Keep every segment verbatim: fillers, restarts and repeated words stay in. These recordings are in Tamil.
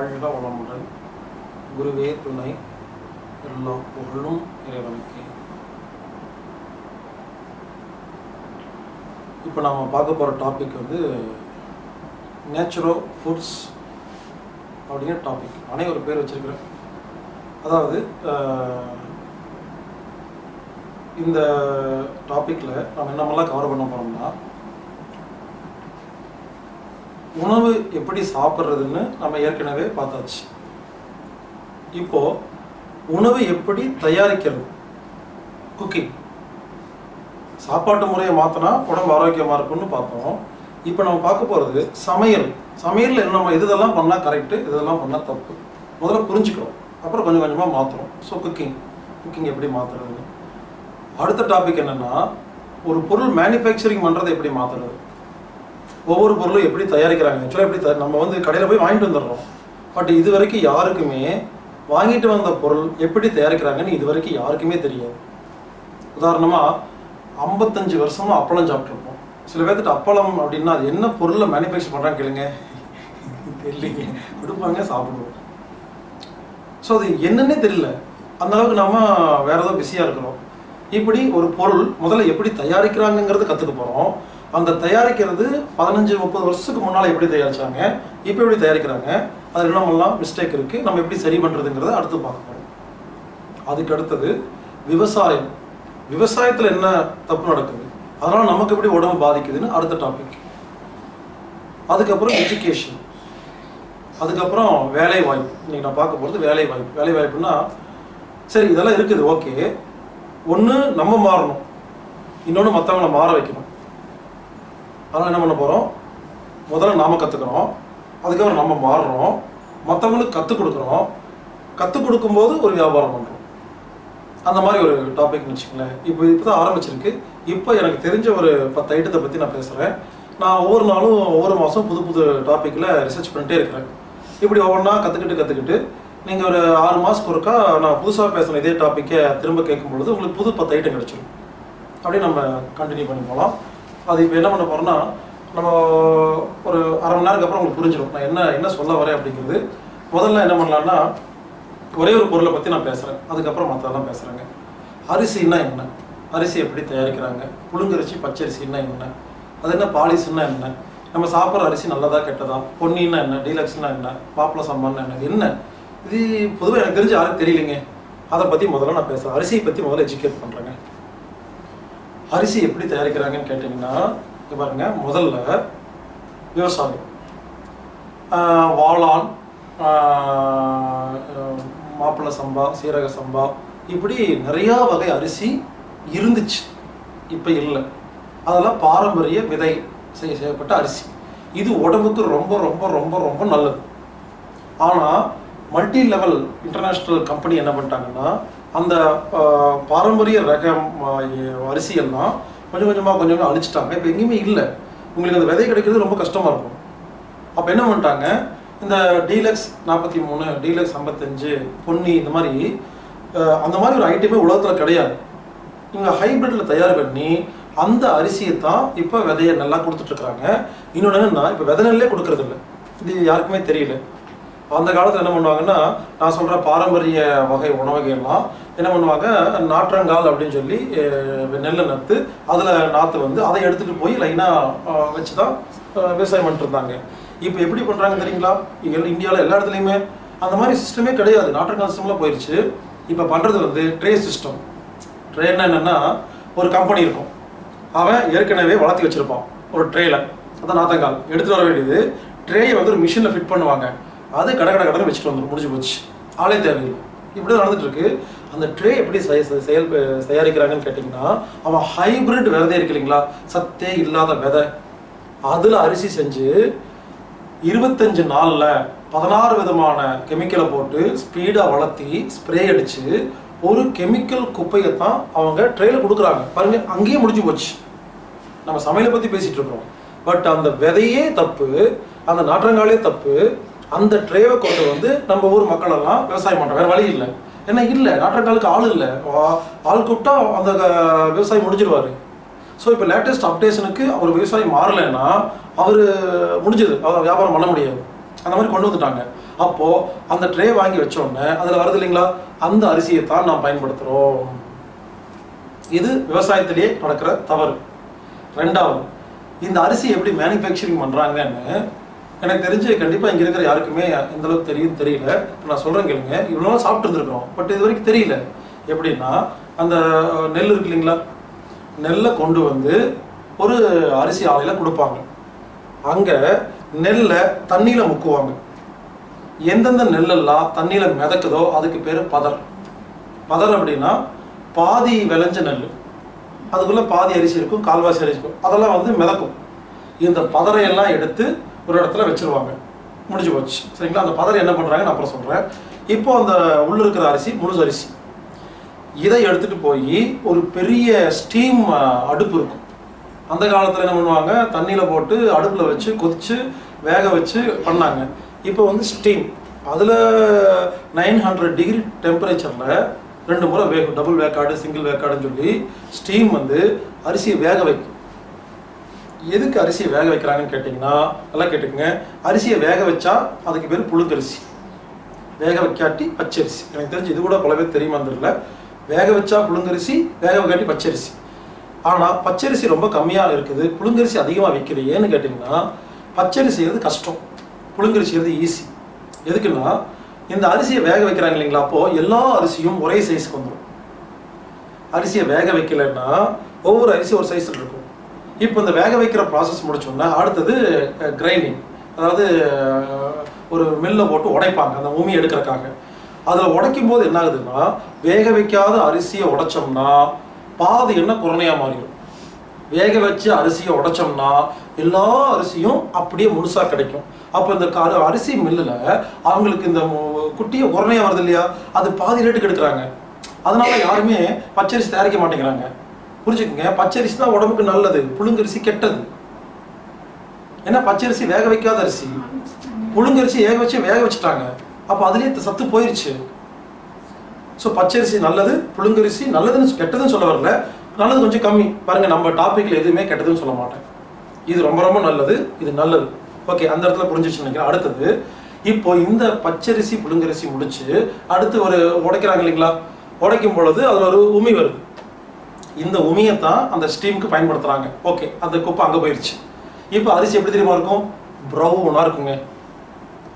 வாழ்க வளமுடன். குருவே துணை. எல்லா புகழும் இறைவனுக்கு. இப்போ நாம பார்க்க போற டாபிக் வந்து நேச்சுரல் ஃபுட்ஸ் அப்படிங்கிற டாபிக். அனைவரும் ஒரு பேர் வச்சிருக்கிறேன். அதாவது இந்த டாபிக்ல நம்ம என்னமெல்லாம் கவர் பண்ண போறோம்னா, உணவு எப்படி சாப்பிட்றதுன்னு நம்ம ஏற்கனவே பார்த்தாச்சு. இப்போ உணவு எப்படி தயாரிக்கிறது, குக்கிங், சாப்பாட்டு முறையை மாற்றினா உடம்பு ஆரோக்கியமாக இருக்கும்னு பார்த்தோம். இப்போ நம்ம பார்க்க போகிறது சமையல். சமையலில் என்ன, நம்ம இதெல்லாம் பண்ணால் கரெக்டு, இதெல்லாம் பண்ணால் தப்பு, முதல்ல புரிஞ்சுக்கிறோம். அப்புறம் கொஞ்சம் கொஞ்சமாக மாற்றுறோம். ஸோ குக்கிங் குக்கிங் எப்படி மாற்றுறது. அடுத்த டாபிக் என்னென்னா, ஒரு பொருள் மேனுஃபேக்சரிங் பண்ணுறதை எப்படி மாற்றுறது, ஒவ்வொரு பொருளும் எப்படி தயாரிக்கிறாங்க. ஆக்சுவலாக எப்படி நம்ம வந்து கடையில் போய் வாங்கிட்டு வந்துடுறோம், பட் இது வரைக்கும் யாருக்குமே வாங்கிட்டு வந்த பொருள் எப்படி தயாரிக்கிறாங்கன்னு இது வரைக்கும் யாருக்குமே தெரியாது. உதாரணமாக ஐம்பத்தஞ்சு வருஷமாக அப்பளம் சாப்பிட்ருப்போம். சில பேர்த்துட்டு அப்பளம் அப்படின்னா அது என்ன பொருளில் மேனுஃபேக்சர் பண்ணுறாங்க கேளுங்க, தெரியலைங்க, கொடுப்பாங்க, சாப்பிடுவோம். ஸோ அது என்னன்னே தெரியல, அந்தளவுக்கு நம்ம வேறு ஏதோ பிஸியாக இருக்கிறோம். இப்படி ஒரு பொருள் முதல்ல எப்படி தயாரிக்கிறாங்கங்கிறது கற்றுக்க போகிறோம். அந்த தயாரிக்கிறது பதினஞ்சு முப்பது வருஷத்துக்கு முன்னால் எப்படி தயாரித்தாங்க, இப்போ எப்படி தயாரிக்கிறாங்க, அது இல்லாமல்லாம் மிஸ்டேக் இருக்குது, நம்ம எப்படி சரி பண்ணுறதுங்கிறத அடுத்து பார்க்கணும். அதுக்கு அடுத்தது விவசாயம். விவசாயத்தில் என்ன தப்பு நடக்குது, அதனால் நமக்கு எப்படி உடம்பு பாதிக்குதுன்னு அடுத்த டாபிக். அதுக்கப்புறம் எஜுகேஷன். அதுக்கப்புறம் வேலை வாய்ப்பு. இன்றைக்கி நான் பார்க்க போகிறது வேலை வாய்ப்பு. வேலை வாய்ப்புன்னா சரி இதெல்லாம் இருக்குது, ஓகே, ஒன்று நம்ம மாறணும், இன்னொன்று மற்றவங்களை மாற வைக்கணும். அதனால் என்ன பண்ண போகிறோம், முதல்ல நாம் கற்றுக்கிறோம், அதுக்கப்புறம் நம்ம மாறுறோம், மற்றவங்களுக்கு கற்றுக் கொடுக்குறோம், கற்றுக் கொடுக்கும்போது ஒரு வியாபாரம் பண்ணுறோம். அந்த மாதிரி ஒரு டாபிக்னு வச்சுக்கோங்களேன். இப்போ இப்போ தான் ஆரம்பிச்சிருக்கு. இப்போ எனக்கு தெரிஞ்ச ஒரு பத்து ஐட்டத்தை பற்றி நான் பேசுகிறேன். நான் ஒவ்வொரு நாளும் ஒவ்வொரு மாதம் புது புது டாப்பிக்கில் ரிசர்ச் பண்ணிட்டே இருக்கிறேன். இப்படி ஒவ்வொன்றா கற்றுக்கிட்டு கற்றுக்கிட்டு நீங்கள் ஒரு ஆறு மாதத்துக்கு ஒருக்கா நான் புதுசாக பேசுகிறேன் இதே டாப்பிக்கை திரும்ப கேட்கும்பொழுது உங்களுக்கு புது பத்து ஐட்டம் கிடச்சிடும். அப்படியே நம்ம கண்டினியூ பண்ணி போகலாம். அது இப்போ என்ன பண்ண போகிறோன்னா, நம்ம ஒரு அரை மணி நேரத்துக்கு அப்புறம் உங்களுக்கு புரிஞ்சிடும் நான் என்ன என்ன சொல்ல வரேன் அப்படிங்கிறது. முதல்ல என்ன பண்ணலான்னா, ஒரே ஒரு பொருளை பற்றி நான் பேசுகிறேன், அதுக்கப்புறம் மற்றதெல்லாம் பேசுகிறேங்க. அரிசின்னா என்ன, அரிசி எப்படி தயாரிக்கிறாங்க, புழுங்கரிசி பச்சரிசின்னா என்ன, அது என்ன பாலிசுன்னா என்ன, நம்ம சாப்பிட்ற அரிசி நல்லதா கெட்டதா, பொன்னின்னா என்ன, டீலக்ஸ்னா என்ன, பாப்புலர் சாம்பார்னா என்ன, என்ன இது பொதுவாக எனக்கு தெரிஞ்சு யாரும் தெரியலைங்க. அதை பற்றி முதல்ல நான் பேசுகிறேன். அரிசியை பற்றி முதல்ல எஜுகேட் பண்ணுறேங்க. அரிசி எப்படி தயாரிக்கிறாங்கன்னு கேட்டிங்கன்னா, இது பாருங்கள், முதல்ல விவசாயம், வாளான், மாப்பிள்ளை சம்பா, சீரக சம்பா, இப்படி நிறையா வகை அரிசி இருந்துச்சு, இப்போ இல்லை. அதெல்லாம் பாரம்பரிய விதை செய்ய செய்யப்பட்ட அரிசி. இது உடம்புக்கு ரொம்ப ரொம்ப ரொம்ப ரொம்ப நல்லது. ஆனால் மல்டி லெவல் இன்டர்நேஷ்னல் கம்பெனி என்ன பண்ணிட்டாங்கன்னா, அந்த பாரம்பரிய ரகம் அரிசியெல்லாம் கொஞ்சம் கொஞ்சமாக கொஞ்சம் கொஞ்சம் அழிச்சிட்டாங்க. இப்போ எங்கேயுமே இல்லை. உங்களுக்கு அந்த விதை கிடைக்கிறது ரொம்ப கஷ்டமாக இருக்கும். அப்போ என்ன பண்ணிட்டாங்க, இந்த டீலக்ஸ் நாற்பத்தி மூணு டீலக்ஸ் ஐம்பத்தஞ்சு பொன்னி இந்த மாதிரி அந்த மாதிரி ஒரு ஐட்டமே உலகத்தில் கிடையாது. இவங்க ஹைப்ரிட்டில் தயார் பண்ணி அந்த அரிசியை தான் இப்போ விதையை நல்லா கொடுத்துட்ருக்குறாங்க. இன்னொன்று என்னென்னா, இப்போ விதை நெல்லே கொடுக்கறது இல்லை. இது யாருக்குமே தெரியல. அந்த காலத்தில் என்ன பண்ணுவாங்கன்னா, நான் சொல்கிற பாரம்பரிய வகை உணவுகள்லாம் என்ன பண்ணுவாங்க, நாற்றங்கால் அப்படின்னு சொல்லி நெல்லை நட்டு அதில் நாற்று வந்து அதை எடுத்துகிட்டு போய் லைனாக வச்சு தான் விவசாயம் பண்ணிட்டுருந்தாங்க. இப்போ எப்படி பண்ணுறாங்க தெரியுங்களா, இந்தியாவில் எல்லா இடத்துலையுமே அந்த மாதிரி சிஸ்டமே கிடையாது. நாற்றங்கால் சிஸ்டம்லாம் போயிடுச்சு. இப்போ பண்ணுறது வந்து ட்ரே சிஸ்டம். ட்ரேன்னா என்னென்னா, ஒரு கம்பெனி இருக்கும், அவன் ஏற்கனவே வளர்த்தி வச்சுருப்பான் ஒரு ட்ரேயில். அதான் நாற்றங்கால் எடுத்துகிட்டு வர வேண்டியது. ட்ரேயை வந்து ஒரு மிஷினில் ஃபிட் பண்ணுவாங்க, அது கடை கடை கடன் வச்சுட்டு வந்துடும், முடிஞ்சு போச்சு, ஆளே தேவையில்லை. இப்படி தான் நடந்துகிட்ருக்கு. அந்த ட்ரே எப்படி செய செயல் தயாரிக்கிறாங்கன்னு கேட்டிங்கன்னா, அவன் ஹைப்ரிட் விதை இருக்கு இல்லைங்களா, சத்தே இல்லாத விதை, அதில் அரிசி செஞ்சு இருபத்தஞ்சு நாளில் பதினாறு விதமான கெமிக்கலை போட்டு ஸ்பீடாக வளர்த்தி ஸ்ப்ரே அடித்து ஒரு கெமிக்கல் குப்பையை தான் அவங்க ட்ரேயில் கொடுக்குறாங்க. பாருங்கள், அங்கேயே முடிஞ்சு போச்சு. நம்ம சமையலை பற்றி பேசிகிட்டு இருக்கிறோம், பட் அந்த விதையே தப்பு, அந்த நாற்றங்காலே தப்பு. அந்த ட்ரேவை கொண்டு வந்து நம்ம ஊர் மக்களெல்லாம் விவசாயம் பண்ணுறோம். வேறு வழி இல்லை. ஏன்னா இல்லை, நாற்றங்காலுக்கு ஆள் இல்லை. ஆள் கூப்பிட்டா அந்த விவசாயி முடிஞ்சிடுவார். ஸோ இப்போ லேட்டஸ்ட் அப்டேஷனுக்கு அவர் விவசாயி மாறலைன்னா அவர் முடிஞ்சது, அவர் வியாபாரம் பண்ண முடியாது. அந்த மாதிரி கொண்டு வந்துட்டாங்க. அப்போ அந்த ட்ரே வாங்கி வச்ச உடனே அதுல வருது இல்லைங்களா அந்த அரிசியை தான் நாம் பயன்படுத்துறோம். இது வியாபாரத்திலே நடக்கிற தவறு. இரண்டாவது, இந்த அரிசி எப்படி manufacturing பண்றாங்கன்னு எனக்கு தெரிஞ்சு கண்டிப்பா இங்க இருக்கிற யாருக்குமே இந்த அளவு தெரியும் தெரியல. நான் சொல்றேன் கேளுங்க. இவ்வளவு நாள் சாப்பிட்டு இருக்கோம் பட் இது வரைக்கும் தெரியல. எப்படின்னா அந்த நெல் இருக்கு இல்லைங்களா, நெல்லை கொண்டு வந்து ஒரு அரிசி ஆலையில கொடுப்பாங்க. அங்க நெல்லை தண்ணியில முக்குவாங்க. எந்தெந்த நெல்லெல்லாம் தண்ணியில மிதக்குதோ அதுக்கு பேரு பதர். பதர் அப்படின்னா பாதி விளைஞ்ச நெல், அதுக்குள்ள பாதி அரிசி இருக்கும், கால்வாசி அரிசி இருக்கும், அதெல்லாம் வந்து மிதக்கும். இந்த பதரையெல்லாம் எடுத்து ஒரு இடத்துல வச்சிருவாங்க. முடிஞ்சு போச்சு சரிங்களா. அந்த பதரை என்ன பண்றாங்கன்னு அப்புறம் சொல்றேன். இப்போ அந்த உள்ள இருக்கிற அரிசி முழு அரிசி இதை எடுத்துட்டு போய் ஒரு பெரிய ஸ்டீம் அடுப்பு இருக்கும். அந்த காலத்தில் என்ன பண்ணுவாங்க, தண்ணியில் போட்டு அடுப்பில் வச்சு கொதிச்சு வேக வச்சு பண்ணாங்க. இப்போ வந்து ஸ்டீம், அதில் நைன் ஹண்ட்ரட் டிகிரி டெம்பரேச்சரில் ரெண்டு முறை வேகும், டபுள் வேக்காடு சிங்கிள் வேக்காடுன்னு சொல்லி ஸ்டீம் வந்து அரிசியை வேக வைக்கும். எதுக்கு அரிசியை வேக வைக்கிறாங்கன்னு கேட்டிங்கன்னா நல்லா கேட்டுக்குங்க. அரிசியை வேக வச்சா அதுக்கு பேர் புழுக்கரிசி, வேக வைக்காட்டி பச்சரிசி. எனக்கு தெரிஞ்சு இது கூட பல பேர் தெரியுமா தெரியல. வேக வச்சா புழுங்கரிசி, வேக வைக்காட்டி பச்சரிசி. ஆனால் பச்சரிசி ரொம்ப கம்மியாக இருக்குது, புழுங்கரிசி அதிகமாக விற்கிறது. ஏன்னு கேட்டிங்கன்னா பச்சரிசி செய்கிறது கஷ்டம், புழுங்கரிசி செய்கிறது ஈஸி. எதுக்குன்னா இந்த அரிசியை வேக வைக்கிறாங்க இல்லைங்களா, அப்போது எல்லா அரிசியும் ஒரே சைஸுக்கு வந்துடும். அரிசியை வேக வைக்கலைன்னா ஒவ்வொரு அரிசி ஒரு சைஸில் இருக்கும். இப்போ இந்த வேக வைக்கிற ப்ராசஸ் முடிச்சோன்னா அடுத்தது கிரைண்டிங், அதாவது ஒரு மில்லை போட்டு உடைப்பாங்க அந்த உமி எடுக்கிறதுக்காக. அதில் உடைக்கும் போது என்ன ஆகுதுன்னா வேக வைக்காத அரிசியை உடைச்சோம்னா பாதி என்ன குரணையாக மாறிடும். வேக வச்சு அரிசியை உடைச்சோம்னா எல்லா அரிசியும் அப்படியே முழுசாக கிடைக்கும். அப்போ இந்த அரிசி மில்லில் அவங்களுக்கு இந்த குட்டியை குரணையாக வருது இல்லையா, அது பாதி ரேட்டுக்கு எடுக்கிறாங்க. அதனால யாருமே பச்சரிசி தயாரிக்க மாட்டேங்கிறாங்க. புரிஞ்சுக்கோங்க, பச்சரிசி தான் உடம்புக்கு நல்லது, புழுங்கரிசி கெட்டது. ஏன்னா பச்சரிசி வேக வைக்காத அரிசி, புழுங்கரிசி வேக வச்சு வேக வச்சுட்டாங்க, அப்போ அதுலேயே சத்து போயிடுச்சு. ஸோ பச்சரிசி நல்லது, புழுங்கரிசி நல்லதுன்னு கெட்டதுன்னு சொல்ல வரல, நல்லது கொஞ்சம் கம்மி. பாருங்கள், நம்ம டாப்பிக்கில் எதுவுமே கெட்டதுன்னு சொல்ல மாட்டேன். இது ரொம்ப ரொம்ப நல்லது, இது நல்லது. ஓகே, அந்த இடத்துல புரிஞ்சிச்சுன்னு நினைக்கிறேன். அடுத்தது, இப்போ இந்த பச்சரிசி புழுங்கரிசி முடிச்சு அடுத்து ஒரு உடைக்கிறாங்க இல்லைங்களா, உடைக்கும் பொழுது அதில் ஒரு உமி வருது. இந்த உமியை தான் அந்த ஸ்டீமுக்கு பயன்படுத்துகிறாங்க. ஓகே, அந்த குப்பை அங்கே போயிடுச்சு. இப்போ அரிசி எப்படி தெரியுமா இருக்கும், ப்ரௌனாக இருக்குங்க.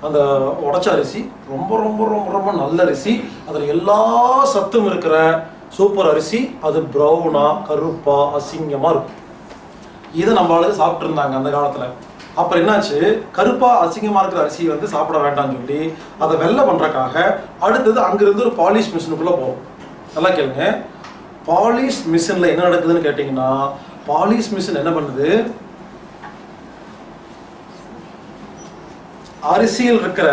அந்த உடைச்ச அரிசி ரொம்ப ரொம்ப ரொம்ப ரொம்ப நல்ல அரிசி, அதில் எல்லா சத்தும் இருக்கிற சூப்பர் அரிசி. அது ப்ரௌனா கருப்பா அசிங்கமாக இருக்கும். இதை நம்ம ஆளுக்கு சாப்பிட்ருந்தாங்க அந்த காலத்தில். அப்புறம் என்னாச்சு, கருப்பா அசிங்கமாக இருக்கிற அரிசியை வந்து சாப்பிட வேண்டாம்னு சொல்லி அதை வெள்ளை பண்ணுறக்காக அடுத்தது அங்கேருந்து ஒரு பாலிஷ் மிஷினுக்குள்ளே போகும். நல்லா கேளுங்க, பாலிஷ் மிஷினில் என்ன நடக்குதுன்னு கேட்டிங்கன்னா பாலிஷ் மிஷின் என்ன பண்ணுது, அரிசியில் இருக்கிற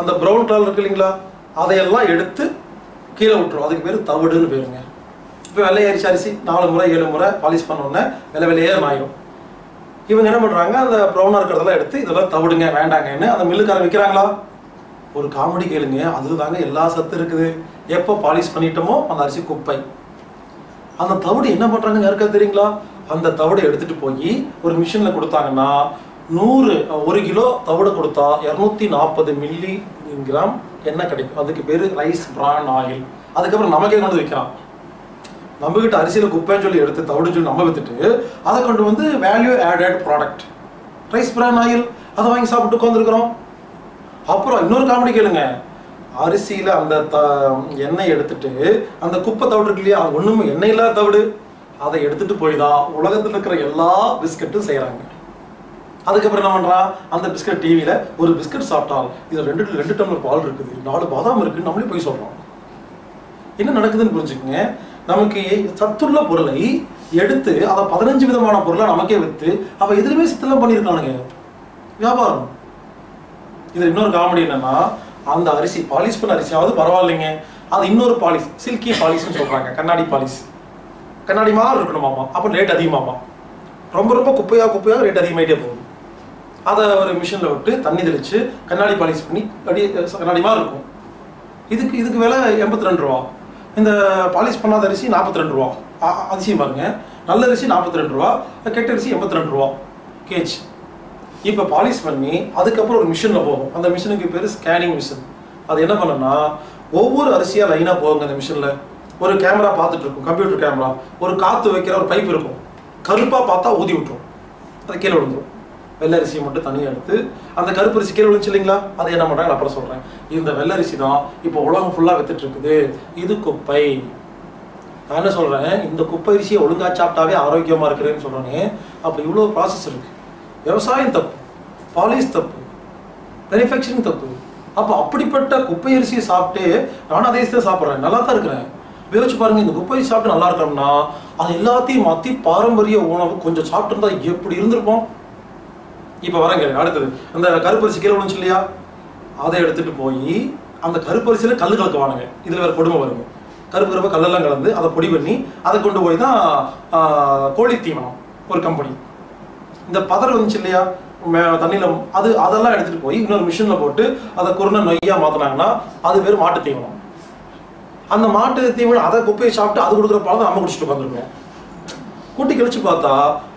அந்த ப்ரௌன் கலர் இருக்கு இல்லைங்களா அதையெல்லாம் எடுத்து கீழே விட்டுரும். அதுக்கு பேர் தவிடுன்னு பேருங்க. இப்போ வெள்ளை அரிசி அரிசி நாலு முறை ஏழு முறை பாலிஷ் பண்ணோன்னே வெள்ளை வெள்ளையேன்னு ஆயிடும். இவங்க என்ன பண்ணுறாங்க, அந்த ப்ரௌனாக இருக்கிறதெல்லாம் எடுத்து இதெல்லாம் தவிடுங்க வேண்டாங்கன்னு அந்த மில்லுக்கார விற்கிறாங்களா. ஒரு காமெடி கேளுங்க, அதில் தாங்க எல்லா சத்து இருக்குது. எப்போ பாலிஷ் பண்ணிட்டோமோ அந்த அரிசி குப்பை. அந்த தவிடு என்ன பண்ணுறாங்கன்னு யாருக்காவது தெரியுங்களா? அந்த தவிடை எடுத்துகிட்டு போய் ஒரு மிஷினில் கொடுத்தாங்கன்னா நூறு ஒரு கிலோ தவிடு கொடுத்தா இரநூத்தி நாற்பது மில்லி கிராம் எண்ணெய் கிடைக்கும். அதுக்கு பேர் ரைஸ் பிரான் ஆயில். அதுக்கப்புறம் நமக்கே கொண்டு வைக்கிறான். நம்மகிட்ட அரிசியில் குப்பைன்னு சொல்லி எடுத்து தவிடுன்னு சொல்லி நம்ம வித்துட்டு அதை கொண்டு வந்து value added product rice bran oil அதை வாங்கி சாப்பிட்டு உட்காந்துருக்குறோம். அப்புறம் இன்னொரு காமெடி கேளுங்க, அரிசியில் அந்த த எண்ணெய் எடுத்துட்டு அந்த குப்பை தவிடு இருக்கு இல்லையா, அது ஒன்றுமே எண்ணெய் இல்லாத தவிடு, அதை எடுத்துகிட்டு போய் தான் உலகத்தில் இருக்கிற எல்லா பிஸ்கட்டும் செய்கிறாங்க. அதுக்கப்புறம் என்ன பண்ணுறான், அந்த பிஸ்கட் டிவியில் ஒரு பிஸ்கட் சாப்பிட்டால் இதில் ரெண்டு ரெண்டு டம்ளர் பால் இருக்குது, நாலு பாதாம் இருக்குன்னு நம்மளே போய் சொல்கிறோம். என்ன நடக்குதுன்னு புரிஞ்சுக்கோங்க, நமக்கு சத்துள்ள பொருளை எடுத்து அதை பதினஞ்சு விதமான பொருளை நமக்கே விற்று அவள் எதிலுமே சித்தெல்லாம் பண்ணியிருக்கானுங்க வியாபாரம். இதில் இன்னொரு காமெடி என்னென்னா, அந்த அரிசி பாலிஷ் பண்ண அரிசியாவது பரவாயில்லைங்க, அது இன்னொரு பாலிஷ் சில்கி பாலிஷ்னு சொல்கிறாங்க. கண்ணாடி பாலிஷ், கண்ணாடி மாதிரி இருக்கணுமாமா, அப்போ ரேட் அதிகமாமா, ரொம்ப ரொம்ப குப்பையாக குப்பையாக ரேட் அதிகமாகிட்டே போகும். அதை ஒரு மிஷினில் விட்டு தண்ணி தெளித்து கண்ணாடி பாலிஷ் பண்ணி அப்படியே கண்ணாடிமாக இருக்கும். இதுக்கு இதுக்கு விலை எண்பத்தி ரெண்டு ரூபா. இந்த பாலிஷ் பண்ணாத அரிசி நாற்பத்தி ரெண்டு ரூபா. அதிசயம் பாருங்க, நல்ல அரிசி நாற்பத்தி ரெண்டு ரூபா, கெட்ட அரிசி எண்பத்தி ரெண்டு ரூபா கேஜ். இப்போ பாலிஷ் பண்ணி அதுக்கு அப்புறம் ஒரு மிஷின்ல போவோம். அந்த மிஷினுக்கு பேரு ஸ்கேனிங் மிஷின். அது என்ன பண்ணனா ஒவ்வொரு அரிசியா லைனா போகுங்க. அந்த மிஷின்ல ஒரு கேமரா பார்த்துட்டு இருக்கும், கம்ப்யூட்டர் கேமரா. ஒரு காத்து வைக்கிற ஒரு பைப் இருக்கும், கருப்பா பார்த்தா ஊதி விட்டுரும், அது கீழே விழுந்துடும். வெள்ளரிசியை மட்டும் தனியாக எடுத்து அந்த கருப்பரிசி கீழே விழுந்துச்சு இல்லைங்களா, அதை என்ன பண்ணுறாங்க நான் அப்புறம் சொல்கிறேன். இந்த வெள்ளரிசி தான் இப்போ உலகம் ஃபுல்லாக வித்துட்டு இருக்குது, இது குப்பை. நான் என்ன சொல்கிறேன், இந்த குப்பை அரிசியை ஒழுங்காக சாப்பிட்டாவே ஆரோக்கியமாக இருக்கிறேன்னு சொல்கிறேன்னு. அப்போ இவ்வளோ ப்ராசஸ் இருக்குது. விவசாயம் தப்பு, பாலிஷ் தப்பு, மேனுஃபேக்சரிங் தப்பு. அப்போ அப்படிப்பட்ட குப்பை அரிசியை சாப்பிட்டு நானும் அதே தான் சாப்பிட்றேன், நல்லா தான் இருக்கிறேன். யோசிச்சு பாருங்க, இந்த குப்பை சாப்பிட்டு நல்லா இருக்கணும்னா அது எல்லாத்தையும் மாற்றி பாரம்பரிய உணவு கொஞ்சம் சாப்பிட்டுருந்தா எப்படி இருந்திருப்போம். இப்போ வரங்க அடுத்தது, அந்த கருப்பரிசி கீழே விழுந்துச்சு இல்லையா, அதை எடுத்துகிட்டு போய் அந்த கருப்பரிசியில் கல் கலக்குவானுங்க. இதில் வேறு கொடுமை வருங்க. கருப்பு கருப்பாக கல்லெல்லாம் கலந்து அதை பொடி பண்ணி அதை கொண்டு போய் தான் கோழி தீவனம் ஒரு கம்பெனி. இந்த பதர் வந்துச்சு இல்லையா தண்ணியில், அது அதெல்லாம் எடுத்துகிட்டு போய் இன்னொரு மிஷினில் போட்டு அதை கொரோனா நொய்யாக மாற்றினாங்கன்னா அது பேர் மாட்டு தீவனம். அந்த மாட்டு தீவனம் அதை குப்பையை சாப்பிட்டு அது கொடுக்குற பாலத்தை நம்ம குடிச்சிட்டு உட்காந்துருக்கோம். கூட்டி கழிச்சு பார்த்தா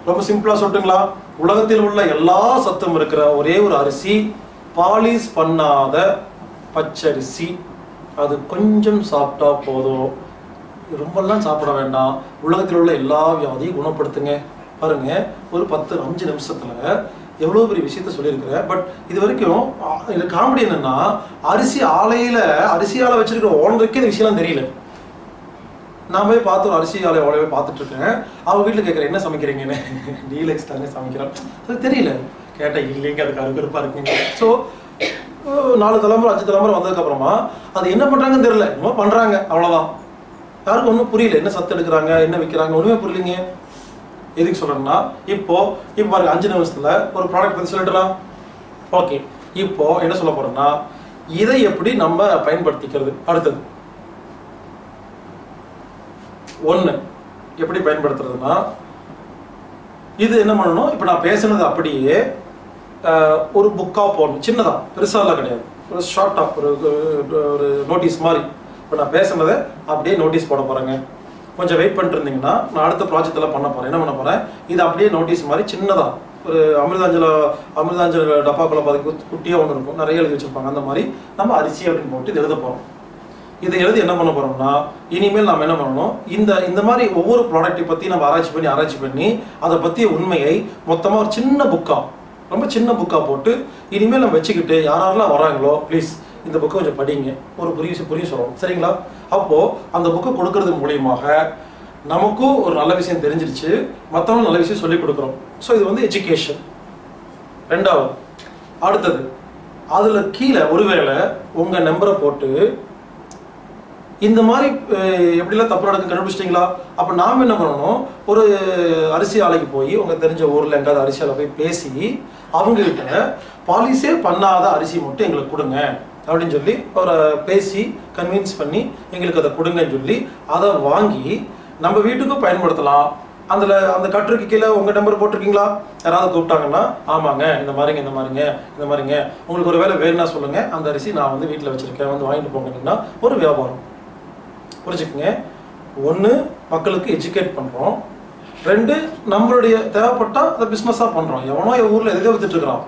ரொம்ப சிம்பிளாக சொல்லிட்டுங்களா, உலகத்தில் உள்ள எல்லா சத்தும் இருக்கிற ஒரே ஒரு அரிசி பாலிஷ் பண்ணாத பச்சரிசி. அது கொஞ்சம் சாப்பிட்டா போதும், ரொம்பலாம் சாப்பிட வேண்டாம். உலகத்தில் உள்ள எல்லா வியாதியும் குணப்படுத்துங்க. பாருங்க, ஒரு பத்து அஞ்சு நிமிஷத்துல எவ்வளோ பெரிய விஷயத்த சொல்லியிருக்கிறேன். பட் இது வரைக்கும் இது காமெடி என்னன்னா, அரிசி ஆலையில அரிசி ஆலை வச்சிருக்கிற ஓனருக்கே இந்த விஷயம்லாம் தெரியல. நான் போய் பார்த்து ஒரு அரிசி ஆலை ஓலையை பார்த்துட்டு இருக்கேன். அவங்க வீட்டில் கேட்குறேன் என்ன சமைக்கிறீங்கன்னு. டீலக்ஸ் தானே சமைக்கிறேன், அது தெரியல கேட்டால் இல்லைங்க, அதுக்கு அறுப்பருப்பாக இருக்குங்க. ஸோ நாலு தலைமுறை அஞ்சு தலைமுறை வந்ததுக்கப்புறமா அது என்ன பண்ணுறாங்கன்னு தெரியல, ரொம்ப பண்ணுறாங்க, அவ்வளோதான். யாருக்கும் ஒன்றும் புரியல, என்ன சத்து எடுக்கிறாங்க, என்ன விற்கிறாங்க, ஒன்றுமே புரியலைங்க. எதுக்கு சொல்கிறேன்னா, இப்போது இப்போ பாருங்கள், அஞ்சு நிமிஷத்தில் ஒரு ப்ராடக்ட் பற்றி சொல்லிடலாம். ஓகே, இப்போது என்ன சொல்ல போகிறோன்னா, இதை எப்படி நம்ம பயன்படுத்திக்கிறது. அடுத்தது ஒன்று, எப்படி பயன்படுத்துறதுன்னா, இது என்ன பண்ணணும், இப்போ நான் பேசுனது அப்படியே ஒரு புக்காக போடணும். சின்னதாக, பெருசாலாம் கிடையாது, ஒரு ஷார்ட்டாக ஒரு ஒரு நோட்டீஸ் மாதிரி. இப்போ நான் பேசுனதை அப்படியே நோட்டீஸ் போட போகிறேங்க. கொஞ்சம் வெயிட் பண்ணிட்டுருந்தீங்கன்னா நான் அடுத்த ப்ராஜெக்டெல்லாம் பண்ண போகிறேன். என்ன பண்ண போகிறேன், இது அப்படியே நோட்டீஸ் மாதிரி சின்னதாக ஒரு அமிர்தாஞ்சல அமிர்தாஞ்சல டப்பாக்குள்ள பார்த்து குட்டியாக ஒன்று இருக்கும், நிறைய எழுதி வச்சுருப்பாங்க. அந்த மாதிரி நம்ம அரிசி அப்படின்னு போட்டு இது எழுத போகிறோம். இதை எழுதி என்ன பண்ண போகிறோம்னா, இனிமேல் நாம் என்ன பண்ணணும், இந்த இந்த மாதிரி ஒவ்வொரு ப்ராடக்ட்டை பற்றி நம்ம ஆராய்ச்சி பண்ணி ஆராய்ச்சி பண்ணி அதை பற்றிய உண்மையை மொத்தமாக ஒரு சின்ன புக்காக, ரொம்ப சின்ன புக்காக போட்டு இனிமேல் நம்ம வச்சுக்கிட்டு யாரெல்லாம் வராங்களோ ப்ளீஸ் இந்த புக்கை கொஞ்சம் படிங்க, ஒரு புரிய புரிய சொல்லணும், சரிங்களா. அப்போது அந்த புக்கை கொடுக்கறது மூலியமாக நமக்கும் ஒரு நல்ல விஷயம் தெரிஞ்சிருச்சு, மற்றவங்களும் நல்ல விஷயம் சொல்லிக் கொடுக்குறோம். ஸோ இது வந்து எஜுகேஷன். ரெண்டாவது, அடுத்தது அதில் கீழே ஒருவேளை உங்கள் நம்பரை போட்டு இந்த மாதிரி எப்படிலாம் தப்பு நடக்குன்னு கண்டுபிடிச்சிட்டிங்களா, அப்போ நாம் என்ன பண்ணணும், ஒரு அரிசி ஆலைக்கு போய் உங்கள் தெரிஞ்ச ஊரில் எங்காவது அரிசி ஆலை போய் பேசி அவங்கக்கிட்ட பாலிஷே பண்ணாத அரிசி மட்டும் எங்களுக்கு கொடுங்க அப்படின்னு சொல்லி அவரை பேசி கன்வின்ஸ் பண்ணி எங்களுக்கு அதை கொடுங்கன்னு சொல்லி அதை வாங்கி நம்ம வீட்டுக்கும் பயன்படுத்தலாம். அதில் அந்த கட்டுரைக்கு கீழே உங்கள் நம்பர் போட்டிருக்கீங்களா, யாராவது கூப்பிட்டாங்கன்னா ஆமாங்க இந்த மாதிரிங்க இந்த மாதிரிங்க இந்த மாதிரிங்க உங்களுக்கு ஒரு வேலை வேணும்னா சொல்லுங்கள், அந்த அரிசி நான் வந்து வீட்டில் வச்சுருக்கேன் வந்து வாங்கிட்டு போங்கன்னா ஒரு வியாபாரம். புரிஞ்சுக்குங்க, ஒன்று மக்களுக்கு எஜுகேட் பண்ணுறோம், ரெண்டு நம்மளுடைய தேவைப்பட்டால் அதை பிஸ்னஸாக பண்ணுறோம். எவனோ என் ஊரில் எதுக்காக வித்துட்டு இருக்கிறான்,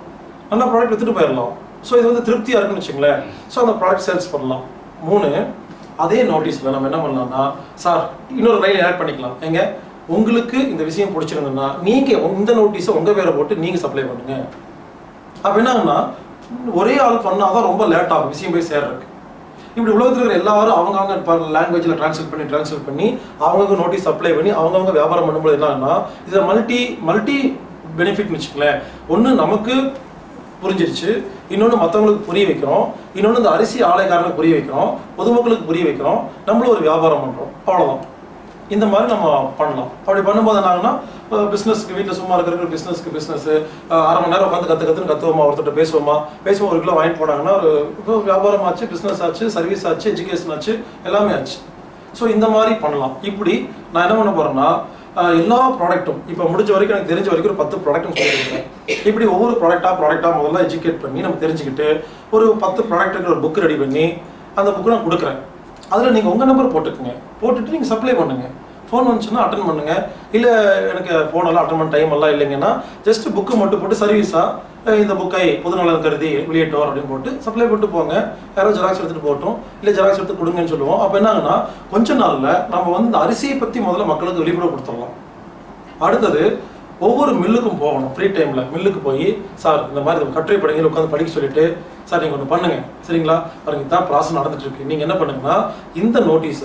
நல்லா ப்ராடக்ட் வித்துட்டு போயிடலாம். ஸோ இது வந்து திருப்தியாக இருக்குன்னு வச்சுங்களேன். ஸோ அந்த ப்ராடக்ட் சேல்ஸ் பண்ணலாம். மூணு, அதே நோட்டீஸில் நம்ம என்ன பண்ணலாம்னா, சார் இன்னொரு லைன் ஆட் பண்ணிக்கலாம். எங்க உங்களுக்கு இந்த விஷயம் பிடிச்சிருந்ததுன்னா நீங்கள் இந்த நோட்டீஸை உங்கள் பேரை போட்டு நீங்கள் சப்ளை பண்ணுங்க. அப்போ என்னன்னா ஒரே ஆள் பண்ணால் தான் ரொம்ப லேட் ஆகும் விஷயம் போய் சேர்றதுக்கு. இப்படி உலகத்தில் இருக்கிற எல்லாரும் அவங்க அவங்க லாங்குவேஜில் ட்ரான்ஸ்லேட் பண்ணி ட்ரான்ஸ்லேட் பண்ணி அவங்களுக்கு நோட்டீஸ் சப்ளை பண்ணி அவங்கவுங்க வியாபாரம் பண்ணும்போது என்னன்னா இதில் மல்டி மல்டி பெனிஃபிட்னு வச்சுக்கலேன். ஒன்று நமக்கு புரிஞ்சிருச்சு, இன்னொன்று மற்றவங்களுக்கு புரிய வைக்கிறோம், இன்னொன்று இந்த அரிசி ஆலைக்காரனுக்கு புரிய வைக்கிறோம், பொதுமக்களுக்கு புரிய வைக்கிறோம், நம்மளும் ஒரு வியாபாரம் பண்ணுறோம், அவ்வளோதான். இந்த மாதிரி நம்ம பண்ணலாம். அப்படி பண்ணும்போது என்னாங்கன்னா பிஸ்னஸ்க்கு வீட்டில் சும்மா இருக்கிற பிஸ்னஸ்க்கு பிஸ்னஸ் அரை மணி நேரம் உட்காந்து கற்று கற்றுன்னு கற்றுவோமா, ஒருத்தர்கிட்ட பேசுவோமா, பேசுவோம், ஒரு கிலோ வாங்கிட்டு போனாங்கன்னா ஒரு இப்போ வியாபாரம் ஆச்சு, பிஸ்னஸ் ஆச்சு, சர்வீஸ் ஆச்சு, எஜுகேஷன் ஆச்சு, எல்லாமே ஆச்சு. ஸோ இந்த மாதிரி பண்ணலாம். இப்படி நான் என்ன பண்ண போகிறேன்னா எல்லா ப்ராடக்ட்டும் இப்போ முடிஞ்ச வரைக்கும் எனக்கு தெரிஞ்ச வரைக்கும் ஒரு பத்து ப்ராடக்ட்டும் சொல்லியிருக்கேன். இப்படி ஒவ்வொரு ப்ராடக்டாக ப்ராடக்டாக முதல்ல எஜுகேட் பண்ணி நம்ம தெரிஞ்சுக்கிட்டு ஒரு பத்து ப்ராடக்ட்டுக்கு ஒரு புக் ரெடி பண்ணி அந்த புக்கு நான் கொடுக்குறேன். அதில் நீங்கள் உங்கள் நம்பர் போட்டுக்குங்க, போட்டுட்டு நீங்கள் சப்ளை பண்ணுங்கள். phone வந்துச்சுனா அட்டெண்ட் பண்ணுங்க இல்ல எனக்கு phone எல்லாம் அட்டெண்ட் பண்ண டைம் எல்லாம் இல்லைங்கனா just book மட்டும் போட்டு சர்வீஸா இந்த புக்கை பொதுநல கருதி வெளியிட்டோம் அப்படி போட்டு சப்ளை போட்டு போங்க யாரோ ஜெராக்ஸ் எடுத்துட்டு போறோம் இல்ல ஜெராக்ஸ் எடுத்து கொடுங்கன்னு சொல்லுவோம் அப்ப என்னன்னா கொஞ்ச நாள்ல நம்ம வந்து அரிசியை பத்தி முதல்ல மக்களுக்கு விழிப்புணர்வு கொடுத்துறோம் அடுத்து ஒவ்வொரு மில்லுக்கும் போகணும் ஃப்ரீ டைம்ல மில்லுக்கு போய் சார் இந்த மாதிரி கட்டுரை படங்களை உட்கார்ந்து படிக்க சொல்லிட்டு சார் நீங்க ஒன்னு பண்ணுங்க சரிங்களா பாருங்க இதா ப்ராசஸ் நடந்துட்டு இருக்கு நீங்க என்ன பண்ணுங்கன்னா இந்த நோட்டீஸ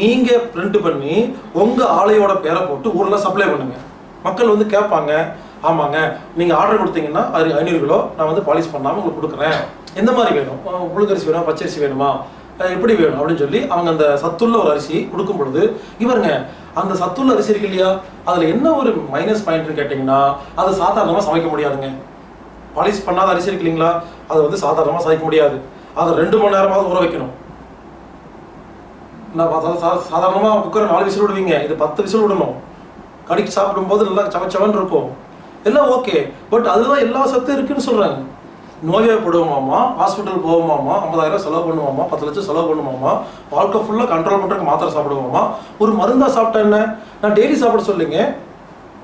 நீங்க பிரிண்ட் பண்ணி உங்க ஆளையோட பேரை போட்டு ஊர்ல சப்ளை பண்ணுங்க மக்கள் வந்து கேட்பாங்க ஆமாங்க நீங்க ஆர்டர் கொடுத்தீங்கன்னா அது ஐநூறு கிலோ நான் வந்து பாலிஷ் பண்ணாம உங்களுக்கு கொடுக்குறேன் எந்த மாதிரி வேணும் புழுக்கரிசி வேணுமா பச்சரிசி வேணுமா எப்படி வேணும் அப்படினு சொல்லி அவங்க அந்த சத்துள்ள ஒரு அரிசி கொடுக்கும் பொழுது இவங்க அந்த சத்துள்ள அரிசி இருக்கு இல்லையா அதுல என்ன ஒரு மைனஸ் பாயிண்ட் கேட்டிங்கனா அது சாதாரணமா சமைக்க முடியாதுங்க பாலிஷ் பண்ணாத அரிசி இருக்கு இல்லீங்களா அது வந்து சாதாரணமா சமைக்க முடியாது அது ரெண்டு மணி நேரமாவது ஊற வைக்கணும் நான் சாதாரணமா குக்கர் நாலு விசில் விடுவீங்க இது பத்து விசில் விடணும் கடிச்சு சாப்பிடும்போது நல்லா சமச்சவன் இருக்கும் எல்லாம் ஓகே பட் அதுதான் எல்லா சத்து இருக்குன்னு சொல்றாங்க நோயப்படுவோமாமா ஹாஸ்பிட்டல் போவோமாமா ஐம்பதாயிரம் செலவு பண்ணுவோமா பத்து லட்சம் செலவு பண்ணுவோமா வாழ்க்கை ஃபுல்லாக கண்ட்ரோல் பண்ணுறதுக்கு மாத்திரை சாப்பிடுவோமா ஒரு மருந்தா சாப்பிட்டா என்ன நான் டெய்லி சாப்பிட சொல்லுங்க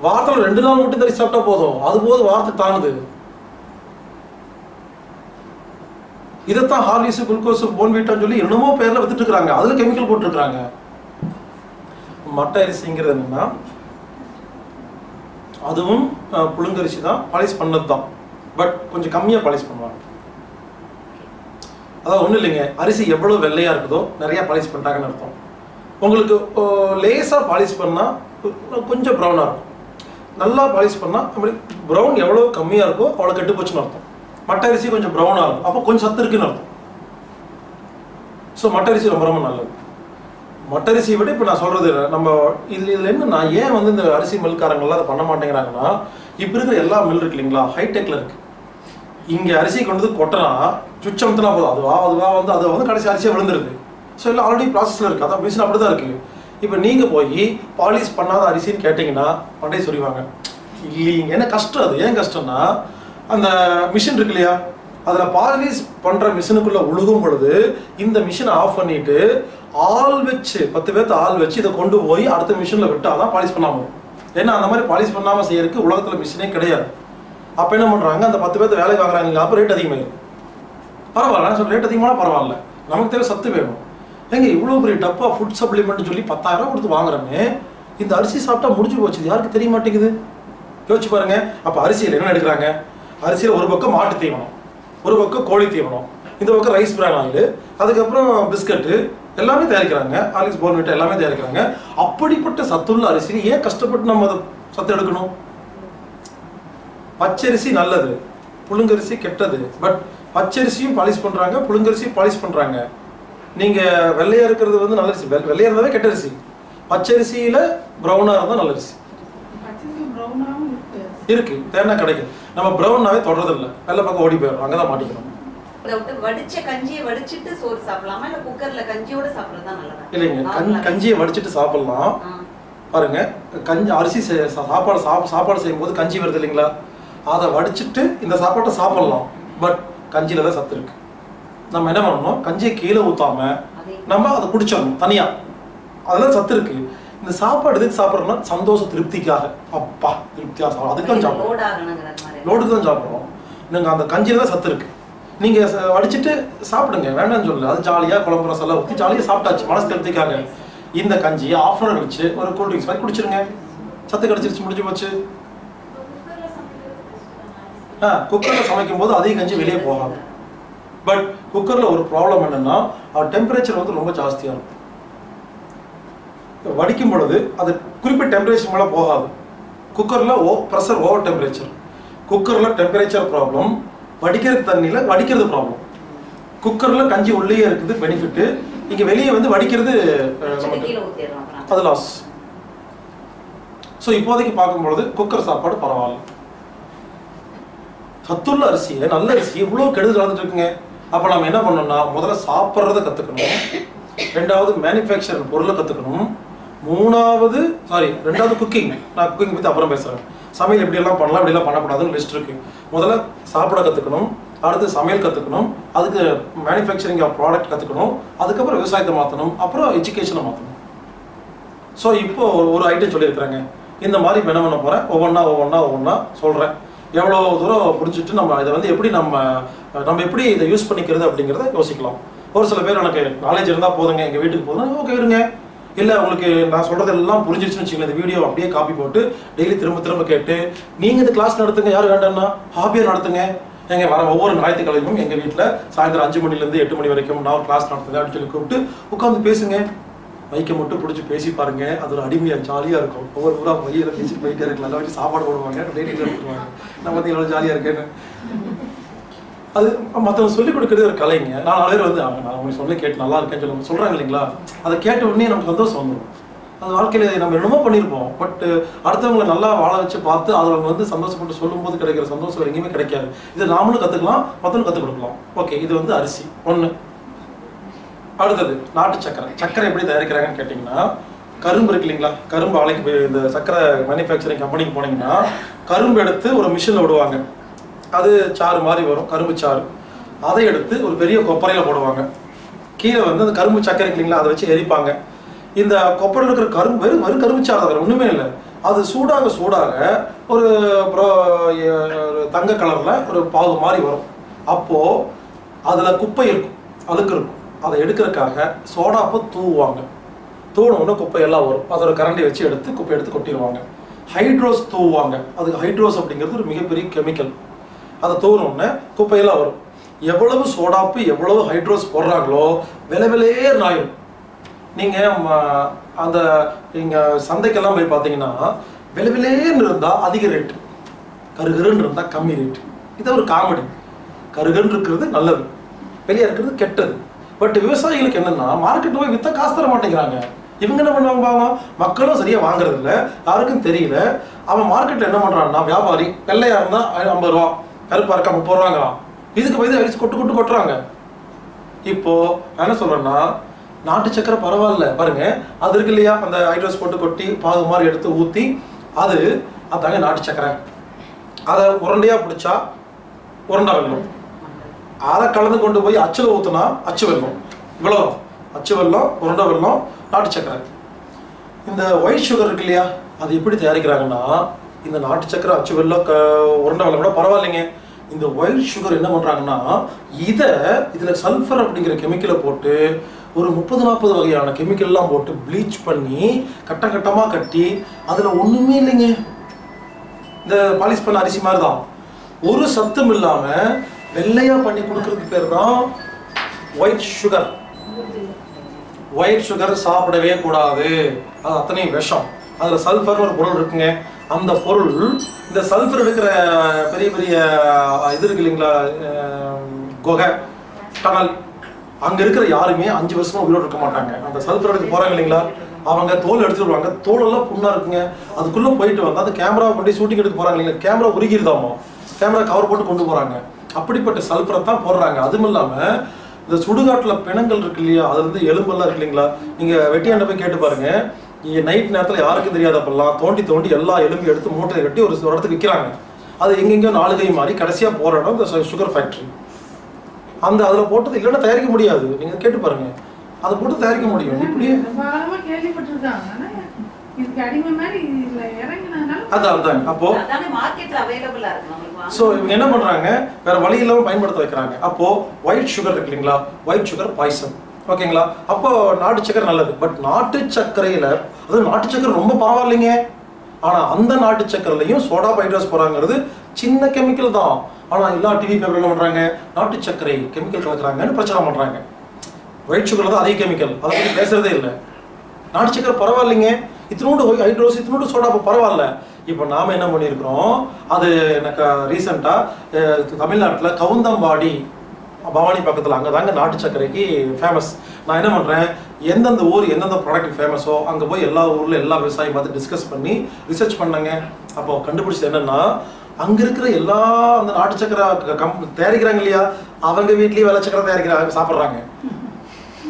வாரத்தில் ரெண்டு நாள் மட்டும் தறி சாப்பிட்டா போதும் அது போது வாரத்துக்கு தானுது இதைத்தான் ஹார்லிக்ஸ் குளுக்கோஸ் போன்வீட்டான்னு சொல்லி என்னமோ பேரில் வித்துட்டு இருக்கிறாங்க அதுல கெமிக்கல் போட்டுருக்குறாங்க மட்டை அரிசிங்கிறது என்னன்னா அதுவும் புழுங்கரிசி தான் பாலிஷ் பண்ணது தான் பட் கொஞ்சம் கம்மியாக பாலிஷ் பண்ணுவாங்க அதாவது ஒன்றும் இல்லைங்க அரிசி எவ்வளோ வெள்ளையாக இருக்குதோ நிறையா பாலிஷ் பண்ணிட்டாங்கன்னு அர்த்தம் உங்களுக்கு லேஸாக பாலிஷ் பண்ணால் கொஞ்சம் ப்ரௌனாக இருக்கும் நல்லா பாலிஷ் பண்ணால் அப்படி ப்ரௌன் எவ்வளோ கம்மியாக இருக்கோ அவ்வளோ கெட்டு போச்சுன்னு அர்த்தம் மட்டை அரிசி கொஞ்சம் ப்ரௌனாக இருக்கும் அப்போ கொஞ்சம் சத்து இருக்குன்னு அர்த்தம் ஸோ மட்டை அரிசி ரொம்ப ரொம்ப நல்லது மட்டை அரிசியை விட இப்போ நான் சொல்கிறது நம்ம இதில் இதில் என்னன்னா ஏன் வந்து இந்த அரிசி மில்காரங்கள்லாம் அதை பண்ண மாட்டேங்கிறாங்கன்னா இப்போ இருக்கிற எல்லா மில் இருக்கு இல்லைங்களா ஹைடெக்கில் இருக்குது இங்கே அரிசி கொண்டு வந்து கொட்டினா சுச்சம்த்துனா போதும் அதுவா அதுவா வந்து அதை வந்து கடைசி அரிசியாக விழுந்துருது ஸோ எல்லாம் ஆல்ரெடி ப்ராசஸில் இருக்குது அதான் மிஷின் அப்படி தான் இருக்குது இப்போ நீங்கள் போய் பாலிஷ் பண்ணாத அரிசின்னு கேட்டிங்கன்னா மண்டையை சொல்லுவாங்க இல்லைங்க ஏன்னா கஷ்டம் அது ஏன் கஷ்டம்னா அந்த மிஷின் இருக்கு இல்லையா அதில் பாலிஷ் பண்ணுற மிஷினுக்குள்ளே உழுகும் பொழுது இந்த மிஷினை ஆஃப் பண்ணிவிட்டு ஆள் வச்சு பத்து பேர்த்து ஆள் வச்சு இதை கொண்டு போய் அடுத்த மிஷினில் விட்டால் தான் பாலிஷ் பண்ணாமல் ஏன்னா அந்த மாதிரி பாலிஷ் பண்ணாமல் செய்யறதுக்கு உலகத்தில் மிஷினே கிடையாது அப்போ என்ன பண்ணுறாங்க அந்த பத்து பேர்த்து வேலைக்கு வாங்குறாங்க அப்போ ரேட் அதிகமாகிடும் பரவாயில்ல ரேட் அதிகமான பரவாயில்ல நமக்கு தேவை சத்து வேணும் ஏங்க இவ்வளோ பெரிய டப்பா ஃபுட் சப்ளிமெண்ட்னு சொல்லி பத்தாயிரம் கொடுத்து வாங்குறோமே இந்த அரிசி சாப்பிட்டா முடிஞ்சு போச்சு யாருக்கு தெரிய மாட்டேங்குது யோசிச்சு பாருங்க அப்போ அரிசியில் என்ன எடுக்கிறாங்க அரிசியில் ஒரு பக்கம் மாட்டு தீவனம் ஒரு பக்கம் கோழி தீவனம் இந்த பக்கம் ரைஸ் பிரான் ஆயில் அதுக்கப்புறம் பிஸ்கட்டு எல்லாமே தயாரிக்கிறாங்க ஹார்லிக்ஸ் போர்ன்விட்டா எல்லாமே தயாரிக்கிறாங்க அப்படிப்பட்ட சத்துள்ள அரிசி ஏன் கஷ்டப்பட்டு நம்ம அதை சத்து எடுக்கணும் பச்சரிசி நல்லது புழுங்கரிசி கெட்டது பட் பச்சரிசியும் பாலிஷ் பண்ணுறாங்க புழுங்கரிசியும் பாலிஷ் பண்ணுறாங்க நீங்கள் வெள்ளையாக இருக்கிறது வந்து நல்ல அரிசி வெள்ளையாக இருந்தாலே கெட்டரிசி பச்சரிசியில் ப்ரௌனாக இருந்தால் நல்ல அரிசி இருக்கு தேனா கிடைக்குது நம்ம ப்ரௌனாவே தொடறது இல்லை வெள்ளை பக்கம் ஓடி போயிடும் அங்கே தான் மாட்டிக்கிறோம் கஞ்சியை வடிச்சிட்டு சாப்பிடலாம் பாருங்க கஞ்சி அரிசி சாப்பாடு சாப்பாடு செய்யும்போது கஞ்சி வருது இல்லைங்களா அதை வடிச்சிட்டு இந்த சாப்பாட்டை சாப்பிடலாம் பட் கஞ்சியில தான் சத்து இருக்கு நம்ம என்ன பண்ணணும் கஞ்சியை கீழே ஊத்தாம நம்ம அதை குடிச்சிடணும் தனியா அதெல்லாம் சத்து இருக்கு இந்த சாப்பாடு எதுக்கு சாப்பிட்றோம்னா சந்தோஷ திருப்திக்காக அப்பா திருப்தியாக சாப்பிடும் அதுக்கு தான் சாப்பிடுவோம் லோடுக்கு தான் சாப்பிடுவோம் நீங்கள் அந்த கஞ்சியில தான் சத்து இருக்கு நீங்கள் வடிச்சிட்டு சாப்பிடுங்க வேண்டாம்னு சொல்லல அது ஜாலியாக குழம்பு ரசம்லாம் ஊற்றி ஜாலியாக சாப்பிட்டாச்சு மனசு திருப்திக்காக இந்த கஞ்சியை ஆஃப் அன் அவர் கழிச்சு ஒரு கூல் ட்ரிங்க்ஸ் மாதிரி குடிச்சிருங்க சத்து கடிச்சிருச்சு முடிஞ்சு போச்சு ஆ குக்கரில் சமைக்கும் போது அதிக கஞ்சி வெளியே போகாது பட் குக்கரில் ஒரு ப்ராப்ளம் என்னென்னா டெம்பரேச்சர் வந்து ரொம்ப ஜாஸ்தியாக இருக்கும் வடிக்கும் பொழுது அது குறிப்பிட்ட டெம்பரேச்சர் மேலே போகாது குக்கரில் ஓ ப்ரெஷர் ஓவர் டெம்பரேச்சர் குக்கரில் டெம்பரேச்சர் ப்ராப்ளம் வடிக்கிறது தண்ணியில் வடிக்கிறது ப்ராப்ளம் குக்கரில் கஞ்சி உள்ளேயே இருக்குது பெனிஃபிட்டு இங்கே வெளியே வந்து வடிக்கிறது அது லாஸ் ஸோ இப்போதைக்கு பார்க்கும்பொழுது குக்கர் சாப்பாடு பரவாயில்ல சத்துள்ள அரிசியை நல்ல அரிசி இவ்வளோ கெடுதல் நடந்துட்டு இருக்குங்க அப்போ நம்ம என்ன பண்ணோம்னா முதல்ல சாப்பிட்றத கற்றுக்கணும் ரெண்டாவது மேனுஃபேக்சர் பொருளை கற்றுக்கணும் மூணாவது சாரி ரெண்டாவது குக்கிங் நான் குக்கிங் பற்றி அப்புறம் பேசுகிறேன் சமையல் எப்படியெல்லாம் பண்ணலாம் இப்படிலாம் பண்ணக்கூடாதுன்னு லிஸ்ட் இருக்குது முதல்ல சாப்பிட கற்றுக்கணும் அடுத்து சமையல் கற்றுக்கணும் அதுக்கு மேனுஃபேக்சரிங் ஆஃப் ப்ராடக்ட் கற்றுக்கணும் அதுக்கப்புறம் விவசாயத்தை மாற்றணும் அப்புறம் எஜுகேஷனை மாற்றணும் So இப்போ ஒரு ஐட்டம் சொல்லியிருக்காங்க இந்த மாதிரி என்ன பண்ண போறேன் ஒவ்வொண்ணா ஒவ்வொண்ணா ஒவ்வொண்ணா சொல்றேன் எவ்வளவு தூரம் புரிஞ்சிட்டு நம்ம இத வந்து எப்படி நம்ம நம்ம எப்படி இத யூஸ் பண்ணிக்கிறது அப்படிங்கறதை யோசிக்கலாம் ஒரு சில பேர் எனக்கு knowledge இருந்தா போதுங்க எங்க வீட்டுக்கு போறேன் ஓகே இருங்க இல்ல உங்களுக்கு நான் சொல்றது எல்லாம் புரிஞ்சிருச்சுன்னு வெச்சீங்க இந்த வீடியோ அப்படியே காப்பி போட்டு டெய்லி திரும்ப திரும்ப கேட்டு நீங்க இந்த கிளாஸ் நடத்துங்க யார் வேண்டாம்னா ஹாபியா நடத்துங்க எங்க வர ஒவ்வொரு ஞாயிற்றுக்கிழமையும் எங்க வீட்ல சாயந்தரம் அஞ்சு மணில இருந்து எட்டு மணி வரைக்கும் நான் கிளாஸ் நடத்துறேன் அப்படி சொல்லி கூப்பிட்டு உட்கார்ந்து பேசுங்க மைக்க மட்டும் பிடிச்சி பேசி பாருங்க அது ஒரு அடிமையா ஜாலியா இருக்கும் ஒவ்வொரு ஊரா போய் இத பேசி போயிட்டே இருக்கலாம் எல்லாரும் சாப்பாடு போடுவாங்க டெய்லி நடத்துவாங்க நம்ம வந்து எல்லாரும் ஜாலியா இருக்கேன்னு அது மத்தவங்க சொல்லி கொடுக்கிறது ஒரு கலைங்க நான் ஆளே வந்து நான் உங்களுக்கு சொல்ல கேட் நல்லா இருக்கேன்னு சொல்லுங்க சொல்றாங்க இல்லீங்களா அத கேட்ட உடனே நமக்கு சந்தோஷம் வந்துரும் அது வாழ்க்கையில நம்ம என்னமோ பண்ணிருப்போம் பட் அடுத்தவங்க நல்லா வாழ வச்சு பார்த்து அவங்க வந்து சந்தோஷப்பட்டு சொல்லும்போது கிடைக்கிற சந்தோஷம் எங்கேயுமே கிடைக்காது இது நாமளும் கத்துக்கலாம் மத்தவங்க கத்து கொடுக்கலாம் ஓகே இது வந்து அரிசி ஒண்ணு அடுத்தது நாட்டு சக்கரை சக்கரை எப்படி தயாரிக்கிறாங்கன்னு கேட்டிங்கன்னா கரும்பு இருக்கு இல்லைங்களா கரும்பு ஆலைக்கு போய் இந்த சக்கரை மேனுஃபேக்சரிங் கம்பெனிக்கு போனீங்கன்னா கரும்பு எடுத்து ஒரு மிஷினில் விடுவாங்க அது சாறு மாதிரி வரும் கரும்பு சாறு அதை எடுத்து ஒரு பெரிய கொப்பரையில் போடுவாங்க கீழே வந்து அந்த கரும்பு சக்கரை இருக்கு இல்லைங்களா அதை வச்சு எரிப்பாங்க இந்த கொப்பரையில் இருக்கிற கரும்பு வெறும் வெறும் கரும்பு சாறு தான் ஒன்றுமே இல்லை அது சூடாக சூடாக ஒரு தங்க கலரில் ஒரு பாகு மாதிரி வரும் அப்போது அதில் குப்பை இருக்கும் அழுக்கு இருக்கும் அதை எடுக்கிறதுக்காக சோடாப்பை தூவுவாங்க தூவணும்னா குப்பையெல்லாம் வரும் அதோட கரண்டி வச்சு எடுத்து குப்பை எடுத்து கொட்டிடுவாங்க ஹைட்ரோஸ் தூவுவாங்க அது ஹைட்ரோஸ் அப்படிங்கிறது ஒரு மிகப்பெரிய கெமிக்கல் அதை தூவணும்னா குப்பையெல்லாம் வரும் எவ்வளவு சோடாப்பு எவ்வளவு ஹைட்ரோஸ் போடுறாங்களோ விலை விலையே நாயும் நீங்கள் அந்த நீங்கள் சந்தைக்கெல்லாம் போய் பார்த்தீங்கன்னா விலை விலையேன்னு இருந்தால் அதிக ரேட்டு கருகருன்னு இருந்தால் கம்மி ரேட்டு இதை ஒரு காமெடி கருகருன்னு இருக்கிறது நல்லது வெளியே இருக்கிறது கெட்டது பட் விவசாயிகளுக்கு என்னன்னா மார்க்கெட் போய் வித்தா காசு தர மாட்டேங்கிறாங்க இவங்க என்ன பண்ணுவாங்க பாவா மக்களும் சரியா வாங்குறது இல்லை யாருக்கும் தெரியல அவன் மார்க்கெட்ல என்ன பண்றான்னா வியாபாரி வெள்ளையா இருந்தா ஐம்பது ரூபா கருப்பா இருக்கா முப்பது ரூபாங்களாம் இதுக்கு போய் அடிச்சு கொட்டு கொட்டு கொட்டுறாங்க இப்போ நான் என்ன சொல்றேன்னா நாட்டு சக்கரை பரவாயில்ல பாருங்க அது இருக்கு இல்லையா அந்த ஹைட்ரோஸ் போட்டு கொட்டி பாகு மாதிரி எடுத்து ஊத்தி அது அதாங்க நாட்டு சக்கரை அதை உருண்டையா பிடிச்சா உருண்டை வெல்லும் அதை கலந்து கொண்டு போய் அச்சில் ஊற்றினா அச்சு வெல்லம் இவ்வளோ அச்சு வெல்லம் உருண்டை வெல்லம் நாட்டு சக்கரை இந்த ஒயிட் சுகர் இருக்கு இல்லையா அது எப்படி தயாரிக்கிறாங்கன்னா இந்த நாட்டு சக்கரை அச்சு வெல்லம் க உருண்டை வெல்லம் கூட பரவாயில்லைங்க இந்த ஒயிட் சுகர் என்ன பண்ணுறாங்கன்னா இதை இதில் சல்ஃபர் அப்படிங்கிற கெமிக்கலை போட்டு ஒரு முப்பது நாற்பது வகையான கெமிக்கல்லாம் போட்டு ப்ளீச் பண்ணி கட்ட கட்டமாக கட்டி அதில் ஒன்றுமே இல்லைங்க இந்த பாலிஷ் பண்ண அரிசி மாதிரி தான் ஒரு சத்தம் இல்லாமல் வெள்ளையா பண்ணி கொடுக்கறதுக்கு பேர் தான் ஒயிட் சுகர் ஒயிட் சுகர் சாப்பிடவே கூடாது அது அத்தனையும் விஷம் அதில் சல்ஃபர்னு ஒரு பொருள் இருக்குங்க அந்த பொருள் இந்த சல்ஃபர் எடுக்கிற பெரிய பெரிய இது இருக்கு இல்லைங்களா குகை டனல் அங்கே இருக்கிற யாருமே அஞ்சு வருஷமா உயிரோடு இருக்க மாட்டாங்க அந்த சல்ஃபர் எடுத்து போகிறாங்க இல்லைங்களா அவங்க தோல் எடுத்துருவாங்க தோலெல்லாம் புண்ணாக இருக்குங்க அதுக்குள்ளே போயிட்டு வந்தால் அந்த கேமரா பண்ணி ஷூட்டிங் எடுத்து போகிறாங்க இல்லைங்களா கேமரா உருகிருதாமோ கேமரா கவர் போட்டு கொண்டு போகிறாங்க அப்படிப்பட்ட சல்ஃபரை தான் போடுறாங்க அதுவும் இல்லாமல் இந்த சுடுகாட்டில் பிணங்கள் இருக்கு இல்லையா அது வந்து எலும்பெல்லாம் இருக்கு இல்லைங்களா நீங்கள் வெட்டியாண்ட போய் கேட்டு பாருங்க இங்கே நைட் நேரத்தில் யாருக்கும் தெரியாத அப்பெல்லாம் தோண்டி தோண்டி எல்லா எலும்பு எடுத்து மூட்டையை கட்டி ஒரு இடத்துக்கு விற்கிறாங்க அது எங்கெங்கேயோ நாலுகை மாறி கடைசியாக போகிற இடம் இந்த சுகர் ஃபேக்ட்ரி அந்த அதில் போட்டது இல்லைன்னா தயாரிக்க முடியாது நீங்கள் கேட்டு பாருங்க அதை போட்டு தயாரிக்க முடியும் இப்படியே என்ன பண்றாங்க வேற வழி இல்லாம பயன்படுத்த வைக்கிறாங்க அப்போ ஒயிட் சுகர் இருக்கு இல்லைங்களா ஒயிட் சுகர் பாய்சன் ஓகேங்களா அப்போ நாட்டு சக்கரை நல்லது பட் நாட்டு சக்கரையில அது நாட்டு சக்கரை ரொம்ப பரவாயில்லைங்க ஆனா அந்த நாட்டு சக்கரையிலையும் சோடா ஹைட்ரோஸ் போறாங்கிறது சின்ன கெமிக்கல் தான் ஆனா எல்லா டிவி பேப்பர்ல என்ன பண்றாங்க நாட்டு சக்கரை கெமிக்கல் கலக்குறாங்கன்னு பிரச்சனை பண்றாங்க ஒயிட் சுகர்ல தான் அதே கெமிக்கல் அதை பத்தி பேசுறதே இல்லை நாட்டு சக்கரை பரவாயில்லைங்க இத்தனோட ஹைட்ரோஸ் இத்தனோட சோடா பரவாயில்ல இப்போ நாம் என்ன பண்ணியிருக்கிறோம் அது எனக்கு ரீசெண்டாக தமிழ்நாட்டில் கவுந்தம்பாடி பவானி பக்கத்தில் அங்கே தாங்க நாட்டு சக்கரைக்கு ஃபேமஸ் நான் என்ன பண்ணுறேன் எந்தெந்த ஊர் எந்தெந்த ப்ராடக்ட் ஃபேமஸோ அங்கே போய் எல்லா ஊரில் எல்லா விவசாயம் பார்த்து டிஸ்கஸ் பண்ணி ரிசர்ச் பண்ணாங்க அப்போ கண்டுபிடிச்சது என்னென்னா அங்கே இருக்கிற எல்லா அந்த நாட்டு சக்கரை கம் தயாரிக்கிறாங்க இல்லையா அவங்க வீட்லேயே வெள்ளை சக்கரை தயாரிக்கிறாங்க சாப்பிட்றாங்க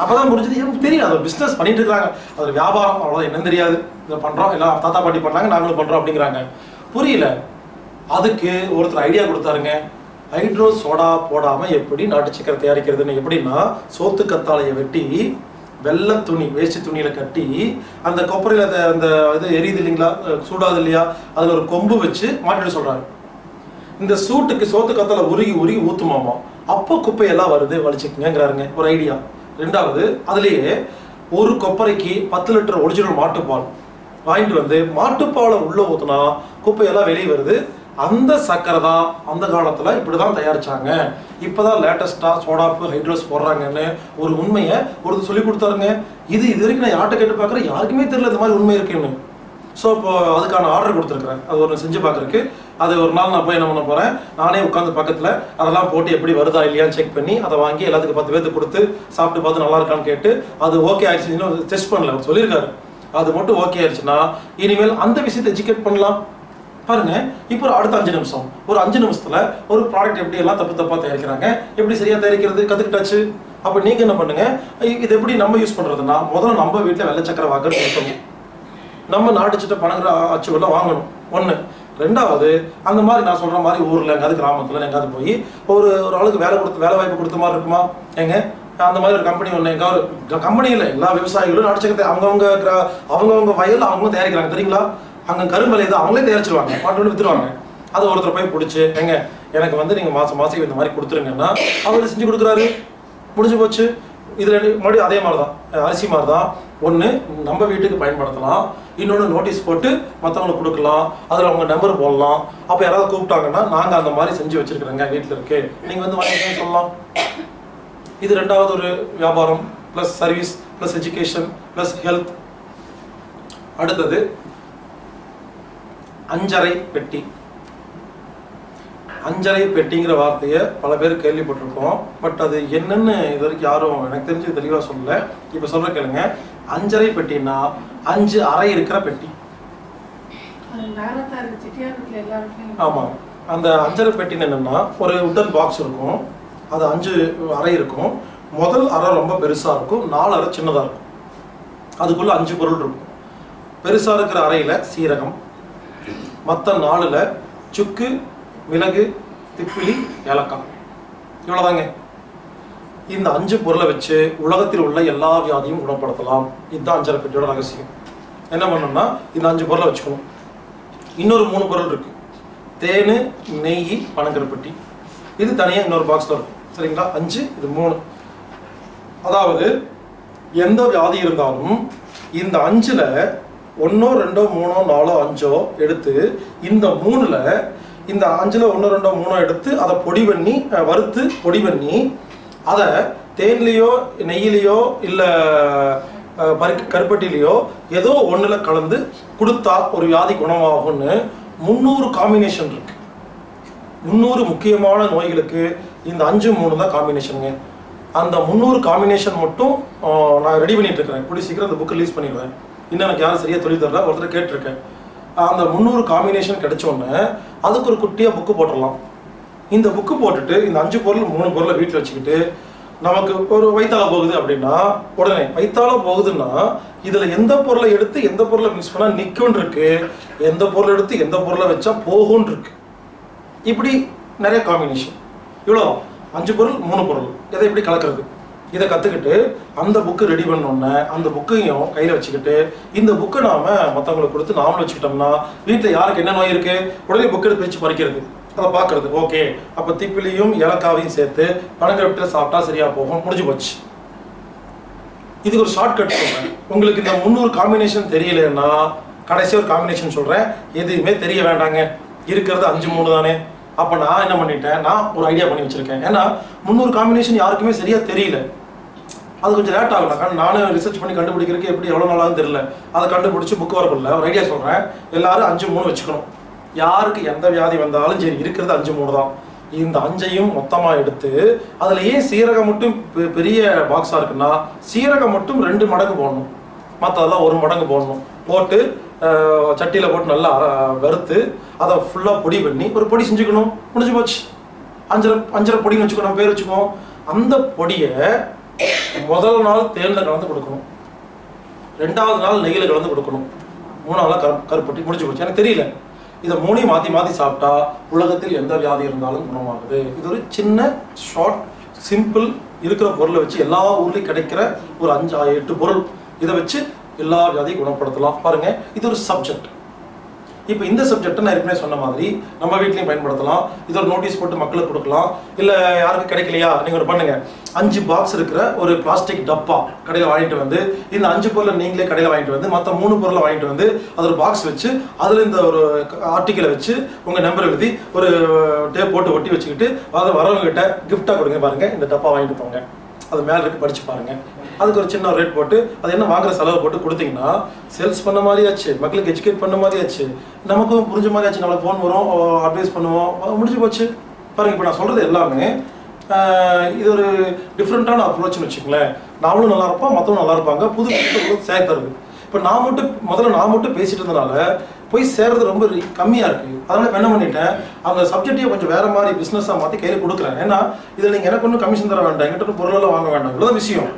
அப்போதான் புரிஞ்சது எனக்கு தெரியும் அது பிஸ்னஸ் பண்ணிட்டு இருக்காங்க அது வியாபாரம் அவ்வளோதான் என்னன்னு தெரியாது இதை பண்ணுறோம் எல்லாம் தாத்தா பாட்டி பண்ணுறாங்க நாங்களும் பண்ணுறோம் அப்படிங்கிறாங்க புரியல அதுக்கு ஒருத்தர் ஐடியா கொடுத்தாருங்க ஹைட்ரோ சோடா போடாமல் எப்படி நாட்டு சக்கரை தயாரிக்கிறதுன்னு எப்படின்னா சோத்துக்கத்தாழையை வெட்டி வெள்ள துணி வேஷ்டி துணியில கட்டி அந்த கொப்பரையில அந்த இது எரியுது இல்லீங்களா சூடாது இல்லையா அதுல ஒரு கொம்பு வச்சு மாட்டிட்டு சொல்றாங்க இந்த சூட்டுக்கு சோத்து கத்தல உருகி உருகி ஊத்துமாமா அப்ப குப்பை எல்லாம் வருது வலிச்சுக்குங்கங்கறாருங்க ஒரு ஐடியா இரண்டாவது அதுலயே ஒரு கொப்பரைக்கு பத்து லிட்டர் ஒரிஜினல் மாட்டுப்பால் வாங்கிட்டு வந்து மாட்டுப்பாலை உள்ள ஊத்துனா குப்பை எல்லாம் வெளியே வருது அந்த சக்கரை தான் அந்த காலத்துல இப்படி தான் தயாரிச்சாங்க இப்பதான் லேட்டஸ்டா சோடாப்பு ஹைட்ரோஸ் போடுறாங்கன்னு ஒரு உண்மையை ஒரு சொல்லி கொடுத்தாருங்க இது இது வரைக்கும் நான் யார்கிட்ட கேட்டு பார்க்குறேன் யாருக்குமே தெரியல இந்த மாதிரி உண்மை இருக்குன்னு ஸோ இப்போ அதுக்கான ஆர்டர் கொடுத்துருக்குறேன் அது ஒரு செஞ்சு பார்க்குறக்கு அது ஒரு நாள் நான் போய் என்ன பண்ண போகிறேன் நானே உட்காந்து பக்கத்தில் அதெல்லாம் போட்டு எப்படி வருதா இல்லையான்னு செக் பண்ணி அதை வாங்கி எல்லாத்துக்கும் பத்து பேர்த்து கொடுத்து சாப்பிட்டு பார்த்து நல்லா இருக்கான்னு கேட்டு அது ஓகே ஆயிடுச்சுன்னு டெஸ்ட் பண்ணல அவர் சொல்லியிருக்காரு அது மட்டும் ஓகே ஆயிடுச்சுன்னா இனிமேல் அந்த விஷயத்தை எஜுகேட் பண்ணலாம் பாருங்க இப்போ அடுத்த அஞ்சு நிமிஷம் ஒரு அஞ்சு நிமிஷத்தில் ஒரு ப்ராடக்ட் எப்படி எல்லாம் தப்பு தப்பாக தயாரிக்கிறாங்க எப்படி சரியாக தயாரிக்கிறது கற்றுக்கிட்டாச்சு அப்போ நீங்கள் என்ன பண்ணுங்கள் இது எப்படி நம்ம யூஸ் பண்ணுறதுன்னா முதல்ல நம்ம வீட்டில் வெள்ளச்சக்கரை வாங்குறது இருக்கணும் நம்ம நாட்டு சிட்ட பணங்கிற அச்சுவெல்லாம் வாங்கணும் ஒன்று ரெண்டாவது அந்த மாதிரி நான் சொல்கிற மாதிரி ஊரில் எங்காவது கிராமத்தில் எங்காவது போய் ஒரு ஒரு ஆளுக்கு வேலை கொடுத்து வேலை வாய்ப்பு கொடுத்த மாதிரி இருக்குமா எங்க அந்த மாதிரி ஒரு கம்பெனி ஒன்று எங்காவது கம்பெனியில் எல்லா விவசாயிகளும் நாட்டு சக்கரத்தை அவங்கவுங்க அவங்கவுங்க வயலில் அவங்களும் தயாரிக்கிறாங்க தெரியுங்களா அங்கே கரும்பலை இதை அவங்களே தயாரிச்சிருவாங்க மாட்டு விற்றுருவாங்க அதை ஒருத்தர் போய் பிடிச்சி எங்க எனக்கு வந்து நீங்கள் மாதம் மாதம் இந்த மாதிரி கொடுத்துருங்கன்னா அவர் செஞ்சு கொடுக்குறாரு முடிஞ்சு போச்சு இதில் மறுபடியும் அதே மாதிரி தான் அரிசி மாதிரி தான் ஒன்று நம்ம வீட்டுக்கு பயன்படுத்தலாம் இன்னொன்று நோட்டீஸ் போட்டு மற்றவங்களுக்கு கொடுக்கலாம் அதில் அவங்க நம்பர் போடலாம் அப்போ யாராவது கூப்பிட்டாங்கன்னா நாங்கள் அந்த மாதிரி செஞ்சு வச்சுருக்குறோங்க வீட்டில் இருக்கு நீங்கள் வந்து வாங்கிக்கணும்னு சொல்லலாம் இது ரெண்டாவது ஒரு வியாபாரம் plus service plus education plus health அடுத்தது அஞ்சரை பெட்டி அஞ்சரை பெட்டிங்கிற வார்த்தையை பல பேர் கேள்விப்பட்டிருக்கோம் பட் அது என்னன்னு இது வரைக்கும் யாரும் எனக்கு தெரிஞ்சு தெளிவாக சொல்லலை இப்போ சொல்கிற கேளுங்க அஞ்சரை பெட்டின்னா அஞ்சு அறை இருக்கிற பெட்டி ஆமாம் அந்த அஞ்சரை பெட்டின்னு என்னென்னா ஒரு உட்டன் பாக்ஸ் இருக்கும் அது அஞ்சு அறை இருக்கும் முதல் அறை ரொம்ப பெருசாக இருக்கும் நாலு அறை சின்னதாக இருக்கும் அதுக்குள்ளே அஞ்சு பொருள் இருக்கும் பெருசாக இருக்கிற அறையில் சீரகம் மற்ற நாளில் சுக்கு மிளகு திப்பிலி ஏலக்காய் இவ்வளோதாங்க இந்த அஞ்சு பொருளை வச்சு உலகத்தில் உள்ள எல்லா வியாதியும் குணப்படுத்தலாம் இதுதான் அஞ்சரை பெட்டியோட ரகசியம் என்ன பண்ணணும்னா இந்த அஞ்சு பொருளை வச்சுக்கணும் இன்னொரு மூணு பொருள் இருக்குது தேன் நெய் பனங்கரு பெட்டி இது தனியாக இன்னொரு பாக்ஸில் இருக்கும் சரிங்களா அஞ்சு இது மூணு அதாவது எந்த வியாதி இருந்தாலும் இந்த அஞ்சில் ஒன்றோ ரெண்டோ மூணோ நாலோ அஞ்சோ எடுத்து இந்த மூணில் இந்த அஞ்சில் ஒன்று ரெண்டோ மூணோ எடுத்து அதை பொடி பண்ணி வறுத்து பொடி பண்ணி அதை தேன்லேயோ நெய்யிலையோ இல்லை பரு கருப்பட்டிலேயோ ஏதோ ஒன்றில் கலந்து கொடுத்தா ஒரு வியாதி குணமாகும்னு முந்நூறு காம்பினேஷன் இருக்குது முந்நூறு முக்கியமான நோய்களுக்கு இந்த அஞ்சு மூணு தான் காம்பினேஷனுங்க அந்த முந்நூறு காம்பினேஷன் மட்டும் நான் ரெடி பண்ணிகிட்டு இருக்கிறேன் இப்படி சீக்கிரம் அந்த புக்கு ரிலீஸ் பண்ணிடுவேன் இன்னும் எனக்கு யாரும் சரியாக சொல்லி தரல ஒருத்தர் கேட்டிருக்கேன் அந்த முந்நூறு காம்பினேஷன் கிடைச்சோன்னே அதுக்கு ஒரு குட்டியாக புக்கு போட்டுடலாம் இந்த புக்கு போட்டுட்டு இந்த அஞ்சு பொருள் மூணு பொருளை வீட்டில் வச்சுக்கிட்டு நமக்கு ஒரு வயிற்றால போகுது அப்படின்னா உடனே வயிற்றால போகுதுன்னா இதில் எந்த பொருளை எடுத்து எந்த பொருளை மிக்ஸ் பண்ணால் நிற்கும்னு இருக்கு எந்த பொருளை எடுத்து எந்த பொருளை வச்சா போகும்னு இருக்கு இப்படி நிறைய காம்பினேஷன் இவ்வளோ அஞ்சு பொருள் மூணு பொருள் எதை இப்படி கலக்கிறது இதை கற்றுக்கிட்டு அந்த புக்கு ரெடி பண்ணோன்னே அந்த புக்கையும் கையில் வச்சுக்கிட்டு இந்த புக்கை நாம் மற்றவங்களுக்கு கொடுத்து நாமளும் வச்சுக்கிட்டோம்னா வீட்டில் யாருக்கு என்ன நோய் இருக்குது உடனே புக்கை எடுத்து வச்சு பறிக்கிறது அதை பார்க்குறது ஓகே அப்போ திப்பிலையும் ஏலக்காவையும் சேர்த்து பனங்கருப்பில் சாப்பிட்டா சரியாக போகும் முடிஞ்சு போச்சு இதுக்கு ஒரு ஷார்ட்கட் சொல்கிறேன் உங்களுக்கு இந்த முந்நூறு காம்பினேஷன் தெரியலன்னா கடைசி ஒரு காம்பினேஷன் சொல்கிறேன் எதுவுமே தெரிய வேண்டாங்க இருக்கிறது அஞ்சு மூணு தானே அப்போ நான் என்ன பண்ணிட்டேன் நான் ஒரு ஐடியா பண்ணி வச்சுருக்கேன் ஏன்னா முந்நூறு காம்பினேஷன் யாருக்குமே சரியாக தெரியல அது கொஞ்சம் லேட் ஆகலாம் காரணம் நானும் ரிசர்ச் பண்ணி கண்டுபிடிக்கிறதுக்கு எப்படி எவ்வளோ நாளாகும் தெரியல அதை கண்டுபிடிச்சி புக் வரப்படல ஒரு ஐடியா சொல்கிறேன் எல்லாரும் அஞ்சு மூணு வச்சுக்கணும் யாருக்கு எந்த வியாதி வந்தாலும் சரி இருக்கிறது அஞ்சு மூணு தான் இந்த அஞ்சையும் மொத்தமாக எடுத்து அதில் ஏன் சீரகம் மட்டும் பெரிய பாக்ஸாக இருக்குன்னா சீரகம் மட்டும் ரெண்டு மடங்கு போடணும் மற்றதெல்லாம் ஒரு மடங்கு போடணும் போட்டு சட்டியில் போட்டு நல்லா வறுத்து அதை ஃபுல்லாக பொடி பண்ணி ஒரு பொடி செஞ்சுக்கணும் முடிஞ்சு போச்சு அஞ்சரை அஞ்சரை பொடின்னு வச்சுக்கணும் பேர் வச்சுக்கோம் அந்த பொடியை முதல் நாள் தேனில் கலந்து கொடுக்கணும் ரெண்டாவது நாள் நெய்யில் கலந்து கொடுக்கணும் மூணாவது நாள் கரு கருப்பட்டி முடிஞ்சு போச்சு எனக்கு தெரியல இதை மூணையும் மாற்றி மாற்றி சாப்பிட்டா உலகத்தில் எந்த வியாதி இருந்தாலும் குணமாகுது இது ஒரு சின்ன ஷார்ட் சிம்பிள் இருக்கிற பொருளை வச்சு எல்லா ஊர்லயும் கிடைக்கிற ஒரு ஐந்து எட்டு பொருள் இத வச்சு எல்லா வியாதியும் குணப்படுத்தலாம் பாருங்க இது ஒரு சப்ஜெக்ட் இப்போ இந்த சப்ஜெக்ட் நான் ஏற்கனவே சொன்ன மாதிரி நம்ம வீட்லயே பயன்படுத்தலாம் இது ஒரு நோட்டீஸ் போட்டு மக்களுக்கு கொடுக்கலாம் இல்ல யாருக்கு கிடைக்கலையா நீங்க பண்ணுங்க ஐந்து பாக்ஸ் இருக்குற ஒரு பிளாஸ்டிக் டப்பா கடையில வாங்கிட்டு வந்து இந்த ஐந்து பொருளை நீங்களே கடையில வாங்கிட்டு வந்து மத்த மூணு பொருளை வாங்கிட்டு வந்து அத ஒரு பாக்ஸ் வச்சு அதுல இந்த ஒரு ஆர்டிகிளை வச்சு உங்க நம்பர் எழுதி ஒரு டேப் போட்டு ஒட்டி வச்சிட்டு வாங்க வரவங்க கிட்ட gift-ஆ கொடுங்க பாருங்க இந்த டப்பா வாங்கிட்டு போங்க அது மேல இருக்கு படிச்சு பாருங்க அதுக்கு ஒரு சின்ன ரேட் போட்டு அது என்ன வாங்குற செலவு போட்டு கொடுத்தீங்கன்னா சேல்ஸ் பண்ண மாதிரியாச்சு மக்களுக்கு எஜுகேட் பண்ண மாதிரியாச்சு நமக்கும் புரிஞ்ச மாதிரியாச்சு நம்ம ஃபோன் வரும் அட்வைஸ் பண்ணுவோம் முடிஞ்சு போச்சு பாருங்க இப்போ நான் சொல்றது எல்லாமே இது ஒரு டிஃபரண்டான அப்ரோச்னு வெச்சுக்கலாம் நாமளும் நல்லா இருப்போம் மத்தவங்களும் நல்லா இருப்பாங்க புது புது சேக்கிறது இப்போ நான் மட்டும் முதல்ல நான் மட்டும் பேசிட்டு இருந்தனால போய் சேர்றது ரொம்ப கம்மியா இருக்கு அதனால என்ன பண்ணிட்டேன் அந்த சப்ஜெக்ட்டே கொஞ்சம் வேற மாதிரி பிசினஸா மாத்தி கையில கொடுக்குறேன் ஏன்னா இதுல நீங்க எனக்கு ஒன்னும் கமிஷன் தர வேண்டாம் என்கிட்ட ஒரு பொருளை வாங்க வேண்டாம் இவ்வளவு விஷயம்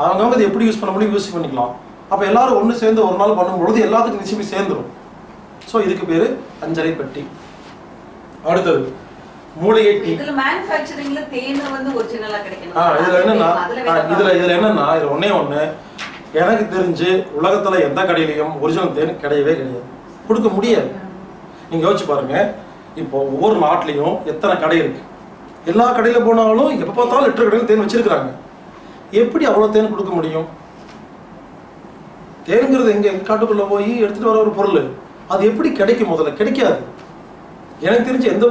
அவங்க இதை எப்படி யூஸ் பண்ண முடியும் யூஸ் பண்ணிக்கலாம் அப்ப எல்லாரும் ஒன்னு சேர்ந்து ஒரு நாள் பண்ணும்போது எல்லாத்துக்கும் நிச்சயமே சேர்ந்துரும் சோ இதுக்கு பேரு அஞ்சரை பெட்டி அடுத்து மூளையை இதுல manufacturingல தேன் வந்து ஒரிஜினலா கிடைக்கும் ஆ இதுல என்னன்னா இதுல இதுல என்னன்னா இது ஒண்ணே ஒண்ணு எனக்கு தெரிஞ்சு உலகத்துல எந்த கடையிலயும் ஒரிஜினல் தேன் கிடையவே கிடையாது கொடுக்க முடியாது நீங்க யோசி பாருங்க இப்போ ஒவ்வொரு நாட்டிலயும் எத்தனை கடை இருக்கு எல்லா கடையில போனாலும் எப்ப பார்த்தாலும் லிட்டர் கடையில தேன் வச்சிருக்காங்க எப்படி அவ்வளவு தேன் கொடுக்க முடியும் தேன்ங்கிறது எங்க காட்டுக்குள்ள போய் எடுத்துட்டு வர ஒரு பொருள் அது எப்படி கிடைக்கும் முதல்ல கிடைக்காது எனக்கு தெரிஞ்சு எந்த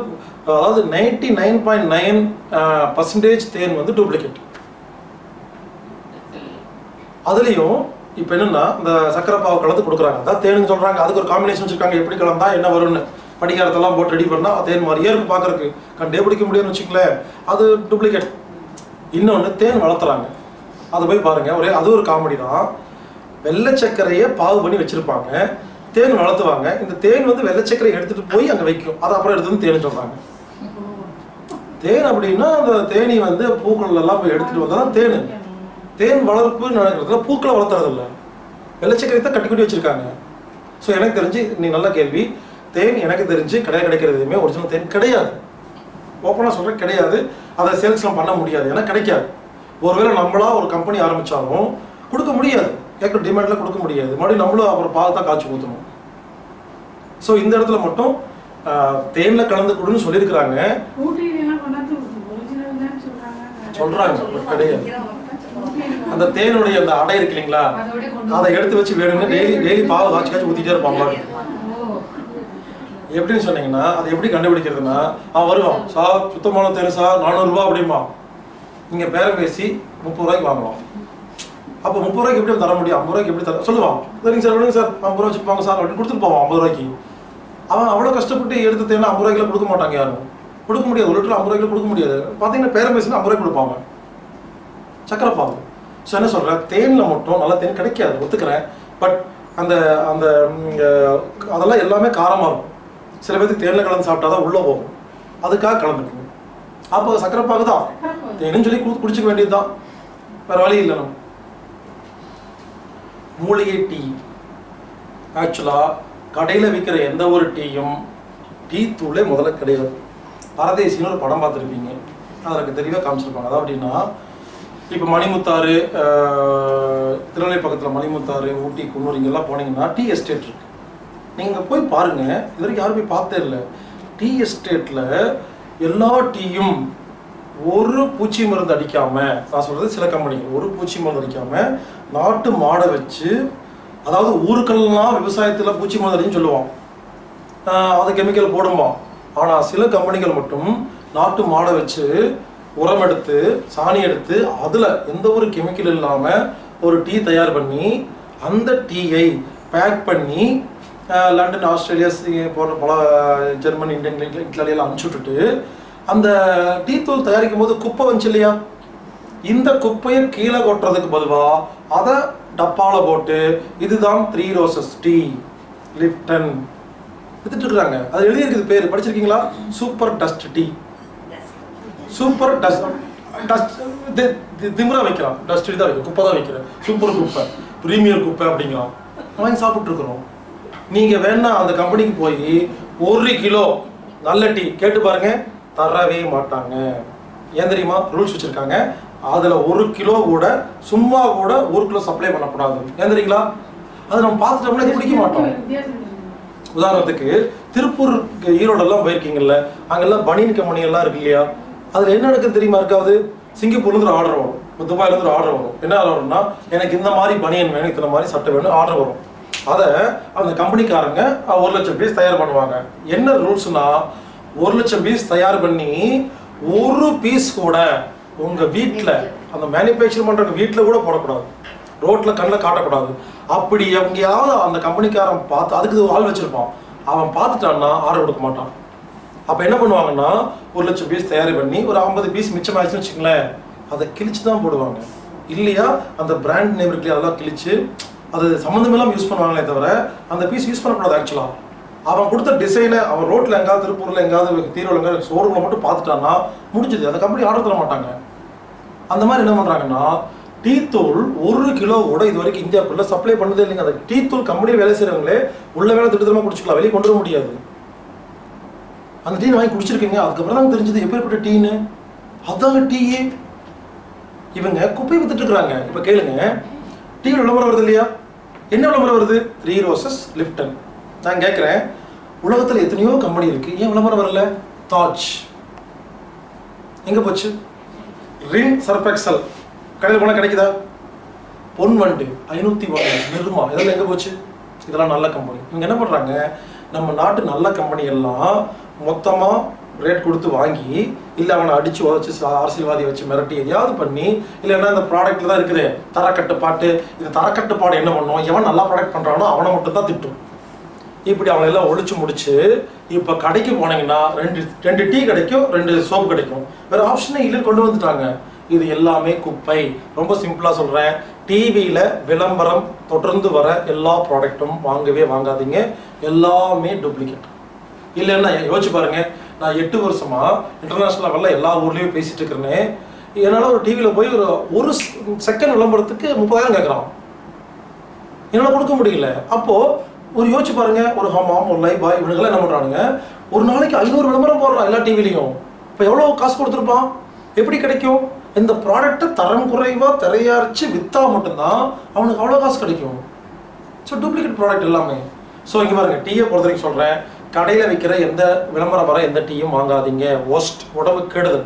அதாவது ninety nine point nine percentage தேன் வந்து டூப்ளிகேட் அதுலயும் இப்போ என்னன்னா இந்த சக்கரை பாவு கலந்து கொடுக்குறாங்க அதான் தேனுன்னு சொல்றாங்க அதுக்கு ஒரு காம்பினேஷன் வச்சிருக்காங்க எப்படி கலந்தா என்ன வரும்னு படிகாரத்தெல்லாம் போட்டு ரெடி பண்ணா தேன் மாதிரியே இருக்கு பார்க்கறதுக்கு கண்டே பிடிக்க முடியும்னு வச்சுக்கலேன் அது டூப்ளிகேட் இன்னொன்று தேன் வளர்த்துறாங்க அதை போய் பாருங்க ஒரே அது ஒரு காமெடி தான் வெள்ளை சக்கரையை பாவு பண்ணி வச்சிருப்பாங்க தேன் வளர்த்துவாங்க இந்த தேன் வந்து வெள்ளை சக்கரையை எடுத்துட்டு போய் அங்கே வைக்கும் அதை அப்புறம் எடுத்து வந்து தேன் சொல்றாங்க தேன் அப்படின்னா அந்த தேனி வந்து பூக்கள் எல்லாம் போய் எடுத்துட்டு வந்தாலும் தேனு தேன் வளர்ப்பு நடக்கிறதுல பூக்களை வளர்த்துறது இல்லை வெள்ளச்சக்கரையத்தை கட்டி கட்டி வச்சிருக்காங்க ஸோ எனக்கு தெரிஞ்சு நீ நல்ல கேள்வி தேன் எனக்கு தெரிஞ்சு கடையில் கிடைக்கிறது எதுவுமே ஒரிஜினல் தேன் கிடையாது ஓப்பனாக சொல்கிறேன் கிடையாது அதை சேல்ஸ்லாம் பண்ண முடியாது ஏன்னா கிடைக்காது ஒருவேளை நம்மளா ஒரு கம்பெனி ஆரம்பித்தாலும் கொடுக்க முடியாது கேட்குற டிமாண்டில் கொடுக்க முடியாது மறுபடியும் நம்மளும் அப்புறம் பாகத்தான் காய்ச்சி ஊற்றணும் ஸோ இந்த இடத்துல மட்டும் தேனில் கலந்து கொடுன்னு சொல்லியிருக்கிறாங்க சொல்கிறாங்க கிடையாது அந்த தேனுடைய அந்த அடை இருக்கு இல்லைங்களா அதை எடுத்து வச்சு வேணும்னு டெய்லி டெய்லி பால் காய்ச்சி காய்ச்சி ஊத்திட்டே இருப்பாங்க எப்படின்னு சொன்னீங்கன்னா அதை எப்படி கண்டுபிடிக்கிறதுனா அவன் வருவான் சார் சுத்தமான தேனு சார் நானூறு ரூபா அப்படிமா நீங்க பேரம் பேசி முப்பது ரூபாய்க்கு வாங்கலாம் அப்போ முப்பது ரூபாய்க்கு எப்படி தர முடியும் ஐம்பது ரூபாய்க்கு எப்படி தர சொல்லுவான் சரிங்க சார் விடுங்க சார் ஐம்பது ரூபா வச்சுப்பாங்க சார் அப்படின்னு கொடுத்துட்டு போவான் ஐம்பது ரூபாய்க்கு அவன் அவ்வளவு கஷ்டப்பட்டு எடுத்து தேனா ஐம்பது ரூபாய்க்குலாம் கொடுக்க மாட்டாங்க யாரும் கொடுக்க முடியாது ஒரு லிட்டர் ஐம்பது ரூபாய்க்கு கொடுக்க முடியாது பாத்தீங்கன்னா பேரம் பேசினா ஐம்பது ரூபாய்க்கு கொடுப்பாங்க சக்கரை பாவு ஸோ என்ன சொல்கிறேன் தேனில் மட்டும் நல்லா தேன் கிடைக்காது ஒத்துக்கிறேன் பட் அந்த அந்த அதெல்லாம் எல்லாமே காரமாக இருக்கும் சில பேருக்கு தேனில் கலந்து சாப்பிட்டா தான் உள்ளே போகும் அதுக்காக கலந்துக்கணும் அப்போ சக்கரை பாகு தான் தேனுன்னு சொல்லி கூத்து குடிச்சிக்க வேண்டியது தான் வேறு வழி இல்லை நம்ம மூலிகை டீ ஆக்சுவலாக கடையில் விற்கிற எந்த ஒரு டீயும் டீ தூளே முதல்ல கிடையாது பரதேசின்னு ஒரு படம் பார்த்துருப்பீங்க அதற்கு தெரியவே காமிச்சிருப்பாங்க அதான் அப்படின்னா இப்போ மணிமுத்தாறு திருநெல்வேலி பக்கத்தில் மணிமுத்தாறு ஊட்டி குன்னூர் இங்கெல்லாம் போனீங்கன்னா டீ எஸ்டேட் இருக்கு நீங்கள் போய் பாருங்கள் இது வரைக்கும் யாரும் போய் பார்த்தே இல்லை டீ எஸ்டேட்டில் எல்லா டீயும் ஒரு பூச்சி மருந்து அடிக்காமல் நான் சொல்கிறது சில கம்பெனிகள் ஒரு பூச்சி மருந்து அடிக்காமல் நாட்டு மாடை வச்சு அதாவது ஊருக்கெல்லாம் விவசாயத்தில் பூச்சி மருந்து அடின்னு சொல்லுவோம் அது கெமிக்கல் போடுமா ஆனால் சில கம்பெனிகள் மட்டும் நாட்டு மாடை வச்சு உரம் எடுத்து சாணி எடுத்து அதில் எந்த ஒரு கெமிக்கல் இல்லாமல் ஒரு டீ தயார் பண்ணி அந்த டீயை பேக் பண்ணி லண்டன் ஆஸ்திரேலியா போன்ற பல ஜெர்மனி இந்தியன் இட்லியெல்லாம் அனுப்பிச்சுட்டு அந்த டீ தூள் தயாரிக்கும் போது குப்பை வந்துச்சு இல்லையா இந்த குப்பையை கீழே கொட்டுறதுக்கு பதிலாக அதை டப்பாவில் போட்டு இதுதான் த்ரீ ரோசஸ் டீ லிப்டன் வித்துட்டு இருக்கிறாங்க அது எழுதியிருக்குது பேர் படிச்சிருக்கீங்களா super dust tea super dust dust திமிரா வைக்கிறான் டஸ்ட் தான் வைக்கிறேன் குப்பை தான் வைக்கிறேன் சூப்பர் குப்பை ப்ரீமியர் குப்பை அப்படிங்கிறான் வாங்கி சாப்பிட்டுருக்குறோம் நீங்கள் வேணா அந்த கம்பெனிக்கு போய் ஒரு கிலோ நல்ல டீ கேட்டு பாருங்க தரவே மாட்டாங்க ஏன் தெரியுமா ரூல்ஸ் வச்சுருக்காங்க किलो सप्ले पड़कूंगा अब नाम पाटा पिटाटोम उदाहरण तिरपूर ईरोडा पेयी अगे बनीन कंपनिया अभी सिंगापूर आर्डर वो दुबाई आर्डर वो आर्डरना बनियन वे इतने मारे सट वे आर्डर वो अंत कंपनिकारेस पीस तैयार पड़वा रूलसा और लक्ष्य पीस तैयार पड़ी और पीसकूड उंग वीटल अंत मैनुफेक्चर पड़े वीटल कूड़ा पड़कूड़ा रोटे कण काटकूड़ा अभी अंत कंपनिकार पात अदान पाटाना आर्डर को अब என்ன பண்ணுவாங்கன்னா ஒரு லட்சம் பீஸ் தயார் பண்ணி ஒரு ஐம்பது பீஸ் மிச்சம் ஆயிடுச்சுன்னு வெச்சீங்களே அத கிழிச்சு தான் போடுவாங்க இல்லையா அந்த பிராண்ட் நேம் இருக்குல அதெல்லாம் கிழிச்சு அது சம்பந்தமே இல்லாம யூஸ் பண்ணுவாங்களே தவிர அந்த பீஸ் யூஸ் பண்ண கூடாது एक्चुअली அவன் கொடுத்த டிசைனை அவன் ரோட்ல எங்காவது திருப்பூர்ல எங்காவது தீரோலங்க ஷோரூம்ல மட்டும் பார்த்துட்டானா முடிஞ்சது அந்த கம்பெனி ஆர்டர் தர மாட்டாங்க அந்த மாதிரி என்ன பண்றாங்கன்னா டீ தூள் ஒரு கிலோ கூட இதுவரைக்கும் இந்தியாக்குள்ள சப்ளை பண்ணதே இல்லங்க அந்த டீ தூள் கம்பெனி வேலை செய்றவங்களே உள்ள வேணா திட்டதமா குடிச்சுக்கலாம் வெளிய கொண்டு வர முடியாது अंत टीन वाई कुछ अद्कूर टीन अदान टी इवेंगे कुपे वित्तुट्टु टी विया थ्री रोसेस लिप्टन ना केक्कुरेन एतनयो कंपनी ऐन विलंबरम वरल ताज एंगे पोच्चु रिन सर्फेक्सल कड़ैयिल पोना किडैक्कुदा पोन्वंडु पाँच सौ एक निर्मा इदल्लाम एंगे पोच्चु इदल्लाम नल्ला कंपनी इवंगे एन्ना पण्றாங்க நம்ம நாட்டு நல்ல கம்பெனி எல்லாம் மொத்தமா ரேட் கொடுத்து வாங்கி இல்ல அவனை அடிச்சு உடைச்சு ஆர்சிவாதி வச்சு மிரட்டி எதையாவது பண்ணி இல்லனா அந்த ப்ராடக்ட்ல தான் இருக்குது தரக்கட்டு பாட்டு இந்த தரக்கட்டு பாடு என்ன பண்ணும் எவன் நல்லா ப்ராடக்ட் பண்றானோ அவனை மட்டும் தான் திட்டும் இப்படி அவனை எல்லாம் ஒளிச்சு முடிச்சு இப்ப கடைக்கு போனீங்கன்னா ரெண்டு ரெண்டு டீ கிடைக்கும் ரெண்டு சோப் கிடைக்கும் வேற ஆப்ஷனே இல்ல கொண்டு வந்துட்டாங்க இது எல்லாமே குப்பை ரொம்ப சிம்பிளா சொல்றேன் டிவில விளம்பரம் தொடர்ந்து வர எல்லா ப்ராடக்ட்டும் வாங்கவே வாங்காதீங்க எல்லாமே டூப்ளிகேட் இல்லன்னா யோசி பாருங்க நான் எட்டு வருஷமா இன்டர்நேஷனல் லெவல்ல எல்லா ஊர்லயும் பேசிட்டு இருக்கேனே என்னால ஒரு டிவில போய் ஒரு ஒரு செகண்ட் விளம்பரத்துக்கு முப்பதாயிரம் கேக்குறான் என்னால கொடுக்க முடியல அப்போ ஒரு யோசி பாருங்க ஒரு ஹமாம் ஒரு லைவ் பாய் இவங்கள என்ன பண்றானுங்க ஒரு நாளைக்கு ஐநூறு விளம்பரம் போடுறான் எல்லா டிவிலயும் இப்ப எவ்வளவு காசு கொடுத்துறோம் எப்படி கிடைக்கும் இந்த ப்ராடக்ட் தரம் குறைவா தரையார்ச்சி வித்தா மட்டும் தான் அவனுக்கு அவ்வளவு காசு கிடைக்கும் சோ டூப்ளிகேட் ப்ராடக்ட் எல்லாமே சோ இங்க பாருங்க டீயை பொறுத்தவரைக்கும் சொல்றேன் கடையில விக்கிற எந்த விளம்பரம் வர எந்த டீயும் வாங்காதீங்க வாஸ்ட் உடம்பு கெடுது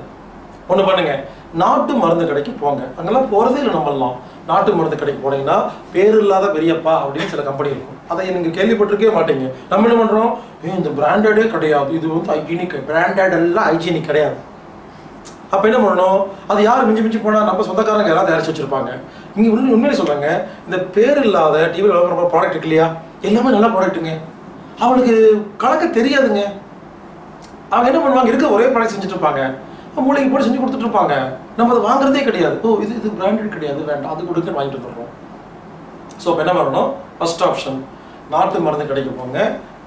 ஒன்னு பண்ணுங்க நாட்டு மருந்து கடைக்கு போங்க அங்கலாம் போறதே இல்ல நம்மலாம் நாட்டு மருந்து கடைக்கு போனீங்கன்னா பேர் இல்லாத பெரியப்பா அப்படி சில கம்பெனி இருக்கும் அதை நீங்க கேள்விப்பட்டிருக்கவே மாட்டீங்க நம்ம என்ன பண்றோம் இந்த பிராண்டடே கிடையாது இது வந்து ஹைஜீனிக் பிராண்டட் அல்ல ஹைஜீனிக் கிடையாது अब अब यार मिंजी मिंजी पड़ा नम सक तयारी वो उन्मे सुलेंगे टीवी प्रोडक्ट एलिए ना प्रोडक्टेंगे कलकेंगे वरें प्रोडक्ट मूले की से नम वांगे क्रांडड क्या वांगो फर्स्ट ऑप्शन नाट मर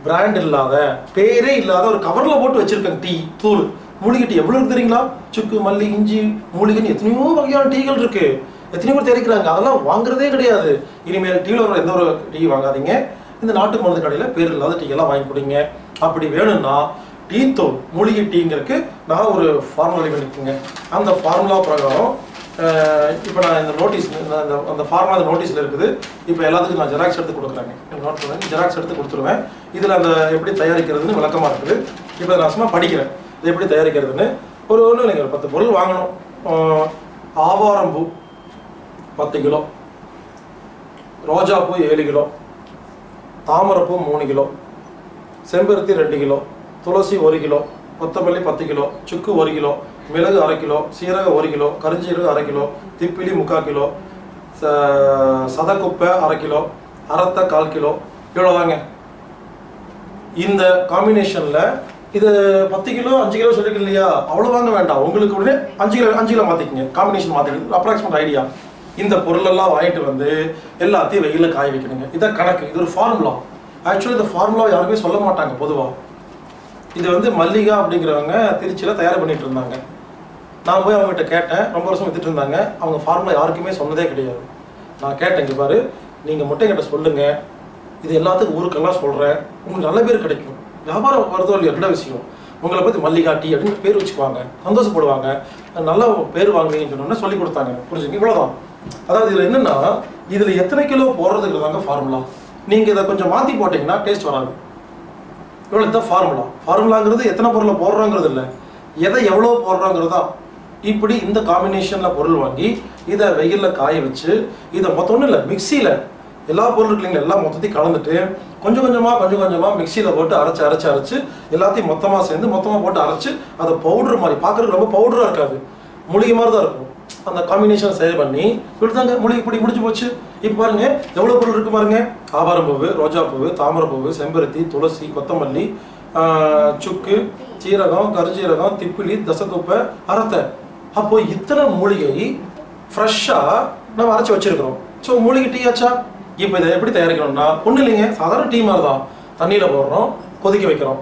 क्रांड पेरे और कवर वो टी तूल मूलिक टी एव्वलो चुक्कु मल्ली इंजी मूलिकन एतनयो वगैयान टीगल इरुक्कु एतनयो पेर तयारिक्रांगा अदल्लाम वांगुरदे किडैयादु इनिमेल टीला वरा एंद ओरु टी वांगादींगा इंद नाट्टु मरुंदु कडेयिल पेर इल्लाद टी एल्लाम वांगि कुडिंगा अप्पडि वेणुम्ना टी तूल मूलिक टींगरक्कु नान ओरु फार्मुला एलुदि वेच्चिरुक्केंगा अंद फार्मुला प्रकारम इप्पो नान इंद नोटिस अंद फार्मुला नोटिसல இருக்குது இப்ப எல்லாத்துக்கும் நான் ஜெராக்ஸ் எடுத்து கொடுக்கறேன் நோட் பண்ணுங்க ஜெராக்ஸ் எடுத்து கொடுத்துருவேன் இதுல அந்த எப்படி தயாரிக்கிறதுன்னு விளக்கமா இருக்குது இப்ப நான் சும்மா படிக்கிறேன் एपड़ी तयारिक्करदुन्नु पत्तु पोरुल वांगणुम आवारंपू पत्तु किलो रोजापू सात किलो तामरपू तीन किलो सेंबरुत्ति दो किलो तुलसी एक किलो कोत्तमल्ली दस किलो चुक्कु एक किलो मिलगु अரை किलो सीरगम एक किलो करिंजीरगम अரை किलो तिप्पिली मुक्का किलो सदकुप्पை अரை किलो अरत्ता கால் किलो इवளோதாங்க இந்த காம்பினேஷன்ல இது दस கிலோ पाँच கிலோ சொல்லிருக்கலையா அவ்வளவு வாங்க வேண்டாம் உங்களுக்கு உடனே पाँच கிலோ पाँच கிலோ மாத்திக்கங்க காம்பினேஷன் மாத்திக்கங்க அப்ராக்ஸிமேட் ஐடியா இந்த பொருள் எல்லாம் வாங்கிட்டு வந்து எல்லாத்தையும் வெயில்ல காய வைக்கணும் இத கணக்கு இது ஒரு ஃபார்முலா एक्चुअली இந்த ஃபார்முலா யாருமே சொல்ல மாட்டாங்க பொதுவா இது வந்து மல்லிகா அப்படிங்கறவங்க திருச்சில தயார் பண்ணிட்டு இருந்தாங்க நான் போய் அவங்க கிட்ட கேட்டேன் ரொம்ப வருஷம் வித்திட்டு இருந்தாங்க அவங்க ஃபார்முலா யாருக்குமே சொன்னதே கிடையாது நான் கேட்டேங்க பாரு நீங்க மொட்டை கிட்ட சொல்லுங்க இது எல்லாத்துக்கும் ஊர்க்கெல்லாம் சொல்றேன் உங்களுக்கு நல்ல பேர் கிடைக்கும் வியாபாரம் வரதோ இல்லையா ரெண்டாவது விஷயம் உங்களை பத்தி மல்லிகாட்டி அப்படினு பேர் வச்சுவாங்க சந்தோஷப்படுவாங்க நல்ல பேர் வாங்குவீங்கன்னு சொன்னோம்னா சொல்லி கொடுத்தாங்க புரிஞ்சுங்க இவ்வளவுதான் அதாவது இதுல என்னன்னா இதுல எத்தனை கிலோ போறதுக்கு தாங்க ஃபார்முலா நீங்க இத கொஞ்சம் மாத்தி போட்டீங்கன்னா டேஸ்ட் வராது இவ்வளவுதான் ஃபார்முலா ஃபார்முலாங்கிறது எத்தனை பொருளை போறோம்ங்கிறது இல்ல எதை எவ்வளவு போறோம்ங்கிறது தான் இப்படி இந்த காம்பினேஷன்ல பொருள் வாங்கி இத வெயில்ல காய வச்சு இத மொத்தம் இல்ல மிக்ஸில எல்லா பொருட்களையும் எல்லாம் மொத்தத்தை கலந்துட்டு கொஞ்சம் கொஞ்சமா கொஞ்சம் கொஞ்சமா மிக்ஸில போட்டு அரைச்சு அரைச்சு அரைச்சு எல்லாத்தையும் மொத்தமா சேர்ந்து மொத்தமா போட்டு அரைச்சு அதை பவுடர் மாதிரி பார்க்கறதுக்கு ரொம்ப பவுடரா இருக்காது மூலிகை மாதிரி தான் இருக்கும் அந்த காம்பினேஷன் சரி பண்ணி இப்படிதாங்க மூலிகை பொடி முடிஞ்சு போச்சு இப்போ பாருங்க எவ்வளவு பொருள் இருக்கு பாருங்க ஆவாரம்பூவு ரோஜாப்பூவு தாமரைப்பூவு செம்பருத்தி துளசி கொத்தமல்லி சுக்கு சீரகம் கருஞ்சீரகம் திப்பிலி தசகுப்பை அரத்தை அப்போ இத்தனை மூலிகை ஃப்ரெஷ்ஷா நம்ம அரைச்சு வச்சிருக்கிறோம் ஸோ மூலிகை டீ ஆச்சா இப்போ இதை எப்படி தயாரிக்கணும்னா ஒன்றும் இல்லைங்க சாதாரண டீ மாதிரி தான் தண்ணியில் போடுறோம் கொதிக்க வைக்கிறோம்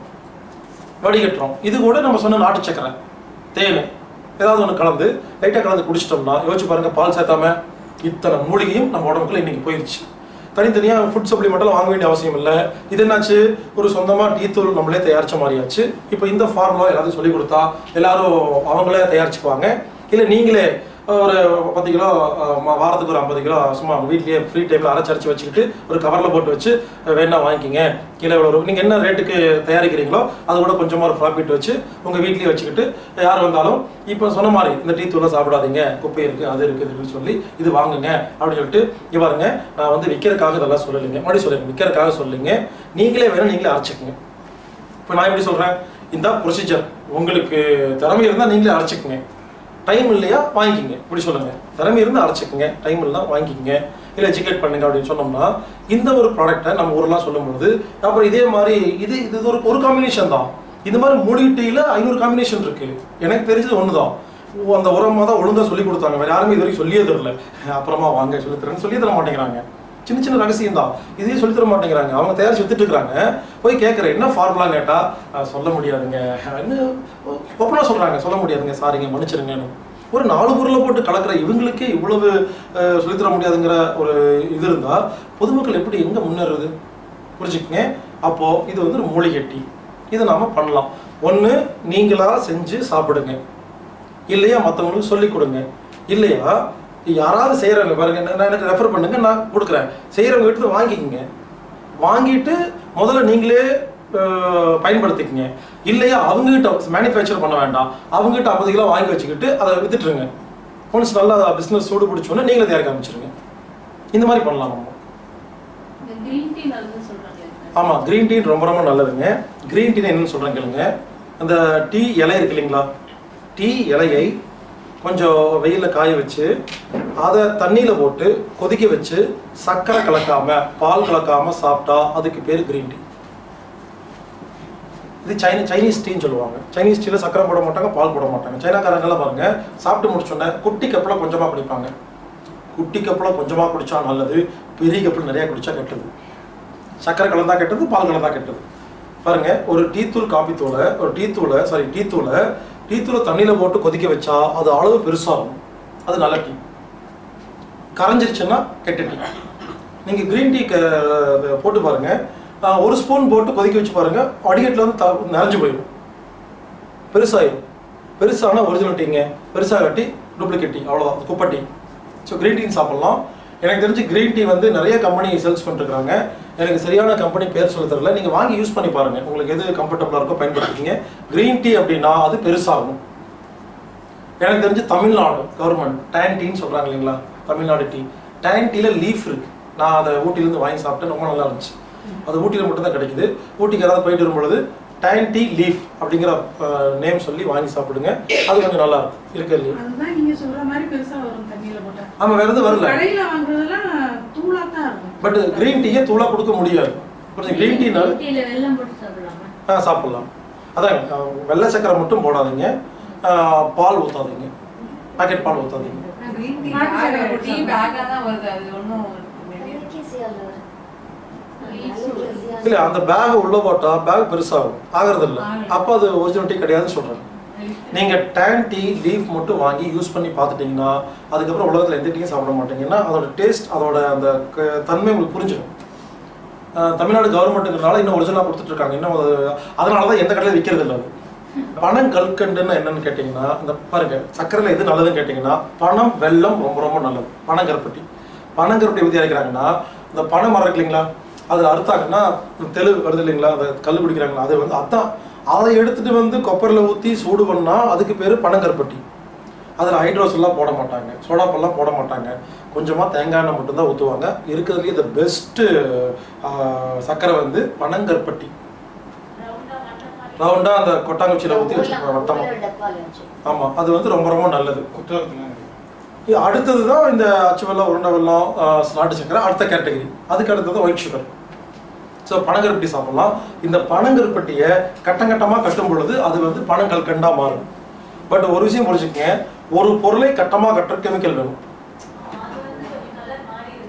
வடிகட்டுறோம் இது கூட நம்ம சொன்ன நாட்டு சக்கரை தேன் ஏதாவது ஒன்று கலந்து லைட்டாக கலந்து குடிச்சிட்டோம்னா யோசிச்சு பாருங்கள் பால் சேர்த்தாம இத்தனை மூலிகையும் நம்ம உடம்புக்குள்ள இன்றைக்கி போயிடுச்சு தனித்தனியாக ஃபுட் சப்ளிமெண்ட்டெல்லாம் வாங்க வேண்டிய அவசியம் இல்லை இது என்னாச்சு ஒரு சொந்தமாக டீ தூள் நம்மளே தயாரித்த மாதிரியாச்சு இப்போ இந்த ஃபார்முலா எல்லாத்தையும் சொல்லிக் கொடுத்தா எல்லாரும் அவங்களே தயாரிச்சுக்குவாங்க இல்லை நீங்களே ஒரு பத்து கிலோ வாரத்துக்கு ஒரு ஐம்பது கிலோ சும்மா வீட்லேயே ஃப்ரீ டைமில் அரைச்சி அரைச்சி வச்சுக்கிட்டு ஒரு கவரில் போட்டு வச்சு வேணா வாங்கிக்கிங்க கிலோ எவ்வளோ நீங்கள் என்ன ரேட்டுக்கு தயாரிக்கிறீங்களோ அது கூட கொஞ்சமாக ஒரு ப்ராஃபிட் வச்சு உங்கள் வீட்லேயே வச்சுக்கிட்டு யார் வந்தாலும் இப்போ சொன்ன மாதிரி இந்த டீ தூளை சாப்பிடாதீங்க குப்பை இருக்குது அது இருக்குது அப்படின்னு சொல்லி இது வாங்குங்க அப்படின்னு சொல்லிட்டு இவ்வாறுங்க நான் வந்து விற்கிறக்காக இதெல்லாம் சொல்லலைங்க மறுபடியும் சொல்லுங்கள் விற்கிறக்காக சொல்லுங்க நீங்களே வேணும் நீங்களே அரைச்சிக்குங்க இப்போ நான் எப்படி சொல்கிறேன் இந்த ப்ரொசீஜர் உங்களுக்கு திறமை இருந்தால் நீங்களே அரைச்சிக்குங்க டைம் இல்லையா வாங்கிக்கிங்க இப்படி சொல்லுங்கள் திறமை இருந்து அரைச்சிக்கங்க டைம் இல்லைனா வாங்கிக்கிங்க இல்லை எஜுகேட் பண்ணுங்க அப்படின்னு சொன்னோம்னா இந்த ஒரு ப்ராடக்டை நம்ம ஊரெலாம் சொல்லும்போது அப்புறம் இதே மாதிரி இது இது ஒரு ஒரு காம்பினேஷன் தான் இந்த மாதிரி மூலிகையில் ஐநூறு காம்பினேஷன் இருக்குது எனக்கு தெரிஞ்சது ஒன்று தான் அந்த உரமாக தான் ஒழுங்காக சொல்லி கொடுத்தாங்க வேறு யாருமே இது வரைக்கும் சொல்லியே தரல அப்புறமா வாங்க சொல்லித்தரேன்னு சொல்லி தர மாட்டேங்கிறாங்க சின்ன சின்ன ரகசியம் தான் இதையும் சொல்லி தர மாட்டேங்கிறாங்க அவங்க தயாரிச்சு வித்துட்டு இருக்கிறாங்க போய் கேட்குறேன் என்ன ஃபார்முலா கேட்டால் சொல்ல முடியாதுங்க இன்னும் ஒப்பனாக சொல்கிறாங்க சொல்ல முடியாதுங்க சாரிங்க மன்னிச்சிருங்கன்னு ஒரு நாலு பொருளை போட்டு கலக்கிற இவங்களுக்கே இவ்வளவு சொல்லித்தர முடியாதுங்கிற ஒரு இது இருந்தால் பொதுமக்கள் எப்படி எங்கே முன்னேறுது புரிஞ்சுக்கங்க அப்போது இது வந்து ஒரு மூலிகை டீ இதை நாம் பண்ணலாம் ஒன்று நீங்களாக செஞ்சு சாப்பிடுங்க இல்லையா மற்றவங்களுக்கு சொல்லிக் கொடுங்க இல்லையா யாராவது செய்கிறவங்க பாருங்க நான் எனக்கு ரெஃபர் பண்ணுங்க நான் கொடுக்குறேன் செய்கிறவங்க வீட்டு வாங்கிக்கோங்க வாங்கிட்டு முதல்ல நீங்களே பயன்படுத்திக்கங்க இல்லையா அவங்ககிட்ட மேனுஃபேக்சர் பண்ண வேண்டாம் அவங்ககிட்ட ஐம்பது கிலோ வாங்கி வச்சுக்கிட்டு அதை வித்துட்டுருங்க ஒன்ஸ் நல்லா பிஸ்னஸ் சூடு பிடிச்சோன்னா நீங்களே தயாரிக்க ஆரம்பிச்சிருங்க இந்த மாதிரி பண்ணலாம் நம்ம ஆமாம் க்ரீன் டீ ரொம்ப ரொம்ப நல்லதுங்க க்ரீன் டீன்னு என்னென்னு சொல்கிறேன் கேளுங்க அந்த டீ இலை இருக்கு இல்லைங்களா டீ இலையை கொஞ்சம் வெயிலில் காய வச்சு அதை தண்ணியில் போட்டு கொதிக்க வச்சு சர்க்கரை கலக்காமல் பால் கலக்காமல் சாப்பிட்டா அதுக்கு பேர் க்ரீன் டீ இது சைனி சைனீஸ் டீன்னு சொல்லுவாங்க சைனீஸ் டீயில் சர்க்கரை போட மாட்டாங்க பால் போட மாட்டாங்க சைனாக்காரங்களாம் பாருங்கள் சாப்பிட்டு முடிச்சோன்னே குட்டி கப்பில் கொஞ்சமாக குடிப்பாங்க குட்டி கப்பில் கொஞ்சமாக குடித்தா நல்லது பெரிய கப்பில் நிறையா குடித்தா கெட்டது சர்க்கரை கலந்தா கெட்டது பால் கலந்தா கெட்டது பாருங்கள் ஒரு டீத்தூள் காபி தூளை ஒரு டீத்தூளை சாரி டீத்தூளை டீ தூளை தண்ணியில் போட்டு கொதிக்க வச்சா அது அளவு பெருசாகும் அது நல்ல டீ கரைஞ்சிருச்சுன்னா கெட்ட டீ நீங்கள் க்ரீன் டீ போட்டு பாருங்கள் ஒரு ஸ்பூன் போட்டு கொதிக்க வச்சு பாருங்கள் வடிகட்டில் வந்து த நிறைஞ்சு போயிடும் பெருசாகிடும் பெருசானால் ஒரிஜினல் டீங்க பெருசாக டீ டூப்ளிகேட் டீ அவ்வளோதான் குப்பை டீ ஸோ க்ரீன் டீன்னு சாப்பிட்லாம் எனக்கு தெரிஞ்சு க்ரீன் டீ வந்து நிறைய கம்பெனி சேல்ஸ் பண்ணிருக்காங்க எனக்கு சரியான கம்பெனி பேர் சொல்ல தெரியல நீங்கள் வாங்கி யூஸ் பண்ணி பாருங்கள் உங்களுக்கு எது கம்ஃபர்டபுளாக இருக்கோ பயன்படுத்திக்கிங்க க்ரீன் டீ அப்படின்னா அது பெருசாகும் எனக்கு தெரிஞ்சு தமிழ்நாடு கவர்மெண்ட் டேன் டீன்னு சொல்கிறாங்க இல்லைங்களா தமிழ்நாடு டீ டேன் டீயில் லீஃப் இருக்குது நான் அதை ஊட்டிலேருந்து வாங்கி சாப்பிட்டேன் ரொம்ப நல்லா இருந்துச்சு அது ஊட்டியில் மட்டும்தான் கிடைக்குது ஊட்டிக்கு ஏதாவது போயிட்டு வரும்பொழுது டேன் டீ லீஃப் அப்படிங்கிற நேம் சொல்லி வாங்கி சாப்பிடுங்க அது கொஞ்சம் நல்லா இருக்கு இருக்கு ஆமாம் வேறு எதுவும் வரல பட் கிரீன் டீயை தூளாக கொடுக்க முடியாது கொஞ்சம் கிரீன் டீனால் ஆ சாப்பிட்லாம் அதான் வெள்ளை சக்கரை மட்டும் போடாதீங்க பால் ஊற்றாதீங்க பாக்கெட் பால் ஊற்றாதீங்க இல்லை அந்த பேக் உள்ளே போட்டால் பேக் பெருசாகும் ஆகிறது இல்லை அப்போ அது ஒரிஜினல் டீ கிடையாதுன்னு சொல்கிறாங்க நீங்கள் டேன் டீ லீஃப் மட்டும் வாங்கி யூஸ் பண்ணி பார்த்துட்டிங்கன்னா அதுக்கப்புறம் உலகத்தில் எந்த டீயும் சாப்பிட மாட்டீங்கன்னா அதோட டேஸ்ட் அதோட அந்த தன்மை உங்களுக்கு புரிஞ்சிடும் தமிழ்நாடு கவர்மெண்ட்டுங்கிறனால இன்னும் ஒரிஜினலாக கொடுத்துட்ருக்காங்க இன்னும் அதனால தான் எந்த கடையில் விற்கிறது இல்லை பணம் கல்கண்டுன்னா என்னன்னு கேட்டிங்கனா அந்த பாருங்க சக்கரையில எது நல்லதுன்னு கேட்டிங்கனா பணம் வெல்லம் ரொம்ப ரொம்ப நல்லது. பணங்கற்பட்டி பணங்கற்பட்டி ஊதி அரைக்கறாங்கன்னா அந்த பணம் மறக்கலீங்களா அது அறுத்தாங்கன்னா தெளு வருது இல்லைங்களா அதை கல் குடிக்கிறாங்களா அது வந்து அதான் அதை எடுத்துட்டு வந்து கொப்பரில் ஊற்றி சூடு பண்ணால் அதுக்கு பேர் பனங்கருப்பட்டி. அதில் ஹைட்ரோஸ்லாம் போட மாட்டாங்க சோடாப்பெல்லாம் போட மாட்டாங்க கொஞ்சமாக தேங்காய் எண்ணெய் மட்டும்தான் ஊற்றுவாங்க. இருக்கிறதுலேயே இந்த பெஸ்ட்டு சர்க்கரை வந்து பனங்கருப்பட்டி ரவுண்டாக அந்த கொட்டாங்குச்சியில் ஊற்றி வச்சுருப்பாங்க வட்டமாக. ஆமாம் அது வந்து ரொம்ப ரொம்ப நல்லது. அடுத்தது தான் இந்த அச்சு வெள்ளம் உருண்டை வெள்ளம் நாட்டு சக்கரை அடுத்த கேட்டகரி. அதுக்கு அடுத்தது ஒயிட் சுகர். ஸோ பனங்கருப்பட்டி சாப்பிட்லாம். இந்த பனங்கருப்பட்டியை கட்டம் கட்டமாக கட்டும் பொழுது அது வந்து பனம் கல்கண்டாக மாறும். பட் ஒரு விஷயம் புரிஞ்சுக்கங்க ஒரு பொருளை கட்டமாக கட்டுற கெமிக்கல் வேணும்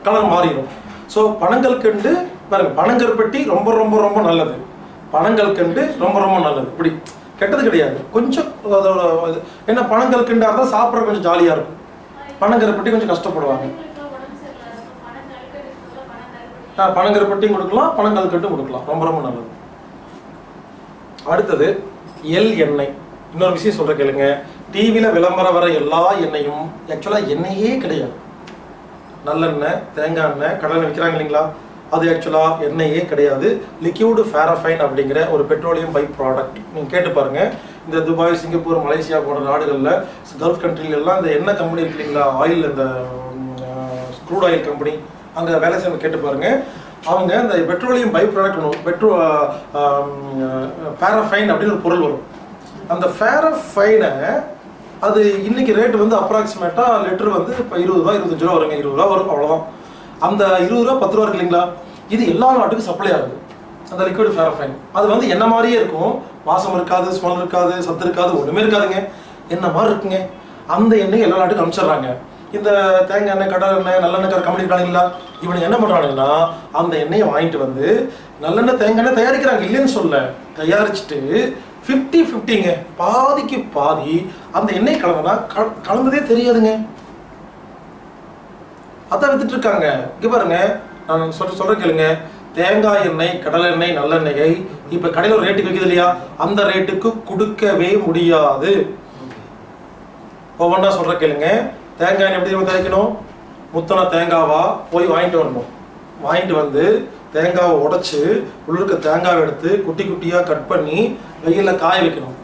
கலர் மாறிடும். ஸோ பனங்கல்கண்டு பாருங்க பனங்கருப்பட்டி ரொம்ப ரொம்ப ரொம்ப நல்லது பனங்கல்கண்டு ரொம்ப ரொம்ப நல்லது இப்படி கெட்டது கிடையாது. கொஞ்சம் அதோட ஏன்னா பனங்கல்கண்டாக இருந்தால் சாப்பிட்ற கொஞ்சம் ஜாலியாக இருக்கும். பனங்கருப்பட்டி கொஞ்சம் கஷ்டப்படுவாங்க. ஆ பனங்கருப்பட்டியும் கொடுக்கலாம் பனங்கல்கட்டும் கொடுக்கலாம் ரொம்ப ரொம்ப நல்லது. அடுத்தது எல் எண்ணெய். இன்னொரு விஷயம் சொல்கிற கேளுங்க டிவியில் விளம்பரம் வர எல்லா எண்ணெயும் ஆக்சுவலாக எண்ணெயே கிடையாது. நல்லெண்ணெய் தேங்காய் எண்ணெய் கடலெண்ணெய் விற்கிறாங்க இல்லைங்களா அது ஆக்சுவலாக எண்ணெயே கிடையாது. லிக்யூடு ஃபேரஃபைன் அப்படிங்கிற ஒரு பெட்ரோலியம் பை ப்ராடக்ட். நீங்கள் கேட்டு பாருங்கள் இந்த துபாய் சிங்கப்பூர் மலேசியா போன்ற நாடுகளில் கல்ஃப் கண்ட்ரிலெலாம் இந்த எண்ணெய் கம்பெனி இருக்கு இல்லைங்களா ஆயில் இந்த ஸ்க்ரூட் ஆயில் கம்பெனி அங்கே வேலை செய்ய கேட்டு பாருங்கள் அவங்க இந்த பெட்ரோலியம் பை ப்ராடக்ட் ஒன்று பெட்ரோ ஃபேரஃபைன் அப்படின்னு ஒரு பொருள் வரும். அந்த ஃபேரஃபைனை அது இன்றைக்கி ரேட்டு வந்து அப்ராக்சிமேட்டாக லிட்டர் வந்து இப்போ இருபது ரூபா இருபத்தஞ்சு ரூபா வருங்க இருபது ரூபா வரும் அவ்வளோதான். அந்த இருபது ரூபா பத்து ரூபா இருக்கு இல்லைங்களா இது எல்லா நாட்டுக்கும் சப்ளை ஆகுது. அந்த லிக்விட் ஃபேரஃபைன் அது வந்து என்ன மாதிரியே இருக்கும் வாசம் இருக்காது ஸ்மெல் இருக்காது சத்து இருக்காது ஒன்றுமே இருக்காதுங்க என்ன மாதிரி இருக்குங்க. அந்த எண்ணெய் எல்லா நாட்டுக்கும் அனுப்பிச்சிடுறாங்க. இந்த தேங்காய் எண்ணெய் கடல் எண்ணெய் நல்லெண்ணெய் கார கம்பெனி இருக்காங்களா இவனுக்கு என்ன பண்ணுறாங்கன்னா அந்த எண்ணெயை வாங்கிட்டு வந்து நல்லெண்ணெய் தேங்காய் எண்ணெய் தயாரிக்கிறாங்க இல்லைன்னு சொல்ல தயாரிச்சுட்டு ஃபிஃப்டி ஃபிஃப்டிங்க பாதிக்கு பாதி அந்த எண்ணெய் கலந்தனா கலந்ததே தெரியாதுங்க அதான் வித்துட்டு இருக்காங்க. இங்கே பாருங்க நான் சொல்ற சொல்ற கேளுங்க தேங்காய் எண்ணெய் கடலை எண்ணெய் நல்லெண்ணெயை இப்போ கடையில் ஒரு ரேட்டுக்கு வைக்கிது இல்லையா அந்த ரேட்டுக்கு கொடுக்கவே முடியாது. ஒவ்வொன்றா சொல்ற கேளுங்க தேங்காய் எண்ணெய் எப்படி தயாரிக்கணும் முத்தனை தேங்காவா போய் வாங்கிட்டு வரணும். வாங்கிட்டு வந்து தேங்காவை உடைச்சி உள்ளுக்க தேங்காவை எடுத்து குட்டி குட்டியாக கட் பண்ணி வெயிலில் காய வைக்கணும்.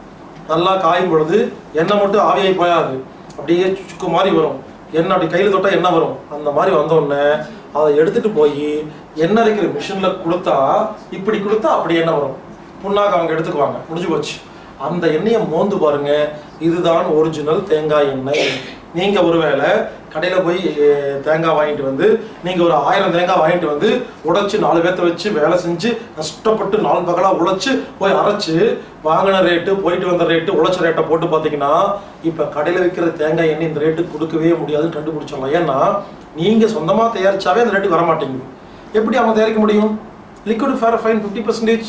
நல்லா காயும் பொழுது எண்ணெய் மட்டும் ஆவியாகி போயாது அப்படியே சுக்கு மாதிரி வரும் எண்ணெய் அப்படி கையில் தொட்டால் எண்ணெய் வரும். அந்த மாதிரி வந்தோடனே அதை எடுத்துகிட்டு போய் எண்ணெய் அரைக்கிற மிஷினில் கொடுத்தா இப்படி கொடுத்தா அப்படி எண்ணெய் வரும் புண்ணாக்கு அவங்க எடுத்துக்குவாங்க முடிஞ்சு போச்சு. அந்த எண்ணெயை மோந்து பாருங்கள் இதுதான் ஒரிஜினல் தேங்காய் எண்ணெய். நீங்கள் ஒருவேளை கடையில் போய் தேங்காய் வாங்கிட்டு வந்து நீங்கள் ஒரு ஆயிரம் தேங்காய் வாங்கிட்டு வந்து உடைச்சி நாலு பேர்த்த வச்சு வேலை செஞ்சு கஷ்டப்பட்டு நாலு பகலாக உழைச்சி போய் அரைச்சி வாங்கின ரேட்டு போயிட்டு வந்த ரேட்டு உழைச்ச ரேட்டை போட்டு பார்த்தீங்கன்னா இப்போ கடையில் விற்கிற தேங்காய் எண்ணெய் இந்த ரேட்டுக்கு கொடுக்கவே முடியாதுன்னு கண்டுபிடிச்சிடலாம். ஏன்னா நீங்கள் சொந்தமாக தயாரித்தாவே அந்த ரேட்டுக்கு வரமாட்டேங்குது. எப்படி அவங்க தயாரிக்க முடியும் லிக்விட் ஃபேரஃபைன் ஃபிஃப்டி பர்சன்டேஜ்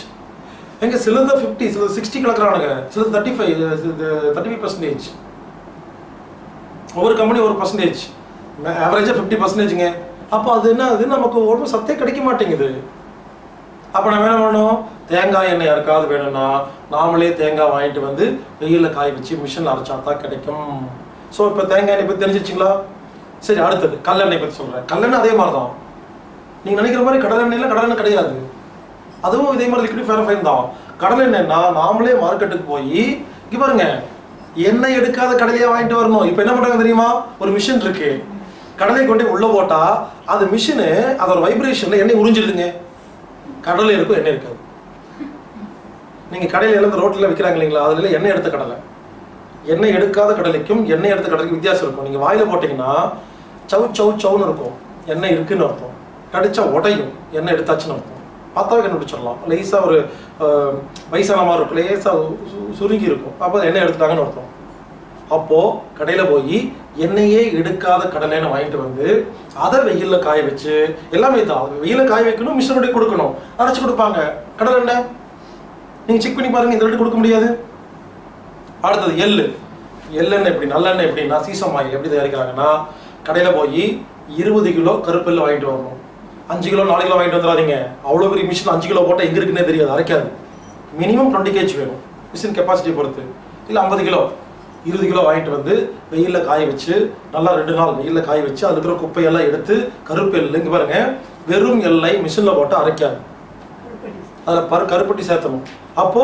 எங்கே சிலது ஃபிஃப்டி சில சிக்ஸ்டி கலக்கிறானுங்க சில thirty five thirty five percentage ஒவ்வொரு கம்பெனி ஒரு பர்சன்டேஜ் ஆவரேஜாக ஃபிஃப்டி பர்சன்டேஜுங்க. அப்போ அது என்ன அது நமக்கு ஒன்றும் சத்தே கிடைக்க மாட்டேங்குது. அப்போ நம்ம என்ன பண்ணணும் தேங்காய் எண்ணெய் யாருக்காவது வேணும்னா நாமளே தேங்காய் வாங்கிட்டு வந்து வெயிலில் காய வச்சு மிஷினில் அரைச்சா தான் கிடைக்கும். ஸோ இப்போ தேங்காய் எண்ணெய் பற்றி தெரிஞ்சிச்சிங்களா? சரி அடுத்தது கல்லெண்ணெய் பற்றி சொல்கிறேன். கல்லெண்ணெய் அதே மாதிரி தான் நீங்கள் நினைக்கிற மாதிரி கடலெண்ணெயில் கடலெண்ணெய் கிடையாது அதுவும் இதே மாதிரி லிக்விட் ஃபேரஃபைன் தான். கடலெண்ணெய்னா நாமளே மார்க்கெட்டுக்கு போய் இங்கே பாருங்க எண்ணெய் எடுக்காத கடலையா வாங்கிட்டு வரணும். இப்போ என்ன பண்ணுறாங்க தெரியுமா ஒரு மிஷின் இருக்கு கடலை கொண்டு உள்ளே போட்டால் அது மிஷினு அதோட வைப்ரேஷனில் எண்ணெய் உறிஞ்சிடுதுங்க. கடலை இருக்கும் எண்ணெய் இருக்காது. நீங்கள் கடையில் எல்லாம் ரோட்டில் விற்கிறாங்க இல்லைங்களா அதில் எண்ணெய் எடுத்த கடலை எண்ணெய் எடுக்காத கடலைக்கும் எண்ணெய் எடுத்த கடலைக்கும் வித்தியாசம் இருக்கும். நீங்கள் வாயில் போட்டிங்கன்னா சவு சவு சவுன்னு இருக்கும் எண்ணெய் இருக்குன்னு அர்த்தம். கடிச்சா உடையும் எண்ணெய் எடுத்தாச்சுன்னு அர்த்தம். பார்த்தாவே கண்டுபிடிச்சிடலாம். லேசாக ஒரு வயசான மாதிரி இருக்கும் லேசாக சுருங்கி இருக்கும் அப்போ எண்ணெய் எடுத்துட்டாங்கன்னு அர்த்தம். அப்போது கடையில் போய் எண்ணெயே எடுக்காத கடலைன்னு வாங்கிட்டு வந்து அதை வெயிலில் காய வச்சு எல்லாமே தான் வெயிலில் காய வைக்கணும் மிஷினோட கொடுக்கணும் அரைச்சி கொடுப்பாங்க. கடலை எண்ணெய் நீங்கள் செக் பண்ணி பாருங்கள் இந்த ரேட்டு கொடுக்க முடியாது. அடுத்தது எள்ளு. எள்ளெண்ணெய் எப்படி நல்லெண்ணெய் எப்படின்னா சீசம் ஆயில் எப்படி தயாரிக்கிறாங்கன்னா கடையில் போய் இருபது கிலோ கருப்பெல்லு வாங்கிட்டு வரணும். அஞ்சு கிலோ நாலு கிலோ வாங்கிட்டு வந்துடாதீங்க அவ்வளோ பெரிய மிஷின் அஞ்சு கிலோ போட்டால் எங்கே இருக்குன்னே தெரியாது அரைக்காது. மினிமம் டுவெண்ட்டி கேஜி வேணும். மிஷின் கெபாசிட்டி பொறுத்து இல்ல ஐம்பது கிலோ இருபது கிலோ வாங்கிட்டு வந்து வெயில்ல காய வச்சு நல்லா ரெண்டு நாள் வெயில்ல காய வச்சு அதுக்கு அப்புறம் குப்பை எல்லாம் எடுத்து கருப்பு எல்லைங்க பாருங்க வெறும் எல்லை மிஷின்ல போட்டு அரைக்காது அதுல பர் கருப்பட்டி சேர்த்தணும் அப்போ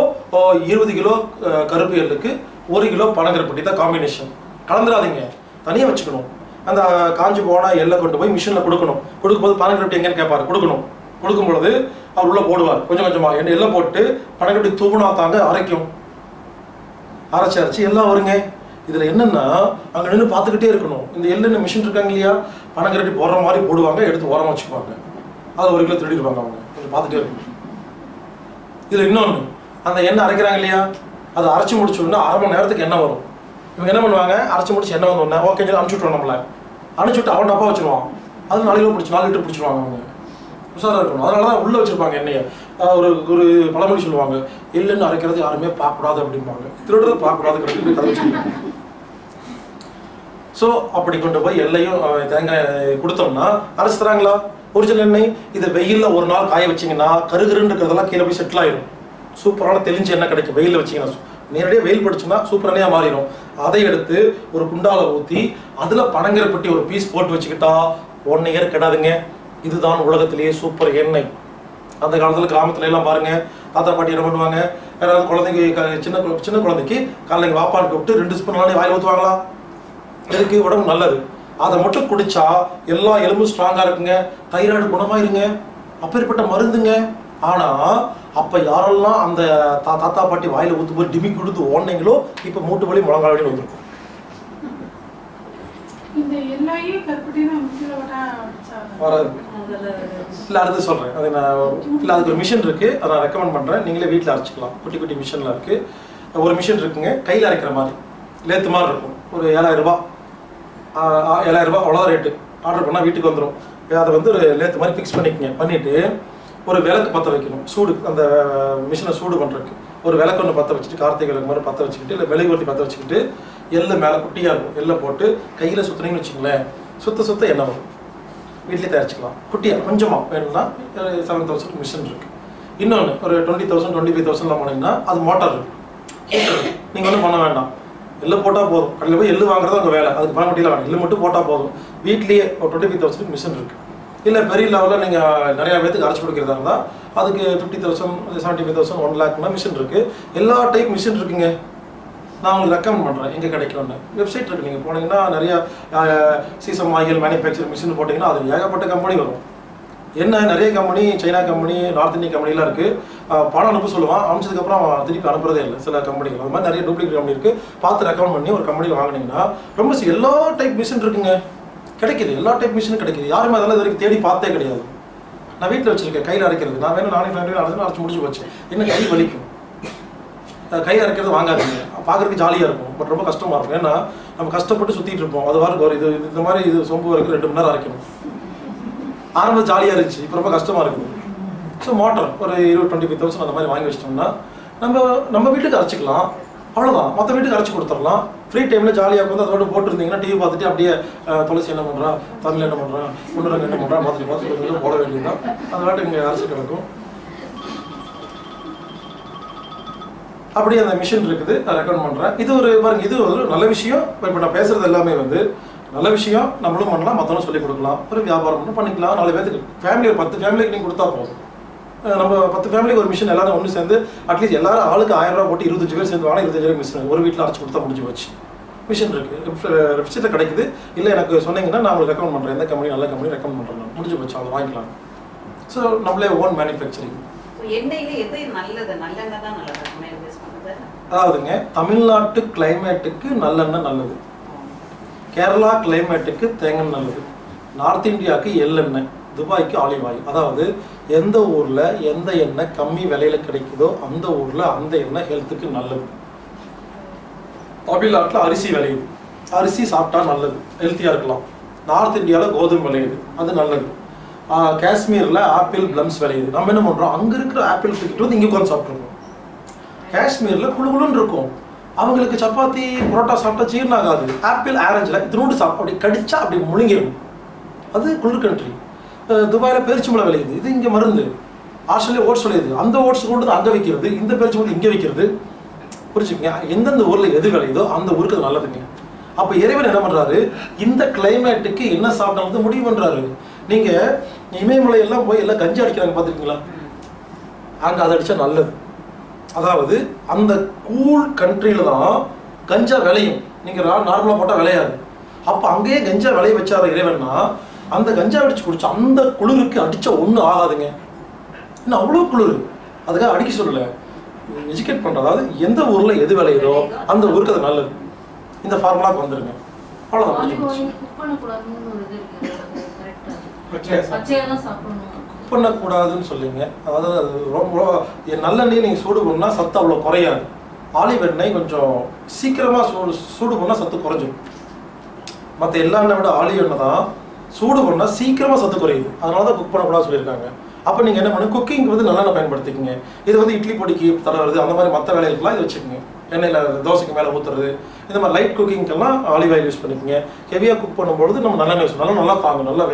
இருபது கிலோ கருப்பு எல்லுக்கு ஒரு கிலோ பனங்கருப்பட்டி தான் காம்பினேஷன் கலந்துறாதீங்க தனியா வச்சுக்கணும் அந்த காஞ்சி போனா எல்லை கொண்டு போய் மிஷின்ல கொடுக்கணும் கொடுக்கும்போது பனங்கருப்பட்டி எங்கன்னு கேட்பாரு கொடுக்கணும் கொடுக்கும்போது அவர் உள்ள போடுவார் கொஞ்சம் கொஞ்சமா என்ன எல்லை போட்டு பனங்கருப்பட்டி தூக்குனா தாங்க அரைக்கும் அரைச்சி அரைச்சி எல்லாம் வருங்க இதுல என்னன்னா அங்க நின்று பார்த்துக்கிட்டே இருக்கணும் இந்த எல்லுன்னு மிஷின் இருக்காங்க இல்லையா பனங்கருப்பட்டி போடுற மாதிரி போடுவாங்க எடுத்து ஓரமா வச்சுக்குவாங்க அது ஒரு கிலோ திருடிடுவாங்க அவங்க கொஞ்சம் பார்த்துட்டே இருக்கணும் இதுல இன்னொன்று அந்த எண்ணெய் அரைக்கிறாங்க இல்லையா அதை அரைச்சி முடிச்சோன்னா அரை மணி நேரத்துக்கு எண்ணெய் வரும் இவங்க என்ன பண்ணுவாங்க அரைச்சி முடிச்சு எண்ணெய் வந்தோடனே ஓகே சொல்லி அனுப்பிச்சுட்டு நம்மள அனுப்பிச்சுட்டு அவன் டப்பா வச்சிருவான் அது நாலு கிலோ பிடிச்சி நாலு லிட்டர் பிடிச்சிருவாங்க அவங்க உஷாராக இருக்கணும் அதனால தான் உள்ளே வச்சுருப்பாங்க எண்ணெயை ஒரு ஒரு பழமொழி சொல்லுவாங்க எள்ளுன்னு அரைக்கிறது யாருமே பார்க்கக்கூடாது அப்படிம்பாங்க திருடுறது பார்க்கக்கூடாதுங்கிறது கதை வச்சுருக்காங்க ஸோ அப்படி கொண்டு போய் எல்லையும் தேங்காய் கொடுத்தோம்னா அரைச்சி தராங்களா ஒரிஜினல் எண்ணெய் இதை வெயிலில் ஒரு நாள் காய வச்சிங்கன்னா கருகுருன்றதெல்லாம் கீழே போய் செட்டில் ஆயிடும் சூப்பரான தெளிஞ்சு எண்ணெய் கிடைக்கும் வெயிலில் வச்சிங்கன்னா நேரடியாக வெயில் படிச்சோம்னா சூப்பர் எண்ணெயாக மாறிடும் அதை எடுத்து ஒரு குண்டால ஊற்றி அதில் பனங்கருப்பட்டி ஒரு பீஸ் போட்டு வச்சுக்கிட்டா ஒன் இயர் கிடாதுங்க இதுதான் உலகத்திலேயே சூப்பர் எண்ணெய் அந்த காலத்தில் கிராமத்துல எல்லாம் பாருங்க தாத்தா பாட்டி என்ன பண்ணுவாங்க யாராவது குழந்தைக்கு சின்ன சின்ன குழந்தைக்கு காலையில் வாப்பான்னு கூப்பிட்டு ரெண்டு ஸ்பூன் வாயில் ஊற்றுவாங்களா இருக்கு உடம்பு நல்லது அதை மட்டும் குடிச்சா எல்லா எலும்பும் ஸ்ட்ராங்காக இருக்குங்க தைராய்டு குணமாயிருங்க அப்பேற்பட்ட மருந்துங்க ஆனால் அப்போ யாரெல்லாம் அந்த தா தாத்தா பாட்டி வாயில் ஊற்று போய் டிமி கொடுத்து ஓடினீங்களோ இப்போ மூட்டு வலி முழங்கால் வலின்னு வந்துருக்கும் வராது இல்லை அடுத்து சொல்கிறேன் அது நான் இல்லை அதுக்கு ஒரு மிஷின் இருக்குது அதை நான் ரெக்கமெண்ட் பண்ணுறேன் நீங்களே வீட்டில் அரைச்சிக்கலாம் குட்டி குட்டி மிஷினில் இருக்குது ஒரு மிஷின் இருக்குங்க கையில் அரைக்கிற மாதிரி லேத்து மாதிரி இருக்கும் ஒரு ஏழாயிரம் ரூபா ஏழாயிரம் ரூபா அவ்வளோதான் ரேட்டு ஆர்டர் பண்ணால் வீட்டுக்கு வந்துடும் அதை வந்து ஒரு லேத்து மாதிரி ஃபிக்ஸ் பண்ணிக்கோங்க பண்ணிவிட்டு ஒரு விளக்கு பற்ற வைக்கணும் சூடு அந்த மிஷினை சூடு பண்ணுறதுக்கு ஒரு விளக்கு ஒன்று பற்ற வச்சுட்டு கார்த்திகை விளக்கு மாதிரி பற்ற வச்சுக்கிட்டு இல்லை விலை ஒருத்தி பற்ற வச்சுக்கிட்டு எல்லை மேலே குட்டியாக இருக்கும் எல்லை போட்டு கையில் சுற்றுனீங்கன்னு வச்சுங்களேன் சுத்த சுத்த எண்ணெய் வரும் வீட்டிலே தயாரிச்சிக்கலாம் குட்டியாக கொஞ்சமாக வேணும்னா செவன் தௌசண்ட் மிஷின் இருக்குது இன்னொன்று ஒரு டுவெண்ட்டி தௌசண்ட் டுவெண்ட்டி ஃபைவ் தௌசண்ட்லாம் போனீங்கன்னா அது மோட்டார் இருக்குது நீங்கள் ஒன்றும் பண்ண வேண்டாம் எள்ளு போட்டால் போதும் கடையில் போய் எள்ளு வாங்குறது உங்கள் வேலை அதுக்கு பணம் மட்டும் இல்லை வேணும் எள்ளு மட்டும் போட்டால் போதும் வீட்லேயே ஒரு டுவெண்ட்டி ஃபைவ் தௌசண்ட் மிஷின் இருக்குது இல்லை பெரிய லெவலில் நீங்கள் நிறையா பேருக்கு அரைச்சி கொடுக்குறதா இருந்தால் அதுக்கு fifty thousand seventy five thousand one லேக்னா மிஷின் இருக்குது எல்லா டைப் மிஷின் இருக்குங்க நான் உங்களுக்கு ரெக்கமெண்ட் பண்ணுறேன் எங்கே கிடைக்கும்னு வெப்சைட் இருக்குது நீங்கள் போனீங்கன்னா நிறையா சீசம் ஆயில் மேனுஃபேக்சர் மிஷின் போட்டிங்கன்னா அது ஏகப்பட்ட கம்பெனி வரும் என்ன நிறைய company China company north Indian கம்பெனிலாம் இருக்குது பணம் அனுப்ப சொல்லுவான் அனுப்பிச்சதுக்கப்புறம் அவன் திருப்பி அனுப்புறதே இல்லை சில கம்பெனிகள் அது மாதிரி நிறைய டூப்ளிகேட் கம்பெனி இருக்குது பார்த்து ரெக்கமெண்ட் பண்ணி ஒரு கம்பெனியில் வாங்கினீங்கன்னா ரொம்ப எல்லா டைப் மிஷின் இருக்குங்க கிடைக்கிது எல்லா டைப் மிஷினும் கிடைக்கிது யாருமே அதெல்லாம் இது வரைக்கும் தேடி பார்த்தே கிடையாது நான் வீட்டில் வச்சுருக்கேன் கையில் அரைக்கிறது நான் வேணும் நானே ஃபேமிலியில் அரைச்சு அரைச்சி முடிச்சு போச்சு என்ன கை வலிக்கும் கை அரைக்கிறது வாங்காதீங்க பார்க்குறதுக்கு ஜாலியாக இருக்கும் பட் ரொம்ப கஷ்டமாக இருக்கும் ஏன்னா நம்ம கஷ்டப்பட்டு சுற்றிட்டு இருப்போம் அது வாரம் ஒரு இது இந்த மாதிரி இது சொம்பு வரைக்கும் ரெண்டு மணி நேரம் அரைக்கணும் ஆரம்பம் ஜாலியாக இருந்துச்சு இப்போ ரொம்ப கஷ்டமாக இருக்கும் ஸோ மோட்டர் ஒரு இருபது டுவெண்ட்டி ஃபைவ் தௌசண்ட் அந்த மாதிரி வாங்கி வச்சிட்டோம்னா நம்ம நம்ம வீட்டுக்கு அரைச்சிக்கலாம் அவ்வளோதான் மற்ற வீட்டுக்கு அரைச்சி கொடுத்துடலாம் ஃப்ரீ டைமில் ஜாலியாக வந்து அதோட போட்டுருந்தீங்கன்னா டிவி பார்த்துட்டு அப்படியே துளசி என்ன பண்ணுறா தமிழ் என்ன பண்ணுறான் முன்னரங்க என்ன பண்ணுறா பார்த்துட்டு பார்த்துட்டு போட வேண்டியதுதான் அந்த வாட்டு இங்கே அரைச்சி கிடக்கும் அப்படியே அந்த மிஷின் இருக்குது நான் ரெக்கமெண்ட் பண்ணுறேன் இது ஒரு பாருங்க இது ஒரு நல்ல விஷயம் இப்போ நான் பேசுகிறது எல்லாமே வந்து நல்ல விஷயம் நம்மளும் பண்ணலாம் மற்றவங்களும் சொல்லிக் கொடுக்கலாம் ஒரு வியாபாரம் பண்ண பண்ணிக்கலாம் நாலு பேருக்கு ஃபேமிலி ஒரு பத்து ஃபேமிலிக்கு நீங்கள் கொடுத்தா போதும் நம்ம பத்து ஃபேமிலிக்கு ஒரு மிஷின் எல்லாரும் ஒன்று சேர்ந்து அட்லீஸ்ட் எல்லாரும் ஆளுக்கு ஆயிரம் ரூபா போட்டு இருபத்தஞ்சு பேர் சேர்ந்து வாங்க இருபத்தஞ்சு பேர் மிஷின் ஒரு வீட்டில் அரைச்சி கொடுத்தா முடிஞ்சு போச்சு மிஷின் இருக்குது வெப்சைட்டில் கிடைக்குது இல்லை எனக்கு சொன்னீங்கன்னா நான் உங்களுக்கு ரெக்கமெண்ட் பண்ணுறேன் எந்த கம்பெனி நல்ல கம்பெனி ரெக்கமெண்ட் பண்ணுறேன் முடிஞ்சு போச்சு அதை வாங்கிக்கலாம் ஸோ நம்மளே ஓன் மேனுஃபேக்சரிங் அதாவதுங்க தமிழ்நாட்டு கிளைமேட்டுக்கு நல்லெண்ணெய் நல்லது கேரளா கிளைமேட்டுக்கு தேங்காய் நல்லது நார்த் இந்தியாவுக்கு எள்ளெண்ணெய் துபாய்க்கு ஆலிவ் ஆயில் அதாவது எந்த ஊரில் எந்த எண்ணெய் கம்மி விலையில் கிடைக்குதோ அந்த ஊரில் அந்த எண்ணெய் ஹெல்த்துக்கு நல்லது தமிழ்நாட்டில் அரிசி விளையுது அரிசி சாப்பிட்டா நல்லது ஹெல்த்தியாக இருக்கலாம் நார்த் இந்தியாவில் கோதுமை விளையுது அது நல்லது காஷ்மீரில் ஆப்பிள் பிளம்ஸ் விளையுது நம்ம என்ன பண்ணுறோம் அங்கே இருக்கிற ஆப்பிள் தூக்கிட்டு வந்து இங்கே உட்காந்து சாப்பிட்ருக்கோம் காஷ்மீரில் குழுகுலுன்னு இருக்கும் அவங்களுக்கு சப்பாத்தி புரோட்டா சாப்பிட்டா ஜீரணம் ஆகாது ஆப்பிள் ஆரஞ்சில் திருண்டு சாப்பிட்டு கடிச்சா அப்படி முழுங்கிடும் அது குளிர் கண்ட்ரி துபாயில் பேரிச்சி மலை விளையுது இது இங்கே மருந்து ஆஸ்திரேலியா ஓட்ஸ் விளையுது அந்த ஓட்ஸ் கொண்டு அங்கே வைக்கிறது இந்த பேரிச்சி மலை இங்கே வைக்கிறது अड़क एजुकेट पड़ा எந்த ஊர்ல எது விளையுதோ அந்த ஊருக்கு அது நல்லது இந்த ஃபார்முலாக்கு வந்துருங்க அவ்வளவுதான் முடிஞ்சிடுச்சு குக் பண்ண கூடாதுன்னு ஒரு இது இருக்கு கரெக்ட்டா பச்சையா பச்சையா தான் சாப்பிடணும் குக் பண்ண கூடாதுன்னு சொல்லுங்க அதாவது அது ரொம்ப நல்ல எண்ணெய் நீங்க சூடு பண்ணா சத்து அவ்வளவு குறையாது ஆலிவ் எண்ணெய் கொஞ்சம் சீக்கிரமா சூடு பண்ணா சத்து குறையும் மத்த எல்லா எண்ணெயை விட ஆலிவ் எண்ணெய் தான் சூடு பண்ணா சீக்கிரமா சத்து குறையும் அதனால தான் குக் பண்ண கூடாதுன்னு சொல்லிருக்காங்க अब नहीं कुकिंग ना पैनपी इतनी इडली पड़ी की तरह अंदमि मत वेल वे दोस की मेल ऊतर light cooking olive oil use पड़ी हेविया कुक पड़े नम ना यूस ना तांग ना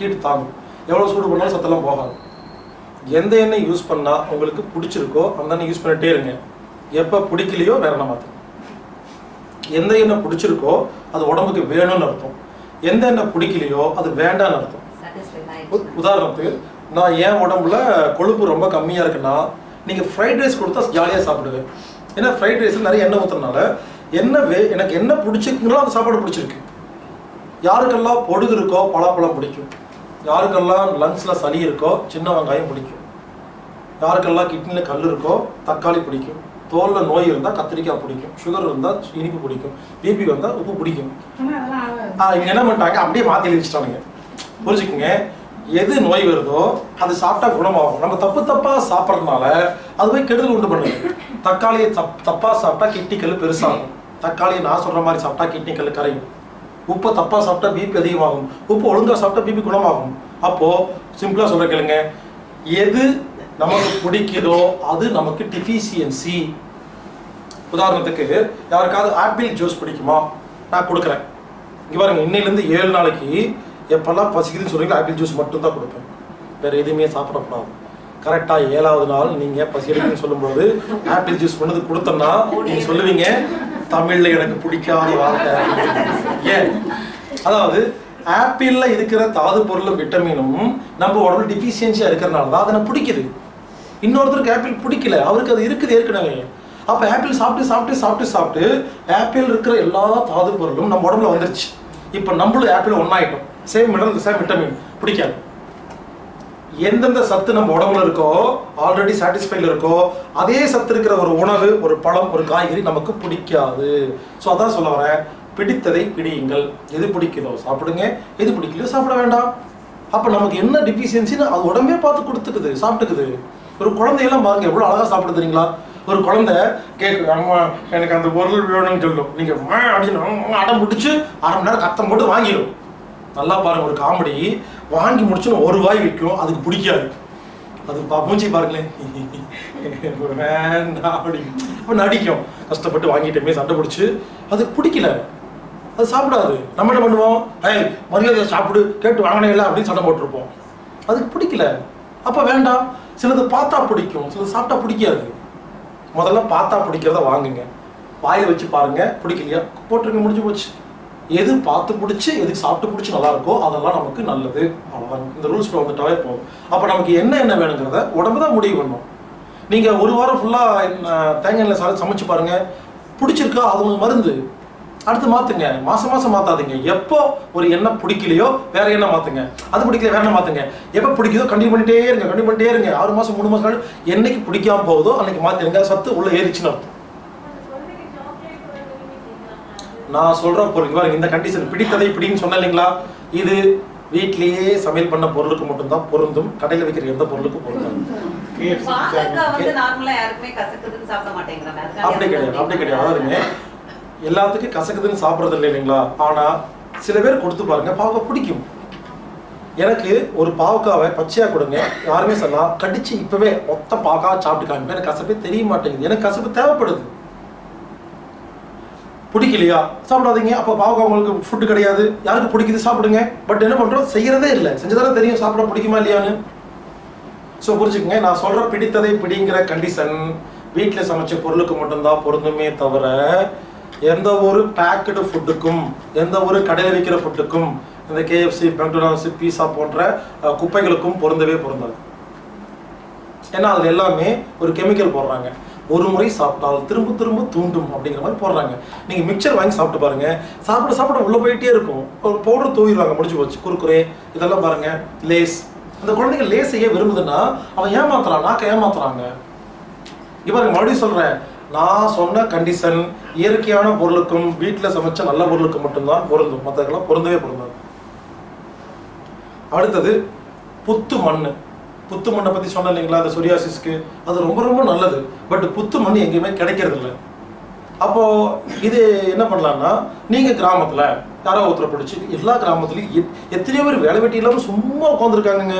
हीट तांग एव्व सूड पड़ा सत्तम होगा एण् यूस पड़ा उड़ीचो अंदर यूस पड़े पिड़ो वे एण् पिछड़ो अब उड़मुके वेण अर्थम पिड़ो अब वाणान अर्थम उदाहरण ना ऐ उड़े कोलुप्पु रोम्ब कम्मिया इरुक्कुना नींगा फ्राइड राइस कोडुत्ता जालिया साप्पिडुवेन एना फ्राइड राइस नरिया एण्णै ऊत्तरनाल एण्णै एनक्कु एण्णै पिडिच्चिरुक्कुंगलो अदु सापाडु पिडिच्चिरुक्कु यारुक्कெல்லாம் पोडुगु इरुक्को पलापलम पिडिक्कुम यारुक्कெல்லாம் लंग्सல सलि इरुक्को चिन्न वंगायम पिडिक्कुम यारुक्कெல்லாம் किडनीல कल्ल इरुक्को तक्काली पिडिक्कुम தோல்ல நோய் இருந்தா கத்திரிக்காய் பிடிக்கும் சுகர் இருந்தா இனிப்பு பிடிக்கும் बीपी வந்தா உப்பு பிடிக்கும் ஆ இங்க என்ன பண்றாங்க அப்படியே மாத்தி எழுதிட்டானுங்க புரிஞ்சுக்கங்க எது நோய் வருதோ அது சாப்பிட்டா குணமாகும் நம்ம தப்பு தப்பா சாப்பிறதுனால அதுவே கெடுதல் உண்டு பண்ணுது தக்காளி தப்பா சாப்பிட்டா கிட்னி கல் பெருசாகும் தக்காளி நான் சொல்ற மாதிரி சாப்பிட்டா கிட்னி கல் கரையும் உப்பு தப்பா சாப்பிட்டா बीपी அதிகமாகும் உப்பு ஒழுங்கா சாப்பிட்டா बीपी குணமாகும் அப்போ சிம்பிளா சொல்ற கேளுங்க எது நமக்கு பிடிக்குதோ அது நமக்கு டிஃபிஷியன்சி உதாரணத்துக்கு யாருக்காவது ஆப்பிள் ஜூஸ் பிடிக்குமா நான் கொடுக்கிறேன் இங்க பாருங்க இன்னையில இருந்து ஏழு நாளைக்கு எப்பல்ல பசிக்குதுன்னு சொல்றீங்க ஆப்பிள் ஜூஸ் மட்டும் தான் கொடுப்பேன் வேற எதுமே சாப்பிட கூடாது கரெக்ட்டா ஏழாவது நாள் நீங்க பசிக்குதுன்னு சொல்லும்போது ஆப்பிள் ஜூஸ் பண்ணது கொடுத்தனா நீங்க சொல்லுவீங்க தமிழ்ல எனக்கு பிடிக்காத வார்த்தை ஏன் அதாவது ஆப்பிள்ல இருக்கிற தாது பொருளும் விட்டமினும் நம்ம உடம்புல டிஃபிஷியன்சியா இருக்கறனால தான் அதன பிடிக்குது இன்னொருத்தருக்கு ஆப்பிள் பிடிக்கல அவருக்கு அது இருக்குது ஏற்கனவே அப்ப ஆப்பிள் சாப்பிட்டு சாப்பிட்டு சாப்பிட்டு சாப்பிட்டு ஆப்பிள் இருக்கிற எல்லா தாது பொருளும் நம்ம உடம்புல வந்துருச்சு இப்போ நம்மளும் ஆப்பிள் ஒண்ணா ஆயிட்டோம் सेम मिनरल सेम विटामिन பிடிக்காது எந்தெந்த சத்து நம்ம உடம்புல இருக்கோ ஆல்ரெடி சட்டிஸ்ஃபைல இருக்கோ அதே சத்து இருக்கிற ஒரு உணவு ஒரு பழம் ஒரு காய்கறி நமக்கு பிடிக்காது சோ அதான் சொல்ல வரேன் பிடித்ததை பிடியுங்கள் எது பிடிக்குதோ சாப்பிடுங்க எது பிடிக்கலையோ சாப்பிட வேண்டாம் அப்ப நமக்கு என்ன டிஃபிஷியன்சி அது உடம்பே பார்த்து கொடுத்துக்குது சாப்பிட்டுக்குது ஒரு குழந்தை எல்லாம் பாருங்க எவ்வளவு அழகா சாப்பிடுது தெரியுங்களா ஒரு குழந்தை கேக்கு அம்மா எனக்கு அந்த பொருள் வேணும்னு சொல்லும் நீங்க அப்படியே அடம் பிடிச்சு அரை மணி நேரம் கத்தம் போட்டு வாங்கிரும் நல்லா பாருங்க ஒரு காமெடி வாங்கி முடிச்சன ஒரு வாய் விக்கும் அதுக்கு பிடிக்காது அது பாபூஞ்சி பாருங்களே வேண்டாம் அப்படி அப்ப நடிக்கும் கஷ்டப்பட்டு வாங்கிட்டேமே சண்டை பிடிச்சு அதுக்கு பிடிக்கல அது சாப்பிடாது நம்ம என்ன பண்ணுவோம் ஏய் மரியாதை சாப்பிடு கேட்டு வாங்கனே இல்ல அப்படி சண்டை போட்டுறோம் அதுக்கு பிடிக்கல அப்ப வேண்டாம் சிலது பார்த்தா பிடிக்கும் சிலது சாப்பிட்டா பிடிக்காது முதல்ல பார்த்தா பிடிக்கிறத வாங்குங்க வாயில வச்சு பாருங்க பிடிக்கலையா போட்டுருங்க முடிஞ்சு போச்சு எது பார்த்து பிடிச்சு எது சாப்பிட்டு பிடிச்சு நல்லா இருக்கோ அதெல்லாம் நமக்கு நல்லது அவ்வளவுதான் இந்த ரூல்ஸ் கூட வந்துட்டாவே போதும் அப்ப நமக்கு என்ன என்ன வேணும்ங்கறத உடம்பு தான் முடிவு பண்ணும் நீங்க ஒரு வாரம் ஃபுல்லா தேங்காய்ல சமைச்சு பாருங்க பிடிச்சிருக்கா அது மருந்து அடுத்து மாத்துங்க மாசம் மாசம் மாத்தாதீங்க எப்போ ஒரு என்ன பிடிக்கலையோ வேற என்ன மாத்துங்க அது பிடிக்கல வேற என்ன மாத்துங்க எப்ப பிடிக்குதோ கண்டினியூ பண்ணிட்டே இருங்க கண்டினியூ பண்ணிட்டே இருங்க ஆறு மாசம் மூணு மாசம் என்னைக்கு பிடிக்காம போகுதோ அன்னைக்கு மாத்துங்க சத்து உள்ள ஏறிச்சுன்னு அர்த்தம் ना சொல்ற பொருள் இங்க இந்த கண்டிஷன் பிடித்ததை பிடின்னு சொன்னீங்களா இது வீட்லயே சமையல் பண்ண பொருளுக்கு மட்டும் தான் பொருந்தும் கடையில விக்கிற எந்த பொருளுக்கு பொருந்தாது பாக்கா வந்து நார்மலா யாருமே கசக்குதுன்னு சாப்பிட மாட்டேங்கறாங்க அப்படி கிடையாது அப்படி கிடையாதுமே எல்லாத்துக்கும் கசக்குதுன்னு சாப்பிறது இல்லைங்களா ஆனா சில பேர் கொடுத்து பாருங்க பாவக்கா பிடிக்கும் எனக்கு ஒரு பாவக்காவை பச்சையா கொடுங்க யாருமே சொன்னா கடிச்சி இப்பவே ஒத்த பாவக்கா சாப்பிட்டு காமிங்க எனக்கு கசப்பே தெரிய மாட்டேங்குது எனக்கு கசப்பு தேவைப்படுது பிடிக்கலையா சாப்பிடாதீங்க அப்ப பாவக்கா உங்களுக்கு ஃபுட் கிடையாது யாருக்கு பிடிக்குது சாப்பிடுங்க பட் என்ன பண்றோம் செய்யறதே இல்ல செஞ்சதா தெரியும் சாப்பிட பிடிக்குமா இல்லையான்னு சோ புரிஞ்சுக்கங்க நான் சொல்ற பிடித்ததை பிடிங்கற கண்டிஷன் வீட்ல சமைச்ச பொருளுக்கு மட்டும் தான் பொருந்துமே தவிர எந்த ஒரு பேக்கடு ஃபுட்டுக்கும் எந்த ஒரு கடையில் விக்கிற ஃபுட்டுக்கும் இந்த K F C, McDonald's, பீஸா போன்ற குப்பைகளுக்கும் பொருந்தவே பொருந்தாது. ஏன்னா அது எல்லாமே ஒரு கெமிக்கல் போடுறாங்க. ஒரு முறை சாப்பிட்டால் திரும்ப திரும்ப தூண்டும் அப்படிங்கிற மாதிரி போடுறாங்க. நீங்க மிக்சர் வாங்கி சாப்பிட்டு பாருங்க, சாப்பிட்டு சாப்பிட்டு உள்ள போயிட்டே இருக்கும். ஒரு பவுடர் தூவிடுவாங்க, முடிஞ்சு போச்சு. குறுக்குரே இதெல்லாம் பாருங்க, லேஸ். அந்த குழந்தைங்க லேசையே விரும்புதுன்னா அவன் ஏமாத்துறான், நாக்க ஏமாத்துறாங்க. இங்க பாருங்க, மறுபடியும் சொல்றேன், நான் சொன்ன கண்டிஷன் இயற்கையான பொருளுக்கும் வீட்டில் சமைச்ச நல்ல பொருளுக்கும் மட்டும்தான் பொருந்தும், மற்றதுக்கெல்லாம் பொருந்தவே பொருந்தாது. அடுத்தது புத்து மண். புத்து மண்ணை பற்றி சொன்ன இல்லைங்களா, அந்த சொரியாசிஸ்க்கு அது ரொம்ப ரொம்ப நல்லது. பட் புத்து மண் எங்கேயுமே கிடைக்கிறதில்ல. அப்போது இது என்ன பண்ணலான்னா, நீங்கள் கிராமத்தில் யாரோ ஒருத்தரை பிடிச்சி, எல்லா கிராமத்துலேயும் எத் எத்தனையோ பேர் வேலை வெட்டி இல்லாமல் சும்மா உட்காந்துருக்காங்கங்க.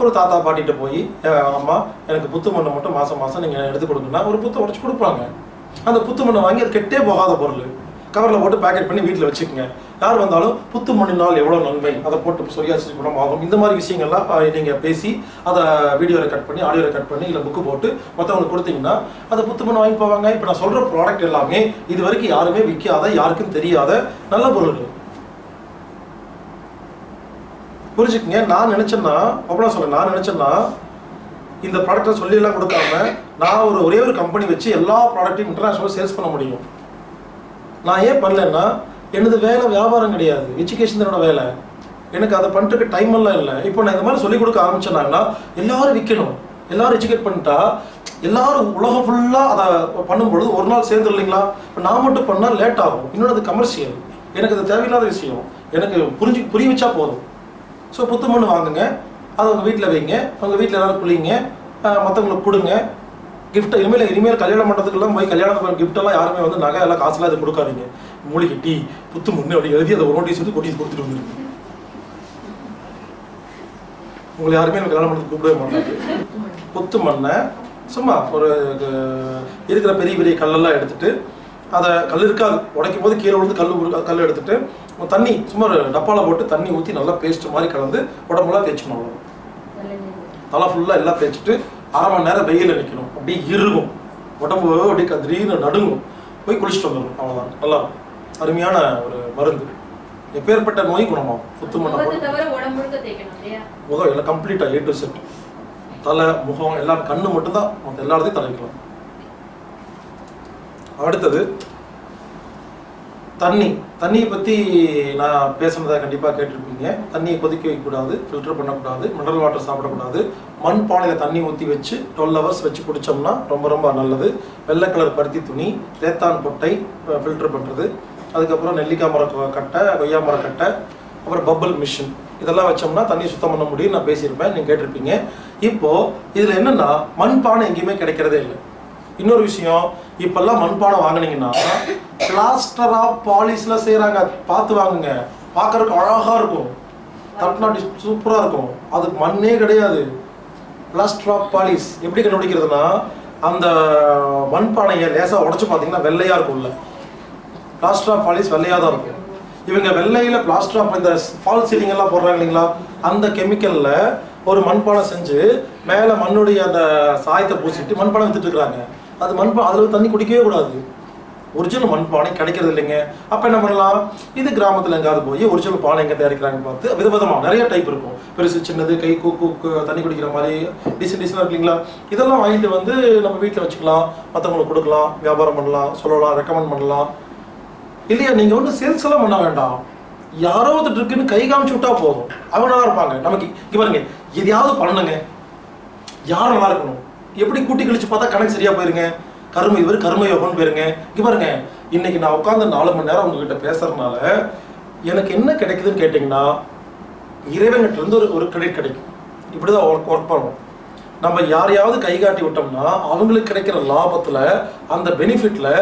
ஒரு தாத்தா பாட்டிகிட்ட போய், அம்மா எனக்கு புத்து மண்ணை மட்டும் மாதம் மாதம் நீங்கள் எடுத்து கொடுங்கன்னா ஒரு புத்து உடச்சி கொடுப்பாங்க. அந்த புத்து மண்ணை வாங்கி அது கெட்டே போகாத பொருள் கவரில் போட்டு பேக்கெட் பண்ணி வீட்டில் வச்சுக்கோங்க. யார் வந்தாலும் புத்து மண்ணினால் எவ்வளோ நன்மை, அதை போட்டு சொரியாசிஸ் குணம் ஆகும். இந்த மாதிரி விஷயங்கள்லாம் நீங்கள் பேசி அதை வீடியோ ரெக்கார்ட் பண்ணி ஆடியோ ரெக்கார்ட் பண்ணி இல்லை புக்கு போட்டு மற்றவங்களுக்கு கொடுத்தீங்கன்னா அதை புத்து மண்ணை வாங்கி போவாங்க. இப்போ நான் சொல்கிற ப்ராடக்ட் எல்லாமே இது வரைக்கும் யாருமே விற்காத, யாருக்கும் தெரியாத நல்ல பொருள்கள். புரிஞ்சுக்கங்க. நான் நினச்சேன்னா அப்படின்னா சொல்கிறேன், நான் நினச்சேன்னா இந்த ப்ராடக்டை சொல்லியெல்லாம் கொடுக்காம நான் ஒரு ஒரே ஒரு கம்பெனி வச்சு எல்லா ப்ராடக்ட்டையும் இன்டர்நேஷ்னலாக சேல்ஸ் பண்ண முடியும். நான் ஏன் பண்ணலைன்னா, எனது வேலை வியாபாரம் கிடையாது, எஜுகேஷன் என்னோட வேலை. எனக்கு அதை பண்ணுறதுக்கு டைம் எல்லாம் இல்லை. இப்போ நான் இந்த மாதிரி சொல்லிக் கொடுக்க ஆரம்பிச்சேன்னாங்கன்னா எல்லோரும் விற்கணும், எல்லோரும் எஜுகேட் பண்ணிட்டா எல்லோரும் உலகம் ஃபுல்லாக அதை பண்ணும்பொழுது ஒரு நாள் சேர்ந்துடும் இல்லைங்களா. இப்போ நான் மட்டும் பண்ணால் லேட் ஆகும். இன்னொன்று அது கமர்ஷியல், எனக்கு அது தேவையில்லாத விஷயம். எனக்கு புரிஞ்சு புரிய வச்சா போதும். ஸோ புத்து மண் வாங்குங்க, அதை உங்கள் வீட்டில் வைங்க, உங்கள் வீட்டில் எல்லோரும் குளிங்க, மற்றவங்களுக்கு கொடுங்க. கிஃப்ட்டை இனிமேல் இனிமேல் கல்யாணம் பண்ணுறதுக்குலாம் போய் கல்யாணம் கிஃப்ட்டெல்லாம் யாருமே வந்து நகை எல்லாம் காசுலாம் இது கொடுக்காதீங்க. மூலிகை டீ புத்து மண் அப்படி எழுதி அதை ஒரு நோட்டீஸ் வந்து கொட்டி கொடுத்துட்டு வந்துருக்கு. உங்களை யாருமே நம்ம கல்யாணம் பண்ணுறது கூப்பிடவே மாட்டாங்க. புத்து மண்ணை சும்மா ஒரு இருக்கிற பெரிய பெரிய கல்லெல்லாம் எடுத்துகிட்டு அதை கல் இருக்காது, உடைக்கும் போது கீழே விழுந்து கல் கல் எடுத்துகிட்டு தண்ணி சும்மா ஒரு டப்பாவில் போட்டு தண்ணி ஊற்றி நல்லா பேஸ்ட் மாதிரி கலந்து உடம்புலாம் தேய்ச்சிக்கணும். அவ்வளோ நல்லா ஃபுல்லாக எல்லாம் தேய்ச்சிட்டு அரை மணி நேரம் வெயிலில் நிற்கணும். அப்படியே இருக்கும் உடம்பு, அப்படியே திடீர்னு நடுங்கும், போய் குளிச்சுட்டு வந்துடும். அவ்வளோதான். நல்லா அருமையான ஒரு மருந்து, எப்பேற்பட்ட நோய் குணமாகும். சுத்தமாக முகம் எல்லாம் கம்ப்ளீட்டாக ஏ டு செட், தலை முகம் எல்லாம், கண்ணு மட்டும்தான் மற்ற எல்லா இடத்தையும் தலைக்கலாம். அடுத்தது தண்ணி. தண்ணியை பற்றி நான் பேசுனதை கண்டிப்பாக கேட்டிருப்பீங்க. தண்ணியை கொதிக்க வைக்கக்கூடாது, ஃபில்டர் பண்ணக்கூடாது, மினரல் வாட்டர் சாப்பிடக்கூடாது. மண் பானையில் தண்ணி ஊற்றி வச்சு டுவெல் ஹவர்ஸ் வச்சு குடித்தோம்னா ரொம்ப ரொம்ப நல்லது. வெள்ளை கலர் பருத்தி துணி, தேத்தான் கொட்டை ஃபில்டர் பண்ணுறது, அதுக்கப்புறம் நெல்லிக்காய் மரம் கட்டை, கொய்யா மரக்கட்டை, அப்புறம் பப்பிள் மிஷின், இதெல்லாம் வச்சோம்னா தண்ணி சுத்தம் பண்ண முடியும். நான் பேசியிருப்பேன், நீங்கள் கேட்டிருப்பீங்க. இப்போது இதில் என்னென்னா, மண் பானை எங்கேயுமே கிடைக்கிறதே இல்லை. இன்னொரு விஷயம், இப்பெல்லாம் மண்பானை வாங்கினீங்கன்னா பிளாஸ்டர் ஆஃப் பாலிஷில் செய்கிறாங்க, பார்த்து வாங்குங்க. பார்க்குறதுக்கு அழகாக இருக்கும், தட்நாட்டி சூப்பராக இருக்கும். அதுக்கு மண்ணே கிடையாது. பிளாஸ்டர் ஆஃப் பாலிஷ் எப்படி கண்டுபிடிக்கிறதுனா, அந்த மண்பானையை லேசாக உடச்சி பார்த்தீங்கன்னா வெள்ளையாக இருக்கும்ல, பிளாஸ்டர் ஆஃப் பாலிஷ் வெள்ளையாக தான் இருக்கும். இவங்க வெள்ளையில் பிளாஸ்டர் ஆஃப் இந்த ஃபால் சீலிங் எல்லாம் போடுறாங்க இல்லைங்களா, அந்த கெமிக்கலில் ஒரு மண்பானை செஞ்சு மேலே மண்ணுடைய அந்த சாயத்தை பூசிட்டு மண்பானை வித்துட்டுருக்குறாங்க. அது மண்பா அதில் தண்ணி குடிக்கவே கூடாது. ஒரிஜினல் மண் பானை கிடைக்கிறது இல்லைங்க. அப்போ என்ன பண்ணலாம், இது கிராமத்தில் எங்காவது போய் ஒரிஜினல் பானை எங்கே தயாரிக்கிறாங்கன்னு பார்த்து விதவிதமாக நிறைய டைப் இருக்கும். பெருசு சின்னது, கை கூக்கு தண்ணி குடிக்கிற மாதிரி டிசைன் டிசைனாக இருக்குங்களா, இதெல்லாம் வாங்கிட்டு வந்து நம்ம வீட்டில் வச்சுக்கலாம், மற்றவங்களுக்கு கொடுக்கலாம், வியாபாரம் பண்ணலாம், சொல்லலாம், ரெக்கமெண்ட் பண்ணலாம் இல்லையா. நீங்கள் ஒன்றும் சேல்ஸ் எல்லாம் பண்ண வேண்டாம். யாரோ ஒருத்தர் இருக்குன்னு கை காமிச்சு விட்டா போதும், அவனாக இருப்பாங்க. நமக்கு இங்கே பாருங்க, எதையாவது பண்ணுங்க, யாரும் நல்லா இருக்கணும். எப்படி கூட்டி கழிச்சு பார்த்தா கணக்கு சரியாக போயிருங்க, கருமை இவர் கருமை யோகம்னு போயிருங்க. இங்கே பாருங்க, இன்னைக்கு நான் உட்காந்து நாலு மணி நேரம் உங்ககிட்ட பேசுறதுனால எனக்கு என்ன கிடைக்குதுன்னு கேட்டிங்கன்னா, இறைவன்கிட்டருந்து ஒரு ஒரு கிரெடிட் கிடைக்கும். இப்படி தான் ஒர்க் ஒர்க் பண்ணணும். நம்ம யாரையாவது கை காட்டி விட்டோம்னா அவங்களுக்கு கிடைக்கிற லாபத்தில் அந்த பெனிஃபிட்டில்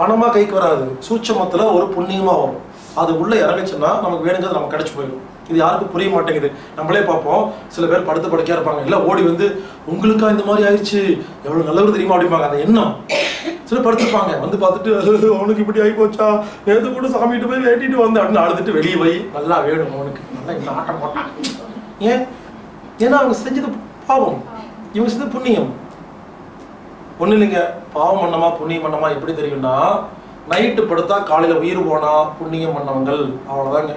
பணமாக கைக்கு வராது, சூட்சமத்தில் ஒரு புண்ணியமாக வரும். அது உள்ளே இறங்குச்சுன்னா நமக்கு வேணுங்கிறது நமக்கு கிடச்சி போயிடும். இது யாருக்கும் புரிய மாட்டேங்குது. நம்மளே பார்ப்போம், சில பேர் படுத்து படுக்கையாக இருப்பாங்க, இல்லை ஓடி வந்து உங்களுக்கா இந்த மாதிரி ஆயிடுச்சு, எவ்வளோ நல்லது தெரியுமா அப்படிம்பாங்க. அந்த எண்ணம் சில படுத்துருப்பாங்க, வந்து பார்த்துட்டு அவனுக்கு இப்படி ஆகி போச்சா, நேற்று கூட சாமிட்டு போய் வேட்டிட்டு வந்து அப்படின்னு அழுதுட்டு வெளியே போய் நல்லா வேணும் அவனுக்கு, நல்லா இன்னும் ஆட்டம் போட்டான். ஏன்? ஏன்னா அவங்க செஞ்சது பாவம், இவங்க செஞ்சது புண்ணியம். पाव मन्नमा पुण्य मन्नमा एप्पड़ी तेरियुमना नाइट पड़ता काले उयिर पोना पुण्य मन्नवंगल अवलदांगे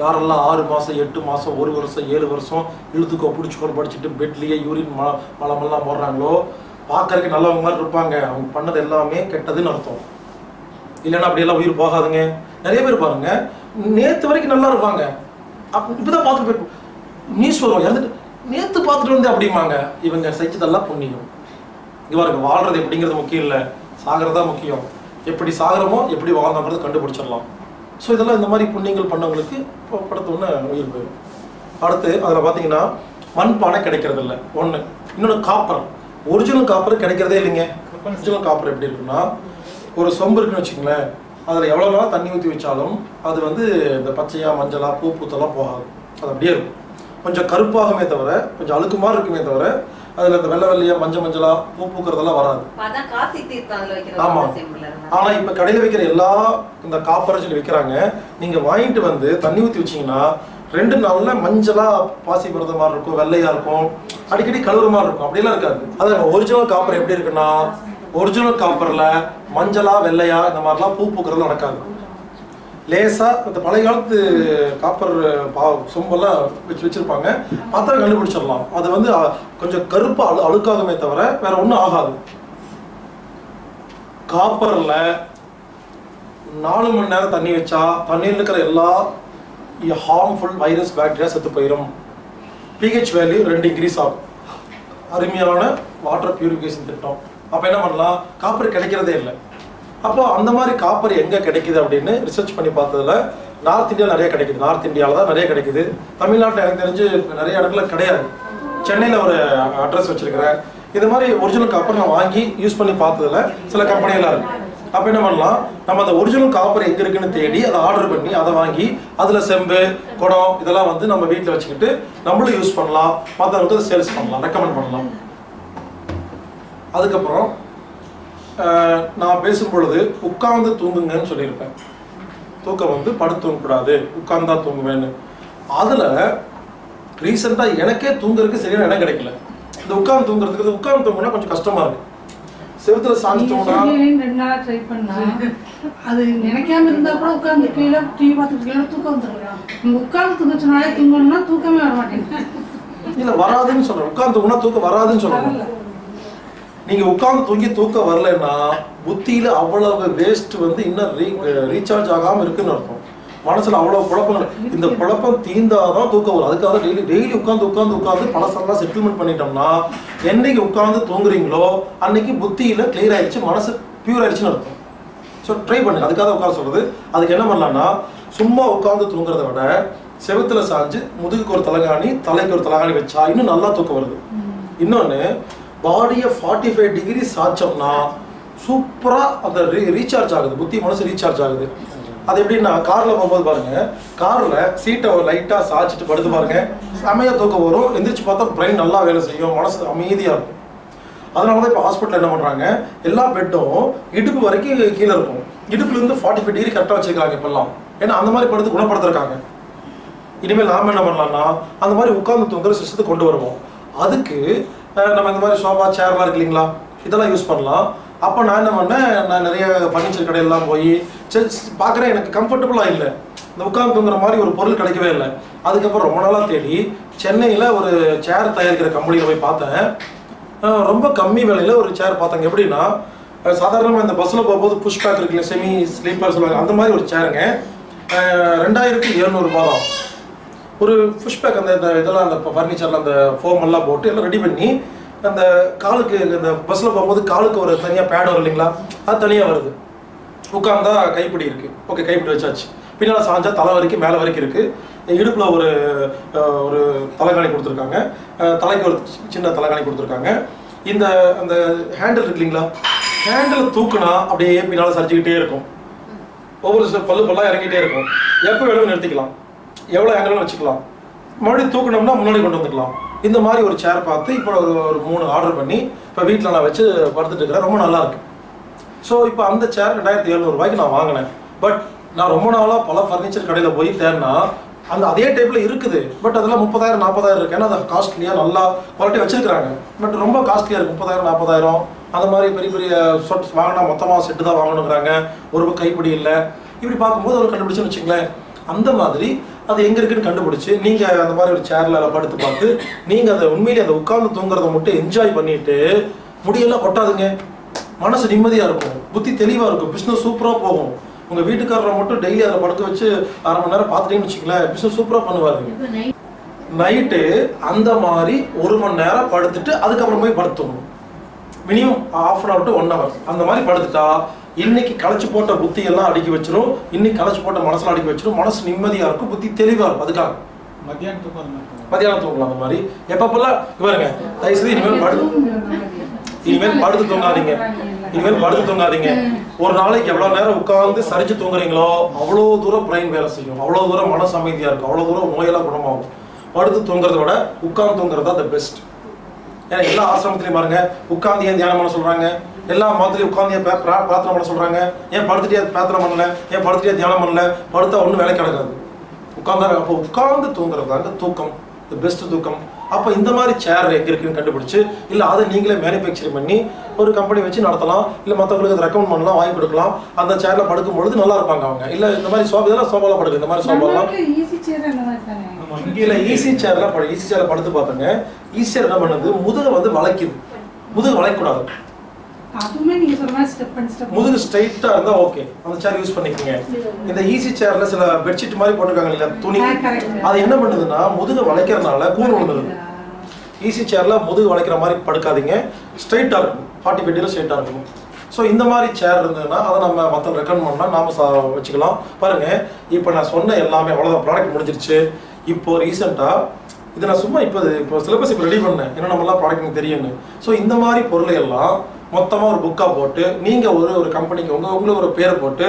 यारेल्लाम आरु मासम एट्टु मासम ओरु वर्षम एळु वर्षम इळुतुको पिडिच्चुकोर पडिच्चिट्टु बेडलिये यूरिन मलमल्लाम पोडरांगलो पाक्कறதுக்கு நல்லவங்க மாதிரி இருப்பாங்க அவங்க பண்ணது எல்லாமே கெட்டதுன்னு அர்த்தம் இல்லனா அப்படி எல்லாம் உயிர் போகாதுங்க நிறைய பேர் பாருங்க நேத்து வரைக்கும் நல்லா இருப்பாங்க இப்பதான் பாத்துட்டு நீஸ்வரம் யாரு நேத்து பாத்துட்டு வந்து அப்படிமாங்க இவங்க செஞ்சதெல்லாம் புண்ணியம் இவங்க வாழ்றது எப்படிங்கிறது முக்கியம் இல்ல சாகறதா முக்கியம் எப்படி சாகறமோ எப்படி வாழ்றோம்ங்கறது கண்டுபிடிச்சிரலாம் சோ இதெல்லாம் இந்த மாதிரி புண்ணியங்கள் பண்ணவங்களுக்கு படுத்தونه உயிர் போயிடும் அடுத்து அதல பாத்தீங்கன்னா மண் பானை கிடைக்கிறது இல்ல ஒண்ணு இன்னொரு காப்பர் ओरिजिनल कापर கிடைக்கிறதே இல்லங்க ओरिजिनल காப்பர் எப்படி இருக்குன்னா ஒரு சொம்பு இருக்குன்னு வெச்சீங்களே அதுல எவ்வளவு நாளா தண்ணி ஊத்தி வச்சாலும் அது வந்து இந்த பச்சையா மஞ்சளா பூ பூத்தலா போகாது அது அப்படியே இருக்கும் கொஞ்சம் கருப்பாகவே தவிர கொஞ்சம் அழுக்குமா இருக்குமே தவிர அதுல அந்த வெள்ளை வெள்ளையா மஞ்ச மஞ்சளா பூ பூக்குறதெல்லாம் வராது அத காசி தீர்த்தால வைக்கிறது சிம்பிளா இருக்கு ஆனா இப்ப கடையில விக்கிற எல்லா இந்த காப்பர்ஸ் விக்கறாங்க நீங்க வாங்கிட்டு வந்து தண்ணி ஊத்தி வச்சீங்கன்னா ரெண்டு நாள்ல மஞ்சளா பாசி பரத மாதிரி இருக்கும் வெள்ளையா இருக்கும் அடிக்கடி கலர் மாதிரி இருக்கும் அப்படிலாம் இருக்காது அது ஒரிஜினல் காப்பர் எப்படி இருக்குன்னா ஒரிஜினல் காப்பர்ல மஞ்சளா வெள்ளையா இந்த மாதிரிலாம் பூ பூக்குறது நடக்காது லேசா அந்த பழைய காலத்து காப்பர் சொம்பெல்லாம் வெச்சு வெச்சிருப்பாங்க பார்த்தா கண்டுபிடிச்சிரலாம் அது வந்து கொஞ்சம் கருப்பு அழுக்காகவே தவிர வேற ஒண்ணும் ஆகாது காப்பர்ல நாலு மணி நேரம் தண்ணி வச்சா தண்ணில இருக்கிற எல்லா ये हार्मफुल वायरस बैक्टीरिया செத்து போயிடும் pH वैल्यू टू इंक्रीज ஆகும் அருமையான வாட்டர் பியூரிஃபிகேஷன் திட்டம் அப்ப என்ன பண்ணலாம் காப்பர் கிடைக்கிறதே இல்ல அப்ப அந்த மாதிரி காப்பர் எங்க கிடைக்குது அப்படினு ரிசர்ச் பண்ணி பார்த்ததுல நார்த் இந்தியால நிறைய கிடைக்குது நார்த் இந்தியால தான் நிறைய கிடைக்குது தமிழ்நாட்டுல எனக்கு தெரிஞ்சு நிறைய இடத்துல கிடையாது சென்னையில ஒரு அட்ரஸ் வச்சிருக்கேன் இந்த மாதிரி ஒரிஜினல் காப்பர் நான் வாங்கி யூஸ் பண்ணி பார்த்ததுல சில கம்பெனில இருக்கு அப்ப என்ன பண்ணலாம் நம்ம அந்த ஒரிஜினல் காப்பர் எங்க இருக்குன்னு தேடி அதை ஆர்டர் பண்ணி அதை வாங்கி அதுல செம்பு குடம் இதெல்லாம் வந்து நம்ம வீட்ல வச்சிட்டு நம்மளும் யூஸ் பண்ணலாம் மத்தவங்களுக்கு சேல்ஸ் பண்ணலாம் ரெக்கமெண்ட் பண்ணலாம் அதுக்கு அப்புறம் நான் பேசும் பொழுது உட்கார்ந்து தூங்குங்கன்னு சொல்லிருப்பேன் தூக்கம் வந்து படுத்து தூங்க கூடாது உட்கார்ந்தா தூங்குவேன்னு அதுல ரீசன்ட்டா எனக்கே தூங்குறதுக்கு சரியான இடம் கிடைக்கல இந்த உட்கார்ந்து தூங்குறதுக்கு உட்கார்ந்து தூங்குனா கொஞ்சம் கஷ்டமா இருக்கு செவுத்துல சாஞ்சி தூங்குனா ரெண்டு நாள் ட்ரை பண்ணா அது நினைக்காம இருந்தா கூட உட்கார்ந்து கீழ டிவி பார்த்துட்டு கீழ தூக்கம் வந்துரும். நீ உட்கார்ந்து தூங்குறதுனால தூங்கணும்னா தூக்கமே வர மாட்டேங்குது. இல்ல வராதுன்னு சொல்றேன். உட்கார்ந்து தூங்குனா தூக்கம் வராதுன்னு சொல்றேன். நீங்க உட்கார்ந்து தூங்கி தூக்கம் வரலனா புத்தியில அவ்வளவு வேஸ்ட் வந்து இன்னும் ரீசார்ஜ் ஆகாம இருக்குன்னு அர்த்தம். மனசுல அவ்வளவு குழப்பங்கள் இந்த குழப்பம் தீந்தாதான் தூக்கம் வரும். அதுக்காக டெய்லி டெய்லி உட்கார்ந்து உட்கார்ந்து உட்கார்ந்து பலசெல்லாம் செட்டில்மெண்ட் பண்ணிட்டோம்னா என்னைக்கு உட்கார்ந்து தூங்குறீங்களோ அன்னைக்கு புத்தியில கிளியர் ஆயிடுச்சு மனசு பியூர் ஆயிடுச்சுன்னு அர்த்தம் ஸோ ட்ரை பண்ணுங்க அதுக்காக உட்கார சொல்றது அதுக்கு என்ன பண்ணலாம்னா சும்மா உட்கார்ந்து தூங்குறத விட செவத்துல சாஞ்சு முதுகுக்கு ஒரு தலைகாணி தலைக்கு ஒரு தலைகாணி வச்சா இன்னும் நல்லா தூக்கம் வருது இன்னொன்னு பாடியை ஃபார்ட்டி ஃபைவ் டிகிரி சாய்ச்சோம்னா சூப்பரா அந்த ரீசார்ஜ் ஆகுது புத்தி மனசு ரீசார்ஜ் ஆகுது அது எப்படின்னா கார்ல போகும்போது பாருங்க கார்ல சீட்டை லைட்டா சாய்ச்சிட்டு படுத்து பாருங்க சமையா தூக்கம் வரும் எந்திரிச்சு பார்த்தா பிரெயின் நல்லா வேலை செய்யும் மனசு அமைதியா இருக்கும் அதனாலதான் இப்போ ஹாஸ்பிட்டல் என்ன பண்றாங்க எல்லா பெட்டும் இடுப்பு வரைக்கும் கீழே இருக்கும் இடுப்புல இருந்து ஃபார்ட்டி ஃபைவ் டிகிரி கரெக்டா வச்சிருக்காங்க இப்பெல்லாம் ஏன்னா அந்த மாதிரி படுத்து குணப்படுத்திருக்காங்க இனிமேல் நாம என்ன பண்ணலாம்னா அந்த மாதிரி உட்கார்ந்து தூங்குற சிஸ்டத்தை கொண்டு வருவோம் அதுக்கு நம்ம இந்த மாதிரி சோபா சேர்லாம் இருக்கு இல்லைங்களா இதெல்லாம் யூஸ் பண்ணலாம் அப்ப நான் என்ன பண்ணேன் நான் நிறைய பர்னிச்சர் கடையெல்லாம் போய் பார்க்குறேன் எனக்கு கம்ஃபர்டபுளாக இல்லை இந்த உட்காந்து தூங்குற மாதிரி ஒரு பொருள் கிடைக்கவே இல்லை அதுக்கப்புறம் ரொம்ப நாளாக தேடி சென்னையில் ஒரு சேர் தயாரிக்கிற கம்பெனியில் போய் பார்த்தேன் ரொம்ப கம்மி விலையில் ஒரு சேர் பார்த்தாங்க எப்படின்னா சாதாரணமாக இந்த பஸ்ஸில் போகும்போது புஷ் பேக் இருக்குல்ல செமி ஸ்லீப்பர் சொல்லுவாங்க அந்த மாதிரி ஒரு சேருங்க ரெண்டாயிரத்தி எழுநூறுபா தான் ஒரு புஷ் பேக் அந்த இதெல்லாம் அந்த ஃபர்னிச்சரில் அந்த ஃபோமெல்லாம் போட்டு எல்லாம் ரெடி பண்ணி அந்த காலுக்கு இந்த பஸ்ஸில் போகும்போது காலுக்கு ஒரு தனியாக பேட் வரும் இல்லைங்களா அது தனியாக வருது உட்கார்ந்தா கைப்பிடி இருக்கு ஓகே கைப்பிடி வச்சாச்சு பின்னால் சாஞ்சா தலை வரைக்கும் மேலே வரைக்கும் இருக்கு இடுப்புல ஒரு ஒரு தலைகாணி கொடுத்துருக்காங்க தலைக்கு ஒரு சின்ன தலைகாணி கொடுத்துருக்காங்க இந்த அந்த ஹேண்டில் இருக்கு இல்லைங்களா ஹேண்டில் தூக்குனா அப்படியே பின்னால் சரிச்சுக்கிட்டே இருக்கும் ஒவ்வொரு சில பல்லு பல்லாக இறங்கிட்டே இருக்கும் எப்போ வேணும் நிறுத்திக்கலாம் எவ்வளோ ஹேண்டில் வச்சுக்கலாம் மறுபடியும் தூக்கணும்னா முன்னாடி கொண்டு வந்துக்கலாம் இந்த மாதிரி ஒரு சேர் பார்த்து இப்போ ஒரு ஒரு மூணு ஆர்டர் பண்ணி இப்போ வீட்டில் நான் வச்சு படுத்துட்டு இருக்கிறேன் ரொம்ப நல்லா இருக்கு ஸோ இப்போ அந்த சேர் ரெண்டாயிரத்தி எழுநூறு ரூபாய்க்கு நான் வாங்கினேன் பட் நான் ரொம்ப நாளாக பல ஃபர்னிச்சர் கடையில் போய் தேர்னா அந்த அதே டைப்பில் இருக்குது பட் அதெல்லாம் முப்பதாயிரம் நாற்பதாயிரம் இருக்கு ஏன்னா அது காஸ்ட்லியாக நல்லா குவாலிட்டி வச்சிருக்கிறாங்க பட் ரொம்ப காஸ்ட்லியாக இருக்குது முப்பதாயிரம் நாற்பதாயிரம் உங்க வீட்டுக்காரர மட்டும் டெய்லி அத படுத்து வச்சு அரை மணி நேரம் பாத்துட்டீங்கன்னு வெச்சீங்களா பிசினஸ் சூப்பரா பண்ணுவாருங்க. நைட் அந்த மாதிரி ஒரு மணி நேரம் படுத்துட்டு அதுக்கு அப்புறம் போய் படுத்துறணும். Minimum half an hour to one hour அந்த மாதிரி படுத்துட்டா இன்னைக்கு கலச்சு போட்ட புத்தி எல்லாம் அடக்கி வச்சிரும். இன்னைக்கு கலச்சு போட்ட மனசுல அடக்கி வச்சிரும். மனசு நிம்மதியா இருக்கும், புத்தி தெளிவா இருக்கும். அதுக்காக மத்தியானம் தூங்கலாம். மத்தியானம் தூங்கலாம் அந்த மாதிரி எப்பப்பெல்லாம் பாருங்க. தைஸ்தி இனிமேல் படு இனிமேல் படுத்து தூங்காதீங்க. இனிமேல் படுத்து தூங்காதீங்க. ஒரு நாளைக்கு எவ்வளவு நேரம் உட்கார்ந்து சரிஞ்சு தூங்குறீங்களோ அவ்வளோ தூரம் பிரைன் வேலை செய்யும், அவ்வளோ தூரம் மன அமைதியாக இருக்கும், அவ்வளோ தூரம் மூளையெல்லாம் குணமாகும். படுத்து தூங்குறத விட உட்கார்ந்து தூங்குறதா த பெஸ்ட். ஏன்னா எல்லா ஆசிரமத்திலையும் பாருங்க உட்கார்ந்து ஏன் தியானம் பண்ண சொல்றாங்க, எல்லா மாதிரியும் உட்கார்ந்து ஏன் பிரார்த்தனை பண்ண சொல்றாங்க, ஏன் படுத்துட்டே பிரார்த்தனை பண்ணல, ஏன் படுத்துட்டே தியானம் பண்ணல, படுத்தா ஒன்றும் வேலை கிடைக்காது. உட்கார்ந்தா அப்போ உட்கார்ந்து தூங்குறதாங்க தூக்கம் த பெஸ்ட் தூக்கம். அப்போ இந்த மாதிரி சேர் எங்கே இருக்குன்னு கண்டுபிடிச்சு இல்லை அதை நீங்களே மேனுஃபேக்சர் பண்ணி ஒரு கம்பெனி வச்சு நடத்தலாம், இல்லை மற்றவங்களுக்கு அதை ரெக்கமெண்ட் பண்ணலாம், வாங்கி கொடுக்கலாம். அந்த சேரில் படுக்கும்பொழுது நல்லா இருப்பாங்க அவங்க. இல்லை இந்த மாதிரி சோஃபா இதெல்லாம் சோஃபாலாம் படுக்கு இந்த மாதிரி சோஃபாலாம் இல்லை ஈஸி சேரில் படு ஈஸி சேரில் படுத்து பார்த்துங்க. ஈஸியாக என்ன பண்ணுது முதுகை வந்து வளைக்குது. முதுகு வளைக்கக்கூடாது. முதுகு ஸ்ட்ரைட்டா இருந்தா ஓகே அந்த சேர் யூஸ் பண்ணிக்கங்க. இந்த ஈஸி சேர்ல சில பெட்ஷீட் மாதிரி போட்டுருக்காங்க இல்ல துணி, அது என்ன பண்ணுதுன்னா முதுகு வளைக்கிறதுனால கூர் விழுந்துருது. ஈஸி சேர்ல முதுகு வளைக்கிற மாதிரி படுக்காதீங்க, ஸ்ட்ரைட்டா இருக்கும், ஃபார்ட்டி பெட்டியில ஸ்ட்ரைட்டா இருக்கும். ஸோ இந்த மாதிரி சேர் இருந்ததுன்னா அதை நம்ம மற்ற ரெக்கமெண்ட் பண்ணால் நாம வச்சுக்கலாம். பாருங்க இப்போ நான் சொன்ன எல்லாமே அவ்வளோதான் ப்ராடக்ட் முடிஞ்சிருச்சு. இப்போ ரீசெண்டா இதை நான் சும்மா இப்போ இப்போ சிலபஸ் இப்போ ரெடி பண்ணேன், ஏன்னா நம்மளாம் ப்ராடக்ட் தெரியும்னு. ஸோ இந்த மாதிரி பொருளை எல்லாம் மொத்தமாக ஒரு புக்காக போட்டு நீங்கள் ஒரு ஒரு கம்பெனிக்கு உங்கள் உங்களுக்கு ஒரு பேர் போட்டு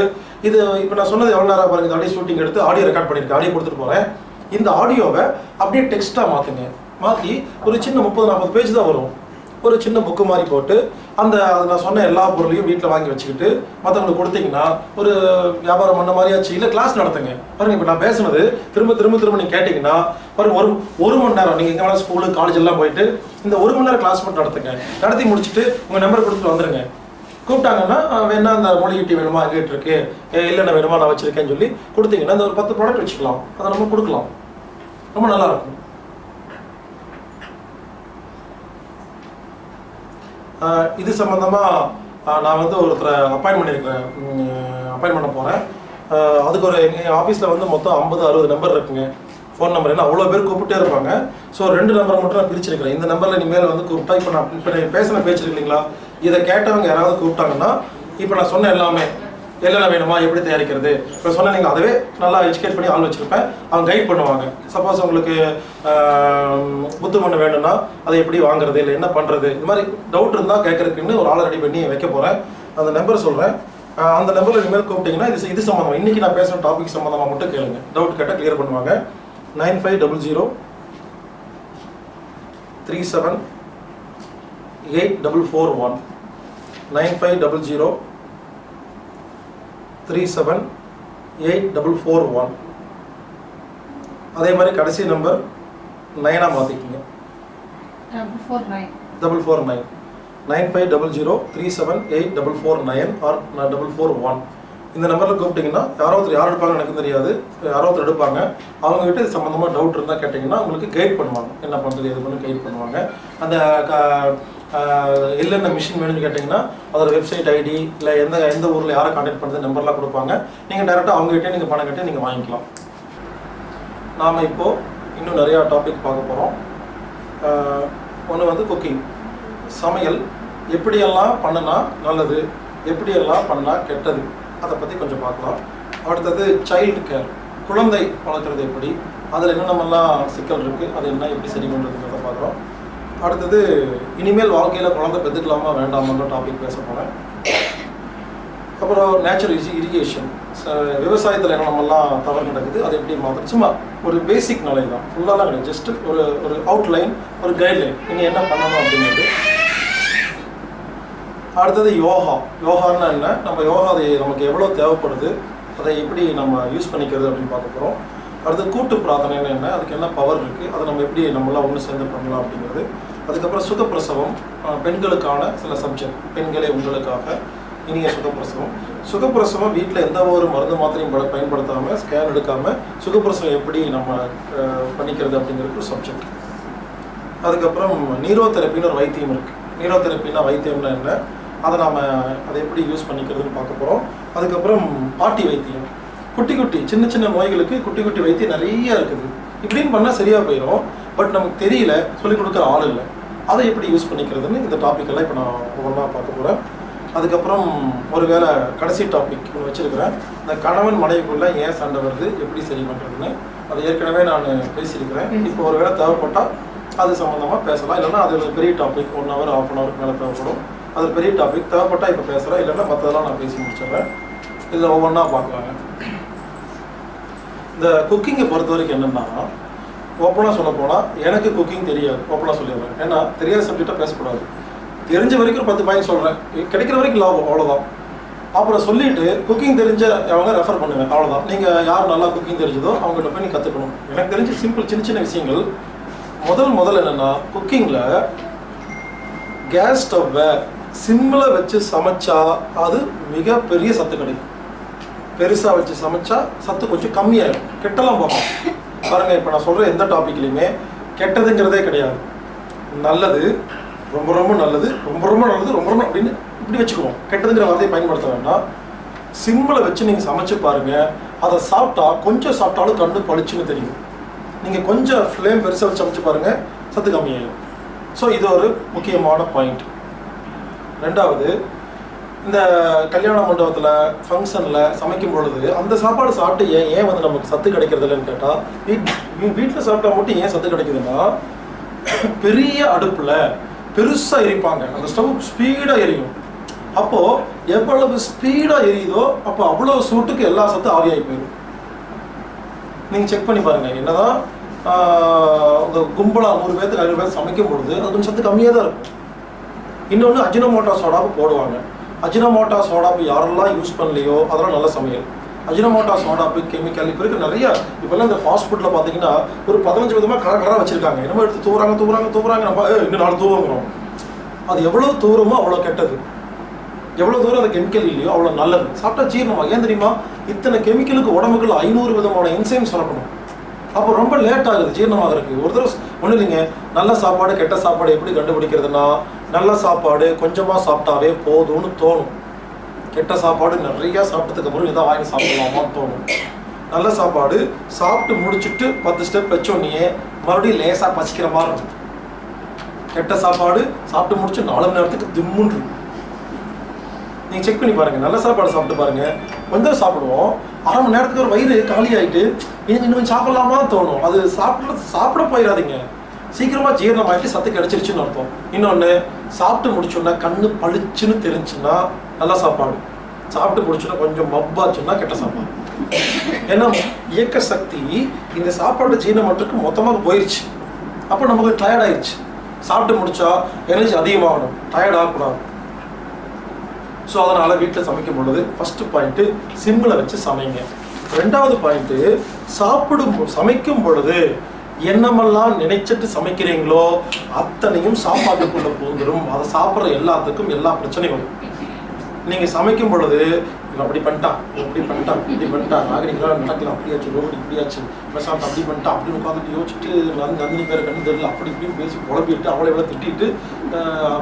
இது இப்போ நான் சொன்னது எவ்வளோ நேரம் பாருங்க. இந்த ஆடியோ ஷூட்டிங் எடுத்து ஆடியோ ரெக்கார்ட் பண்ணியிருக்கேன், ஆடியோ கொடுத்துட்டு போகிறேன். இந்த ஆடியோவை அப்படியே டெக்ஸ்ட்டாக மாற்றுங்க. மாற்றி ஒரு சின்ன முப்பது நாற்பது பேஜ் தான் வரும். ஒரு சின்ன புக்கு மாதிரி போட்டு அந்த நான் சொன்ன எல்லா பொருளையும் வீட்டில் வாங்கி வச்சுக்கிட்டு மற்றவங்களுக்கு கொடுத்தீங்கன்னா ஒரு வியாபாரம் பண்ண மாதிரியாச்சு. இல்லை கிளாஸ் நடத்துங்க. பாருங்கள் இப்போ நான் பேசுனது திரும்ப திரும்ப திரும்ப நீங்கள் கேட்டிங்கன்னா பாருங்கள் ஒரு ஒரு மணி நேரம் நீங்கள் எங்கே வேணாலும் ஸ்கூலு காலேஜெல்லாம் போயிட்டு இந்த ஒரு மணி நேரம் கிளாஸ் மட்டும் நடத்துங்க. நடத்தி முடிச்சுட்டு உங்கள் நம்பர் கொடுத்துட்டு வந்துடுங்க. கூப்பிட்டாங்கன்னா வேணா அந்த மொழிகிட்டி வேணுமா கேட்டு இருக்கு, இல்லைன்னா வேணுமா நான் வச்சுருக்கேன்னு சொல்லி கொடுத்தீங்கன்னா அந்த ஒரு பத்து ப்ராடக்ட் வச்சுக்கலாம். அதை நம்ம கொடுக்கலாம், ரொம்ப நல்லாயிருக்கும். இது சம்மந்தமாக நான் வந்து ஒருத்தரை அப்பாயின்ட் பண்ணியிருக்கிறேன், அப்பாயின்ட் பண்ண போகிறேன். அதுக்கு ஒரு எங்கள் ஆஃபீஸில் வந்து மொத்தம் ஐம்பது அறுபது நம்பர் இருக்குங்க ஃபோன் நம்பர். ஏன்னா அவ்வளோ பேர் கூப்பிட்டே இருப்பாங்க. ஸோ ரெண்டு நம்பர் மட்டும் நான் பிரிச்சிருக்கிறேன். இந்த நம்பரில் இனிமேல் வந்து கூப்பிட்டா இப்போ நான் இப்போ பேசின பேச்சுருக்கீங்களா இதை கேட்டவங்க யாராவது கூப்பிட்டாங்கன்னா இப்போ நான் சொன்ன எல்லாமே எல்லாம் வேணுமா எப்படி தயாரிக்கிறது இப்போ சொன்னால் நீங்கள் அதுவே நல்லா எஜுகேட் பண்ணி ஆள் வச்சுருப்பேன், அவங்க கைட் பண்ணுவாங்க. சப்போஸ் உங்களுக்கு புத்து மண்ணு வேணும்னா அதை எப்படி வாங்குறது இல்லை என்ன பண்ணுறது இந்த மாதிரி டவுட் இருந்தால் கேட்குறதுக்குன்னு ஒரு ஆளை ரெடி பண்ணி வைக்க போகிறேன். அந்த நம்பர் சொல்கிறேன், அந்த நம்பரில் இனிமேல் கூப்பிட்டிங்கன்னா இது இது சம்மந்தமாக இன்றைக்கி நான் பேசுகிற டாபிக் சம்மந்தமாக மட்டும் கேளுங்க. டவுட் கேட்டால் கிளியர் பண்ணுவாங்க. Nine five double zero three seven eight double four one nine five double zero three seven eight double four one அதே மாதிரி கடைசி நம்பர் நைனாக மாற்றிக்கிங்க. Double four nine nine five double zero three seven eight double four nine or double four one இந்த நம்பரில் கூப்பிட்டிங்கன்னா யாரோ ஒருத்தர் யார் எடுப்பாங்க எனக்கு தெரியாது, யாரோ ஒருத்தர் எடுப்பாங்க. அவங்ககிட்ட இது சம்மந்தமாக டவுட் இருந்தால் கேட்டிங்கன்னா உங்களுக்கு கைட் பண்ணுவாங்க, என்ன பண்ணுறது எது பண்ணி கைட் பண்ணுவாங்க. அந்த இல்லைன்னா மிஷின் வேணும்னு கேட்டிங்கன்னா அதோட வெப்சைட் ஐடி இல்லை எந்த எந்த ஊரில் யாரை கான்டாக்ட் பண்ணுறது நம்பர்லாம் கொடுப்பாங்க. நீங்கள் டேரெக்டாக அவங்ககிட்டே நீங்கள் பணம் கட்டி நீங்கள் வாங்கிக்கலாம். நாம் இப்போது இன்னும் நிறையா டாபிக் பார்க்க போகிறோம். ஒன்று வந்து குக்கிங் சமையல் எப்படியெல்லாம் பண்ணினா நல்லது எப்படியெல்லாம் பண்ணால் கெட்டது அதை பற்றி கொஞ்சம் பார்க்கலாம். அடுத்தது சைல்டு கேர் குழந்தை வளர்க்குறது எப்படி, அதில் என்னென்னலாம் சிக்கல் இருக்குது, அது என்ன எப்படி சரி பண்ணுறதுங்கிறத பார்க்குறோம். அடுத்தது இனிமேல் வாழ்க்கையில் குழந்தை பெற்றுக்கலாமா வேண்டாமான்ற டாபிக் பேச போகிறேன். அப்புறம் நேச்சுரல் இரி இரிகேஷன் விவசாயத்தில் என்னென்னலாம் தவறு நடக்குது அதை எப்படி மாற்று சும்மா ஒரு பேசிக் நாலேஜ் தான், ஃபுல்லாலாம் கிடையாது. ஜஸ்ட்டு ஒரு ஒரு அவுட்லைன் ஒரு கைட்லைன் நீங்கள் என்ன பண்ணணும் அப்படிங்கிறது. அடுத்தது யோகா. யோகான்னா என்ன, நம்ம யோகா அது நமக்கு எவ்வளோ தேவைப்படுது அதை எப்படி நம்ம யூஸ் பண்ணிக்கிறது அப்படின்னு பார்க்க போகிறோம். அடுத்து கூட்டு பிரார்த்தனைன்னு என்ன, அதுக்கு என்ன பவர் இருக்குது, அதை நம்ம எப்படி நம்மளாம் ஒன்று சேர்ந்து பண்ணலாம் அப்படிங்கிறது. அதுக்கப்புறம் சுத பிரசவம் பெண்களுக்கான சில சப்ஜெக்ட் பெண்களே உங்களுக்காக இனிய சுத பிரசவம் சுத பிரசவம் வீட்ல எந்த ஒரு மருந்து மாத்திரையும் பயன்படுத்தாம ஸ்கேன் எடுக்காம சுத பிரசவம் எப்படி நம்ம பண்ணிக்கிறது அப்படிங்கறது சப்ஜெக்ட் அதுக்கப்புறம் நீரோ தெரபின ஒரு வைத்தியம் இருக்கு நீரோ தெரபினா வைத்தியம்னா என்ன அதை நாம அதை எப்படி யூஸ் பண்ணிக்கிறதுன்னு பார்க்க போறோம் அதுக்கப்புறம் பாட்டி வைத்தியம் குட்டி குட்டி சின்ன சின்ன நோய்களுக்கு குட்டி குட்டி வைத்தியம் நிறைய இருக்குது இப்படின்னு பண்ணா சரியா போயிடும் பட் நமக்கு தெரியல சொல்லி கொடுக்குற ஆள் இல்லை அதை எப்படி யூஸ் பண்ணிக்கிறதுன்னு இந்த டாபிக் எல்லாம் இப்போ நான் ஒவ்வொன்றா பார்க்க போகிறேன் அதுக்கப்புறம் ஒருவேளை கடைசி டாபிக் ஒன்று வச்சிருக்கிறேன் இந்த கணவன் மனைவிக்குள்ளே ஏன் சண்டை வருது எப்படி சரி பண்ணுறதுன்னு அதை ஏற்கனவே நான் பேசியிருக்கிறேன் இப்போ ஒரு வேளை தேவைப்பட்டால் அது சம்மந்தமாக பேசலாம் இல்லைன்னா அது ஒரு பெரிய topic one hour half an ஹவருக்கு மேலே தேவைப்படும் அது பெரிய டாபிக் தேவைப்பட்டால் இப்போ பேசுகிறேன் இல்லைன்னா மற்றதெல்லாம் நான் பேசி முடிச்சிடுறேன் இதில் ஒவ்வொன்றா பார்க்கலாங்க இந்த குக்கிங்கை பொறுத்த வரைக்கும் என்னென்னா ஓப்பனாக சொல்ல போனால் எனக்கு குக்கிங் தெரியாது ஓப்பனாக சொல்லிடுறேன் ஏன்னா தெரியாத சப்ஜெக்டாக பேசக்கூடாது தெரிஞ்ச வரைக்கும் ஒரு பத்து பாயிண்ட் சொல்கிறேன் கிடைக்கிற வரைக்கும் லாபம் அவ்வளோதான் அப்புறம் சொல்லிவிட்டு குக்கிங் தெரிஞ்ச அவங்க ரெஃபர் பண்ணுவேன் அவ்வளோதான் நீங்கள் யார் நல்லா குக்கிங் தெரிஞ்சதோ அவங்ககிட்ட போய் நீங்கள் கற்றுக்கணும் எனக்கு தெரிஞ்ச சிம்பிள் சின்ன சின்ன விஷயங்கள் முதல் முதல்ல என்னென்னா குக்கிங்கில் கேஸ் ஸ்டவ்வை சிம்மில் வச்சு சமைச்சா அது மிகப்பெரிய சத்து கிடைக்கும் பெருசாக வச்சு சமைச்சா சத்து கொஞ்சம் கம்மியாகிடும் கெட்டலாம் போகும் பாருங்கள் இப்போ நான் சொல்கிற எந்த டாப்பிக்லையுமே கெட்டதுங்கிறதே கிடையாது நல்லது ரொம்ப ரொம்ப நல்லது ரொம்ப ரொம்ப நல்லது ரொம்ப ரொம்ப அப்படின்னு இப்படி வச்சுக்குவோம் கெட்டதுங்கிற வார்த்தையை பயன்படுத்த வேண்டாம் சிம்மில் வச்சு நீங்கள் சமைச்சு பாருங்கள் அதை சாப்பிட்டா கொஞ்சம் சாப்பிட்டாலும் கண்ணு பளிச்சுன்னு தெரியும் நீங்கள் கொஞ்சம் ஃப்ளேம் பெருசாக வச்சு சமைச்சு பாருங்கள் சத்து கம்மியாகிடும் ஸோ இது ஒரு முக்கியமான பாயிண்ட் ரெண்டாவது இந்த கல்யாண மண்டபத்தில் ஃபங்க்ஷனில் சமைக்கும் பொழுது அந்த சாப்பாடு சாப்பிட்டு ஏன் ஏன் வந்து நமக்கு சத்து கிடைக்கிறதில்லன்னு கேட்டால் வீட் வீட்டில் சாப்பிட்டா மட்டும் ஏன் சத்து கிடைக்குதுன்னா பெரிய அடுப்பில் பெருசாக எரிப்பாங்க அந்த ஸ்டவ் ஸ்பீடாக எரியும் அப்போது எவ்வளவு ஸ்பீடாக எரியுதோ அப்போ அவ்வளோ சூட்டுக்கு எல்லா சத்து ஆவியாகி போயிடும் நீங்கள் செக் பண்ணி பாருங்கள் என்ன தான் உங்கள் கும்பலாக நூறு பேர்த்துக்கு ஐநூறு பேர் சமைக்கும் பொழுது அது கொஞ்சம் சத்து கம்மியாக தான் இருக்கும் இன்னொன்று அஜினோமோட்டோ சோடாவை போடுவாங்க அஜினோமோட்டோ சோடாப்பு யாரெல்லாம் யூஸ் பண்ணலையோ அதெல்லாம் நல்ல சமையல் அஜினோமோட்டோ சோடாப்பு கெமிக்கல் இப்போ இருக்குது நிறையா இப்போல்லாம் இந்த ஃபாஸ்ட் ஃபுட்டில் பார்த்தீங்கன்னா ஒரு பதினஞ்சு விதமாக கலர் கலராக வச்சுருக்காங்க என்னமோ எடுத்து தூவுறாங்க தூவுறாங்க தூவுறாங்க நம்ம இன்னும் நாலு தூவுங்கிறோம் அது எவ்வளோ தூரமோ அவ்வளோ கெட்டது எவ்வளோ தூரம் அந்த கெமிக்கல் இல்லையோ அவ்வளோ நல்லது சாப்பிட்டா ஜீரணமா ஏன் தெரியுமா இத்தனை கெமிக்கலுக்கு உடம்புக்குள்ள ஐநூறு விதமான என்சைம் சுரக்கணும் அப்போ ரொம்ப லேட் ஆகுது ஜீரணமாகிறதுக்கு ஒரு தடவை ஒன்றும் இல்லைங்க நல்ல சாப்பாடு கெட்ட சாப்பாடு எப்படி கண்டுபிடிக்கிறதுனா நல்ல சாப்பாடு கொஞ்சமாக சாப்பிட்டாவே போதும்னு தோணும் கெட்ட சாப்பாடு நிறையா சாப்பிட்டதுக்கப்புறம் இதாக வாங்கி சாப்பிடலாமான்னு தோணும் நல்ல சாப்பாடு சாப்பிட்டு முடிச்சுட்டு பத்து ஸ்டெப் வச்சோன்னே மறுபடியும் லேசாக பசிக்கிற மாதிரி இருக்கும் கெட்ட சாப்பாடு சாப்பிட்டு முடிச்சு நாலு மணி நேரத்துக்கு திம்முன்னு இருக்கும் நீங்கள் செக் பண்ணி பாருங்கள் நல்ல சாப்பாடு சாப்பிட்டு பாருங்கள் கொஞ்சம் சாப்பிடுவோம் அரை மணி நேரத்துக்கு ஒரு வயிறு காலி ஆகிட்டு எனக்கு இன்னும் சாப்பிடலாமா தோணும் அது சாப்பிட சாப்பிட போயிடாதீங்க சீக்கிரமாக ஜீரணமாகிட்டு சத்து கிடச்சிருச்சுன்னு அர்த்தம் இன்னொன்று சாப்பிட்டு முடிச்சோன்னா கண்ணு பளிச்சுன்னு தெரிஞ்சுன்னா நல்ல சாப்பாடு சாப்பிட்டு முடிச்சோன்னா கொஞ்சம் மப்பாச்சுன்னா கெட்ட சாப்பாடு ஏன்னா இயக்க சக்தி இந்த சாப்பாடு ஜீரணம் மட்டும் மொத்தமாக போயிடுச்சு அப்போ நமக்கு டயர்ட் ஆயிடுச்சு சாப்பிட்டு முடிச்சா எனர்ஜி அதிகமாகணும் டயர்ட் ஆகக்கூடாது ஸோ அதனால் வீட்டில் சமைக்கும் பொழுது ஃபஸ்ட்டு பாயிண்ட்டு சிம்பிளை வச்சு சமைங்க ரெண்டாவது பாயிண்ட்டு சாப்பிடும் சமைக்கும் பொழுது என்னமெல்லாம் நினைச்சிட்டு சமைக்கிறீங்களோ அத்தனையும் சாப்பாட்டுக்குள்ள போந்துடும் அதை சாப்பிட்ற எல்லாத்துக்கும் எல்லா பிரச்சனையும் வரும் நீங்கள் சமைக்கும் பொழுது அப்படி பண்ணிட்டான் இப்படி பண்ணிட்டான் இப்படி பண்ணிட்டான் நாகரிகளாக நடக்கலாம் அப்படியாச்சு ரோடு இப்படியாச்சு பேசாமல் அப்படி பண்ணிட்டான் அப்படின்னு உட்காந்துட்டு யோசிச்சுட்டு நந்தினி பேர் கண்டு தெரியல அப்படி இப்படின்னு பேசி குழப்பிட்டு அவளை இவ்வளோ திட்டிட்டு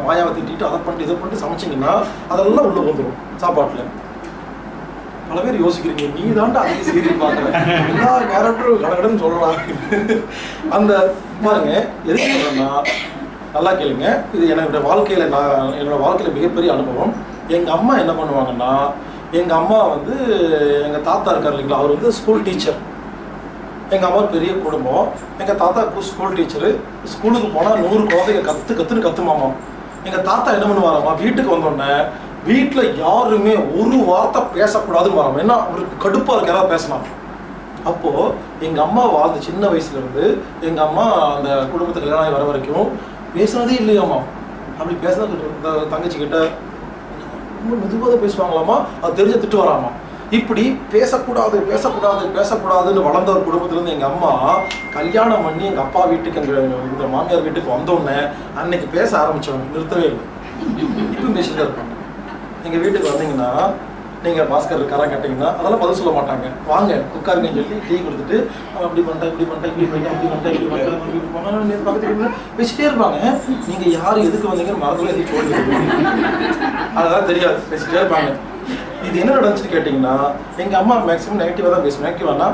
மாயாவை திட்டிட்டு அதை பண்ணிட்டு இதை பண்ணிட்டு சமைச்சிங்கன்னா அதெல்லாம் உள்ளே போந்துடும் சாப்பாட்டில் பல பேர் யோசிக்கிறீங்க நீ தாண்டா அதிக சீரியல் பார்க்குறேன் எல்லா கேரக்டரும் கடகடன்னு சொல்லலாம் அந்த பாருங்க எதுக்கு சொல்கிறேன்னா நல்லா கேளுங்க இது என்னோட வாழ்க்கையில் நான் என்னோடய வாழ்க்கையில் மிகப்பெரிய அனுபவம் எங்கள் அம்மா என்ன பண்ணுவாங்கன்னா எங்கள் அம்மா வந்து எங்கள் தாத்தா இருக்கார் இல்லைங்களா அவர் வந்து ஸ்கூல் டீச்சர் எங்கள் அம்மா பெரிய குடும்பம் எங்கள் தாத்தாவுக்கு ஸ்கூல் டீச்சரு ஸ்கூலுக்கு போனால் நூறு குழந்தைங்க கற்று கற்றுன்னு கற்றுமாமா எங்கள் தாத்தா என்ன பண்ணுவாராம்மா வீட்டுக்கு வந்தோடனே வீட்டில் யாருமே ஒரு வார்த்தை பேசக்கூடாதுன்னு வராமல் ஏன்னா அவருக்கு கடுப்பாக இருக்க ஏதாவது பேசலாம் அப்போது எங்கள் அம்மா வாழ்ந்த சின்ன வயசுலேருந்து எங்கள் அம்மா அந்த குடும்பத்துக்கு கல்யாணம் வர வரைக்கும் பேசுனதே இல்லையாம்மா அப்படி பேசுனது தங்கச்சிக்கிட்ட ரொம்ப மெதுவாக பேசுவாங்களாம்மா அது தெரிஞ்ச திட்டு வராமா இப்படி பேசக்கூடாது பேசக்கூடாது பேசக்கூடாதுன்னு வளர்ந்த ஒரு குடும்பத்திலிருந்து எங்கள் அம்மா கல்யாணம் பண்ணி எங்கள் அப்பா வீட்டுக்கு எங்கள் மாமியார் வீட்டுக்கு வந்தோடனே அன்னைக்கு பேச ஆரம்பித்தவங்க நிறுத்தவே இல்லை. இப்போ பேசிட்டு இருப்பாங்க. எங்கள் வீட்டுக்கு வந்தீங்கன்னா நீங்கள் பாஸ்கர் இருக்காரான்னு கேட்டிங்கன்னா அதெல்லாம் பதில் சொல்ல மாட்டாங்க. வாங்க உட்காருங்கன்னு சொல்லி டீ கொடுத்துட்டு அவன் அப்படி பண்ணிட்டேன் இப்படி பண்ணிட்டேன் இப்படி பண்ணிட்டேன் இப்படி பண்ணிட்டேன் இப்படி பண்ணிட்டேன் பக்கத்துக்கு பேசிட்டே இருப்பாங்க. நீங்கள் யார் எதுக்கு வந்தீங்கன்னு மறந்துல எதுவும் போட்டு அதெல்லாம் தெரியாது, பேசிட்டே இருப்பாங்க. இது என்ன நடந்துச்சு கேட்டிங்கன்னா எங்கள் அம்மா மேக்ஸிமம் நெகட்டிவாக தான் பேசும். நெகட்டிவானா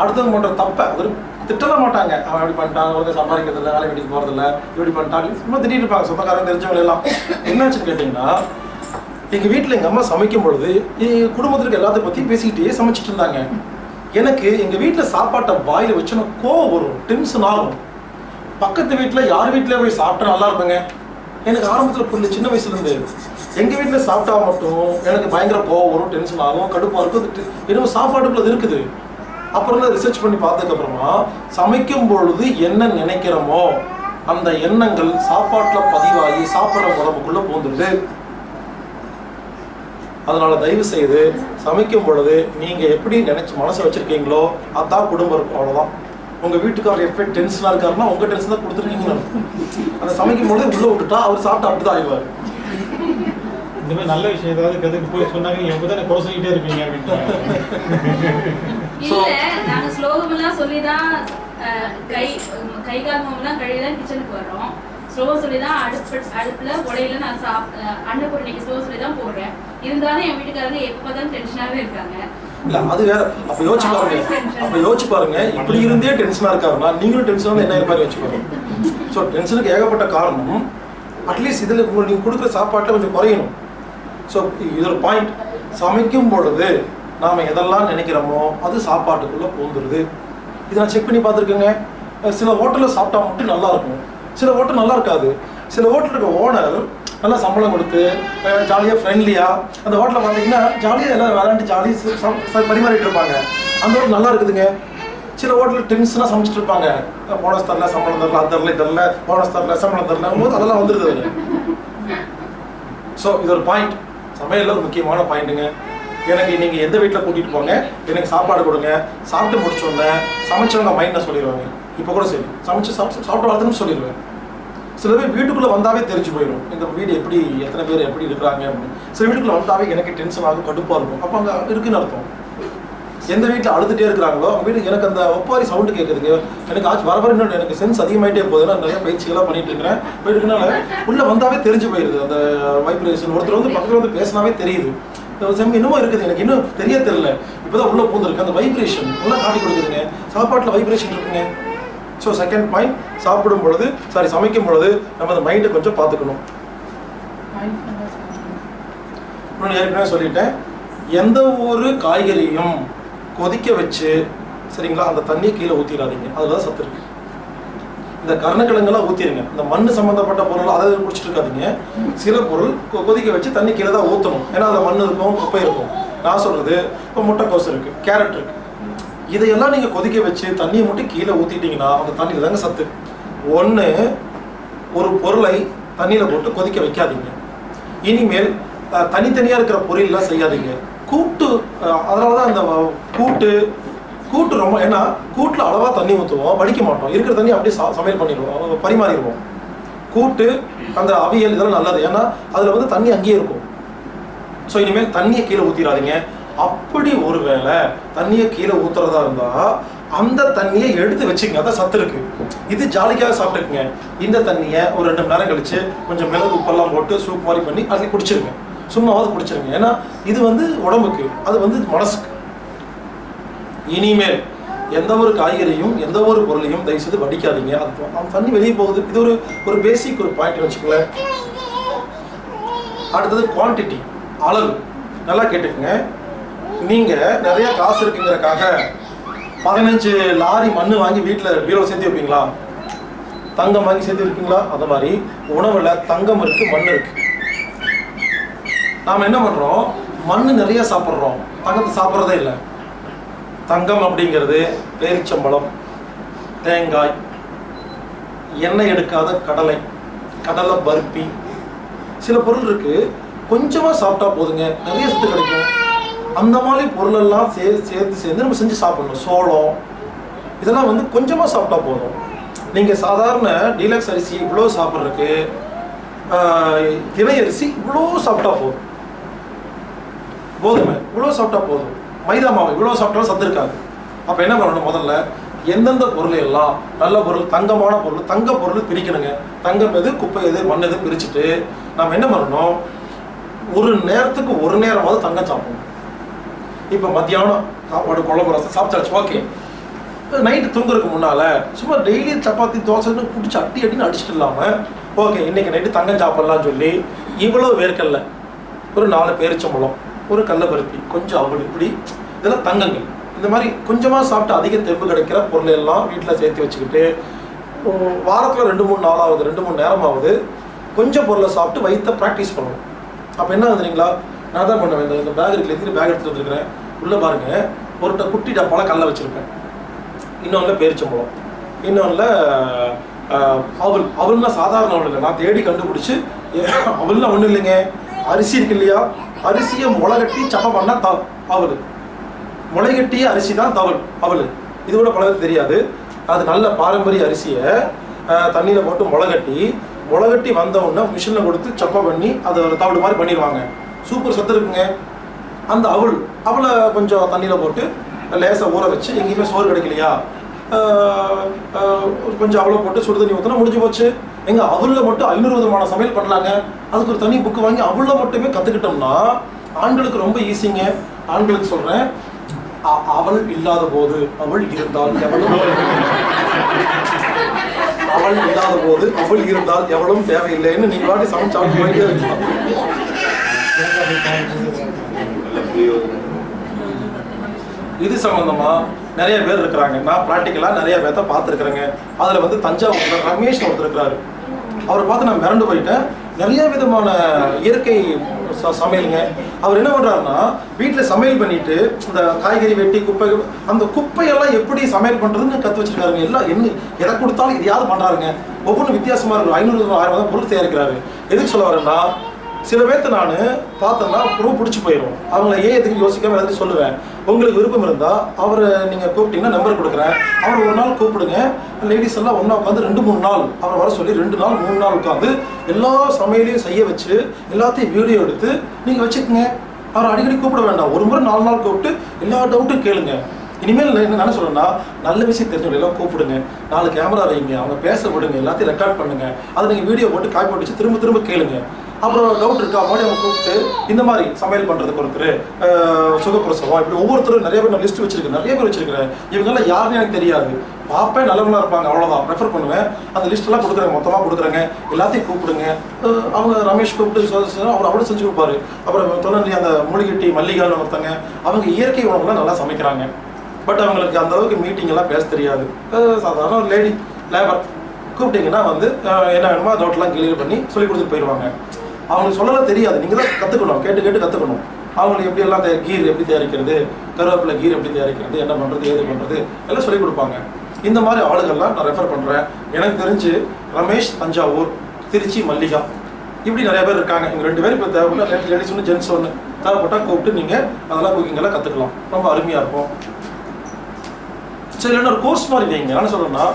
அடுத்தவங்க பண்ணுற தப்பை ஒரு திட்டல மாட்டாங்க. அவன் எப்படி பண்ணிட்டான், அவங்க சம்பாதிக்கிறதில்ல, வேலை வீட்டுக்கு போகிறதில்ல, இப்படி பண்ணிட்டான் சும்மா திட்டிகிட்டு இருப்பாங்க சொந்தக்காரன் தெரிஞ்சவங்க எல்லாம். என்னாச்சுன்னு கேட்டிங்கன்னா எங்கள் வீட்டில் எங்கள் அம்மா சமைக்கும் பொழுது எங்கள் குடும்பத்திற்கு எல்லாத்தையும் பற்றி பேசிக்கிட்டே சமைச்சிட்டு இருந்தாங்க. எனக்கு எங்கள் வீட்டில் சாப்பாட்டை வாயில் வச்சுன்னா கோவம் வரும், டென்ஷன் ஆகும். பக்கத்து வீட்டில் யார் வீட்டில் போய் சாப்பிட்டா நல்லா இருப்பேங்க. எனக்கு ஆரம்பத்தில் புரிஞ்ச சின்ன வயசுலேருந்து எங்கள் வீட்டில் சாப்பிட்டா மட்டும் எனக்கு பயங்கர கோவம் வரும், டென்ஷன் ஆகும், கடுப்பாக இருக்கும். இன்னும் சாப்பாட்டுக்குள்ள அது இருக்குது. அப்புறம் தான் ரிசர்ச் பண்ணி பார்த்ததுக்கப்புறமா சமைக்கும் பொழுது என்ன நினைக்கிறோமோ அந்த எண்ணங்கள் சாப்பாட்டில் பதிவாகி சாப்பிட்ற உடம்புக்குள்ளே போந்துடுது. அதனால் தயவு செய்து சமைக்கும் பொழுது நீங்கள் எப்படி நினச்சி மனசை வச்சுருக்கீங்களோ அதுதான் குடும்பம் இருக்கும். அவ்வளோதான். உங்கள் வீட்டுக்காரர் எப்போ டென்ஷனாக இருக்காருன்னா உங்கள் டென்ஷன் தான் கொடுத்துருக்கீங்க. அதை சமைக்கும் பொழுது உள்ளே விட்டுட்டா அவர் சாப்பிட்டு அப்படி தான் ஆயிடுவார். இந்த மாதிரி நல்ல விஷயம் ஏதாவது கற்றுக்கு போய் சொன்னாங்க நீங்கள் எப்போ தான் குறைச்சிக்கிட்டே இருப்பீங்க அப்படின்னு ஸ்லோகமெல்லாம் சொல்லி தான் கை கை காலமெல்லாம் கழுவி தான் கிச்சனுக்கு வர்றோம். ஸ்லோவா சொல்லி தான் அடுப்பு அடுப்புல உடையில நான் சாப்பிட அன்னப்பூர் இன்னைக்கு ஸ்லோவா சொல்லி தான் போடுறேன். இருந்தாலும் என் வீட்டுக்காரங்க எப்போதான் டென்ஷனாகவே இருக்காங்க. இல்லை அது வேற. அப்போ யோசிச்சு பாருங்க, அப்போ யோசிச்சு பாருங்க இப்படி இருந்தே டென்ஷனாக இருக்காருன்னா நீங்களும் டென்ஷனாக என்ன மாதிரி வச்சுக்கோங்க. ஸோ டென்ஷனுக்கு ஏகப்பட்ட காரணம். அட்லீஸ்ட் இதில் நீங்கள் கொடுக்குற சாப்பாட்டில் கொஞ்சம் குறையணும். ஸோ இது ஒரு பாயிண்ட். சமைக்கும் பொழுது நாம் எதெல்லாம் நினைக்கிறோமோ அது சாப்பாட்டுக்குள்ளே போந்துடுது. இதை நான் செக் பண்ணி பார்த்துருக்கேங்க. சில ஹோட்டலில் சாப்பிட்டா மட்டும் நல்லாயிருக்கும், சில ஹோட்டல் நல்லா இருக்காது. சில ஹோட்டல் இருக்க ஓனர் நல்லா சம்பளம் கொடுத்து ஜாலியாக ஃப்ரெண்ட்லியாக அந்த ஹோட்டலில் பார்த்தீங்கன்னா ஜாலியாக எல்லாம் விளையாண்டு ஜாலி பரிமாறிட்டு இருப்பாங்க. அந்த ஹோட்டல் நல்லா இருக்குதுங்க. சில ஹோட்டலில் டென்ஷனாக சமைச்சிட்டு இருப்பாங்க. போனஸ் தரல, சம்பளம் தரல, அது தரல, தரல, போனஸ் தரல, சம்பளம் தரலங்கும்போது அதெல்லாம் வந்துடுது. ஸோ இது ஒரு பாயிண்ட். சமையலில் ஒரு முக்கியமான பாயிண்ட்டுங்க. எனக்கு நீங்கள் எந்த வீட்டில் கூட்டிகிட்டு போங்க, எனக்கு சாப்பாடு கொடுங்க, சாப்பிட்டு முடிச்சோடனே சமைச்சவங்க மைண்ட் நான் சொல்லிடுவாங்க. இப்போ கூட சரி சமைச்சு சாப்பிட்டு சாப்பிட்டு வளர்த்துன்னு சொல்லிடுவேன். சில பேர் வீட்டுக்குள்ளே வந்தாவே தெரிஞ்சு போயிடும் இந்த வீடு எப்படி எத்தனை பேர் எப்படி இருக்கிறாங்க அப்படின்னு. சில வீட்டுக்குள்ளே வந்தாவே எனக்கு டென்ஷன் ஆகும், கடுப்பாக இருக்கும். அப்போ அங்கே இருக்குன்னு அர்த்தம். எந்த வீட்டில் அழுதுகிட்டே இருக்கிறாங்களோ அவங்க வீட்டுக்கு எனக்கு அந்த ஒப்பாரி சவுண்டு கேட்குதுங்க. எனக்கு ஆச்சு வர வர இன்னொன்று எனக்கு சென்ஸ் அதிகமாகிட்டே போகுதுன்னா நிறைய பயிற்சிகளாக பண்ணிட்டு இருக்கிறேன். போயிருக்கனால உள்ளே வந்தாவே தெரிஞ்சு போயிடுது அந்த வைப்ரேஷன். ஒருத்தர் வந்து பக்கத்தில் வந்து பேசினாவே தெரியுது. இன்னமும் இருக்குது, எனக்கு இன்னும் தெரிய தெரியல, இப்போதான் உள்ளே பூந்துருக்கு. அந்த வைப்ரேஷன் நல்லா காட்டி கொடுக்குதுங்க. சாப்பாட்டில் வைப்ரேஷன் இருக்குங்க. ஸோ செகண்ட் பாயிண்ட், சாப்பிடும் பொழுது சாரி சமைக்கும் பொழுது நம்ம அந்த மைண்டை கொஞ்சம் பார்த்துக்கணும். இன்னொன்று ஏற்கனவே சொல்லிட்டேன், எந்த ஒரு காய்கறியும் கொதிக்க வச்சு சரிங்களா அந்த தண்ணியை கீழே ஊற்றிடாதீங்க, அதில் தான் சத்து இருக்குது. இந்த கருணக்கிழங்கெல்லாம் ஊற்றிடுங்க, இந்த மண் சம்மந்தப்பட்ட பொருள் அதை குடிச்சிட்டு இருக்காதிங்க. சில பொருள் கொதிக்க வச்சு தண்ணி கீழே தான் ஊற்றணும், ஏன்னா அதில் மண் இருக்கும், குப்பை இருக்கும். நான் சொல்கிறது இப்போ முட்டைக்கோஸ் இருக்குது, கேரட் இருக்குது, இதையெல்லாம் நீங்கள் கொதிக்க வச்சு தண்ணியை மட்டும் கீழே ஊற்றிட்டிங்கன்னா அந்த தண்ணியில் தாங்க சத்து. ஒன்று, ஒரு பொருளை தண்ணியில் போட்டு கொதிக்க வைக்காதீங்க. இனிமேல் தனித்தனியாக இருக்கிற பொரியெல்லாம் செய்யாதீங்க. கூட்டு, அதனால தான் அந்த கூட்டு கூட்டு ரொம்ப, ஏன்னா கூட்டில் அளவாக தண்ணி ஊற்றுவோம், வடிக்க மாட்டோம், இருக்கிற தண்ணி அப்படியே ச சமையல் பண்ணிடுவோம், பரிமாறிடுவோம். கூட்டு, அந்த அவியல் இதெல்லாம் நல்லது, ஏன்னா அதில் வந்து தண்ணி அங்கேயே இருக்கும். ஸோ இனிமேல் தண்ணியை கீழே ஊற்றிடாதீங்க. அப்படி ஒரு வேளை தண்ணியை கீழே ஊற்றுறதா இருந்தால் அந்த தண்ணியை எடுத்து வச்சுக்கங்க, அதான் சத்து இருக்கு. இது ஜாலிக்காக சாப்பிட்டுக்குங்க. இந்த தண்ணியை ஒரு ரெண்டு மணி நேரம் கழிச்சு கொஞ்சம் மிளகு உப்பெல்லாம் போட்டு சூப் மாதிரி பண்ணி அதில் குடிச்சிருங்க. சும்மாவது குடிச்சிருங்க, ஏன்னா இது வந்து உடம்புக்கு, அது வந்து மனசுக்கு. இனிமேல் எந்த ஒரு காய்கறியும் எந்த ஒரு பொருளையும் தயவு செய்து வடிக்காதீங்க, அது தண்ணி வெளியே போகுது. இது ஒரு ஒரு பேசிக் ஒரு பாயிண்ட் வச்சுக்கோங்களேன். அடுத்தது குவான்டிட்டி, அளவு. நல்லா கேட்டுக்குங்க. நீங்கள் நிறையா காசு இருக்குங்கிறக்காக பதினஞ்சு லாரி மண் வாங்கி வீட்டில் பீரோ சேர்த்து வைப்பீங்களா, தங்கம் வாங்கி சேர்த்து வைப்பீங்களா? அந்த மாதிரி உணவில் தங்கம் இருக்குது, மண் இருக்குது. நாம் என்ன பண்ணுறோம், மண் நிறையா சாப்பிட்றோம், தங்கத்தை சாப்பிட்றதே இல்லை. தங்கம் அப்படிங்கிறது பேரிச்சம்பழம், தேங்காய், எண்ணெய் எடுக்காத கடலை, கடலை பருப்பி, சில பொருள் இருக்குது. கொஞ்சமாக சாப்பிட்டா போதுங்க, நிறைய சத்து கிடைக்கும். அந்த மாதிரி பொருள் எல்லாம் சேர்த்து சேர்ந்து நம்ம செஞ்சு சாப்பிடணும். சோளம் இதெல்லாம் வந்து கொஞ்சமாக சாப்பிட்டா போதும். நீங்கள் சாதாரண டீலக்ஸ் அரிசி இவ்வளோ சாப்பிட்றதுக்கு, இவை அரிசி இவ்வளோ சாப்பிட்டா போதும், கோதுமை இவ்வளோ சாப்பிட்டா போதும், மைதா மாவு இவ்வளோ சாப்பிட்டாலும் சத்து இருக்காது. அப்போ என்ன பண்ணணும், முதல்ல எந்தெந்த பொருள் எல்லாம் நல்ல பொருள், தங்கமான பொருள், தங்க பொருள் பிரிக்கணுங்க. தங்கம் எது, குப்பை எது, மண் எது பிரிச்சுட்டு நாம் என்ன பண்ணணும், ஒரு நேரத்துக்கு ஒரு நேரமாவது தங்கம் சாப்பிடணும். இப்போ மத்தியானம் சாப்பாடு குழம்பு ரசம் சாப்பிட்டாச்சு, ஓகே. நைட்டு தூங்குறதுக்கு முன்னால் சும்மா டெய்லி சப்பாத்தி தோசைன்னு பிடிச்சி அட்டி அட்டின்னு அடிச்சுட்டு இல்லாமல், ஓகே இன்றைக்கி நைட்டு தங்கம் சாப்பிட்லான்னு சொல்லி இவ்வளோ வேர்க்கல்ல ஒரு நாலு பேரிச்சம்பழம், ஒரு கடலைப்பருப்பு, கொஞ்சம் அவள் இப்படி இதெல்லாம் தங்கங்கள். இந்த மாதிரி கொஞ்சமாக சாப்பிட்டு அதிக தெம்பு கிடைக்கிற பொருள் எல்லாம் வீட்டில் சேர்த்து வச்சுக்கிட்டு வாரத்தில் ரெண்டு மூணு நாளாவது ரெண்டு மூணு நேரமாவது கொஞ்சம் பொருளை சாப்பிட்டு வைத்த ப்ராக்டிஸ் பண்ணணும். அப்போ என்ன வந்துங்களா, நான் தான் பண்ணுவேன், இந்த பேக் இருக்குல்ல, எத்தனை பேக் எடுத்துகிட்டு வந்துருக்கிறேன். உள்ளே பாருங்கள், ஒருட்ட குட்டி டப்பாலாம் கடலை வச்சுருப்பேன், இன்னொன்றில் பேரிச்சம்பழம், இன்னொன்றில் அவள். அவள்னா சாதாரண அவள் இல்லை, நான் தேடி கண்டுபிடிச்சி அவள்லாம் ஒன்றும் இல்லைங்க, அரிசி இருக்கு இல்லையா, அரிசியை முளைகட்டி சப்பை பண்ணால் த அவள், முளைகட்டிய அரிசி தான் தவள் அவள். இது கூட பழகிறது தெரியாது, அது நல்ல பாரம்பரிய அரிசியை தண்ணியில் போட்டு முளைகட்டி முளைகட்டி வந்தவுடனே மிஷினில் கொடுத்து சப்பை பண்ணி அதை தவள் மாதிரி பண்ணிடுவாங்க. சூப்பர் சத்து இருக்குங்க அந்த அவள். அவளை கொஞ்சம் தண்ணியில் போட்டு லேசாக ஊற வச்சு, எங்கேயுமே சோறு கிடைக்கலையா கொஞ்சம் அவ்வளோ போட்டு சுடு தண்ணி ஊற்றினா முடிஞ்சு போச்சு. எங்கள் அவளில் மட்டும் ஐநூறு விதமான சமையல் பண்ணலாங்க. அதுக்கு ஒரு தனி புக்கு வாங்கி அவளில் மட்டுமே கற்றுக்கிட்டோம்னா ஆண்களுக்கு ரொம்ப ஈஸிங்க. ஆண்களுக்கு சொல்கிறேன், அவள் இல்லாத போது அவள் இருந்தால் எவ்வளவு, அவள் இல்லாத போது அவள் இருந்தால் எவ்வளவு தேவையில்லைன்னு நீங்கள் வாட்டி சமைச்சாலும் போயிட்டே இருக்கலாம். இது சம்மந்தமாக நிறைய பேர் இருக்கிறாங்க, நான் ப்ராக்டிக்கலாக நிறைய பேர்த்த பார்த்துருக்குறேங்க. அதில் வந்து தஞ்சாவூரில் ரமேஷ் ஒருத்தர் இருக்கிறாரு, அவரை பார்த்து நான் மிரண்டு போயிட்டேன். நிறைய விதமான இயற்கை ச சமையலுங்க. அவர் என்ன பண்ணுறாருன்னா, வீட்டில் சமையல் பண்ணிவிட்டு இந்த காய்கறி வெட்டி குப்பை, அந்த குப்பையெல்லாம் எப்படி சமையல் பண்ணுறதுன்னு கற்று வச்சுருக்காருங்க. எல்லாம் என்ன எதை கொடுத்தாலும் இது யாரும் பண்ணுறாருங்க, ஒவ்வொன்றும் வித்தியாசமாக இருக்கும். ஐநூறு ஆயிரம் தான் பொருள் தயாரிக்கிறாரு. எதுக்கு சொல்ல வரேன்னா, சில பேர்த்து நான் பார்த்தோம்னா ரொம்ப பிடிச்சி போயிடும், அவங்கள ஏன் எதுக்கு யோசிக்காமல் எதுக்கு சொல்லுவேன். உங்களுக்கு விருப்பம் இருந்தால் அவரை நீங்கள் கூப்பிட்டிங்கன்னா நம்பர் கொடுக்குறேன், அவர் ஒரு நாள் கூப்பிடுங்க. லேடிஸ் எல்லாம் ஒன்றா உட்காந்து ரெண்டு மூணு நாள் அவரை வர சொல்லி ரெண்டு நாள் மூணு நாள் உட்காந்து எல்லா சமையலையும் செய்ய வச்சு எல்லாத்தையும் வீடியோ எடுத்து நீங்கள் வச்சுக்கோங்க. அவரை அடிக்கடி கூப்பிட வேண்டாம், ஒரு முறை நாலு நாள் கூப்பிட்டு எல்லா டவுட்டும் கேளுங்க. இனிமேல் என்ன என்ன சொல்லணும்னா, நல்ல விஷயம் தெரிஞ்சவங்களெல்லாம் கூப்பிடுங்க, நாலு கேமரா வைங்க, அவங்க பேச விடுங்க, எல்லாத்தையும் ரெக்கார்ட் பண்ணுங்கள், அதை நீங்கள் வீடியோ போட்டு காய் போட்டு திரும்ப திரும்ப கேளுங்க. அப்புறம் டவுட் இருக்கா மாதிரி அவங்க கூப்பிட்டு இந்த மாதிரி சமையல் பண்ணுறதுக்கு ஒருத்தர், சுகப்பிரசவம், இப்படி ஒவ்வொருத்தரும் நிறைய பேர் நான் லிஸ்ட் வச்சுருக்கேன், நிறைய பேர் வச்சுருக்கிறேன். இவங்கெல்லாம் யாருன்னு எனக்கு தெரியாது, பார்ப்பேன் நல்லவங்களாக இருப்பாங்க அவ்வளோதான், ரெஃபர் பண்ணுவேன். அந்த லிஸ்ட்டெல்லாம் கொடுக்குறேங்க, மொத்தமாக கொடுக்குறேங்க, எல்லாத்தையும் கூப்பிடுங்க. அவங்க ரமேஷ் கூப்பிட்டு அவர் அவ்வளோ செஞ்சு கொடுப்பாரு. அப்புறம் தொடர்ந்து அந்த மூலிகட்டி மல்லிகான்னு ஒருத்தங்க, அவங்க இயற்கை உணவுலாம் நல்லா சமைக்கிறாங்க. பட் அவங்களுக்கு அந்தளவுக்கு மீட்டிங்கெல்லாம் பேச தெரியாது. சாதாரண ஒரு லேடி லேபர் கூப்பிட்டிங்கன்னா வந்து என்ன வேணுமோ டவுட்லாம் கிளியர் பண்ணி சொல்லி கொடுத்துட்டு போயிடுவாங்க. அவங்களுக்கு சொல்லலாம் தெரியாது, நீங்கள் தான் கற்றுக்கணும், கேட்டு கேட்டு கற்றுக்கணும். அவங்களுக்கு எப்படி எல்லாம் கீர் எப்படி தயாரிக்கிறது, கருவேப்பிலை கீர் எப்படி தயாரிக்கிறது, என்ன பண்ணுறது ஏது பண்ணுறது எல்லாம் சொல்லிக் கொடுப்பாங்க. இந்த மாதிரி ஆளுகள்லாம் நான் ரெஃபர் பண்ணுறேன். எனக்கு தெரிஞ்சு ரமேஷ் தஞ்சாவூர், திருச்சி மல்லிகா, இப்படி நிறைய பேர் இருக்காங்க. இங்கே ரெண்டு பேர் இப்போ தேவைப்பட்ட ரெண்டு லேடிஸ் ஒன்று ஜென்ஸ் ஒன்று தேவைப்பட்டால் கூப்பிட்டு நீங்கள் அதெல்லாம் குக்கிங்கெல்லாம் கற்றுக்கலாம், ரொம்ப அருமையாக இருக்கும். சரி, இல்லைன்னா ஒரு கோர்ஸ் மாதிரி வைங்க. என்ன சொல்லணும்னா,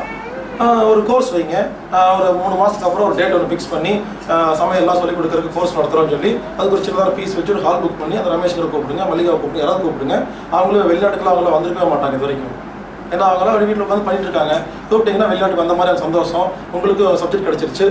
ஒரு கோர்ஸ் வைங்க, ஒரு மூணு மாதத்துக்கு அப்புறம் ஒரு டேட் ஒன்று ஃபிக்ஸ் பண்ணி சமையல்லாம் சொல்லிக் கொடுக்குறதுக்கு கோர்ஸ் நடத்துகிறோம்னு சொல்லி அதுக்கு ஒரு சின்னதாக ஃபீஸ் வச்சு ஒரு ஹால் புக் பண்ணி அதை ரமேஷ்கரை கூப்பிடுங்க, மல்லிகாவை கூப்பிடுங்க, யாராவது கூப்பிடுங்க. அவங்களும் வெளிநாட்டுக்குலாம் அவங்களாம் வந்திருக்கவே மாட்டாங்க இது வரைக்கும், ஏன்னா அவங்களாம் ஒரு வீட்டில் உட்காந்து பண்ணிட்டு இருக்காங்க. கூப்பிட்டிங்கன்னா வெளிநாட்டுக்கு வந்த மாதிரி சந்தோஷம். உங்களுக்கு சப்ஜெக்ட் கிடச்சிருச்சு,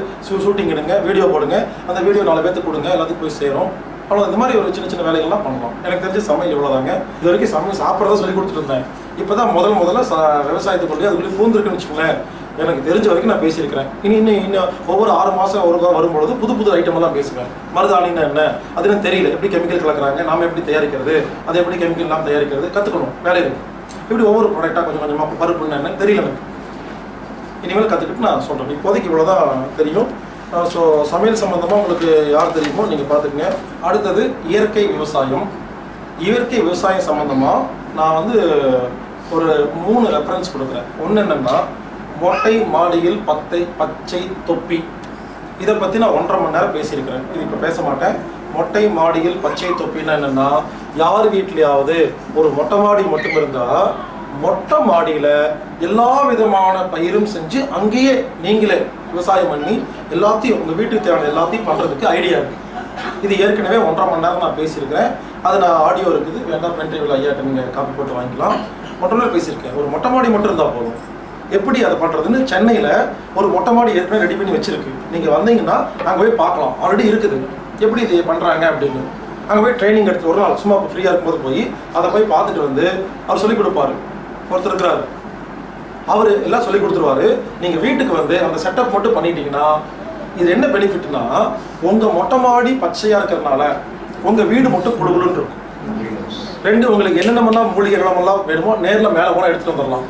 ஷூட்டிங் எடுங்க, வீடியோ போடுங்க, அந்த வீடியோ நாலு பேர்த்துக்கு கொடுங்க, எல்லாத்துக்கும் போய் சேரும். அவ்வளோ இந்த மாதிரி ஒரு சின்ன சின்ன வேலைகள்லாம் பண்ணலாம். எனக்கு தெரிஞ்ச சமையல் இவ்வளோதாங்க. இது வரைக்கும் சமையல் சாப்பிட்றதா சொல்லி கொடுத்துட்டு இருந்தேன், இப்போ தான் முதல் முதல்ல ச விவசாயத்துக்கு போய் அதுக்குள்ளே பூந்துருக்குன்னு வச்சுக்கோங்களேன். எனக்கு தெரிஞ்ச வரைக்கும் நான் பேசியிருக்கிறேன். இனி இன்னும் இன்னும் ஒவ்வொரு ஆறு மாதம் ஒரு வரும்பொழுது புது புது ஐட்டமாக தான் பேசுவேன். மருதாணின்னா என்ன, அது எனக்கு தெரியல, எப்படி கெமிக்கல் கலக்கிறாங்க, நாம் எப்படி தயாரிக்கிறது, அதை எப்படி கெமிக்கல்லாம் தயாரிக்கிறது கற்றுக்கணும். வேலை இருக்குது இப்படி ஒவ்வொரு ப்ராடக்டாக கொஞ்சம் கொஞ்சமாக பருப்புன்னு என்னன்னு தெரியல எனக்கு, இனிமேல் கற்றுக்கிட்டு நான் சொல்கிறேன். இப்போதைக்கு இவ்வளோ தான் தெரியும். ஸோ சமையல் சம்மந்தமாக உங்களுக்கு யார் தெரியுமோ நீங்கள் பார்த்துக்குங்க. அடுத்தது இயற்கை விவசாயம். இயற்கை விவசாயம் சம்மந்தமாக நான் வந்து ஒரு மூணு ரெஃபரன்ஸ் கொடுக்குறேன். ஒன்று என்னென்னா, மொட்டை மாடியில் பத்தை பச்சை தொப்பி, இதை பற்றி நான் ஒன்றரை மணி நேரம் பேசியிருக்கிறேன், இது இப்போ பேச மாட்டேன். मोट्टை மாடியில் பச்சை தொப்பினா என்னன்னா யார் வீட்லயாவது ஒரு மொட்டை மாடி மட்டும் இருந்தா மொட்டை மாடியில எல்லா விதமான பயிரும் செஞ்சு அங்கேயே நீங்களே விவசாயம் பண்ணி எல்லாத்தையும் உங்க வீட்டுக்கு தேவையான எல்லாத்தையும் பண்றதுக்கு ஐடியா இருக்கு. இது ஏற்கனவே ஒன்றரை மணி நேரம் நான் பேசியிருக்கிறேன். அது நான் ஆடியோ இருக்குது, வேணா பென்ட்ரைவில் ஐயா நீங்க காப்பி போட்டு வாங்கிக்கலாம். ஒன்றரை நேரம் பேசியிருக்கேன். ஒரு மொட்டை மாடி மட்டும் இருந்தால் போதும். எப்படி அதை பண்ணுறதுன்னு சென்னையில் ஒரு மொட்டை மாடி ஏற்கனவே ரெடி பண்ணி வச்சுருக்கு. நீங்கள் வந்தீங்கன்னா அங்கே போய் பார்க்கலாம். ஆல்ரெடி இருக்குது எப்படி இது பண்ணுறாங்க அப்படின்னு. அங்கே போய் ட்ரைனிங் எடுத்து ஒரு நாள் சும்மா ஃப்ரீயாக இருக்கும்போது போய் அதை போய் பார்த்துட்டு வந்து அவர் சொல்லிக் கொடுப்பாரு. ஒருத்தர் இருக்கிறாரு, அவர் எல்லாம் சொல்லிக் கொடுத்துருவாரு. நீங்கள் வீட்டுக்கு வந்து அந்த செட்டப் மட்டும் பண்ணிட்டீங்கன்னா இது என்ன பெனிஃபிட்னா, உங்கள் மொட்டை மாடி பச்சையாக இருக்கிறதுனால உங்கள் வீடு மட்டும் குடுகுலுன்னு இருக்கும். ரெண்டு, உங்களுக்கு என்னென்னமெல்லாம் மூலிகை இளமெல்லாம் வேணுமோ நேரில் மேலே போனால் எடுத்துகிட்டு வந்துடலாம்.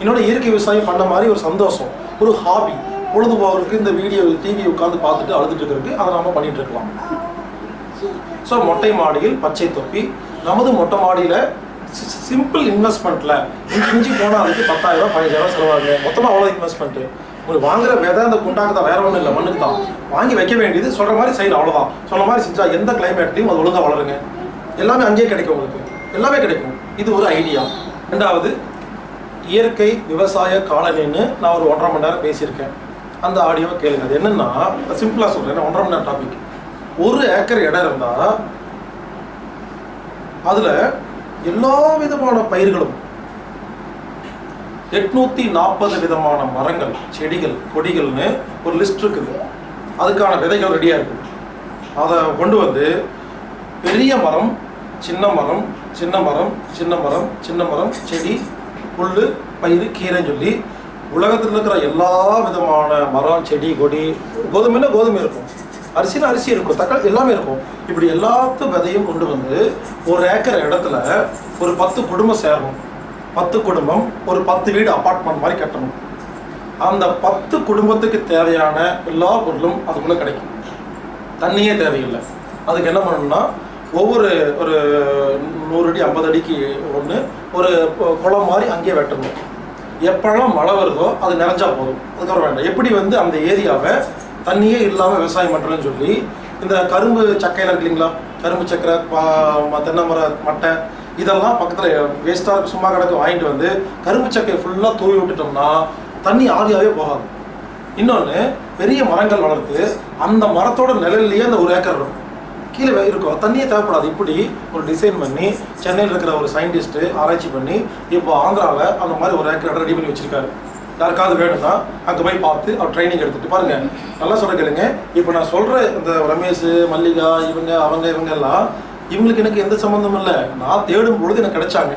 என்னோட இயற்கை விவசாயம் பண்ண மாதிரி ஒரு சந்தோஷம், ஒரு ஹாபி, பொழுதுபோவருக்கு இந்த வீடியோ டிவி உட்காந்து பார்த்துட்டு அழுதுட்டு இருக்கிறதுக்கு அதை நம்ம பண்ணிட்டு இருக்கலாம். ஸோ மொட்டை மாடியில் பச்சை தொப்பி நமது மொட்டை மாடியில் சிம்பிள் இன்வெஸ்ட்மெண்ட்டில் இஞ்சி இஞ்சி போனால் அதுக்கு பத்தாயிரம் ரூபா பதினஞ்சாயிரம் ரூபா செலவாங்க. மொத்தமாக அவ்வளோ இன்வெஸ்ட்மெண்ட்டு. உங்களுக்கு வாங்குற விதை அந்த குண்டாக்கு தான், வேற ஒன்றும் இல்லை, மண்ணுக்கு தான் வாங்கி வைக்க வேண்டியது. சொல்கிற மாதிரி செய்யணும், அவ்வளோதான். சொல்கிற மாதிரி செஞ்சால் எந்த கிளைமேட்லையும் அது ஒழுங்காக வளருங்க. எல்லாமே அங்கேயே கிடைக்கும், உங்களுக்கு எல்லாமே கிடைக்கும். இது ஒரு ஐடியா. ரெண்டாவது, இயற்கை விவசாய காலநிலைன்னு நான் ஒரு ஒன்றரை மணி நேரம் பேசியிருக்கேன். அந்த ஆடியோவை கேளுங்க. அது என்னென்னா சிம்பிளாக சொல்கிறேன், ஒன்றரை மணி நேரம் டாபிக். ஒரு ஏக்கர் இடம் இருந்தால் அதில் எல்லா விதமான பயிர்களும், எட்நூற்றி நாற்பது விதமான மரங்கள், செடிகள், கொடிகள்னு ஒரு லிஸ்ட் இருக்குது. அதுக்கான விதைகள் ரெடியாக இருக்குது. அதை கொண்டு வந்து பெரிய மரம், சின்ன மரம், சின்ன மரம், சின்ன மரம், சின்ன மரம், செடி, புல், பயிறு, கீரைன்னு சொல்லி உலகத்தில் இருக்கிற எல்லா விதமான மரம், செடி, கொடி, கோதுமைன்னா கோதுமை இருக்கும், அரிசினா அரிசி இருக்கும், தக்காளி எல்லாமே இருக்கும். இப்படி எல்லாத்து விதையும் கொண்டு வந்து ஒரு ஏக்கர் இடத்துல ஒரு பத்து குடும்பம் சேரணும். பத்து குடும்பம் ஒரு பத்து வீடு அப்பார்ட்மெண்ட் மாதிரி கட்டணும். அந்த பத்து குடும்பத்துக்கு தேவையான எல்லா பொருளும் அதுக்குள்ளே கிடைக்கும். தண்ணியே தேவையில்லை. அதுக்கு என்ன பண்ணணும்னா ஒவ்வொரு ஒரு நூறு அடி ஐம்பது அடிக்கு ஒன்று ஒரு குளம் மாதிரி அங்கேயே வெட்டணும். எப்பெல்லாம் மழை வருதோ அது நிறைஞ்சா போதும், அதுக்கப்புறம் வேண்டாம். எப்படி வந்து அந்த ஏரியாவை தண்ணியே இல்லாமல் விவசாயம் பண்ணுறேன்னு சொல்லி இந்த கரும்பு சக்கையில் இருக்குங்களா, கரும்பு சக்கரை, பா தென்னை மர மட்டை, இதெல்லாம் பக்கத்தில் வேஸ்ட்டாக சும்மா கிடக்கு வாங்கிட்டு வந்து கரும்பு சக்கையை ஃபுல்லாக தூவி விட்டுட்டோம்னா தண்ணி ஆவியாகவே போகாது. இன்னொன்று, பெரிய மரங்கள் வளர்த்து அந்த மரத்தோட நிழல்லையே அந்த ஒரு ஏக்கர் இருக்கும், கீழே இருக்கும், தண்ணியே தேவைப்படாது. இப்படி ஒரு டிசைன் பண்ணி சென்னையில் இருக்கிற ஒரு சயின்டிஸ்ட்டு ஆராய்ச்சி பண்ணி இப்போ ஆந்திராவில் அந்த மாதிரி ஒரு ஏக்கர் ரெடி பண்ணி வச்சுருக்காரு. யாருக்காவது வேணும்னா அங்கே போய் பார்த்து அவர் ட்ரைனிங் எடுத்துகிட்டு பாருங்கள். நல்லா சொல்ல கேளுங்க. இப்போ நான் சொல்கிற இந்த ரமேஷ், மல்லிகா, இவங்க அவங்க இவங்கெல்லாம் இவங்களுக்கு எனக்கு எந்த சம்மந்தமும் இல்லை. நான் தேடும் பொழுது எனக்கு கிடைச்சாங்க,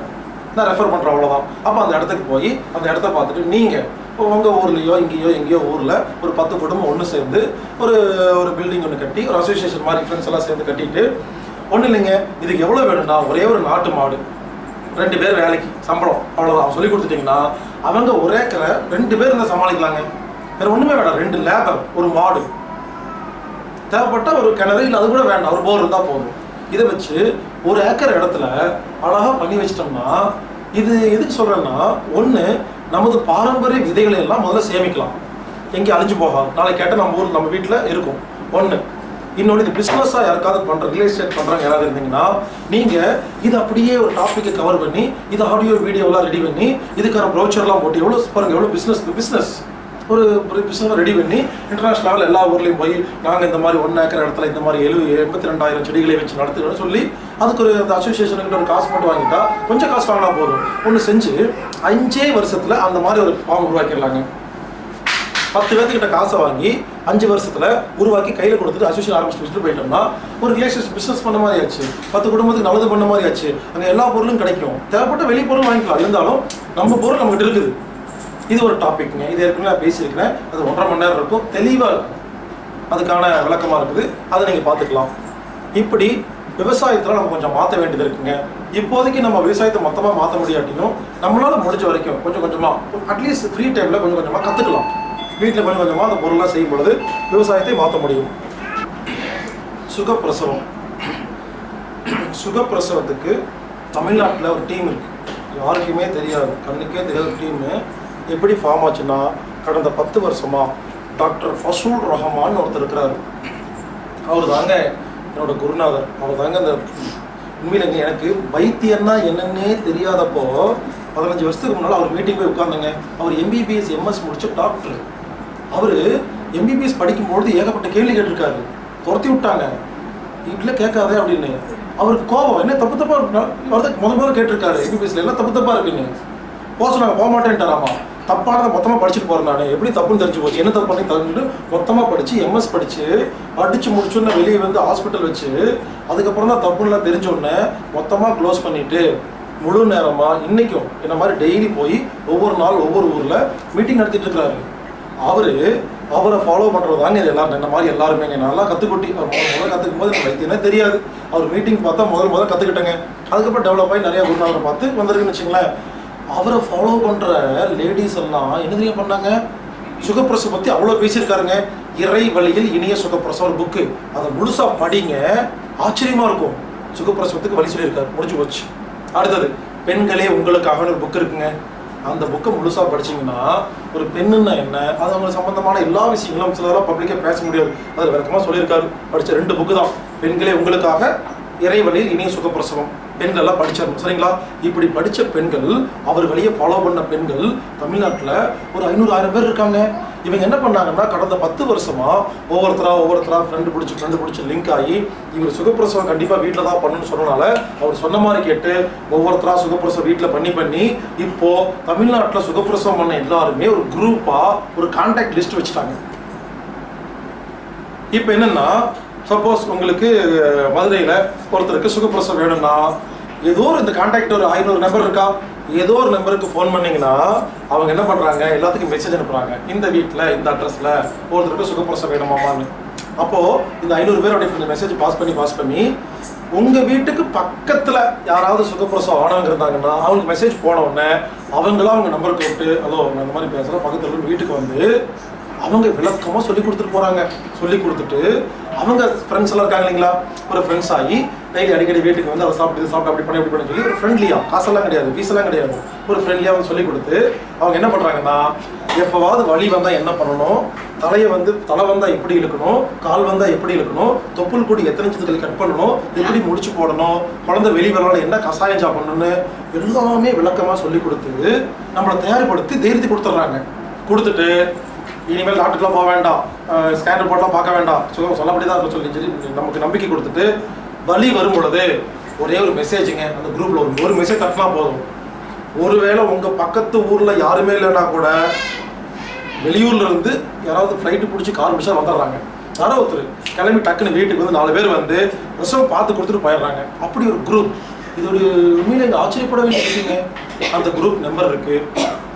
நான் ரெஃபர் பண்ணுறேன், அவ்வளோதான். அப்போ அந்த இடத்துக்கு போய் அந்த இடத்த பார்த்துட்டு நீங்கள் இப்போ உங்கள் ஊர்லேயோ இங்கேயோ எங்கேயோ ஊரில் ஒரு பத்து குடும்பம் ஒன்று சேர்ந்து ஒரு ஒரு பில்டிங் ஒன்று கட்டி ஒரு அசோசியேஷன் மாதிரி ஃப்ரெண்ட்ஸ் எல்லாம் சேர்ந்து கட்டிட்டு, ஒன்றும் இல்லைங்க, இதுக்கு எவ்வளோ வேணும்னா ஒரே ஒரு நாட்டு மாடு, ரெண்டு பேர் வேலைக்கு சம்பளம், அவ்வளோதான். சொல்லி கொடுத்துட்டிங்கன்னா அவங்க ஒரே ஏக்கரை ரெண்டு பேர் இருந்தால் சமாளிக்கலாங்க. வேறு ஒன்றுமே வேண்டாம். ரெண்டு லேபர், ஒரு மாடு, தேவைப்பட்ட ஒரு கிணறு, இல்லை அது கூட வேண்டாம், ஒரு போர் இருந்தால் போதும். இதை வச்சு ஒரு ஏக்கர் இடத்துல அழகாக பண்ணி வச்சிட்டோம்னா இது எதுக்கு சொல்கிறேன்னா, ஒன்று, நமது பாரம்பரிய விதைகளை எல்லாம் முதல்ல சேமிக்கலாம், எங்கேயும் அழிஞ்சு போகாது, நாளைக்கு கேட்டால் நம்ம ஊர் நம்ம வீட்டில் இருக்கும். ஒன்று. இன்னொன்று, இது பிஸ்னஸாக யாருக்காவது பண்ணுற ரியல் எஸ்டேட் பண்ணுறாங்க யாராவது இருந்தீங்கன்னா நீங்கள் இது அப்படியே ஒரு டாப்பிக்கை கவர் பண்ணி இது ஆடியோ வீடியோலாம் ரெடி பண்ணி இதுக்கான ப்ரௌச்சர்லாம் போட்டு எவ்வளோ பாருங்கள், எவ்வளோ பிஸ்னஸ் பிஸ்னஸ் ஒரு ஒரு பிஸ்னஸ் ரெடி பண்ணி இன்டர்நேஷ்னல் லெவலில் எல்லா ஊர்லேயும் போய் நாங்கள் இந்த மாதிரி ஒன் ஏக்கர் இடத்துல இந்த மாதிரி எழு எண்பத்தி ரெண்டாயிரம் செடிகளை வச்சு நடத்துகிறோன்னு சொல்லி அதுக்கு ஒரு அந்த அசோசியேஷனுக்கு ஒரு காசு மட்டும் வாங்கிட்டா, கொஞ்சம் காசு வாங்கினா போதும். ஒன்று செஞ்சு அஞ்சே வருஷத்தில் அந்த மாதிரி ஒரு ஃபார்ம் உருவாக்கிடலாங்க. பத்து பேர்த்துக்கிட்ட காசை வாங்கி அஞ்சு வருஷத்தில் உருவாக்கி கையில் கொடுத்துட்டு அசோசியேஷன் ஆரம்பிச்சு வச்சுட்டு போயிட்டோம்னா ஒரு ரிலேஷன்ஷிப் பிஸ்னஸ் பண்ண மாதிரி ஆச்சு, பத்து குடும்பத்துக்கு நல்லது பண்ண மாதிரி ஆச்சு. அங்கே எல்லா பொருளும் கிடைக்கும், தேவைப்பட்ட வெளி பொருளும் வாங்கிக்கலாம். இருந்தாலும் நம்ம பொருள் நம்மகிட்ட இருக்குது. இது ஒரு டாபிக்ங்க. இது ஏற்கனவே நான் பேசியிருக்கிறேன். அது ஒன்றரை மணி நேரம் இருக்கும், தெளிவாக இருக்கும், அதுக்கான விளக்கமாக இருக்குது, அதை நீங்கள் பார்த்துக்கலாம். இப்படி விவசாயத்தில் நம்ம கொஞ்சம் மாற்ற வேண்டியது இருக்குங்க. இப்போதைக்கு நம்ம விவசாயத்தை மொத்தமாக மாற்ற முடியாட்டியும் நம்மளால் முடிஞ்ச வரைக்கும் கொஞ்சம் கொஞ்சமாக அட்லீஸ்ட் ஃப்ரீ டைமில் கொஞ்சம் கொஞ்சமாக கற்றுக்கலாம். வீட்டில் கொஞ்சம் கொஞ்சமாக அந்த பொருளாக செய்யும் பொழுது விவசாயத்தை மாற்ற முடியும். சுகப்பிரசவம். சுகப்பிரசவத்துக்கு தமிழ்நாட்டில் ஒரு டீம் இருக்குது, யாருக்குமே தெரியாது, கண்ணுக்கே தெரியாத ஒரு டீமு. எப்படி ஃபார்ம் ஆச்சுன்னா, கடந்த பத்து வருஷமாக டாக்டர் ஃபசூல் ரஹமான்னு ஒருத்தர் இருக்கிறாரு. அவர் தாங்க குருநாதர் அவர் தாங்க அந்த உண்மையிலங்க எனக்கு வைத்தியம்னா என்னன்னே தெரியாதப்போ பதினஞ்சு வருஷத்துக்கு முன்னால் அவர் மீட்டிங் போய் உட்கார்ந்தாங்க. அவர் எம்பிபிஎஸ் எம்எஸ் முடிச்ச டாக்டர். அவர் எம்பிபிஎஸ் படிக்கும்போது ஏகப்பட்ட கேள்வி கேட்டிருக்காரு, துரத்தி விட்டாங்க, இதில் கேட்காதே அப்படின்னு. அவருக்கு கோபம், என்ன தப்பு தப்பாக இருக்குன்னா அவர்தான் முதல் முதல்ல கேட்டிருக்காரு எம்பிபிஎஸ்ல எல்லாம் தப்பு தப்பாக இருக்குன்னு. போக சொன்னாங்க, போக மாட்டேன்ட்டாராமா. தப்பானதை மொத்தமாக படிச்சுட்டு போகிறேன் நான், எப்படி தப்புன்னு தெரிஞ்சு போச்சு, என்ன தப்பு பண்ணி தெரிஞ்சுட்டு மொத்தமாக படித்து எம்எஸ் படித்து படித்து முடிச்சோன்னே வெளியே வந்து ஹாஸ்பிட்டல் வச்சு அதுக்கப்புறம் தான் தப்புன்னெலாம் தெரிஞ்சோடனே மொத்தமாக க்ளோஸ் பண்ணிவிட்டு முழு நேரமாக இன்றைக்கும் என்ன மாதிரி டெய்லி போய் ஒவ்வொரு நாள் ஒவ்வொரு ஊரில் மீட்டிங் நடத்திட்டு இருக்கிறாரு. அவர் அவரை ஃபாலோ பண்ணுறது தாங்க இது எல்லாரும் என்ன மாதிரி எல்லாருமே நல்லா கற்றுக்கொட்டி அவர் முதல் முதல்ல கற்றுக்கும் போது எனக்கு வைத்தியனே தெரியாது. அவர் மீட்டிங் பார்த்தா முதல் முதல்ல கற்றுக்கிட்டேங்க. அதுக்கப்புறம் டெவலப் ஆகி நிறையா குருநாதரை பார்த்து வந்திருக்குன்னு வச்சுங்களேன். அவரை ஃபாலோ பண்ணுற லேடிஸ் எல்லாம் என்ன பண்ணாங்க, சுகப்பிரசவம் பற்றி அவ்வளோ பேசியிருக்காருங்க. இறை வழியில் இனிய சுகப்பிரசவம் ஒரு புக்கு, அதை முழுசாக படிங்க, ஆச்சரியமாக இருக்கும். சுகப்பிரசவத்துக்கு வழி சொல்லியிருக்காரு, முடிஞ்சு போச்சு. அடுத்தது பெண்களே உங்களுக்காக ஒரு புக்கு இருக்குங்க. அந்த புக்கை முழுசாக படிச்சிங்கன்னா ஒரு பெண்ணுன்னா என்ன, அது அவங்களுக்கு சம்மந்தமான எல்லா விஷயங்களும் சிலராக பப்ளிக்காக பேச முடியாது, அதில் விளக்கமாக சொல்லியிருக்காரு. படித்த ரெண்டு புக்கு தான், பெண்களே உங்களுக்காக, இறை வழியில் இனிய சுகப்பிரசவம். பெண்கள்லாம் படித்தாங்க சரிங்களா. இப்படி படித்த பெண்கள், அவர் வழியை ஃபாலோ பண்ண பெண்கள் தமிழ்நாட்டில் ஒரு ஐநூறு ஆயிரம் பேர் இருக்காங்க. இவங்க என்ன பண்ணாங்கன்னா கடந்த பத்து வருஷமாக ஒவ்வொருத்தராக ஒவ்வொருத்தராக ஃப்ரெண்டு பிடிச்சி ஃப்ரெண்டு பிடிச்சி லிங்க் ஆகி இவர் சுகப்பிரசவம் கண்டிப்பாக வீட்டில் தான் பண்ணணும்னு சொன்னனால அவர் சொன்ன மாதிரி கேட்டு ஒவ்வொருத்தராக சுகப்பிரசவம் வீட்டில் பண்ணி பண்ணி இப்போது தமிழ்நாட்டில் சுகப்பிரசவம் பண்ண எல்லாருமே ஒரு குரூப்பாக ஒரு கான்டாக்ட் லிஸ்ட் வச்சுட்டாங்க. இப்போ என்னென்னா, சப்போஸ் உங்களுக்கு மதுரையில் ஒருத்தருக்கு சுகப்பிரசவம் வேணும்னா ஏதோ ஒரு இந்த கான்டாக்ட் ஒரு ஐநூறு நம்பர் இருக்கா, ஏதோ ஒரு நம்பருக்கு ஃபோன் பண்ணிங்கன்னா அவங்க என்ன பண்ணுறாங்க, எல்லாத்துக்கும் மெசேஜ் அனுப்புகிறாங்க, இந்த வீட்டில் இந்த அட்ரஸில் ஒருத்தருக்கு சுகப்பிரசவம் வேணுமாமான்னு. அப்போது இந்த ஐநூறு பேர் அப்படி கொஞ்சம் மெசேஜ் பாஸ் பண்ணி பாஸ் பண்ணி உங்கள் வீட்டுக்கு பக்கத்தில் யாராவது சுகப்பிரசவம் ஆனவங்க இருந்தாங்கன்னா அவங்களுக்கு மெசேஜ் போனவுடனே அவங்களாம் அவங்க நம்பர் கூப்பிட்டு ஹலோ அந்த மாதிரி பேசுகிற பக்கத்தில் வீட்டுக்கு வந்து அவங்க விளக்கமாக சொல்லி கொடுத்துட்டு போகிறாங்க. சொல்லி கொடுத்துட்டு அவங்க ஃப்ரெண்ட்ஸ் எல்லாம் இருக்காங்க இல்லைங்களா, ஒரு ஃப்ரெண்ட்ஸ் ஆகி டெய்லி அடிக்கடி வீட்டுக்கு வந்து அதை சாப்பிட்டு சாப்பிட்டு அப்படி பண்ணி அப்படி பண்ணி சொல்லி ஒரு ஃப்ரெண்ட்லியாக, காசெல்லாம் கிடையாது வீசெல்லாம் கிடையாது, ஒரு ஃப்ரெண்ட்லியாக வந்து சொல்லி கொடுத்து அவங்க என்ன பண்ணுறாங்கன்னா எப்போவாவது வலி வந்தால் என்ன பண்ணணும், தலையை வந்து தலை வந்தால் எப்படி இழுக்கணும், கால் வந்தால் எப்படி இழுக்கணும், தொப்புள் கூடி எத்தனை இன்ச்சுகள் கட் பண்ணணும், எப்படி முடிச்சு போடணும், குழந்தை வெளி வரனால என்ன கசாயம் சாப்பிடணும்னு எல்லாமே விளக்கமாக சொல்லி கொடுத்து நம்மளை தயார்படுத்தி தைரியத்தை கொடுத்துட்றாங்க. கொடுத்துட்டு இனிமேல் டாக்டருக்குலாம் போக வேண்டாம், ஸ்கேன் ரிப்போர்ட்லாம் பார்க்க வேண்டாம், சுகம் சொல்லப்படி தான் சொல்லி சொல்லி நமக்கு நம்பிக்கை கொடுத்துட்டு வலி வரும் பொழுது ஒரே ஒரு மெசேஜுங்க, அந்த குரூப்பில் ஒரு ஒரு மெசேஜ் தட்டினா போதும். ஒருவேளை உங்கள் பக்கத்து ஊரில் யாருமே இல்லைன்னா கூட வெளியூர்லேருந்து யாராவது ஃப்ளைட்டு பிடிச்சி கார் பிடிச்சா வந்துடுறாங்க. யாரோ ஒருத்தர் கிளம்பி டக்குன்னு வீட்டுக்கு வந்து நாலு பேர் வந்து பிரசவம் பார்த்து கொடுத்துட்டு போயிடுறாங்க. அப்படி ஒரு குரூப், இது ஒரு உண்மையில எங்கள் ஆச்சரியப்பட வேண்டியதுங்க. அந்த குரூப் நம்பர் இருக்குது,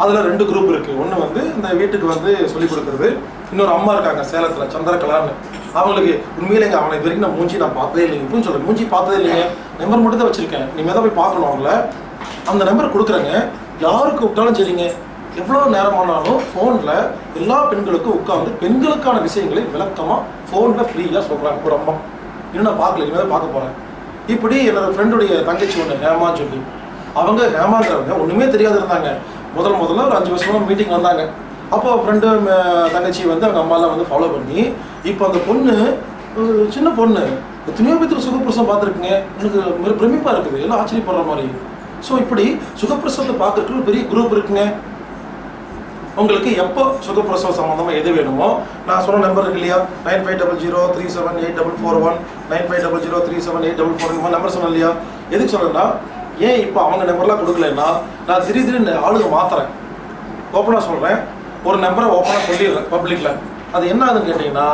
அதில் ரெண்டு குரூப் இருக்குது. ஒன்று வந்து இந்த வீட்டுக்கு வந்து சொல்லிக் கொடுக்குறது, இன்னொரு அம்மா இருக்காங்க சேலத்தில் சந்திரகலான்னு, அவங்களுக்கு உண்மையில எங்கள் அவனை இது வரைக்கும் நான் மூஞ்சி நான் பார்த்ததே இல்லைங்க, இப்படின்னு சொல்கிறேன், மூஞ்சி பார்த்ததே இல்லைங்க, நம்பர் மட்டும் தான் வச்சுருக்கேன், நீங்கள் தான் போய் பார்க்கணும் அவங்கள. அந்த நம்பர் கொடுக்குறாங்க, யாருக்கு கூப்பிட்டாலும் சரிங்க, எவ்வளோ நேரமானாலும் ஃபோனில் எல்லா பெண்களுக்கும் உட்காந்து பெண்களுக்கான விஷயங்களை விளக்கமாக ஃபோனில் ஃப்ரீயாக சொல்கிறாங்க ஒரு அம்மா. இன்னும் நான் பார்க்கல, இனிமேல் தான் பார்க்க போகிறேன். இப்படி என்னோடய ஃப்ரெண்டுடைய தங்கச்சி ஒன்று ஹேமான்னு சொல்லி, அவங்க ஹேமாங்கிறவங்க ஒன்றுமே தெரியாது இருந்தாங்க. முதல் முதல்ல ஒரு அஞ்சு வருஷமாக மீட்டிங் வந்தாங்க. அப்போ ஃப்ரெண்டு தங்கச்சி வந்து அவங்க அம்மாலாம் வந்து ஃபாலோ பண்ணி இப்போ அந்த பொண்ணு சின்ன பொண்ணு எத்தனையோ பேர் சுகப்பிரசவம் பார்த்துருக்குங்க. எனக்கு பிரமிப்பாக இருக்குது, எல்லாம் ஆச்சரியப்படுற மாதிரி. ஸோ இப்படி சுகப்பிரசவத்தை பார்க்குறதுக்கு பெரிய குரூப் இருக்குங்க. உங்களுக்கு எப்போ சுகப்பிரசவம் சம்மந்தமாக எது வேணுமோ நான் சொன்ன நம்பர் இருக்கு இல்லையா, nine five double zero three seven eight double four one nine five double zero three seven eight double four one number சொன்னேன் இல்லையா. எதுக்கு சொன்னேன்னா, ஏன் இப்போ அவங்க நம்பர்லாம் கொடுக்கலன்னா நான் திடீர் திடீர்னு ஆளுங்க மாற்றுறேன். ஓப்பனாக சொல்கிறேன், ஒரு நம்பரை ஓப்பனாக சொல்லிடுறேன் பப்ளிக்கில். அது என்ன ஆகுதுன்னு கேட்டிங்கன்னா,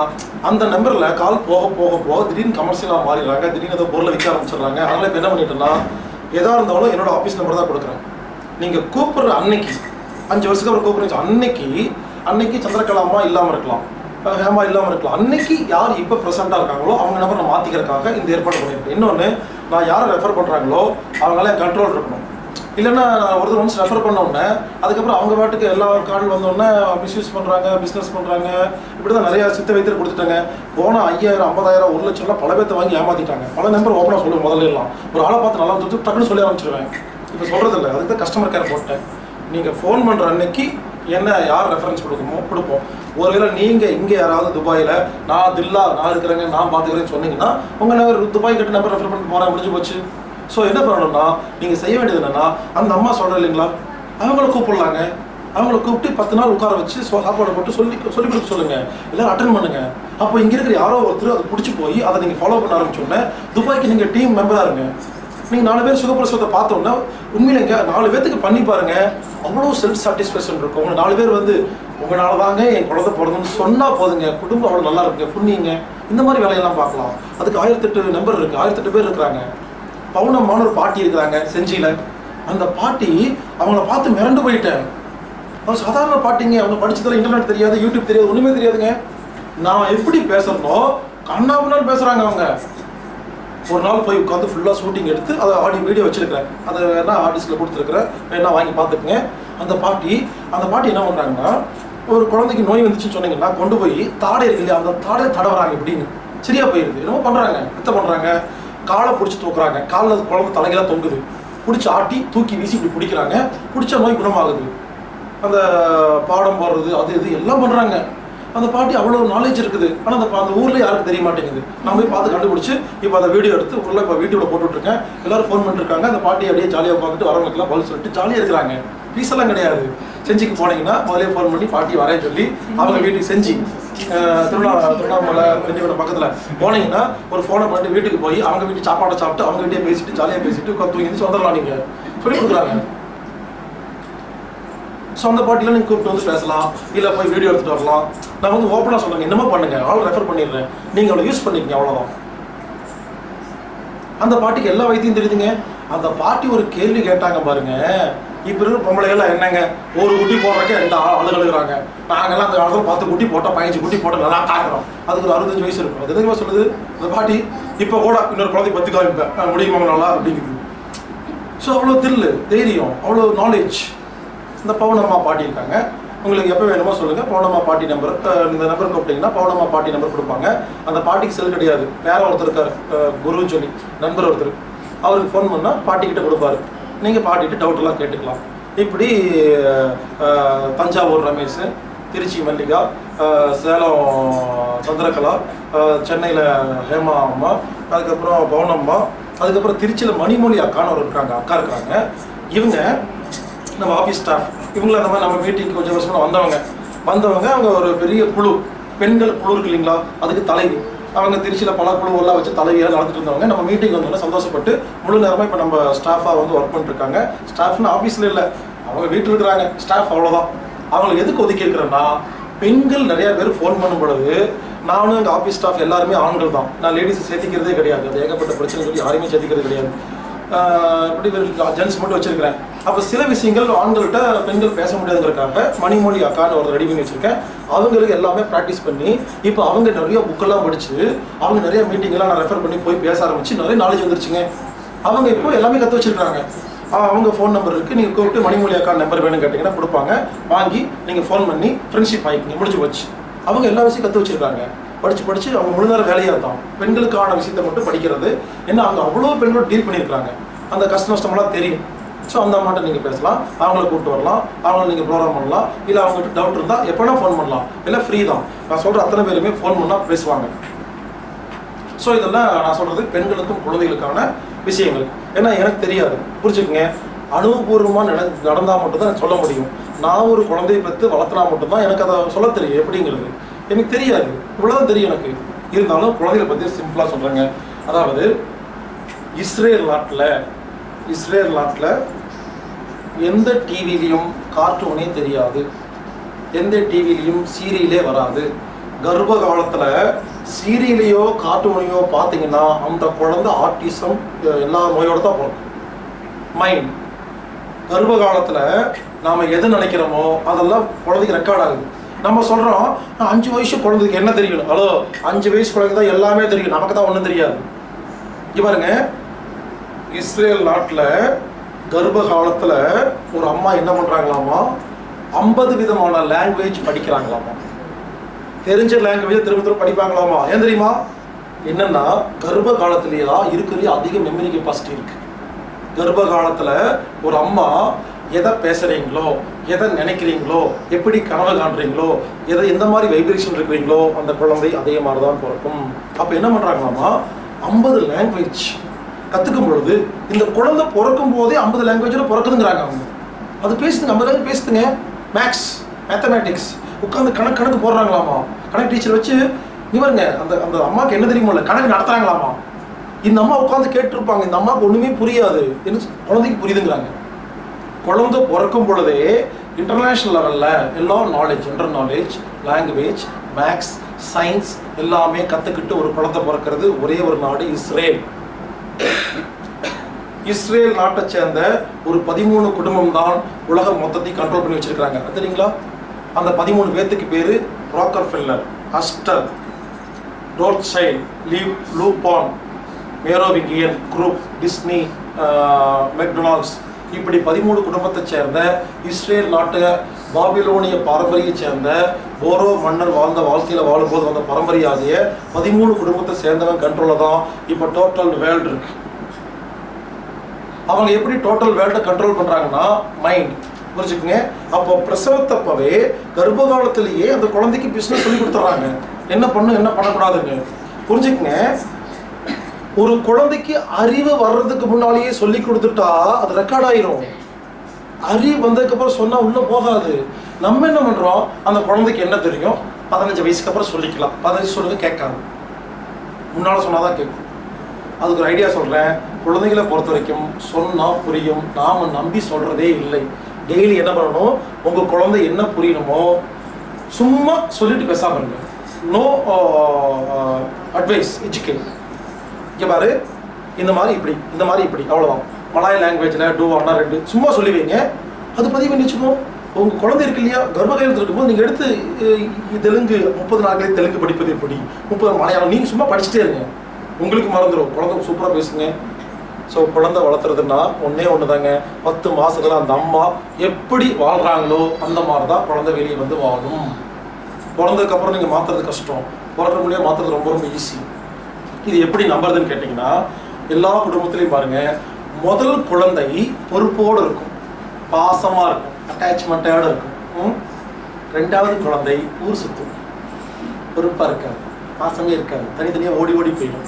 அந்த நம்பரில் கால் போக போக போக திடீர்னு கமர்ஷியலாக மாறிடுறாங்க, திடீர்னு ஏதோ பொருளை விற்க ஆரம்பிச்சிடுறாங்க. அதனால் இப்போ என்ன பண்ணிட்டேன்னா, எதாக இருந்தாலும் என்னோடய ஆஃபீஸ் நம்பர் தான் கொடுக்குறேன். நீங்கள் கூப்பிட்ற அன்னைக்கு, அஞ்சு வருஷத்துக்கு அப்புறம் கூப்பிட்றீங்க, அன்னைக்கு அன்னைக்கு சந்திரகலாமா இல்லாமல் இருக்கலாம், ஹேமா இல்லாமல் இருக்கலாம், அன்னைக்கு யார் இப்போ ப்ரெசென்ட்டாக இருக்காங்களோ அவங்க நம்பர் நான் மாற்றிக்கிறதுக்காக இந்த ஏற்பாடு பண்ணியிருக்கேன். இன்னொன்று, நான் யாரை ரெஃபர் பண்ணுறாங்களோ அவங்களால கண்ட்ரோல் இருக்கணும். இல்லைன்னா நான் ஒரு ஒன்ஸ் ரெஃபர் பண்ணோடனே அதுக்கப்புறம் அவங்க பாட்டுக்கு எல்லா கார்டு வந்தோடனே மிஸ்யூஸ் பண்ணுறாங்க, பிஸ்னஸ் பண்ணுறாங்க, இப்படி தான் நிறையா சித்த வைத்தியர் கொடுத்துட்டாங்க. போனால் ஐயாயிரம் ஐம்பதாயிரம் ஒரு லட்சம்லாம் பல பேர்த்த வாங்கி ஏமாற்றிட்டாங்க. பல நம்பர் ஓப்பனாக சொல்லுவேன், முதல்லாம் ஒரு ஆளை பார்த்து நல்லா வந்து டக்குன்னு சொல்லி ஆரம்பிச்சிருவேன். இப்போ சொல்கிறது இல்லை, அதுக்கு தான் கஸ்டமர் கேர் போட்டேன். நீங்கள் ஃபோன் பண்ணுற அன்னைக்கு என்ன யார் ரெஃபரன்ஸ் கொடுக்கணுமோ கொடுப்போம். ஒருவேளை நீங்க இங்க யாராவது துபாயில நான் தில்லா நான் இருக்கறேன் நான் பாத்துக்கறேன்னு சொன்னீங்கன்னா உங்க நம்பர் துபாய் கிட்ட நம்பர் ரெஃபர் பண்ணி போறா முடிஞ்சு போச்சு. சோ என்ன பண்ணணும்னா நீங்க செய்ய வேண்டியது என்னன்னா அந்த அம்மா சொல்ற இல்லீங்களா அவங்கள கூப்பிடலாங்க. அவங்கள கூப்பிட்டு பத்து நாள் உட்கார வச்சு சாப்பாடு போட்டு சொல்லி சொல்லி கொடுக்க சொல்லுங்க. எல்லாரும் அட்டெண்ட் பண்ணுங்க. அப்போ இங்க இருக்கிற யாரோ ஒருத்தர் அதை பிடிச்சி போய் அதை நீங்க ஃபாலோ பண்ண ஆரம்பிச்சோன்னே துபாய்க்கு நீங்க டீம் மெம்பரா இருங்க. நீங்கள் நாலு பேர் சுகப்பிரசவத்தை பார்த்தோன்னா உண்மையிலங்க நாலு பேர்த்துக்கு பண்ணி பாருங்கள். அவ்வளோ செல்ஃப் சாட்டிஸ்ஃபேக்ஷன் இருக்கும். உங்களை நாலு பேர் வந்து உங்களால் தாங்க என் குழந்தை பிறந்தோன்னு சொன்னால் போதுங்க குடும்பம் அவ்வளோ நல்லா இருக்குங்க புண்ணியங்க. இந்த மாதிரி வேலையெல்லாம் பார்க்கலாம். அதுக்கு ஆயிரத்தெட்டு நம்பர் இருக்குது. ஆயிரத்தெட்டு பேர் இருக்கிறாங்க. பவுனம்மான ஒரு பாட்டி இருக்கிறாங்க செஞ்சியில். அந்த பாட்டி அவங்கள பார்த்து மிரண்டு போயிட்டேன். அவங்க சாதாரண பாட்டிங்க. அவங்க படித்ததில் இன்டர்நெட் தெரியாது, யூடியூப் தெரியாது, ஒன்றுமே தெரியாதுங்க. நான் எப்படி பேசுகிறனோ கண்ணாபின்னாலும் பேசுகிறாங்க அவங்க. ஒரு நாள் போய் உட்காந்து ஃபுல்லாக ஷூட்டிங் எடுத்து அதை ஆடியோ வீடியோ வச்சுருக்கிறேன். அதை வேணா ஆர்டிஸ்ட்டில் கொடுத்துருக்குறேன். வேணா வாங்கி பார்த்துக்குங்க. அந்த பாட்டி அந்த பாட்டி என்ன பண்ணுறாங்கன்னா ஒரு குழந்தைக்கு நோய் வந்துச்சுன்னு சொன்னீங்கன்னா கொண்டு போய் தாடை இருக்கு இல்லையா அந்த தாடையை தடவுறாங்க. இப்படின்னு சரியாக போயிடுது. என்னமோ பண்ணுறாங்க. எத்த பண்ணுறாங்க காலை பிடிச்சி தூக்குறாங்க. காலில் குழந்தை தலைகளாக தொங்குது. பிடிச்சி ஆட்டி தூக்கி வீசி இப்படி பிடிக்கிறாங்க. பிடிச்ச நோய் குணமாகுது. அந்த பாடம் போடுறது அது இது எல்லாம் பண்ணுறாங்க. அந்த பாட்டி அவ்வளோ நாலேஜ் இருக்குது. ஆனால் அந்த அந்த ஊரில் யாருக்கும் தெரிய மாட்டேங்குது. நான் போய் பார்த்து கண்டுபிடிச்சி இப்போ அந்த வீடியோ எடுத்து ஊரில் இப்போ வீடியோவில் போட்டுட்ருக்கேன். எல்லோரும் ஃபோன் பண்ணிட்டுருக்காங்க. அந்த பாட்டி அப்படியே ஜாலியாக பார்த்துட்டு வரவங்களுக்குலாம் பதில் சொல்லிட்டு ஜாலியாக இருக்கிறாங்க. பீஸ் எல்லாம் கிடையாது. செஞ்சுக்கு போனீங்கன்னா முதலே ஃபோன் பண்ணி பாட்டி வரேன்னு சொல்லி அவங்க வீட்டுக்கு செஞ்சு திருவண்ணா திருவண்ணாமலை பெஞ்சோட பக்கத்தில் போனீங்கன்னா ஒரு ஃபோனை பண்ணிட்டு வீட்டுக்கு போய் அவங்க வீட்டு சாப்பாடை சாப்பிட்டு அவங்க வீட்டையே பேசிட்டு ஜாலியாக பேசிட்டு தூங்கி சொந்தரலாம். நீங்கள் சொல்லி கொடுக்குறாங்க. ஸோ அந்த பாட்டிலாம் நீங்கள் கூப்பிட்டு வந்து பேசலாம். இல்லை போய் வீடியோ எடுத்துகிட்டு வரலாம். நான் வந்து ஓப்பனாக சொல்லுங்கள். என்னமோ பண்ணுங்கள். ஆள் ரெஃபர் பண்ணிடுறேன். நீங்கள் அவ்வளோ யூஸ் பண்ணிக்கங்க. அவ்வளோதான். அந்த பாட்டிக்கு எல்லா வைத்தியம் தெரியுதுங்க. அந்த பாட்டி ஒரு கேள்வி கேட்டாங்க பாருங்கள். இப்போ இருக்கிற பொம்பளைகள்லாம் என்னங்க ஒரு குட்டி போடுறதுக்கு ரெண்டு ஆள் அழுகுறாங்க. நாங்கள்லாம் அந்த காலத்தில் பத்து குட்டி போட்டோம் பதினஞ்சு குட்டி போட்டோம் நல்லா தாக்குறோம். அதுக்கு ஒரு அறுபத்தஞ்சு வயசு இருக்கும். அது எதுக்குமா சொல்லுது அந்த பாட்டி. இப்போ கூட இன்னொரு குழந்தைக்கு பத்து காமிப்பேன் முடியுமா நல்லா அப்படிங்குது. ஸோ அவ்வளோ தில்லு தைரியம் அவ்வளோ நாலேஜ் இந்த பவுனம்மா பாட்டி இருக்காங்க. உங்களுக்கு எப்போ வேணுமோ சொல்லுங்கள். பவுனம்மா பாட்டி நம்பர் இந்த நம்பர் கூப்பிட்டிங்கன்னா பவுனம்மா பாட்டி நம்பர் கொடுப்பாங்க. அந்த பாட்டிக்கு செல் கிடையாது. வேற ஒருத்தர் இருக்கார் குருன்னு சொல்லி நண்பர் ஒருத்தர். அவருக்கு ஃபோன் பண்ணால் பாட்டிக்கிட்ட கொடுப்பாரு. நீங்கள் பாட்டிகிட்ட டவுட்டெல்லாம் கேட்டுக்கலாம். இப்படி தஞ்சாவூர் ரமேஷ், திருச்சி மல்லிகா, சேலம் சந்திரகலா, சென்னையில் ஹேமா அம்மா, அதுக்கப்புறம் பவுனம்மா, அதுக்கப்புறம் திருச்சியில் மணிமொழி அக்கான்னு ஒரு இருக்காங்க அக்கா இருக்காங்க. இவங்க நம்ம ஆஃபீஸ் ஸ்டாஃப். இவங்கள அந்த மாதிரி நம்ம மீட்டிங் கொஞ்சம் வருஷமாக வந்தவங்க வந்தவங்க அவங்க ஒரு பெரிய குழு பெண்கள் குழு இருக்கு இல்லைங்களா அதுக்கு தலைவி. அவங்க திருச்சியில் பல குழுவெல்லாம் வச்சு தலைவியாக நடந்துட்டு இருந்தவங்க. நம்ம மீட்டிங் வந்தோம்னா சந்தோஷப்பட்டு முழு நேரமாக இப்போ நம்ம ஸ்டாஃபாக வந்து ஒர்க் பண்ணிட்டுருக்காங்க. ஸ்டாஃப்னு ஆஃபீஸில் இல்லை, அவங்க வீட்டில் இருக்கிறாங்க ஸ்டாஃப். அவ்வளோதான். அவங்களுக்கு எதுக்கு ஒதுக்கி இருக்கிறேன்னா பெண்கள் நிறையா பேர் ஃபோன் பண்ணும் பொழுது நானும் எங்கள் ஆஃபீஸ் ஸ்டாஃப் எல்லாருமே ஆண்கள் தான். நான் லேடிஸை சேர்த்திக்கிறதே கிடையாது. அது ஏகப்பட்ட பிரச்சனை சொல்லி யாரையுமே சேர்த்திக்கிறது கிடையாது. இப்படி ஜென்ஸ் மட்டும் வச்சுருக்கிறேன். அப்போ சில விஷயங்கள் ஆண்கள்கிட்ட பெண்கள் பேச முடியாதுங்கிறக்காக மணிமொழி அக்கான்னு ஒரு ரெடி பண்ணி வச்சுருக்கேன். அவங்களுக்கு எல்லாமே ப்ராக்டிஸ் பண்ணி இப்போ அவங்க நிறைய புக்கெல்லாம் படித்து அவங்க நிறைய மீட்டிங்கெல்லாம் நான் ரெஃபர் பண்ணி போய் பேச ஆரம்பித்து நிறைய நாலேஜ் வந்துருச்சுங்க. அவங்க இப்போ எல்லாமே கற்று வச்சுருக்காங்க. அவங்க ஃபோன் நம்பர் இருக்குது. நீங்கள் கூப்பிட்டு மணிமொழி அக்கான் நம்பர் வேணும்னு கேட்டிங்கன்னா கொடுப்பாங்க. வாங்கி நீங்கள் ஃபோன் பண்ணி ஃப்ரெண்ட்ஷிப் ஆகிக்கிங்க. முடிஞ்சு போச்சு. அவங்க எல்லா விஷயம் கற்று வச்சுருக்காங்க. படித்து படித்து அவங்க முழு நேரம் வேலையாக தான் பெண்களுக்கான விஷயத்தை மட்டும் படிக்கிறது. ஏன்னா அவங்க அவ்வளோ பெண்களோட டீல் பண்ணியிருக்காங்க. அந்த கஷ்ட நஷ்டமெல்லாம் தெரியும். ஸோ அந்த அம்மாட்ட நீங்கள் பேசலாம். அவங்கள கூப்பிட்டு வரலாம். அவங்கள நீங்கள் ப்ரோக்ராம் பண்ணலாம். இல்லை அவங்ககிட்ட டவுட் இருந்தால் எப்போனா ஃபோன் பண்ணலாம். இல்லை ஃப்ரீ தான். நான் சொல்கிற அத்தனை பேருமே ஃபோன் பண்ணால் பேசுவாங்க. ஸோ இதெல்லாம் நான் சொல்கிறது பெண்களுக்கும் குழந்தைகளுக்கான விஷயங்கள். ஏன்னா எனக்கு தெரியாது புரிஞ்சுக்கங்க. அனுபவபூர்வமாக நட நடந்தால் மட்டும்தான் எனக்கு சொல்ல முடியும். நான் ஒரு குழந்தையை பற்றி வளர்த்தினா மட்டும்தான் எனக்கு அதை சொல்ல தெரியும். எப்படிங்கிறது எனக்கு தெரியாது. இவ்வளோதான் தெரியும் எனக்கு. இருந்தாலும் குழந்தைகளை பற்றி சிம்பிளாக சொல்கிறேங்க. அதாவது இஸ்ரேல் நாட்டில் இஸ்ரேல் நாட்டில் எந்த டிவிலையும் கார்ட்டூனே தெரியாது. எந்த டிவிலையும் சீரியலே வராது. கர்ப்ப காலத்தில் சீரியலையோ கார்ட்டூனையோ பார்த்தீங்கன்னா அந்த குழந்தை ஆர்டிசம் எல்லா நோயோடு தான் போகும். மைண்ட் கர்ப்ப காலத்தில் நாம் எது நினைக்கிறோமோ அதெல்லாம் குழந்தைக்கு ரெக்கார்ட் ஆகுது. நம்ம சொல்கிறோம் அஞ்சு வயசு குழந்தைக்கு என்ன தெரியும். ஹலோ, அஞ்சு வயசு குழந்தைக்கு தான் எல்லாமே தெரியும். நமக்கு தான் ஒன்றும் தெரியாது. இங்கே பாருங்க, இஸ்ரேல் நாட்டில் கர்ப்ப காலத்தில் ஒரு அம்மா என்ன பண்ணுறாங்களாமா, ஐம்பது விதமான லாங்குவேஜ் படிக்கிறாங்களாமா. தெரிஞ்ச லாங்குவேஜை திரும்ப திரும்ப படிப்பாங்களாமா. ஏன் தெரியுமா? என்னென்னா கர்ப்ப காலத்திலேயே இருக்கிற அதிக மெமரி கெப்பாசிட்டி இருக்குது. கர்ப்ப காலத்தில் ஒரு அம்மா எதை பேசுறீங்களோ எதை நினைக்கிறீங்களோ எப்படி கனவு காண்றீங்களோ எதை இந்த மாதிரி வைப்ரேஷன் இருக்குங்களோ அந்த குழந்தை அதே மாதிரி தான் பிறக்கும். அப்ப என்ன பண்றாங்களாமா ஐம்பது லாங்குவேஜ் கத்துக்கும் பொழுது இந்த குழந்தை பிறக்கும் போதே ஐம்பது லாங்குவேஜ்ல பிறக்குதுங்கறாங்க அவங்க. அது பேசுதுங்க ஐம்பது லாங்குவேஜ் பேசுதுங்க. மேக்ஸ், மேத்தமேட்டிக்ஸ் உட்கார்ந்து கணக்கு கணக்கு போடுறாங்களாமா. கணக்கு டீச்சர் வச்சு இவருங்க அந்த அந்த அம்மாக்கு என்ன தெரியுமோ இல்லை கணக்கு நடத்துறாங்களாமா. இந்த அம்மா உட்காந்து கேட்டிருப்பாங்க இந்த அம்மாவுக்கு ஒண்ணுமே புரியாது என்ன குழந்தைக்கு புரியுதுங்கிறாங்க. குழந்தை பிறக்கும் பொழுதே இன்டர்நேஷ்னல் லெவலில் எல்லா knowledge inter knowledge language maths science எல்லாமே கற்றுக்கிட்டு ஒரு குழந்தை பிறக்கிறது ஒரே ஒரு நாடு இஸ்ரேல். இஸ்ரேல் நாட்டை சேர்ந்த ஒரு பதிமூணு குடும்பம் தான் உலகம் மொத்தத்தையும் கண்ட்ரோல் பண்ணி வச்சிருக்கிறாங்க தெரியுங்களா. அந்த பதிமூணு பேர்த்துக்கு பேர் ராக்கர்ஃபெல்லர், அஸ்டர், ரோத்சைல்ட், லீவ் லூபான், மேரோவிங்கியன் குரூப், டிஸ்னி, மெக்டொனால்ட்ஸ் இப்படி பதிமூணு குடும்பத்தை சேர்ந்த இஸ்ரேல் நாட்டு பாபிலோனிய பாரம்பரியை சேர்ந்த போரோ மன்னர் வாழ்ந்த வாழ்க்கையில் வாழும்போது வந்த பாரம்பரியாகிய பதிமூணு குடும்பத்தை சேர்ந்தவன் கண்ட்ரோலில் தான் இப்போ டோட்டல் வேர்ல்டு இருக்கு. அவங்க எப்படி டோட்டல் வேர்ல்டை கண்ட்ரோல் பண்ணுறாங்கன்னா மைண்ட் புரிஞ்சுக்குங்க. அப்போ பிரசவத்தப்பவே கர்ப்ப காலத்திலேயே அந்த குழந்தைக்கு பிஸ்னஸ் சொல்லி கொடுத்துட்றாங்க என்ன பண்ணும் என்ன பண்ணக்கூடாதுங்க புரிஞ்சுக்குங்க. ஒரு குழந்தைக்கு அறிவு வர்றதுக்கு முன்னாலேயே சொல்லி கொடுத்துட்டா அது ரெக்கார்ட் ஆயிரும். அறிவு வந்ததுக்கப்புறம் சொன்னால் உள்ளே போகாது. நம்ம என்ன பண்ணுறோம் அந்த குழந்தைக்கு என்ன தெரியும் பதினஞ்சு வயசுக்கு அப்புறம் சொல்லிக்கலாம் பதினஞ்சு சொல்லுங்க கேட்காது முன்னால் சொன்னால் தான் கேட்கும். அதுக்கு ஒரு ஐடியா சொல்கிறேன். குழந்தைங்களை பொறுத்த வரைக்கும் சொன்னால் புரியும் நாம் நம்பி சொல்கிறதே இல்லை. டெய்லி என்ன பண்ணணும் உங்கள் குழந்தை என்ன புரியணுமோ சும்மா சொல்லிட்டு பேசாமல் நோ அட்வைஸ் எஜுகேட் இங்கே பாரு இந்த மாதிரி இப்படி இந்த மாதிரி இப்படி அவ்வளோதான் மலாய லாங்குவேஜில் டூ ஒன்னா ரெண்டு சும்மா சொல்லி வைங்க அது பதிவு பண்ணி வச்சுக்கோம். உங்கள் குழந்தை இருக்கு இல்லையா கர்ப்ப காலத்தில் இருக்கும்போது நீங்கள் எடுத்து தெலுங்கு முப்பது நாட்களே தெலுங்கு படிப்பது எப்படி முப்பது மலையாளம் நீங்கள் சும்மா படிச்சுட்டே இருங்க உங்களுக்கு மறந்துடும். குழந்தை சூப்பராக பேசுங்க. ஸோ குழந்தை வளர்த்துறதுன்னா ஒன்றே ஒன்று தாங்க பத்து மாதத்தில் அந்த அம்மா எப்படி வாழ்கிறாங்களோ அந்த மாதிரி தான் குழந்தை வெளியே வந்து வாழும். பிறந்ததுக்கப்புறம் நீங்கள் மாற்றுறது கஷ்டம் பிறந்த முடியாது மாற்றுறது ரொம்ப ரொம்ப ஈஸி. இது எப்படி நம்புறதுன்னு கேட்டிங்கன்னா எல்லா குடும்பத்துலேயும் பாருங்கள் முதல் குழந்தை பொறுப்போடு இருக்கும் பாசமாக இருக்கும் அட்டாச்மெண்ட்டோடு இருக்கும். ரெண்டாவது குழந்தை ஊர் சுற்றும் பொறுப்பாக இருக்காது பாசமே இருக்காது தனித்தனியாக ஓடி ஓடி போயிடும்.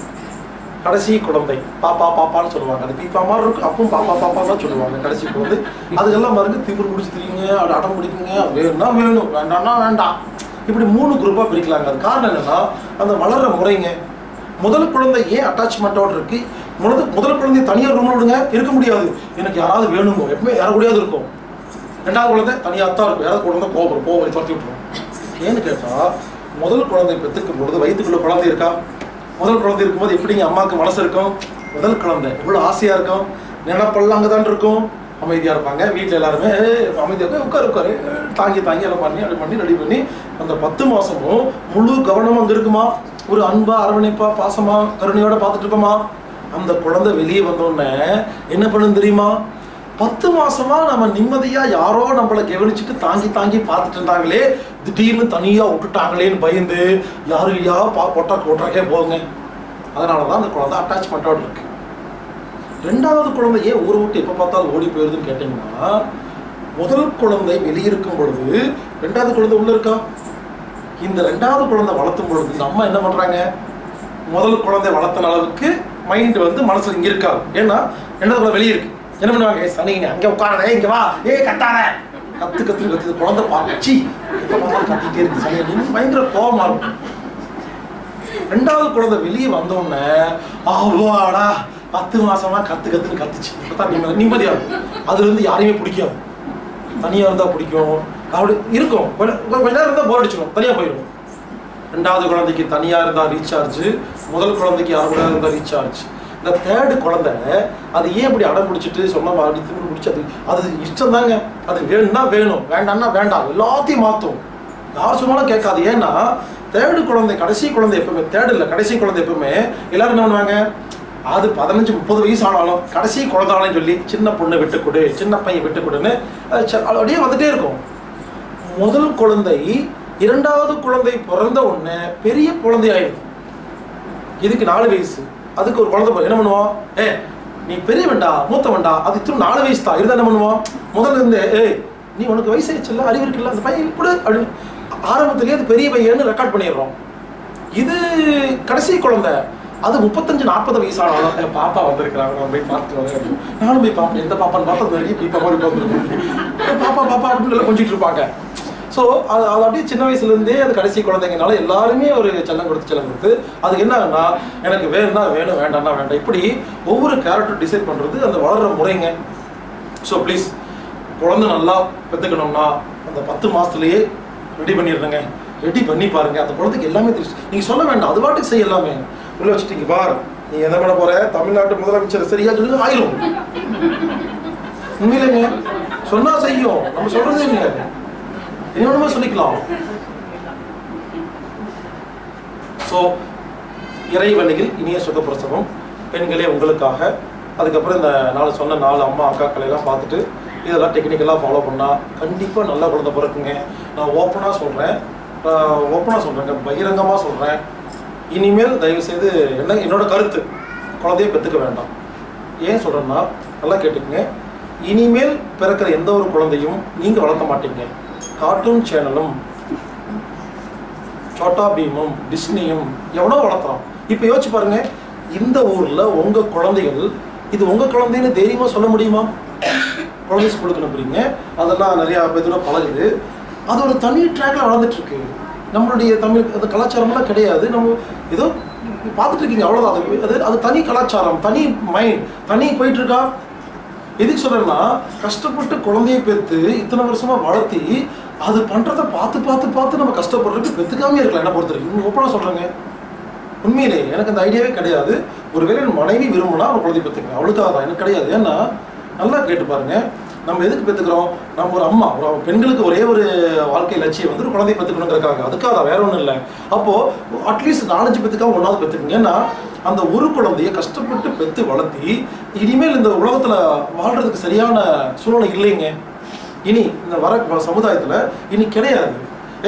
கடைசி குழந்தை பாப்பா பாப்பான்னு சொல்லுவாங்க அது பீப்பா மாதிரி இருக்கும் அப்பவும் பாப்பா பாப்பான்னு சொல்லுவாங்க. கடைசி குழந்தை அதுக்கெல்லாம் பாருங்கள் திமிரு பிடிச்சி திரியுங்க அது அடம் பிடிக்குங்க வேணும்னா வேணும் வேண்டாம்னா வேண்டாம் இப்படி மூணு குரூப்பாக பிரிக்கலாங்க. அது காரணம் என்னென்னா அந்த வளர்கிற முறைங்க. முதல் குழந்தை ஏன் அட்டாச்மெண்ட்டோடு இருக்குது முதல் முதல் குழந்தைய தனியாக ரூமில் விடுங்க இருக்க முடியாது எனக்கு யாராவது வேணுமோ எப்பவுமே யார கூடியாவது இருக்கும். ரெண்டாவது குழந்தை தனியாக தான் இருக்கும் யாராவது குழந்தை கோபுரம் கோபுரம் துரத்தி விட்டுரும். ஏன்னு கேட்டால் முதல் குழந்தை பெற்றுக்கும் பொழுது வயிற்றுக்குள்ள குழந்தை இருக்கா முதல் குழந்தை இருக்கும்போது எப்படிங்க அம்மாவுக்கு மனசு இருக்கும் முதல் குழந்தை எவ்வளோ ஆசையாக இருக்கும் நினைப்பெல்லாம் அங்கே தான் இருக்கும் அமைதியாக இருப்பாங்க. வீட்டில் எல்லாருமே அமைதியாக உட்கார் உட்காரு தாங்கி தாங்கி எல்லாம் பண்ணி அப்படி பண்ணி ரெடி பண்ணி அந்த பத்து மாதமும் முழு கவனமும் அங்கே இருக்குமா ஒரு அன்பா அரவணைப்பா பாசமா கருணையோட பார்த்துட்டு இருப்போமா. அந்த குழந்தை வெளியே வந்தோடனே என்ன பண்ணு தெரியுமா பத்து மாசமா நம்ம நிம்மதியா யாரோ நம்மளை கவனிச்சுட்டு தாங்கி தாங்கி பார்த்துட்டு இருந்தாங்களே திடீர்னு தனியா விட்டுட்டாங்களேன்னு பயந்து யாரும் இல்லையா பா கொட்டா கொட்டாக்கே போங்க. அதனாலதான் அந்த குழந்தை அட்டாச்மெண்டோட இருக்கு. ரெண்டாவது குழந்தையே ஊரை விட்டு எப்ப பார்த்தாலும் ஓடி போயிருதுன்னு கேட்டீங்கன்னா முதல் குழந்தை வெளியிருக்கும் பொழுது ரெண்டாவது குழந்தை உள்ள இருக்கா. இந்த ரெண்டாவது குழந்தை வளர்த்தும் பொழுது இந்த அம்மா என்ன பண்ணுறாங்க முதல் குழந்தை வளர்த்தின அளவுக்கு மைண்டு வந்து மனசில் இங்கே இருக்காது. ஏன்னா ரெண்டாவது குழந்தை வெளியே இருக்கு என்ன பண்ணுவாங்க ஏ சனிங்க அங்கே உட்காரே இங்கே வா ஏ கத்தானே கற்று கற்று கற்று குழந்தை பார்த்து கத்திட்டே இருக்கு சனி அப்படின்னு பயங்கர கோபமாக இருக்கும். ரெண்டாவது குழந்தை வெளியே வந்தோடனே ஆவாடா பத்து மாசமா கற்று கற்றுன்னு கத்துச்சு பார்த்தா நிம்மதியாக இருக்கும். அதுலேருந்து யாரையுமே பிடிக்காது தனியாக இருந்தால் பிடிக்கும் அப்படி இருக்கும் கொஞ்ச நேரம் இருந்தால் போர் அடிச்சிடும் தனியாக போயிடும். ரெண்டாவது குழந்தைக்கு தனியாக இருந்தால் ரீசார்ஜ் முதல் குழந்தைக்கு யார் கூட இருந்தால் ரீசார்ஜ். இந்த தேர்டு குழந்தை அது ஏன் இப்படி அடம் பிடிச்சிட்டு சொன்னால் அப்படி திரும்ப பிடிச்சி அது அது இஷ்டம் தாங்க அது வேணும்னா வேணும் வேண்டாம்னா வேண்டாம் எல்லாத்தையும் மாற்றும் யார் சொன்னாலும் கேட்காது. ஏன்னா தேர்டு குழந்தை கடைசி குழந்தை எப்பவுமே தேர்டு இல்லை கடைசி குழந்தை எப்பவுமே எல்லாரும் என்ன பண்ணுவாங்க அது பதினஞ்சு முப்பது வயசு ஆனாலும் கடைசி குழந்தைனாலும் சொல்லி சின்ன பொண்ணை விட்டு கொடு சின்ன பையன் விட்டு கொடுன்னு அப்படியே வந்துட்டே இருக்கும். முதல் குழந்தை இரண்டாவது குழந்தை பிறந்த உடனே பெரிய குழந்தை ஆயிடுது இதுக்கு நாலு வயசு அதுக்கு ஒரு குழந்தை என்ன பண்ணுவோம் ஏ मूतवंडा अभी इतना नालु वयसु தான் இருந்தா என்ன பண்ணுவோம் முதல்ல இருந்தே ஏய் நீ உனக்கு வயசு இல்ல அறிவு இருக்குல்ல அந்த பையன் கூட ஆரம்பத்திலே அது பெரிய பையன்னு ரெக்கார்ட் பண்ணிடுறோம் இது கடைசி குழந்தை அது முப்பத்தி ஐந்து நாற்பது வயசு ஆனால பாப்பா வந்திருக்காங்க நான் போய் பார்த்துறேன் நானும் போய் பாப்பேன் எந்த பாப்பான்னு பார்த்தா பெரிய பீப்பா மாதிரி பாத்துறேன் பாப்பா பாப்பா அப்படியே கொஞ்சிட்டு இருப்பாங்க சோ அது அப்படியே சின்ன வயசுல இருந்தே அது கடைசி குழந்தைங்கனால எல்லாரும் ஒரு செல்லம் கொடுத்து செல்லம் கொடுத்து அதுக்கு என்னன்னா எனக்கு வேணும்னா வேணும் வேண்டாம்னா வேண்டாம் இப்படி ஒவ்வொரு கேரக்டர் டிசைன் பண்றது அந்த வளர்ற முறைங்க சோ ப்ளீஸ் குழந்தை நல்லா பெத்துக்கணும்னா அந்த பத்து மாசத்துலயே ரெடி பண்ணிடுங்க ரெடி பண்ணி பாருங்க அந்த குழந்தைக்கு எல்லாமே தெரியும் நீங்க சொல்ல வேண்டாம் அது வாட்டுக்கு செய்ய எல்லாமே உள்ள வச்சிட்டீங்க பார் நீ என்ன பண்ண போற தமிழ்நாடு முதலமைச்சர் சரியா சொல்லுங்க ஆயிரும் உண்மையிலேயே சொன்னா செய்யும் நம்ம சொல்றது இல்ல इन्होंने சொல்லிக்கலாம் சோ இறைவனில் இனிய சுக பிரசவம் பெண்களே உங்களுக்காக அதுக்கு அப்புறம் இந்த நாளை சொன்ன நாலு அம்மா அக்காக்களை எல்லாம் பார்த்துட்டு இதெல்லாம் டெக்னிக்கலா ஃபாலோ பண்ணா கண்டிப்பா நல்ல குழந்தை பிறக்குங்க நான் ஓபனா சொல்றேன் ஓபனா சொல்றேன் பகிரங்கமா சொல்றேன் இனிமேல் தயவு செய்து என்ன என்னோட கருத்து குழந்தையை பெற்றுக்க வேண்டாம் ஏன் சொல்றேன்னா நல்லா கேட்டுக்கங்க இனிமேல் பிறக்கிற எந்த ஒரு குழந்தையும் நீங்க வளர்க்க மாட்டீங்க कार्टून चैनलम छोटा भीमम डिस्नीम एवनो வளத்தோம் இப்போ யோசி பாருங்க இந்த ஊர்ல உங்க குழந்தைகள் இது உங்க குழந்தைன்னு தைரியமா சொல்ல முடியுமா குழந்தை ஸ்கூலுக்கு அனுப்புறீங்க அதெல்லாம் நிறைய பேதுன பழகுது அது ஒரு தனி ட்ராக்ல வளர்ந்துட்டு இருக்கு நம்மளுடைய தமிழ் அந்த கலாச்சாரம்லாம் கிடையாது நம்ம ஏதோ பாத்துட்டு இருக்கீங்க அவ்வளவுதான் அது அது தனி கலாச்சாரம் தனி மைண்ட் தனி போயிட்டு இருக்கா எதுக்கு சொல்றேன்னா கஷ்டப்பட்டு குழந்தையை பெத்து இத்தனை வருஷமா வளர்த்தி அது பண்றத பார்த்து பார்த்து பார்த்து நம்ம கஷ்டப்படுறதுக்கு பெத்துக்காமே இருக்கலாம் என்ன பொறுத்தருக்கு நீங்க ஓப்பனா சொல்றீங்க உண்மையிலே எனக்கு அந்த ஐடியாவே கிடையாது ஒருவேளை மனைவி விரும்பினா ஒரு குழந்தை பெத்துக்கலாம் அவளுக்காக தான் எனக்கு கிடையாது ஏன்னா நல்லா கேட்டு பாருங்க நம்ம எதுக்கு பெத்துக்கிறோம் நம்ம ஒரு அம்மா ஒரு பெண்களுக்கு ஒரே ஒரு வாழ்க்கை லட்சியம் வந்து ஒரு குழந்தை பெத்துக்கணுங்கிறதுக்காக அதுக்காக தான் வேற ஒன்றும் இல்லை அப்போ அட்லீஸ்ட் நாலஞ்சு பேத்துக்காக ஒன்றாவது பெற்றுக்குங்க ஏன்னா அந்த ஒரு குழந்தைய கஷ்டப்பட்டு பெற்று வளர்த்தி இனிமேல் இந்த உலகத்தில் வாழ்றதுக்கு சரியான சூழ்நிலை இல்லைங்க இனி இந்த வர சமுதாயத்தில் இனி கிடையாது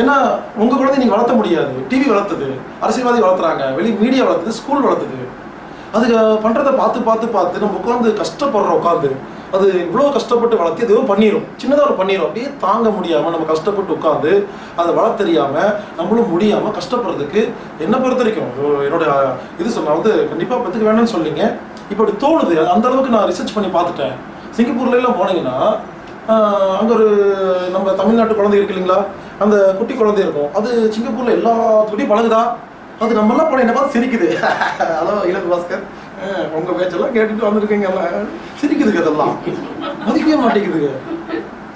ஏன்னா உங்கள் குழந்தை நீங்கள் வளர்த்த முடியாது டிவி வளர்த்துது அரசியல்வாதி வளர்த்துறாங்க வெளி மீடியா வளர்த்துது ஸ்கூல் வளர்த்துது அதுக்கு பண்ணுறதை பார்த்து பார்த்து பார்த்து நம்ம உட்காந்து கஷ்டப்படுறோம் உட்காந்து அது இவ்வளோ கஷ்டப்பட்டு வளர்த்து எதுவும் பண்ணிடும் சின்னதாக ஒரு பண்ணிடும் அப்படியே தாங்க முடியாமல் நம்ம கஷ்டப்பட்டு உட்காந்து அதை வளர்த்தறியாமல் நம்மளும் முடியாமல் கஷ்டப்படுறதுக்கு என்ன பொறுத்த வரைக்கும் என்னோட இது சொன்னால் வந்து கண்டிப்பாக பத்துக்கு வேணும்னு சொல்லிங்க இப்போ அப்படி தோணுது அந்த அளவுக்கு நான் ரிசர்ச் பண்ணி பார்த்துட்டேன் சிங்கப்பூர்லாம் போனீங்கன்னா அங்கே ஒரு நம்ம தமிழ்நாட்டு குழந்தை இருக்கு இல்லைங்களா அந்த குட்டி குழந்தை இருக்கும் அது சிங்கப்பூரில் எல்லாத்துக்கிட்டையும் பழகுதா அது நம்மளாம் போனால் என்ன பார்த்து சிரிக்குது ஹலோ இலக்கு பாஸ்கர் உங்க பேச்செல்லாம் கேட்டுட்டு வந்துருக்கீங்க சிரிக்குதுக்கு அதெல்லாம் மதிக்கவே மாட்டேங்குதுங்க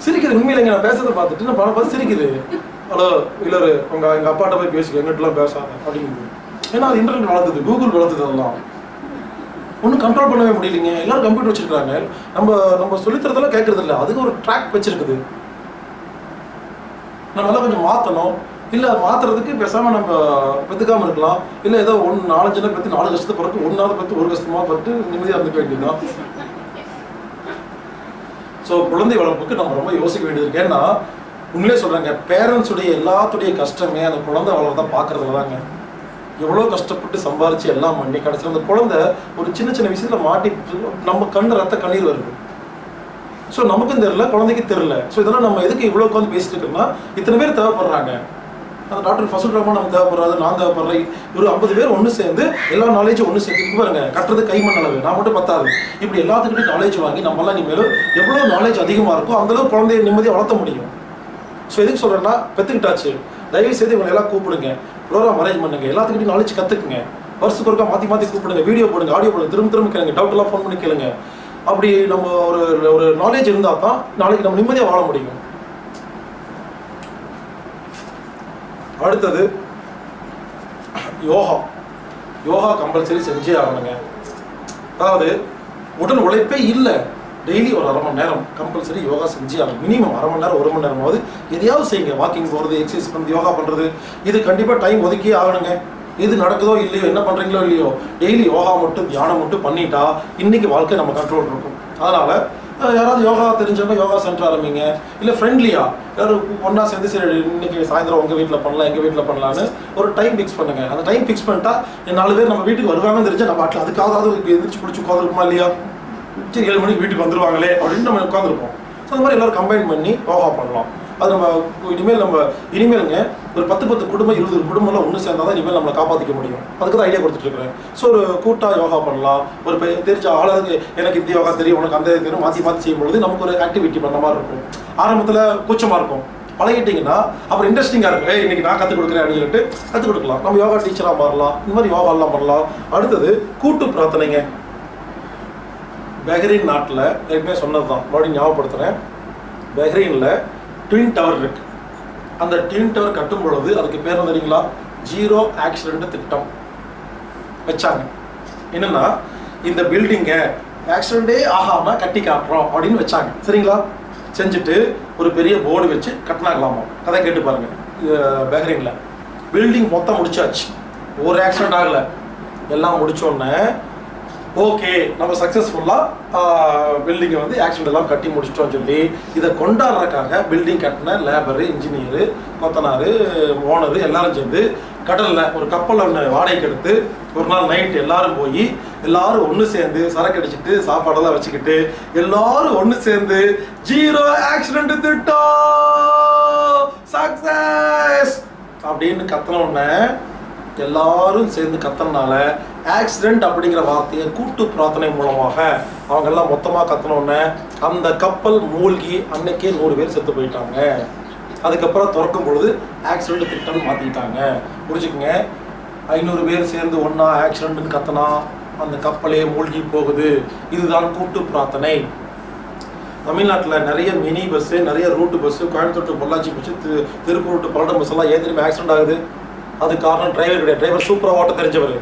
சிரிக்குது உண்மையிலங்க நான் பேசுறதை பார்த்துட்டு நான் பணம் பார்த்து சிரிக்குது ஹலோ இல்லரு உங்க எங்க அப்பாட்ட போய் பேசுங்க எங்கிட்டலாம் பேசாத அப்படிங்குது ஏன்னா அது இன்டர்நெட் வளர்த்துது கூகுள் வளர்த்துது அதெல்லாம் ஒன்றும் கண்ட்ரோல் பண்ணவே முடியலைங்க எல்லாரும் கம்ப்யூட்டர் வச்சிருக்காங்க நம்ம நம்ம சொல்லித்தரதெல்லாம் கேட்கறது இல்லை அதுக்கு ஒரு ட்ராக் வச்சிருக்குது நம்மளாம் கொஞ்சம் மாற்றணும் இல்லை மாற்றுறதுக்கு பேசாமல் நம்ம பெற்றுக்காமல் இருக்கலாம் இல்லை ஏதோ ஒன்று நாலஞ்சுனா பற்றி நாலு வருஷத்து பிறகு ஒன்றாவது பற்றி ஒரு வருஷமாக பட்டு நிம்மதியாக இருந்துக்க வேண்டியதுதான் ஸோ குழந்தை வளர்ப்புக்கு நம்ம ரொம்ப யோசிக்க வேண்டியது இருக்கு ஏன்னா உண்மையிலே சொல்கிறாங்க பேரண்ட்ஸுடைய எல்லாத்துடைய கஷ்டமே அந்த குழந்தை வளர்றதா பார்க்குறதுல தாங்க எவ்வளோ கஷ்டப்பட்டு சம்பாரித்து எல்லாம் பண்ணி கடைசியில் அந்த குழந்தை ஒரு சின்ன சின்ன விஷயத்தில் மாட்டி நம்ம கண் ரத்த கண்ணீர் வருது ஸோ நமக்கும் தெரில குழந்தைக்கு தெரில ஸோ இதெல்லாம் நம்ம எதுக்கு இவ்வளோ உட்காந்து பேசிட்டு இருக்கோம்னா இத்தனை பேர் தேவைப்படுறாங்க அந்த டாக்டர் ஃபஸ்ட் ரகமாக நம்ம தேவைப்படுறாரு நான் தேவைப்படுறேன் ஒரு ஐம்பது பேர் ஒன்று சேர்ந்து எல்லா நாலேஜும் ஒன்று சேர்த்து பாருங்க கட்டுறது கைமண் அளவு நான் மட்டும் பத்தாது இப்படி எல்லாத்துக்கிட்டையும் நாலேஜ் வாங்கி நம்மளாம் இனிமேலும் எவ்வளோ நாலேஜ் அதிகமாக இருக்கோ அந்தளவு குழந்தைய நிம்மதியாக வளர்த்த முடியும் ஸோ எதுக்கு சொல்கிறேன்னா பெற்றுக்கிட்டாச்சு தயவு செய்து இவங்களை எல்லாம் கூப்பிடுங்க ப்ரோக்ராம் அரேஞ்ச் பண்ணுங்க எல்லாத்துக்கிட்டையும் நாலேஜ் கற்றுக்குங்க வருஷத்துக்கு ஒருக்கா மாற்றி மாற்றி கூப்பிடுங்க வீடியோ போடுங்க ஆடியோ போடுங்க திரும்ப திரும்ப கேளுங்க டவுட்டெல்லாம் ஃபோன் பண்ணி கேளுங்க அப்படி நம்ம ஒரு ஒரு நாலேஜ் இருந்தால் தான் நாளைக்கு நம்ம நிம்மதியாக வாழ முடியும் அடுத்தது யோகா யோகா கம்பல்சரி செஞ்சே ஆகணுங்க அதாவது உடல் உழைப்பே இல்லை டெய்லி ஒரு அரை மணி நேரம் கம்பல்சரி யோகா செஞ்சே ஆகணும் மினிமம் அரை மணி நேரம் ஒரு மணி நேரமாவது எதையாவது செய்யுங்க வாக்கிங் போகிறது எக்ஸசைஸ் பண்ணுறது யோகா பண்ணுறது இது கண்டிப்பாக டைம் ஒதுக்கியே ஆகணுங்க எது நடக்குதோ இல்லையோ என்ன பண்ணுறீங்களோ இல்லையோ டெய்லி யோகா மட்டும் தியானம் மட்டும் பண்ணிட்டா இன்றைக்கி வாழ்க்கை நம்ம கண்ட்ரோல் இருக்கும் அதனால் யாராவது யோகா தெரிஞ்சவங்க யோகா சென்டர் ஆரம்பிங்க இல்லை ஃப்ரெண்ட்லியாக யாரும் ஒன்றா சேர்ந்து சரி இன்றைக்கி சாயந்தரம் உங்கள் வீட்டில் பண்ணலாம் எங்கள் வீட்டில் பண்ணலான்னு ஒரு டைம் ஃபிக்ஸ் பண்ணுங்கள் அந்த டைம் ஃபிக்ஸ் பண்ணிட்டா நாலு பேர் நம்ம வீட்டுக்கு வருவாங்கன்னு தெரிஞ்சால் நம்ம ஆட்டில் அதுக்காக எதிர்த்து பிடிச்சி உட்காந்துருக்குமா இல்லையா சரி ஏழு மணிக்கு வீட்டுக்கு வந்துருவாங்களே அப்படின்னு நம்ம உட்கார்ந்துருப்போம். ஸோ அந்த மாதிரி எல்லாரும் கம்பைன் பண்ணி யோகா பண்ணலாம். அது நம்ம இனிமேல் நம்ம இனிமேலுங்க ஒரு பத்து பத்து குடும்பம் இருபது குடும்பம்லாம் ஒன்று சேர்ந்தால் தான் இனிமேல் நம்மளை காப்பாற்றிக்க முடியும். அதுக்கு தான் ஐடியா கொடுத்துட்ருக்குறேன். ஸோ ஒரு கூட்டாக யோகா பண்ணலாம். ஒரு தெரிஞ்ச ஆளுக்கு எனக்கு இந்த யோகா தெரியும் உனக்கு அந்த தெரியும் மாற்றி மாற்றி செய்யும்பொழுது நமக்கு ஒரு ஆக்டிவிட்டி பண்ண மாதிரி இருக்கும். ஆரம்பத்தில் கூச்சமாக இருக்கும், பழகிட்டிங்கன்னா அப்புறம் இன்ட்ரெஸ்டிங்காக இருக்கு இன்றைக்கி நான் கற்றுக் கொடுக்குறேன் அப்படின்னு சொல்லிட்டு கற்றுக் கொடுக்கலாம். நம்ம யோகா டீச்சராக மாறலாம், இந்த மாதிரி யோகாலாம் பண்ணலாம். அடுத்தது கூட்டு பிரார்த்தனைங்க. பஹ்ரைன் நாட்டில் ஏற்கனவே சொன்னது தான், மறுபடியும் ஞாபகப்படுத்துகிறேன். பஹ்ரைனில் ட்வின் டவர் இருக்கு. அந்த ட்வின் டவர் கட்டும் பொழுது அதுக்கு பேர் வந்துடுங்களா ஜீரோ ஆக்சிடென்ட் திட்டம் வச்சாங்க. என்னன்னா இந்த பில்டிங்கை ஆக்சிடென்டே ஆகாமல் கட்டி காட்டுறோம் அப்படின்னு வச்சாங்க. சரிங்களா, செஞ்சுட்டு ஒரு பெரிய போர்டு வச்சு கட்டினாங்களாமா. கதை கேட்டு பாருங்க. பஹ்ரைனில் பில்டிங் மொத்தம் முடிச்சாச்சு, ஒரு ஆக்சிடென்ட் ஆகலை. எல்லாம் முடிச்சோன்னே ஓகே நம்ம சக்ஸஸ்ஃபுல்லாக பில்டிங்கை வந்து ஆக்சிடென்ட் எல்லாம் கட்டி முடிச்சிட்டோம்னு சொல்லி இதை கொண்டாடுறதுக்காக பில்டிங் கட்டின லேபரு, இன்ஜினியரு, கொத்தனார், ஓனரு எல்லாரும் சேர்ந்து கடலில் ஒரு கப்பல் ஒன்று வாடகைக்கு எடுத்து ஒரு நாள் நைட்டு எல்லோரும் போய் எல்லோரும் ஒன்று சேர்ந்து சரக்கு அடிச்சுட்டு சாப்பாடெல்லாம் வச்சுக்கிட்டு எல்லோரும் ஒன்று சேர்ந்து ஜீரோ ஆக்சிடென்ட் திட்டம் சக்ஸஸ் அப்படின்னு கத்தனோடனே எல்லாரும் சேர்ந்து கத்தனால ஆக்சிடென்ட் அப்படிங்கிற வார்த்தையை கூட்டு பிரார்த்தனை மூலமாக அவங்க எல்லாம் மொத்தமாக கத்தனோடனே அந்த கப்பல் மூழ்கி அன்னைக்கே நூறு பேர் செத்து போயிட்டாங்க. அதுக்கப்புறம் திறக்கும் பொழுது ஆக்சிடென்ட் திட்டம் மாற்றிக்கிட்டாங்க. புரிஞ்சுக்கங்க, ஐநூறு பேர் சேர்ந்து ஒன்றா ஆக்சிடென்ட்னு கத்தனா அந்த கப்பலே மூழ்கி போகுது. இதுதான் கூட்டு பிரார்த்தனை. தமிழ்நாட்டில் நிறைய மினி பஸ்ஸு, நிறைய route bus, Coimbatore to Pollachi bus, திரு திருப்பூர் டு பல்லடம் பஸ் எல்லாம் ஏற்கனவே ஆக்சிடென்ட் ஆகுது. அது காரணம் டிரைவர் கிடையாது. டிரைவர் சூப்பராக ஓட்ட தெரிஞ்சவர்.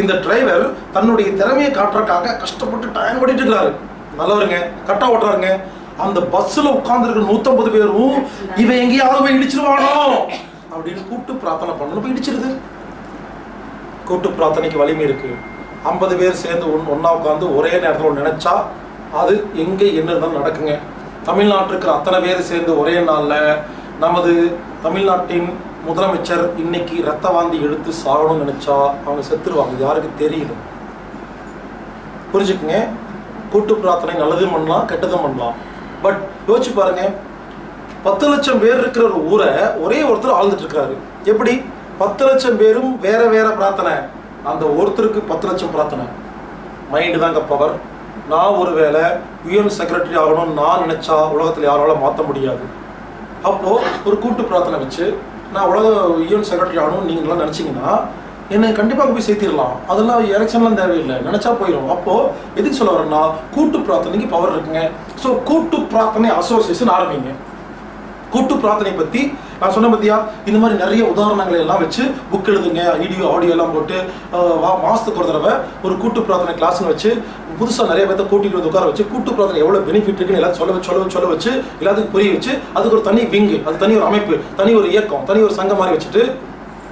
இந்த டிரைவர் தன்னுடைய திறமையை காட்டுறதுக்காக கஷ்டப்பட்டு டைம் ஓட்டிட்டு இருக்கிறாரு. நல்லவருங்க, கரெக்டாக ஓட்டுறாருங்க. அந்த பஸ்ஸில் உட்கார்ந்துருக்கிற நூற்றம்பது பேரும் இவன் எங்கேயாவது போய் இடிச்சிருவானோ அப்படின்னு கூட்டு பிரார்த்தனை பண்ணணும். போய் இடிச்சிருது. கூட்டு பிரார்த்தனைக்கு வலிமை இருக்குது. ஐம்பது பேர் சேர்ந்து ஒன்று ஒன்றா உட்காந்து ஒரே நேரத்தில் நினச்சா அது எங்கே என்ன இருந்தாலும் நடக்குங்க. தமிழ்நாட்டில் இருக்கிற அத்தனை பேர் சேர்ந்து ஒரே நாளில் நமது தமிழ்நாட்டின் முதலமைச்சர் இன்னைக்கு ரத்த வாந்தி எடுத்து சாகணும்னு நினச்சா அவங்க செத்துருவாங்க. யாருக்கு தெரியுது? புரிஞ்சுக்குங்க, கூட்டு பிரார்த்தனை நல்லதும் பண்ணலாம் கெட்டதும் பண்ணலாம். பட் யோசிச்சு பாருங்க, பத்து லட்சம் பேர் இருக்கிற ஒரு ஊரை ஒரே ஒருத்தர் ஆழ்ந்துட்டு இருக்கிறாரு. எப்படி பத்து லட்சம் பேரும் வேற வேற பிரார்த்தனை, அந்த ஒருத்தருக்கு பத்து லட்சம் பிரார்த்தனை. மைண்டு தாங்க பவர். நான் ஒரு வேளை யூஎன் செக்ரட்டரி ஆகணும்னு நான் நினச்சா உலகத்தில் யாரால மாற்ற முடியாது. அப்போது ஒரு கூட்டு பிரார்த்தனை வச்சு நான் உலக யூஎன் செக்ரட்டரி ஆகணும்னு நீங்களாம் நினச்சிங்கன்னா என்னை கண்டிப்பாக போய் சேர்த்திடலாம். அதெல்லாம் எலெக்ஷன்லாம் தேவையில்லை, நினச்சா போயிடும். அப்போது எதுக்கு சொல்ல வரேன்னா கூட்டு பிரார்த்தனைக்கு பவர் இருக்குங்க. ஸோ கூட்டு பிரார்த்தனை அசோசியேஷன் ஆரம்பிங்க. கூட்டு பிரார்த்தனை பற்றி நான் சொன்ன பற்றியா இந்த மாதிரி நிறைய உதாரணங்களை எல்லாம் வச்சு புக் எழுதுங்க, வீடியோ ஆடியோ எல்லாம் போட்டு மாதத்துக்கு ஒரு தடவை ஒரு கூட்டு பிரார்த்தனை கிளாஸ்ன்னு வச்சு புதுசாக நிறைய பேர்த்த கூட்டிகிட்டு வந்து உட்கார வச்சு கூட்டு பிரார்த்தனை எவ்வளோ பெனிஃபிட் இருக்குன்னு எல்லாத்தையும் சொல்ல சொல்ல சொல்ல வச்சு எல்லாத்துக்கும் புரிய வச்சு அதுக்கு ஒரு தனி விங்கு, அது தனி ஒரு அமைப்பு, தனி ஒரு இயக்கம், தனி ஒரு சங்கம் மாதிரி வச்சுட்டு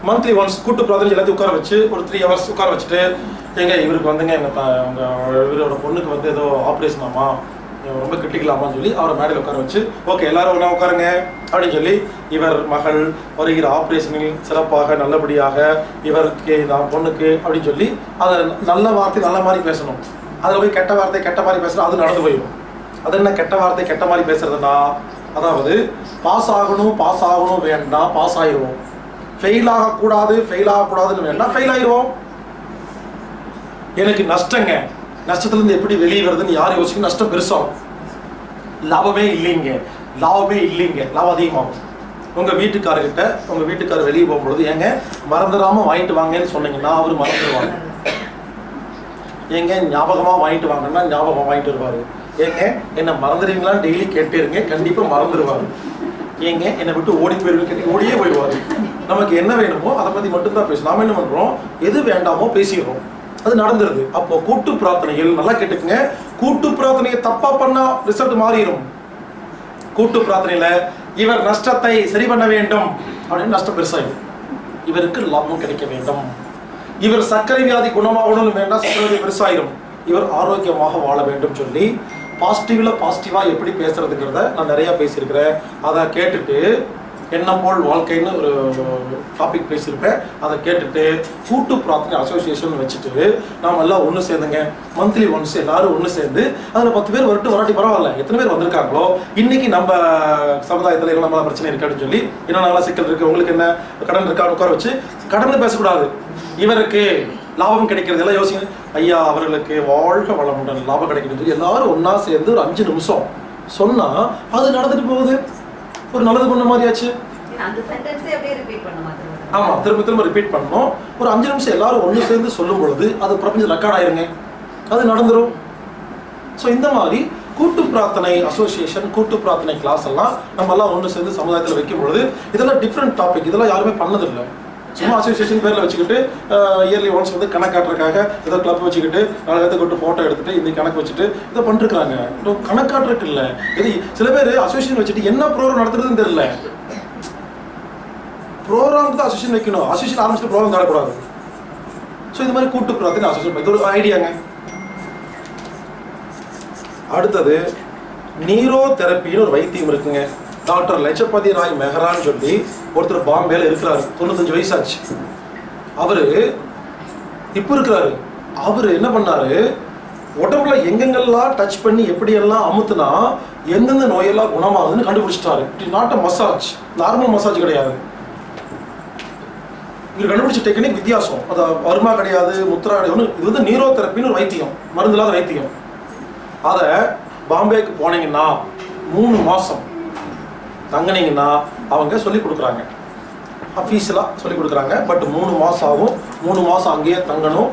மந்த்லி ஒன்ஸ் கூட்டு பிரார்த்தனை எல்லாத்தையும் உட்கார வச்சு ஒரு த்ரீ ஹவர்ஸ் உட்கார வச்சுட்டு எங்க இவருக்கு வந்துங்க எங்கள் அவங்க இவரோட பொண்ணுக்கு வந்து ஏதோ ஆப்ரேஷன் ஆமா ரொம்ப கிட்டிக்கலாமான்னு சொல்லி அவரை மேடையில் உட்கார வச்சு ஓகே எல்லாரும் ஒன்றா உட்காருங்க அப்படின்னு சொல்லி இவர் மகள் வருகிற ஆப்ரேஷனில் சிறப்பாக நல்லபடியாக இவருக்கு நான் பொண்ணுக்கு அப்படின்னு சொல்லி அதை நல்ல வார்த்தை நல்ல மாதிரி பேசணும். அதில் போய் கெட்ட வார்த்தை கெட்ட மாதிரி பேசுகிறோம், அது நடந்து போயிடும். அது என்ன கெட்ட வார்த்தை கெட்ட மாதிரி பேசுகிறதுனா அதாவது பாஸ் ஆகணும் பாஸ் ஆகணும் வேண்டாம் பாஸ் ஆகிடுவோம், ஃபெயில் ஆகக்கூடாது ஃபெயில் ஆகக்கூடாதுன்னு வேண்டாம் ஃபெயில் ஆகிடுவோம். எனக்கு நஷ்டங்க, நஷ்டத்துலேருந்து எப்படி வெளியே வருதுன்னு யார் யோசிக்கணும். நஷ்டம் பெருசாகும், லாபமே இல்லைங்க, லாபமே இல்லைங்க, லாபம் அதிகமாகும். உங்கள் வீட்டுக்காரர்கிட்ட உங்கள் வீட்டுக்காரர் வெளியே போகும்பொழுது ஏங்க மறந்துடாமல் வாங்கிட்டு வாங்கன்னு சொன்னீங்கன்னா அவர் மறந்துடுவாங்க. ஏங்க ஞாபகமாக வாங்கிட்டு வாங்கன்னா ஞாபகம் வாங்கிட்டு வருவார். ஏங்க என்னை மறந்துடுவீங்களா டெய்லி கேட்டே இருங்க, கண்டிப்பாக மறந்துடுவார். ஏங்க என்னை விட்டு ஓடி போயிடுவேன் கேட்டு ஓடியே போயிடுவார். நமக்கு என்ன வேணுமோ அதை பற்றி மட்டும்தான் பேசணும். நாம் என்ன பண்ணுறோம், எது வேண்டாமோ பேசிடுறோம், அது நடந்துருது. அப்போ கூட்டு பிரார்த்தனைகள் நல்லா கேட்டுக்குங்க. கூட்டு பிரார்த்தனையை தப்பா பண்ணா ரிசல்ட் மாறிடும். கூட்டு பிரார்த்தனையில இவர் நஷ்டத்தை சரி பண்ண வேண்டும் அப்படின்னு நஷ்டம் பெருசாகும், இவருக்கு லாபம் கிடைக்க வேண்டும். இவர் சர்க்கரை வியாதி குணமாகணும்னு வேண்டாம், சர்க்கரை வியாதி பெருசாயிடும், இவர் ஆரோக்கியமாக வாழ வேண்டும் சொல்லி பாசிட்டிவ்ல பாசிட்டிவா எப்படி பேசுறதுங்கிறத நான் நிறைய பேசியிருக்கிறேன். அதை கேட்டுட்டு एन्नपोल वाल्कैनु ओरु टॉपिक பேசிருப்பேன் அத கேட்டுட்டு ஃபுட் ப்ராப்பர்ட்டி அசோசியேஷன் வெச்சிட்டு நாம எல்லாம் ஒன்னு சேந்துங்க मंथली ஒன்ஸ் எல்லாரும் ஒன்னு சேர்ந்து அதல பத்து பேர் வரட்டு வராட்டி பரவாயில்லை எத்தனை பேர் வந்திருக்காங்களோ இன்னைக்கு நம்ம சமூகத்துல என்ன நம்ம பிரச்சனை இருக்குன்னு சொல்லி என்ன நல்ல சிக்கல் இருக்கு உங்களுக்கு என்ன கடன் இருக்கா உட்கார வச்சு கடனை பேச கூடாது இவருக்கு லாபம் கிடைக்கிறது எல்லாம் யோசிங்க ஐயா அவங்களுக்கு வாழ்க வளமுடன் லாபம் கிடைக்குது எல்லாரும் ஒண்ணா சேர்ந்து ஒரு ஐந்து நிமிஷம் சொன்னா அது நடந்துட்டு போகுது ஒரு நல்லது பண்ண மாதிரியாச்சு அந்த சென்டென்ஸே அப்படியே ரிபீட் பண்ண மாதிரி ஆமா திரும்ப திரும்ப ரிபீட் பண்ணோம் ஒரு ஐந்து நிமிஷம் எல்லாரும் ஒண்ணு சேர்ந்து சொல்லும் பொழுது அது பிரபஞ்ச ரெக்கார்ட் ஆயிருங்க அது நடந்துரும் சோ இந்த மாதிரி கூட்டு பிரார்த்தனை அசோசியேஷன் கூட்டு பிரார்த்தனை கிளாஸ் எல்லாம் நம்ம எல்லாம் ஒண்ணு சேர்ந்து சமூகத்துல வைக்கும் பொழுது இதெல்லாம் டிஃபரண்ட் டாபிக் இதெல்லாம் யாருமே பண்ணது இல்ல சும்மா அசோசியேஷன் பேர்ல வச்சிக்கிட்டு இயர்லி ஒன்ஸ் வந்து கணக்காட்டறதுக்காக ஏதோ கிளப் வச்சிக்கிட்டு நாளைக்கு கொண்டு போட்டோ எடுத்துட்டு இந்த கணக்கு வச்சிட்டு இத பண்ணிருக்காங்க. இது கணக்காட்டறதுக்கு இல்ல. இது சில பேர் அசோசியேஷன் வச்சிட்டு என்ன ப்ரோகிராம் நடத்துறதுன்னு தெரியல. ப்ரோகிராம் தான் அசோசியேஷன் வைக்கணும். அசோசியேஷன் ஆரம்பிச்ச ப்ரோகிராம் நடக்க கூடாது. சோ இந்த மாதிரி கூட்டு பிரார்த்தனை அசோசியேஷன் இது ஒரு ஐடியாங்க. அடுத்து நீரோ தெரபின்னு ஒரு வைத்தியம் இருக்குங்க. டாக்டர் லட்சபதி ராய் மெஹரான்னு சொல்லி ஒருத்தர் பாம்பேல இருக்கிறாரு தொண்ணூத்தஞ்சு வயசாச்சு அவரு இப்போ இருக்கிறாரு அவரு என்ன பண்ணாரு உடம்புல எங்கெங்கெல்லாம் டச் பண்ணி எப்படியெல்லாம் அமுத்துனா எந்தெந்த நோயெல்லாம் குணமாகுதுன்னு கண்டுபிடிச்சிட்டாரு it not a massage normal massage கிடையாது இவர் கண்டுபிடிச்ச டெக்னிக் வித்தியாசம் அது வருமா கிடையாது முத்ரா கிடையாது இது வந்து நீரோ தெரப்பின்னு ஒரு வைத்தியம் மருந்து இல்லாத வைத்தியம் அதை பாம்பேக்கு போனீங்கன்னா மூணு மாசம் தங்கினீங்கன்னா அவங்க சொல்லிக் கொடுக்குறாங்க அஃபீஷியலாக சொல்லிக் கொடுக்குறாங்க பட் மூணு மாதம் ஆகும் மூணு மாதம் அங்கேயே தங்கணும்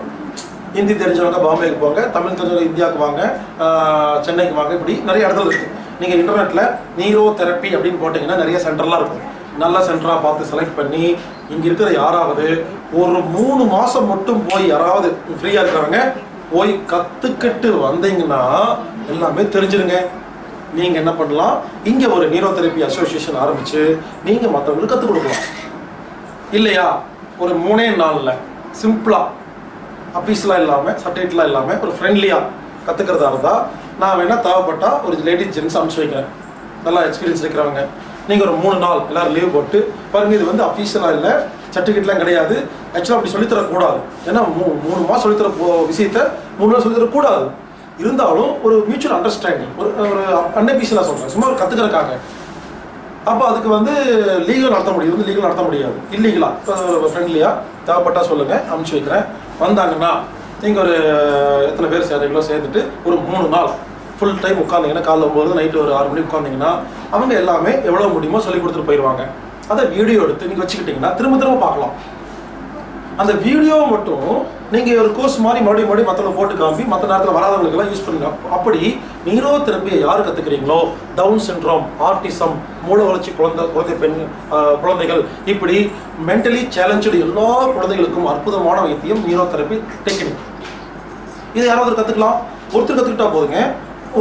ஹிந்தி தெரிஞ்சவங்க பாம்பேக்கு போங்க தமிழ் தெரிஞ்சவங்க இந்தியாவுக்கு வாங்க சென்னைக்கு வாங்க இப்படி நிறைய இடத்துல இருக்குது நீங்கள் இன்டர்நெட்டில் நீரோ தெரப்பி அப்படின்னு போட்டிங்கன்னா நிறைய சென்டர்லாம் இருக்கும் நல்ல சென்டராக பார்த்து செலக்ட் பண்ணி இங்கே இருக்கிற யாராவது ஒரு மூணு மாதம் மட்டும் போய் யாராவது ஃப்ரீயாக இருக்கிறவங்க போய் கற்றுக்கிட்டு வந்தீங்கன்னா எல்லாமே தெரிஞ்சிருங்க நீங்க என்ன பண்ணலாம் இங்க ஒரு நீரோ தெரபி அசோசியேஷன் ஆரம்பிச்சு நீங்க மற்றவங்களுக்கு கத்து கொடுக்கலாம் இல்லையா ஒரு மூணே நாள்ல சிம்பிளா அபீஸ்லாம் இல்லாம சர்டிஃபிகேட்லாம் இல்லாம ஒரு ஃப்ரெண்ட்லியா கத்துக்கிறதா இருந்தா நான் வேணா தேவைப்பட்டா ஒரு லேடிஸ் ஜென்ஸ் அனுப்பிச்சு வைக்கிறேன் நல்லா எக்ஸ்பீரியன்ஸ் இருக்கிறவங்க நீங்க ஒரு மூணு நாள் எல்லாரும் லீவ் போட்டு பாருங்க இது வந்து அபீஷியலா இல்லை சர்டிஃபிகேட்லாம் கிடையாது ஆக்சுவலாக அப்படி சொல்லித்தரக்கூடாது ஏன்னா மூணு மாதம் சொல்லித்தர விஷயத்த மூணு நாள் சொல்லித்தரக்கூடாது இருந்தாலும் ஒரு மியூச்சுவல் அண்டர்ஸ்டாண்டிங் ஒரு ஒரு அன்அபிஷியலாக சொல்கிறேன் சும்மா ஒரு கற்றுக்கிறக்காங்க அப்போ அதுக்கு வந்து லீகல் நடத்த முடியும் வந்து லீகல் நடத்த முடியாது இல்லீகலா ஃப்ரெண்ட்லியாக தேவைப்பட்டால் சொல்லுங்கள் அனுப்பிச்சி வைக்கிறேன் வந்தாங்கன்னா நீங்கள் ஒரு எத்தனை பேர் சேரீங்களோ சேர்ந்துட்டு ஒரு மூணு நாள் ஃபுல் டைம் உட்காந்திங்கன்னா காலைல ஒம்பது நைட்டு ஒரு ஆறு மணிக்கு உட்காந்திங்கன்னா அவங்க எல்லாமே எவ்வளோ முடியுமோ சொல்லி கொடுத்துட்டு போயிடுவாங்க அதை வீடியோ எடுத்து நீங்கள் வச்சுக்கிட்டிங்கன்னா திரும்ப திரும்ப பார்க்கலாம் அந்த வீடியோவை மட்டும் நீங்கள் ஒரு கோர்ஸ் மாதிரி மறுபடியும் மறுபடியும் மற்றவங்க போட்டு காம்பி மற்ற நேரத்தில் வராதவங்களுக்கெல்லாம் யூஸ் பண்ணுங்க அப்படி நீரோ தெரப்பியை யார் கற்றுக்கிறீங்களோ டவுன் சிண்ட்ரோம் ஆர்டிசம் மூளை வளர்ச்சி குழந்தை குழந்தை பெண் குழந்தைகள் இப்படி மென்டலி சேலஞ்சு எல்லா குழந்தைகளுக்கும் அற்புதமான வைத்தியம் நீரோ தெரப்பி டெக்னிக் இதை யாராவது கற்றுக்கலாம் ஒருத்தர் கற்றுக்கிட்டா போதுங்க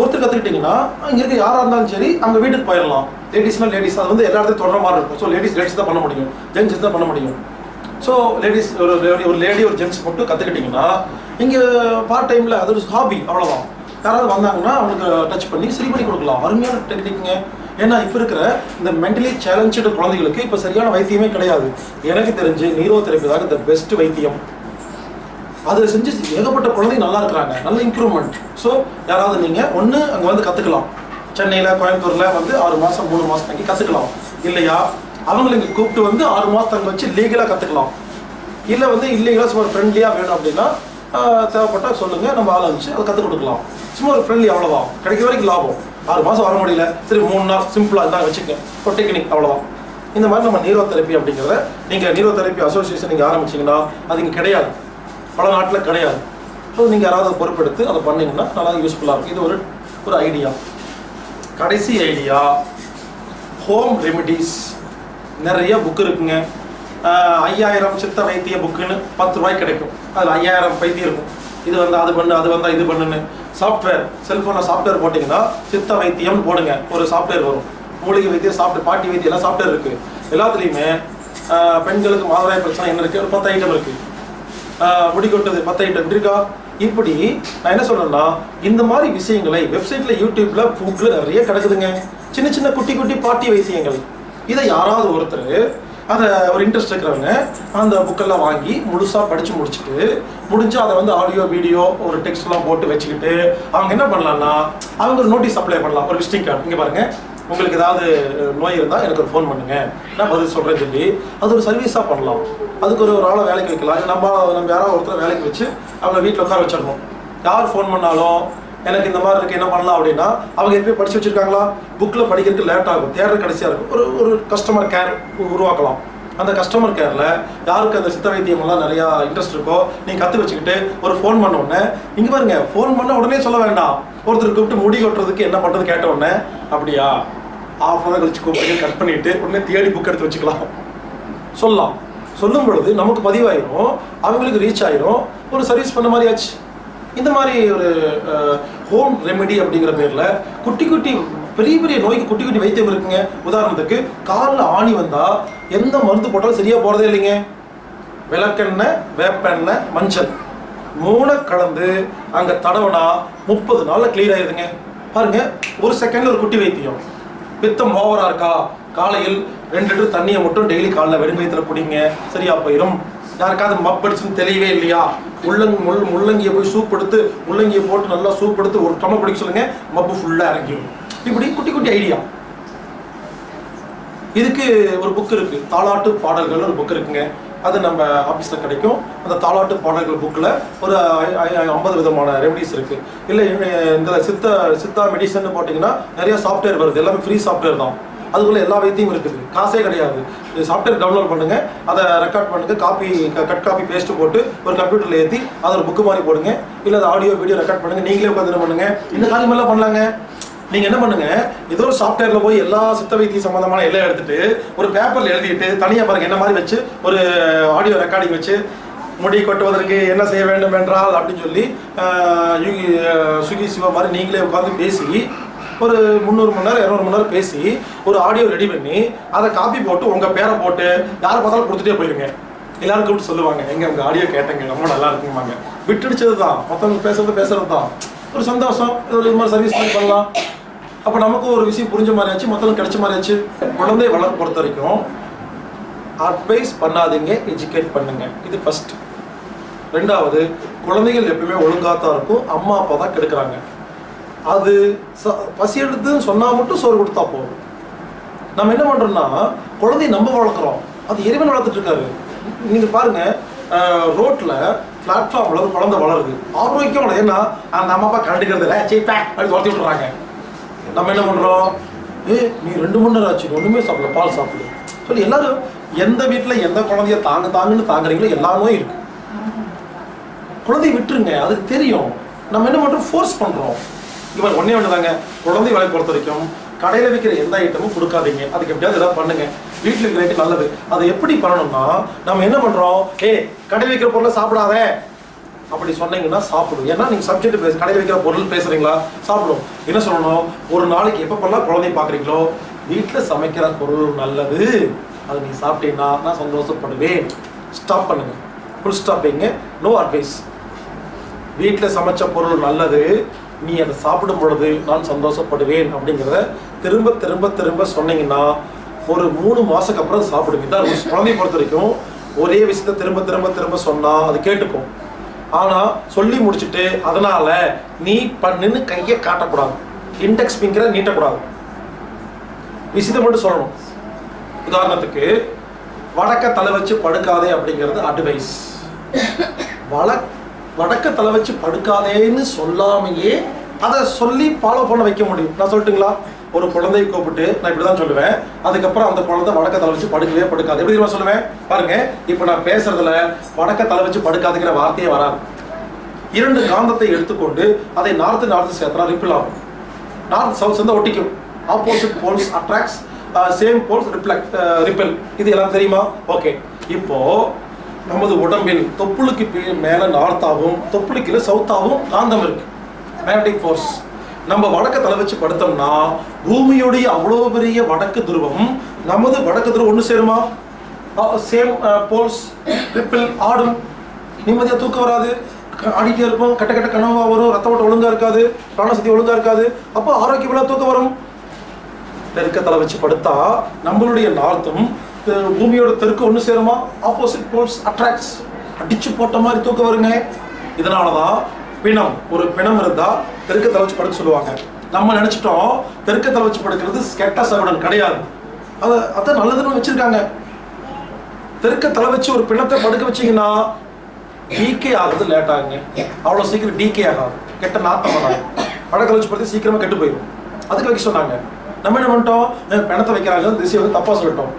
ஒருத்தர் கற்றுக்கிட்டிங்கன்னா இங்கே இருக்க யாராக இருந்தாலும் சரி அங்கே வீட்டுக்கு போயிடலாம் லேடிஸ்னால் லேடிஸ் அது வந்து எல்லா இடத்துலையும் தொடர மாதிரி இருக்கும் ஸோ லேடிஸ் லேடிஸ் தான் பண்ண முடியும் ஜென்ஸ் தான் பண்ண முடியும் ஸோ லேடிஸ் ஒரு ஒரு லேடி ஒரு ஜென்ஸ் மட்டும் கற்றுக்கிட்டிங்கன்னா இங்கே பார்ட் டைமில் அது ஒரு ஹாபி அவ்வளோதான் யாராவது வந்தாங்கன்னா அவங்களுக்கு டச் பண்ணி சரி பண்ணி கொடுக்கலாம் அருமையான டெக்னிக்குங்க ஏன்னா இப்போ இருக்கிற இந்த மென்டலி சேலஞ்சு குழந்தைகளுக்கு இப்போ சரியான வைத்தியமே கிடையாது எனக்கு தெரிஞ்சு நீரோ தெரப்பி தான் இந்த பெஸ்ட் வைத்தியம் அதை செஞ்சு ஏகப்பட்ட குழந்தைங்க நல்லா இருக்கிறாங்க நல்ல இம்ப்ரூவ்மெண்ட் ஸோ யாராவது நீங்கள் ஒன்று அங்கே வந்து கற்றுக்கலாம் சென்னையில் கோயம்புத்தூரில் வந்து ஆறு மாதம் மூணு மாதம் தங்கி கற்றுக்கலாம் இல்லையா அவங்களை இங்கே கூப்பிட்டு வந்து ஆறு மாதம் வச்சு லீகலாக கற்றுக்கலாம் இல்லை வந்து இல்லீகலாக சும்மா ஒரு ஃப்ரெண்ட்லியாக வேணும் அப்படின்னா தேவைப்பட்டால் சொல்லுங்கள் நம்ம ஆள் வச்சு அதை கற்றுக் கொடுக்கலாம் சும்மா ஒரு ஃப்ரெண்ட்லி அவ்வளோதான் கிடைக்க வரைக்கும் லாபம் ஆறு மாதம் வர முடியல சரி மூணு நாள் சிம்பிளாக இருந்தால் வச்சுக்கேன் ஒரு டெக்னிக் அவ்வளோதான் இந்த மாதிரி நம்ம நீரோ தெரப்பி அப்படிங்கிறத நீங்கள் நீரோ தெரப்பி அசோசியேஷன் நீங்கள் ஆரம்பிச்சிங்கன்னா அது இங்கே கிடையாது பல நாட்டில் கிடையாது ஸோ நீங்கள் யாராவது பொறுப்பெடுத்து அதை பண்ணிங்கன்னா நல்லா யூஸ்ஃபுல்லாக இருக்கும் இது ஒரு ஒரு ஐடியா கடைசி ஐடியா ஹோம் ரெமிடிஸ் நிறைய புக்கு இருக்குங்க ஐயாயிரம் சித்த வைத்திய புக்குன்னு பத்து ரூபாய்க்கு கிடைக்கும் அதில் ஐயாயிரம் வைத்தியம் இருக்கும் இது வந்து அது பண்ணு அது வந்தால் இது பண்ணுன்னு சாஃப்ட்வேர் செல்ஃபோனில் சாஃப்ட்வேர் போட்டிங்கன்னா சித்த வைத்தியம்னு போடுங்க ஒரு சாஃப்ட்வேர் வரும் மூலிகை வைத்தியம் சாஃப்ட்வேர் பாட்டி வைத்தியம் எல்லாம் சாஃப்ட்வேர் இருக்குது எல்லாத்துலேயுமே பெண்களுக்கு மாதவிடாய் பிரச்சனை என்ன இருக்குது ஒரு பத்து ஐட்டம் இருக்குது முடிக்கொட்டது பத்து ஐட்டம் இருக்கா இப்படி நான் என்ன சொல்கிறேன்னா இந்த மாதிரி விஷயங்களை வெப்சைட்டில் யூடியூப்பில் ஃபுட்டில் நிறைய கிடக்குதுங்க சின்ன சின்ன குட்டி குட்டி பாட்டி வைத்தியங்கள் இத யாராவது ஒருத்தர் அத ஒரு இன்ட்ரஸ்ட் இருக்கறவங்க அந்த புக் எல்லாம் வாங்கி முழுசா படிச்சு முடிச்சிட்டு முடிஞ்சு அத வந்து ஆடியோ வீடியோ ஒரு டெக்ஸ்ட் எல்லாம் போட்டு வச்சிட்டு அவங்க என்ன பண்ணலாம்னா அவங்க ஒரு நோட்டீஸ் அப்ளை பண்ணலாம் ஒரு விசிட்டிங் கார்டு இங்க பாருங்க உங்களுக்கு ஏதாவது நோய் இருந்தா எனக்கு ஒரு ஃபோன் பண்ணுங்க நான் பதில் சொல்றேன்னு சொல்லி அது ஒரு சர்வீஸா பண்ணலாம் அதுக்கு ஒரு ஒரு ஆளை வேலைக்கு வைக்கலாம் நம்ம நம்ம யாராவது ஒருத்தர் வேலைக்கு வச்சு அவங்க வீட்ல உட்கார வச்சிரணும் யார் ஃபோன் பண்ணாலோ எனக்கு இந்த மாதிரி இருக்கு என்ன பண்ணலாம் அப்படினா அவங்க எப்படி படிச்சு வச்சிருக்காங்களா புக்ல படிக்கிறதுக்கு லேட் ஆகும் தேடற கடைசியா இருக்கும் ஒரு ஒரு கஸ்டமர் கேர் உருவாக்கலாம் அந்த கஸ்டமர் கேர்ல யாருக்கு அந்த சித்த வைத்தியம் எல்லாம் நிறைய இன்ட்ரஸ்ட் இருக்கோ நீ கத்து வச்சிக்கிட்டு ஒரு ஃபோன் பண்ண உடனே இங்க பாருங்க ஃபோன் பண்ண உடனே சொல்ல வேண்டாம் ஒருத்தர் கூப்பிட்டு முடி கொட்டுறதுக்கு என்ன பண்றது கேட்ட உடனே அப்படியே ஆஃப் ஹவர் கழிச்சு கூப்பிட்டு கட் பண்ணிட்டு உடனே தேடி புக் எடுத்து வச்சுக்கலாம் சொல்லலாம் சொல்லும் பொழுது நமக்கு பதிவாயிரும் அவங்களுக்கு ரீச் ஆயிரும் ஒரு சர்வீஸ் பண்ண மாதிரி ஆச்சு இந்த மாதிரி ஒரு ஹோம் ரெமெடி அப்படிங்கிற பேர்ல குட்டி குட்டி பெரிய பெரிய நோய்க்கு குட்டி குட்டி வைத்தியம் இருக்குங்க உதாரணத்துக்கு காலில் ஆணி வந்தா எந்த மருந்து போட்டாலும் சரியா போறதே இல்லைங்க விளக்கெண்ணெய் வேப்பெண்ணெய் மஞ்சள் மூணு கலந்து அங்கே தடவைனா முப்பது நாள்ல கிளியர் ஆயிடுதுங்க பாருங்க ஒரு செகண்ட்ல ஒரு குட்டி வைத்தியம் பித்தம் ஓவரா இருக்கா காலையில் ரெண்டு லிட்டர் தண்ணியை மட்டும் டெய்லி காலைல வெறும் வயிற்றுல குடிங்க சரியா போயிடும் யாருக்காவது மப்படிச்சுன்னு தெரியவே இல்லையா முள்ளங்கி முள் முள்ளங்கியை போய் சூப் எடுத்து முள்ளங்கியை போட்டு நல்லா சூப் எடுத்து ஒரு டம்ளர் குடிக்க சொல்லுங்க மப்பு ஃபுல்லாக இறங்கிடும் இப்படி குட்டி குட்டி ஐடியா இதுக்கு ஒரு புக் இருக்கு தாலாட்டு பாடல்கள்னு ஒரு புக் இருக்குங்க அது நம்ம ஆஃபீஸில் கிடைக்கும் அந்த தாலாட்டு பாடல்கள் புக்கில் ஒரு ஐம்பது விதமான ரெமடிஸ் இருக்கு இல்லை இந்த சித்தா சித்தா மெடிசன் போட்டிங்கன்னா நிறைய சாஃப்ட்வேர் வருது எல்லாமே ஃப்ரீ சாஃப்ட்வேர் தான் அதுக்குள்ள எல்லா வைத்தியமும் இருக்குது காசே கிடையாது சாஃப்ட்வேர் டவுன்லோட் பண்ணுங்க அதை ரெக்கார்ட் பண்ணுங்க காப்பி கட் காப்பி பேஸ்ட் போட்டு ஒரு கம்ப்யூட்டர்ல ஏற்றி அதை ஒரு புக்கு மாதிரி போடுங்க இல்லை அதை ஆடியோ வீடியோ ரெக்கார்ட் பண்ணுங்க நீங்களே உட்காந்து பண்ணுங்க இந்த காரியமெல்லாம் பண்ணலாங்க நீங்க என்ன பண்ணுங்க ஏதோ ஒரு சாஃப்ட்வேர்ல போய் எல்லா சித்த வைத்தியம் சம்பந்தமான எல்லாம் எடுத்துட்டு ஒரு பேப்பர்ல எழுதிட்டு தனியா பாருங்க என்ன மாதிரி வச்சு ஒரு ஆடியோ ரெக்கார்டிங் வச்சு முடி கொட்டுவதற்கு என்ன செய்ய வேண்டும் என்றால் அப்படின்னு சொல்லி சுகி சிவா மாதிரி நீங்களே உட்காந்து பேசி ஒரு முந்நூறு மணி நேரம் இரநூறு மணி நேரம் பேசி ஒரு ஆடியோ ரெடி பண்ணி அதை காப்பி போட்டு உங்கள் பேரை போட்டு யாரை பார்த்தாலும் கொடுத்துட்டே போயிருங்க எல்லாரும் கூப்பிட்டு சொல்லுவாங்க எங்க உங்கள் ஆடியோ கேட்டங்க ரொம்ப நல்லா இருக்குங்க விட்டுடிச்சது தான் மற்றவங்க பேசுறது பேசுறது தான் ஒரு சந்தோஷம் இது மாதிரி சர்வீஸ் மாதிரி பண்ணலாம் அப்போ நமக்கும் ஒரு விஷயம் புரிஞ்ச மாதிரி ஆச்சு மொத்தம் கிடைச்ச மாதிரி ஆச்சு குழந்தை வளர்ப்பு பொறுத்த வரைக்கும் அட்வைஸ் பண்ணாதீங்க எஜுகேட் பண்ணுங்க இது ஃபர்ஸ்ட் ரெண்டாவது குழந்தைகள் எப்பவுமே ஒழுங்காக தான் இருக்கும் அம்மா அப்பா தான் கெடுக்கிறாங்க அது ச பசி எடுத்துன்னு சொன்னால் மட்டும் சோறு கொடுத்தா போகும் நம்ம என்ன பண்ணுறோம்னா குழந்தைய நம்ம வளர்க்குறோம் அது இறைவன் வளர்த்துட்ருக்காரு நீங்கள் பாருங்கள் ரோட்டில் பிளாட்ஃபார்மில் ஒரு குழந்தை வளருது ஆரோக்கியம் வளருது ஏன்னா அந்த அம்மா அப்பா கண்டுக்கிறது இல்லை சே பேக் அப்படின்னு வளர்த்து விட்டுறாங்க நம்ம என்ன பண்ணுறோம் ஏ நீ ரெண்டு மணி நேரம் ஆச்சு ஒன்றுமே சாப்பிடல பால் சாப்பிடு சொல்லி எல்லோரும் எந்த வீட்டில் எந்த குழந்தைய தாங்க தாங்கன்னு தாங்குறீங்களோ எல்லாமே இருக்குது குழந்தைய விட்டுருங்க அதுக்கு தெரியும் நம்ம என்ன பண்ணுறோம் ஃபோர்ஸ் பண்ணுறோம் இங்கே ஒன்றே ஒன்று தாங்க குழந்தை வேலை பொறுத்த வரைக்கும் கடையில் வைக்கிற எந்த ஐட்டமும் கொடுக்காதீங்க அதுக்கு எப்படியாவது ஏதாவது பண்ணுங்கள் வீட்டில் இருக்கிற ஐட்டம் நல்லது அதை எப்படி பண்ணணும்னா நம்ம என்ன பண்ணுறோம் ஏ கடையில் வைக்கிற பொருளை சாப்பிடாத அப்படி சொன்னீங்கன்னா சாப்பிடும் ஏன்னா நீங்கள் சப்ஜெக்ட் பேச கடையில் வைக்கிற பொருள் பேசுகிறீங்களா சாப்பிடும் என்ன சொல்லணும் ஒரு நாளைக்கு எப்போ பண்ணலாம் குழந்தைய பார்க்குறீங்களோ வீட்டில் சமைக்கிற பொருள் நல்லது அது நீங்கள் சாப்பிட்டீங்கன்னா நான் சந்தோஷப்படுவேன் ஸ்டாப் பண்ணுங்கள் ஃபுல் ஸ்டாப் வைங்க நோ அட்வைஸ் வீட்டில் சமைச்ச பொருள் நல்லது நீ அதை சாப்பிடும் பொழுது நான் சந்தோஷப்படுவேன் அப்படிங்கிறத திரும்ப திரும்ப திரும்ப சொன்னீங்கன்னா ஒரு மூணு மாதத்துக்கு அப்புறம் சாப்பிடுங்க இதான் குழந்தைய பொறுத்த வரைக்கும் ஒரே விஷயத்த திரும்ப திரும்ப திரும்ப சொன்னால் அது கேட்டுக்கும் ஆனால் சொல்லி முடிச்சுட்டு அதனால் நீ பண்ணுன்னு கையை காட்டக்கூடாது இன்டெக்ஸ் ஃபிங்கரை நீட்டக்கூடாது விஷயத்தை மட்டும் சொல்லணும் உதாரணத்துக்கு வடக்க தலை வச்சு படுக்காதே அப்படிங்கிறது அட்வைஸ் வள வடக்க தலை வச்சு படுக்காதேன்னு சொல்லாமையே அதை சொல்லி ஃபாலோ பண்ண வைக்க முடியும் நான் சொல்லிட்டுங்களா ஒரு குழந்தையை கூப்பிட்டு நான் இப்படி தான் சொல்லுவேன் அதுக்கப்புறம் அந்த குழந்தை வடக்க தலை வச்சு படுக்கவே படுக்காது எப்படி நான் சொல்லுவேன் பாருங்க இப்போ நான் பேசுறதுல வடக்க தலை வச்சு படுக்காதுங்கிற வார்த்தையே வராது இரண்டு காந்தத்தை எடுத்துக்கொண்டு அதை நார்த்து நார்த்து சேர்த்தா ரிப்பிள் ஆகும் நார்த் சவுத் சேர்ந்து ஒட்டிக்கும் opposite poles attracts same poles reflect repel இது எல்லாம் தெரியுமா ஓகே இப்போ நமது உடம்பில் தொப்புளுக்கு மேலே நார்த்தாகவும் தொப்புளுக்கு சவுத்தாகவும் காந்தம் இருக்கு மேக்னெட்டிக் ஃபோர்ஸ் நம்ம வடக்க தலை வச்சு படுத்தோம்னா பூமியுடைய அவ்வளோ பெரிய வடக்கு துருவம் நமது வடக்கு துருவம் ஒன்று சேருமா சேம் போல்ஸ் ரிப்பிள் ஆடும் நிம்மதியாக தூக்கம் வராது ஆடிட்டே இருப்போம் கட்ட கட்ட கனவாக வரும் ரத்த ஓட்டம் ஒழுங்காக இருக்காது பிராணசக்தி ஒழுங்காக இருக்காது அப்போ ஆரோக்கியமாக தூக்கம் வரும் தெற்கத்தல வச்சு படுத்தா நம்மளுடைய நார்த்தும் பூமியோட தெற்கு ஒன்று சேருமா? Opposite poles attracts. அடிச்சு போட்ட மாதிரி தூக்க வருங்க. இதனால தான் பிணம், ஒரு பிணம் இருந்தால் தெற்கத்தல வச்சு படுக்க சொல்லுவாங்க. நம்ம நினச்சிட்டோம் தெற்கத்தல வச்சு படுக்கிறது கெட்ட சகுனம் கிடையாது, அது அதான் நல்லதுன்னு வச்சுருக்காங்க. தெற்கத்தல வச்சு ஒரு பிணத்தை படுக்க வச்சிங்கன்னா டீகே ஆகுறது லேட் ஆகுங்க, அவ்வளோ சீக்கிரம் டீகே ஆகாது, கெட்ட நாத்தம் வராது. வடக்கலை வச்சு படுத்து சீக்கிரமாக கெட்டு போயிடும், அதுக்கு வைக்க சொன்னாங்க. நம்ம என்ன பண்ணிட்டோம், பிணத்தை வைக்கிறாங்க திசை வந்து தப்பாக சொல்லிட்டோம்.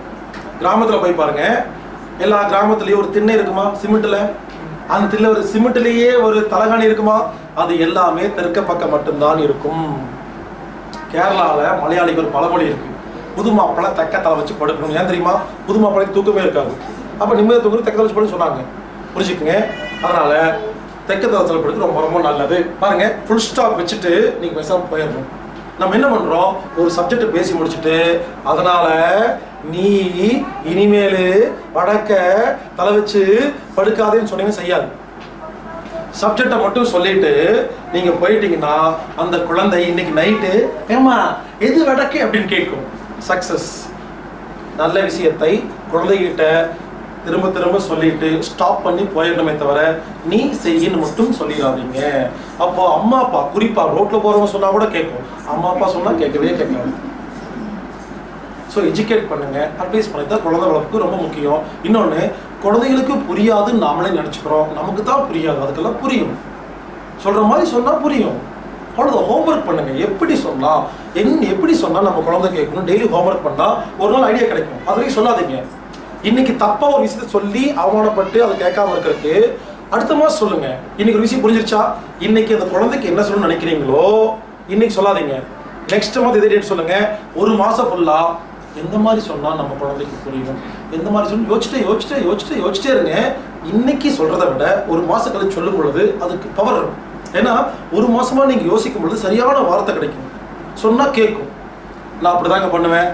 கிராமத்தில் போய் பாருங்க, எல்லா கிராமத்துலேயும் ஒரு திண்ணை இருக்குமா சிமெண்ட்டில், அந்த திண்ணை ஒரு சிமெண்ட்லேயே ஒரு தலகாணி இருக்குமா? அது எல்லாமே தெற்க பக்கம் மட்டும்தான் இருக்கும். கேரளாவில் மலையாளிக்கு ஒரு பழமொழி இருக்குது, புது மாப்பிள்ளை தெற்க தலை வச்சு படுக்கணும். ஏன் தெரியுமா? புது மாப்பிள்ளைக்கு தூக்கமே இருக்காது, அப்போ நிம்மதி தூக்கணும் தெற்க தலை வச்சு படுன்னு சொன்னாங்க, புரிஞ்சுக்குங்க. அதனால் தெற்க தளத்தில் படுக்க ரொம்ப ரொம்ப நல்லது. பாருங்கள், ஃபுல் ஸ்டாப் வச்சுட்டு நீங்கள் பேசாமல் போயிடணும். நம்ம என்ன பண்ணுறோம், ஒரு சப்ஜெக்டை பேசி முடிச்சுட்டு அதனால் நீ இனிமேல் வடக்க தலை வச்சு படுக்காதேன்னு சொன்னீங்க செய்யாது. சப்ஜெக்டை மட்டும் சொல்லிட்டு நீங்கள் போயிட்டீங்கன்னா அந்த குழந்தை இன்னைக்கு நைட்டு ஏமா எது வடக்கு அப்படின்னு கேட்கும். சக்ஸஸ். நல்ல விஷயத்தை குழந்தைகிட்ட திரும்ப திரும்ப சொல்லிட்டு ஸ்டாப் பண்ணி போயிடணுமே தவிர நீ செய்யன்னு மட்டும் சொல்லிடாதீங்க. அப்போ அம்மா அப்பா, குறிப்பாக ரோட்டில் போகிறவங்க சொன்னால் கூட கேட்கும், அம்மா அப்பா சொன்னால் கேட்கவே கேட்காது. ஸோ எஜுகேட் பண்ணுங்கள், அட்வைஸ் பண்ணி தான். குழந்தை வளர்ப்புக்கு ரொம்ப முக்கியம். இன்னொன்று, குழந்தைங்களுக்கு புரியாதுன்னு நாமளே நினச்சிக்கிறோம், நமக்கு தான் புரியாது, அதுக்கெல்லாம் புரியும். சொல்கிற மாதிரி சொன்னால் புரியும். அவ்வளோ ஹோம்ஒர்க் பண்ணுங்கள். எப்படி சொன்னால் என்ன எப்படி சொன்னால் நம்ம குழந்தை கேட்கணும். டெய்லி ஹோம்ஒர்க் பண்ணால் ஒரு நாள் ஐடியா கிடைக்கும். அதுலேயும் சொல்லாதீங்க இன்னைக்கு தப்பாக ஒரு விஷயத்த சொல்லி அவமானப்பட்டு அதை கேட்காம இருக்கிறதுக்கு அடுத்த மாதம் சொல்லுங்கள். இன்றைக்கி ஒரு விஷயம் புரிஞ்சிருச்சா, இன்றைக்கி அந்த குழந்தைக்கு என்ன சொல்லணும்னு நினைக்கிறீங்களோ இன்றைக்கி சொல்லாதீங்க, நெக்ஸ்ட் மந்த் இதே டேட் சொல்லுங்கள். ஒரு மாதம் ஃபுல்லாக எந்த மாதிரி சொன்னால் நம்ம குழந்தைக்கு புரியும், எந்த மாதிரி சொல்லி யோசிச்சுட்டே யோசிச்சுட்டே யோசிச்சுட்டே யோசிச்சிட்டே இருங்க. இன்றைக்கி சொல்கிறத விட ஒரு மாதம் கழிச்சு சொல்லும் பொழுது அதுக்கு பவர் இருக்கும். ஏன்னா ஒரு மாதமாக நீங்கள் யோசிக்கும் பொழுது சரியான வார்த்தை கிடைக்கும், சொன்னால் கேட்கும். நான் அப்படி தாங்க பண்ணுவேன்.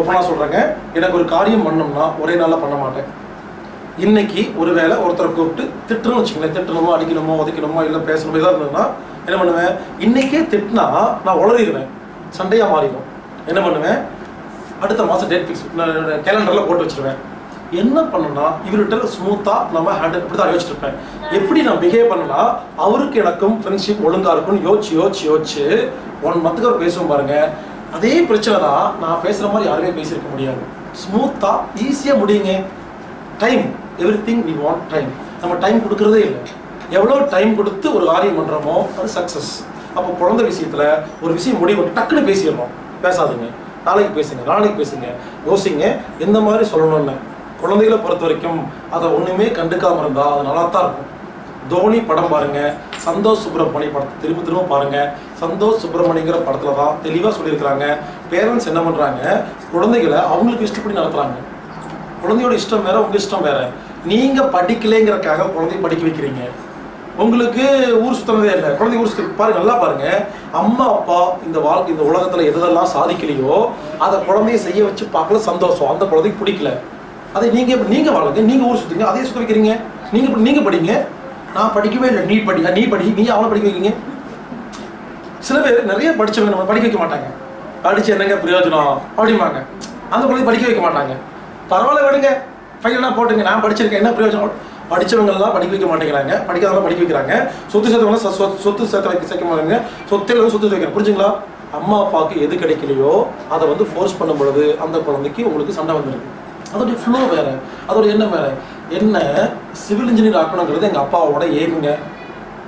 ஒப்பனா சொல்கிறேங்க, எனக்கு ஒரு காரியம் பண்ணணும்னா ஒரே நாளில் பண்ண மாட்டேன். இன்றைக்கி ஒரு வேளை ஒருத்தரை கூப்பிட்டு திட்டணும்னு வச்சுக்கோங்களேன், திட்டணுமோ அடிக்கணுமோ உதைக்கணுமோ இல்லை பேசணுமோ இதாக இருந்ததுன்னா என்ன பண்ணுவேன், இன்றைக்கே திட்டினா நான் உளறிடுவேன், சண்டையாக மாறிடும். என்ன பண்ணுவேன், அடுத்த மாதம் டேட் ஃபிக்ஸ் கேலண்டரில் போட்டு வச்சுருவேன். என்ன பண்ணணும்னா இவர்கிட்ட ஸ்மூத்தாக நம்ம ஹேண்டில் இப்படி தான் யோசிச்சுருப்பேன், எப்படி நான் பிஹேவ் பண்ணனா அவருக்கு எனக்கும் ஃப்ரெண்ட்ஷிப் ஒழுங்காக இருக்கும்னு யோசிச்சு யோசிச்சு யோசிச்சு ஒன் மந்த்துக்கு அவர் பேசுவோம் பாருங்கள். அதே பிரச்சனை தான், நான் பேசுகிற மாதிரி யாருமே பேசியிருக்க முடியாது. ஸ்மூத்தாக ஈஸியாக முடியுங்க. Time, everything we want time. நம்ம டைம் கொடுக்குறதே இல்லை. எவ்வளோ டைம் கொடுத்து ஒரு காரியம் பண்ணுறோமோ அது சக்ஸஸ். அப்போ குழந்தை விஷயத்தில் ஒரு விஷயம் முடிவு டக்குன்னு பேசிடணும். பேசாதுங்க, நாளைக்கு பேசுங்க, நாளைக்கு பேசுங்க, யோசிங்க எந்த மாதிரி சொல்லணும்னு. குழந்தைகளை பொறுத்த வரைக்கும் அதை ஒன்றுமே கண்டுக்காமல் இருந்தால் அது நல்லா தான் இருக்கும். தோனி படம் பாருங்கள், சந்தோஷ் சுப்ரமணி படத்தை திரும்ப திரும்ப பாருங்கள். சந்தோஷ் சுப்ரமணிங்கிற படத்தில் தான் தெளிவாக சொல்லியிருக்கிறாங்க, பேரண்ட்ஸ் என்ன பண்ணுறாங்க, குழந்தைகளை அவங்களுக்கு இஷ்டப்படி நடத்துகிறாங்க. குழந்தையோட இஷ்டம் வேறு, உங்கள் இஷ்டம் வேறு. நீங்கள் படிக்கலைங்கிறக்காக குழந்தைய படிக்க வைக்கிறீங்க. உங்களுக்கு ஊர் சுத்தனதே இல்லை, குழந்தை ஊர் சுத்த பாருங்க, நல்லா பாருங்க. அம்மா அப்பா இந்த வாழ்க்கை இந்த உலகத்தில் எதெல்லாம் சாதிக்கலையோ அதை குழந்தைய செய்ய வச்சு பார்க்கல சந்தோஷம், அந்த குழந்தைக்கு பிடிக்கல. அதை நீங்கள் எப்படி நீங்கள் வாழ்க்கை நீங்கள் ஊர் சுற்றுங்க, அதே சுற்ற வைக்கிறீங்க. நீங்கள் இப்படி நீங்கள் படிங்க, நான் படிக்கவே இல்லை, நீ படி நீ படி நீ அவளை படிக்க வைக்கிறீங்க. சில பேர் நிறைய படித்தவங்க நம்ம படிக்க வைக்க மாட்டாங்க, படித்து என்னங்க பிரயோஜனம் அப்படிம்பாங்க. அந்த குழந்தைய படிக்க வைக்க மாட்டாங்க. பரவாயில்ல விடுங்க, ஃபைனலாக போட்டுங்க, நான் படிச்சிருக்கேன் என்ன பிரயோஜனம். படித்தவங்கள்லாம் படிக்க வைக்க மாட்டேங்கிறாங்க, படிக்காதவங்களாம் படிக்க வைக்கிறாங்க. சொத்து சேர்த்தவங்களாம் சொத்து சேர்த்து வைக்க சேர்க்க மாட்டாங்க, சொத்துல சொத்து வைக்கிறாங்க. புரிஞ்சுங்களா? அம்மா அப்பாவுக்கு எது கிடைக்கலையோ அதை வந்து ஃபோர்ஸ் பண்ணும் பொழுது அந்த குழந்தைக்கு உங்களுக்கு சண்டை வந்துடுது. அதோடைய ஃப்ளோ வேறு, அதோடைய எண்ணம் வேறு. என்ன சிவில் இன்ஜினியர் ஆக்கணுங்கிறது எங்கள் அப்பாவோட ஏமுங்க.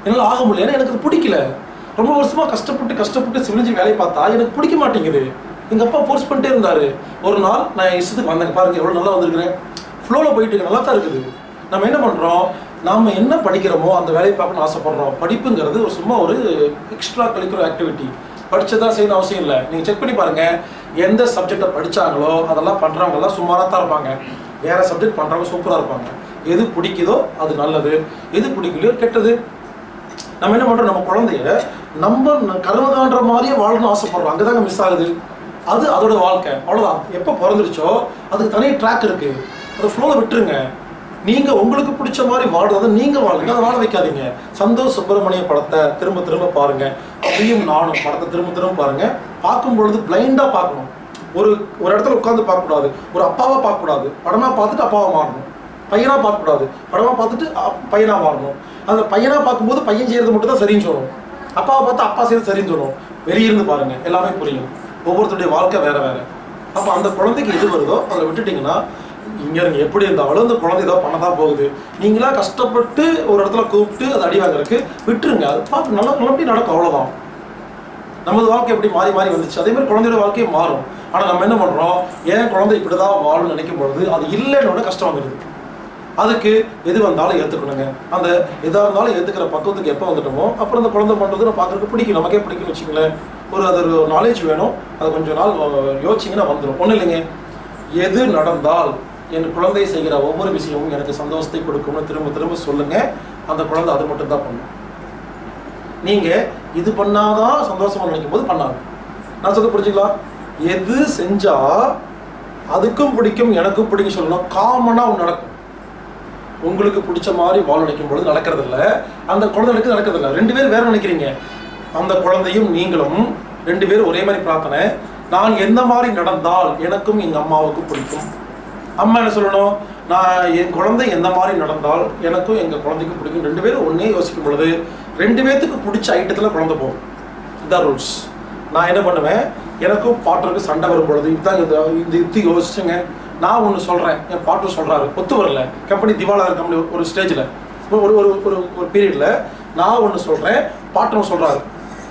என்னால் ஆக முடியல, ஏன்னா எனக்கு அது பிடிக்கல. ரொம்ப வருஷமாக கஷ்டப்பட்டு கஷ்டப்பட்டு சிவில் இன்ஜினியர் வேலையை பார்த்தா எனக்கு பிடிக்க மாட்டேங்குது. எங்கள் அப்பா ஃபோர்ஸ் பண்ணிட்டே இருந்தார். ஒரு நாள் நான் இஷ்டத்துக்கு வந்தேன், பாருங்கள் எவ்வளோ நல்லா வந்திருக்கிறேன், ஃப்ளோவில் போயிட்டு இருக்கு, நல்லா தான் இருக்குது. நம்ம என்ன பண்ணுறோம், நாம் என்ன படிக்கிறோமோ அந்த வேலையை பார்க்கணும்னு ஆசைப்படுறோம். படிப்புங்கிறது ஒரு சும்மா ஒரு எக்ஸ்ட்ரா கரிக்குலர் ஆக்டிவிட்டி, படித்ததான் செய்யணும் அவசியம் இல்லை. நீங்கள் செக் பண்ணி பாருங்கள், எந்த சப்ஜெக்டை படித்தாங்களோ அதெல்லாம் பண்ணுறவங்கெல்லாம் சுமாராக தான் இருப்பாங்க, வேறு சப்ஜெக்ட் பண்ணுறவங்க சூப்பராக இருப்பாங்க. எது பிடிக்குதோ அது நல்லது, எது பிடிக்கலையோ கெட்டது. நம்ம என்ன பண்ணுறோம், நம்ம குழந்தைய நம்ம கருவதான்ற மாதிரியே வாழணும்னு ஆசைப்படுறோம். அங்கே தாங்க மிஸ் ஆகுது. அது அதோடய வாழ்க்கை, அவ்வளோதான். எப்போ பிறந்துருச்சோ அதுக்கு தனி ட்ராக் இருக்குது, அதை ஃப்ளோவில் விட்டுருங்க. நீங்கள் உங்களுக்கு பிடிச்ச மாதிரி வாழ்றதை நீங்கள் வாழுங்க, அதை வாழ வைக்காதீங்க. சந்தோஷ் சுப்ரமணிய படத்தை திரும்ப திரும்ப பாருங்கள், அதையும் நானும் படத்தை திரும்ப திரும்ப பாருங்கள். பார்க்கும் பொழுது பிளைண்டாக பார்க்கணும், ஒரு ஒரு இடத்துல உட்கார்ந்து பார்க்க கூடாது, ஒரு அப்பாவா பார்க்க கூடாது, படமா பார்த்துட்டு அப்பாவா மாறணும், பையனா பார்க்க கூடாது, படமா பார்த்துட்டு பையனா மாறணும், அந்த பையனா பார்க்கும்போது பையன் செய்யறது மட்டும் தான் சரின்னு சொல்லணும், அப்பாவை பார்த்து அப்பா செய்யறது சரின்னு சொல்லணும். வெளியே இருந்து பாருங்க, எல்லாமே புரியும். ஒவ்வொருத்தருடைய வாழ்க்கை வேற வேற. அப்போ அந்த குழந்தைக்கு எது வருதோ அதை விட்டுட்டிங்கன்னா இங்கே நீங்கள் எப்படி இருந்தாலும் அந்த குழந்தை ஏதோ பண்ண தான் போகுது. நீங்களா கஷ்டப்பட்டு ஒரு இடத்துல கூப்பிட்டு அதை அடி வாங்குறதுக்கு விட்டுருங்க. அது பார்த்து நல்லா குழம்பி நடக்கும், அவ்வளோதான். நமது வாழ்க்கை எப்படி மாறி மாறி வந்துச்சு, அதேமாதிரி குழந்தையோட வாழ்க்கையை மாறும். ஆனால் நம்ம என்ன பண்ணுறோம், ஏன் குழந்தை இப்படி தான் வாழும்னு நினைக்கும் பொழுது அது இல்லைன்னு கஷ்டம் வந்துடுது. அதுக்கு எது வந்தாலும் ஏற்றுக்கணுங்க. அந்த எதாக இருந்தாலும் ஏற்றுக்கிற பக்குவத்துக்கு எப்போ வந்துட்டோமோ அப்புறம் அந்த குழந்தை பண்ணுறது நான் பார்க்குறதுக்கு பிடிக்கும், நமக்கே பிடிக்குன்னு வச்சுக்கோங்களேன். ஒரு அது ஒரு நாலேஜ் வேணும், அது கொஞ்சம் நாள் யோசிச்சிங்கன்னா வந்துடும். ஒன்றும் இல்லைங்க, எது நடந்தால் என் குழந்தையை செய்கிற ஒவ்வொரு விஷயமும் எனக்கு சந்தோஷத்தை கொடுக்கும்னு திரும்ப திரும்ப சொல்லுங்கள். அந்த குழந்தை அது மட்டும்தான் பண்ணும். நீங்கள் இது பண்ணாதான் சந்தோஷமாக நினைக்கும் போது பண்ணாங்க. நான் சொல்ல புரிஞ்சுக்கலாம், எது செஞ்சால் அதுக்கும் பிடிக்கும் எனக்கும் பிடிக்கும் சொல்லணும். காமனாக ஒன்று நடக்கும், உங்களுக்கு பிடிச்ச மாதிரி வாழ் நினைக்கும் பொழுது நடக்கிறதில்ல, அந்த குழந்தைகளுக்கு நடக்கிறதில்ல. ரெண்டு பேரும் வேறு நினைக்கிறீங்க, அந்த குழந்தையும் நீங்களும் ரெண்டு பேரும் ஒரே மாதிரி பிரார்த்தனை, நான் எந்த மாதிரி நடந்தால் எனக்கும் எங்கள் அம்மாவுக்கும் பிடிக்கும். அம்மா என்ன சொல்லணும், நான் என் குழந்தை எந்த மாதிரி நடந்தால் எனக்கும் எங்கள் குழந்தைக்கும் பிடிக்கும். ரெண்டு பேரும் ஒன்றே யோசிக்கும் பொழுது ரெண்டு பேர்த்துக்கு பிடிச்ச ஐட்டத்தில் குழந்தை போகும். இதுதான் ரூல்ஸ். நான் என்ன பண்ணுவேன், எனக்கும் பாட்டருக்கு சண்டை வரும் பொழுது இதுதான் இந்த இது யோசிச்சுங்க, நான் ஒன்று சொல்கிறேன், என் பாட்டர் சொல்கிறாரு, ஒத்து வரல, கம்பெனி திவாலாக கம்பெனி ஒரு ஸ்டேஜில் ஒரு ஒரு ஒரு ஒரு பீரியடில் நான் ஒன்று சொல்கிறேன், பாட்டரும் சொல்கிறாரு,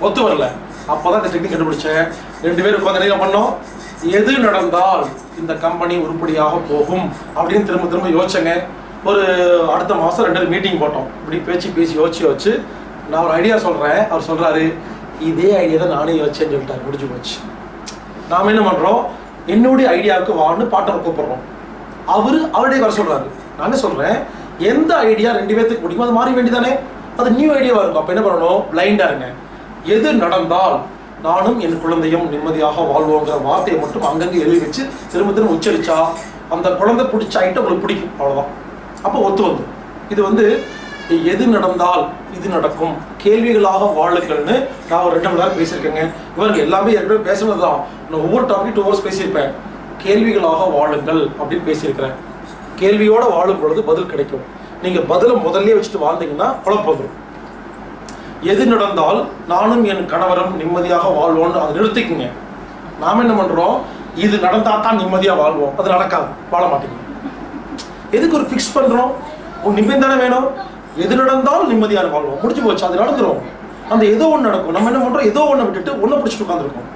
ஒத்து வரல. அப்போ தான் இந்த டெக்னிக் கண்டுபிடிச்சேன். ரெண்டு பேரும் உட்காந்து என்ன பண்ணோம், எது நடந்தால் இந்த கம்பெனி உருப்படியாக போகும் அப்படின்னு திரும்ப திரும்ப யோசிச்சேங்க. ஒரு அடுத்த மாதம் ரெண்டு மீட்டிங் போட்டோம். இப்படி பேச்சு பேசி யோசிச்சு யோசிச்சு நான் ஒரு ஐடியா சொல்கிறேன், அவர் சொல்கிறாரு, இதே ஐடியா தான் நானே யோசிச்சேன்னு சொல்லிட்டாரு. முடிஞ்சு போச்சு. நாம் என்ன பண்ணுறோம், என்னுடைய ஐடியாவுக்கு வான்னு பாட்டரை கூப்பிட்றோம். அவர் அவருடைய வர சொல்கிறாரு, நானே சொல்கிறேன், எந்த ஐடியா ரெண்டு பேர்த்துக்கு பிடிக்கும் அது மாறி வேண்டிதானே, அது நியூ ஐடியாவாக இருக்கும். அப்போ என்ன பண்ணணும், பிளைண்டாக இருங்க. எது நடந்தால் நானும் என் குழந்தையும் நிம்மதியாக வாழ்வோங்கிற வார்த்தையை மட்டும் அங்கங்கே எழுதி வச்சு திரும்ப திரும்ப உச்சரித்தா அந்த குழந்தை பிடிச்ச ஐட்டம் உங்களுக்கு பிடிக்கும், அவ்வளோதான். அப்போ ஒத்து வந்து இது வந்து எது நடந்தால் இது நடக்கும், கேள்விகளாக வாழுங்கள்னு நான் ஒரு ரெண்டு மணி நேரம் பேசியிருக்கேங்க. இவருக்கு எல்லாமே என் கூட பேசுனது தான். நான் ஒவ்வொரு டாபிக் டூ ஹவர்ஸ் பேசியிருப்பேன். கேள்விகளாக வாழுங்கள் அப்படின்னு பேசியிருக்கிறேன். கேள்வியோடு வாழும் பொழுது பதில் கிடைக்கும். நீங்கள் பதிலை முதல்ல வச்சுட்டு வாழ்ந்தீங்கன்னா குழப்பம். எது நடந்தால் நானும் என் கணவரும் நிம்மதியாக வாழ்வோன்னு அதை நிறுத்திக்குங்க. நாம் என்ன பண்ணுறோம், இது நடந்தால் தான் நிம்மதியாக வாழ்வோம், அது நடக்காது, வாழ மாட்டேங்குது. எதுக்கு ஒரு ஃபிக்ஸ் பண்ணுறோம், ஒரு நிம்மதி தானே வேணும். எது நடந்தால் நிம்மதியாக வாழ்வோம், முடிஞ்சு போச்சு, அது நடந்துடும். அந்த ஏதோ ஒன்று நடக்கும். நம்ம என்ன பண்ணுறோம், ஏதோ ஒன்று விட்டுட்டு ஒன்றை பிடிச்சிட்டு உட்காந்துருக்கோம்.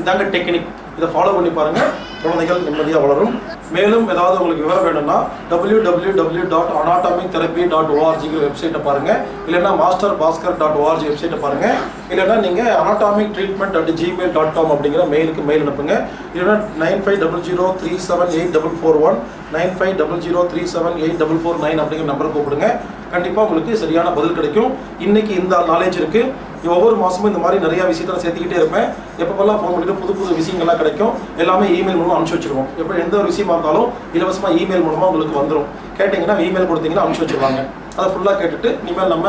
இதாங்க டெக்னிக். இதை ஃபாலோ பண்ணி பாருங்கள், குழந்தைகள் நிம்மதியாக வளரும். மேலும் ஏதாவது உங்களுக்கு விவரம் வேணும்னா W W W dot anatomic therapy dot ஓஆர்ஜிங்கிற வெப்சைட்டை பாருங்கள். இல்லைன்னா மாஸ்டர் பாஸ்கர் டாட் ஓஆர்ஜி வெப்சைட்டை பாருங்கள். இல்லைன்னா நீங்கள் anatomic treatment at Gmail dot com அப்படிங்கிற மெயிலுக்கு மெயில் அனுப்புங்க. இல்லைன்னா nine five double zero three seven eight double four one nine five double zero three seven eight double four nine அப்படிங்கிற நம்பருக்கு கூப்பிடுங்க. கண்டிப்பாக உங்களுக்கு சரியான பதில் கிடைக்கும். இன்றைக்கி இந்த நாலேஜ் இருக்குது. ஒவ்வொரு மாதமும் இந்த மாதிரி நிறையா விஷயத்தை நான் சேர்த்துக்கிட்டே இருப்பேன். எப்பப்பெல்லாம் ஃபோன் பண்ணிட்டு புது புது விஷயங்கள்லாம் கிடைக்கும். எல்லாமே இமெயில் மூலமாக அனுப்பிச்சி வச்சுருவோம். எப்போ எந்த ஒரு விஷயமா இருந்தாலும் இலவசமாக இமெயில் மூலமாக உங்களுக்கு வந்துடும். கேட்டிங்கன்னா இமெயில் கொடுத்தீங்கன்னா அனுப்பிச்சி வச்சுருவாங்க. அதை ஃபுல்லாக கேட்டுட்டு இனிமேல் நம்ம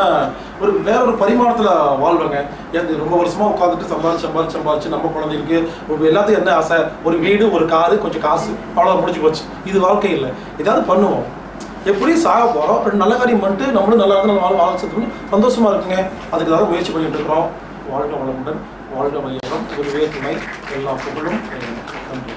ஒரு வேற ஒரு பரிமாணத்தில் வாழ்வாங்க. எனக்கு ரொம்ப வருஷமாக உட்காந்துட்டு சம்பாதிச்சு சம்பாதிச்சு சம்பாதிச்சு நம்ம குழந்தைங்களுக்கு எல்லாத்தையும் என்ன ஆசை, ஒரு வீடு, ஒரு காரு, கொஞ்சம் காசு, அவ்வளோ முடிஞ்சு போச்சு. இது வாழ்க்கை இல்லை. ஏதாவது பண்ணுவோம், எப்படியும் சாக போகிறோம். அப்படி நல்ல காரியம் பண்ணிட்டு நம்மளும் நல்லா இருந்து நம்ம வாழ சேர்த்து சந்தோஷமாக இருக்குங்க. அதுக்கு தான் முயற்சி பண்ணிகிட்டு இருக்கிறோம். வாழ்க வளமுடன், வாழ்க வையகம், குருவே துணை, எல்லா புகழும். நன்றி.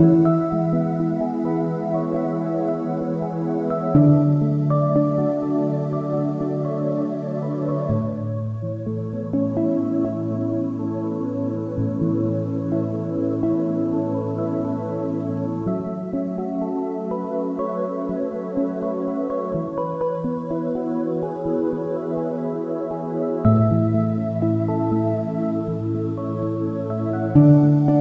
Thank you. Music.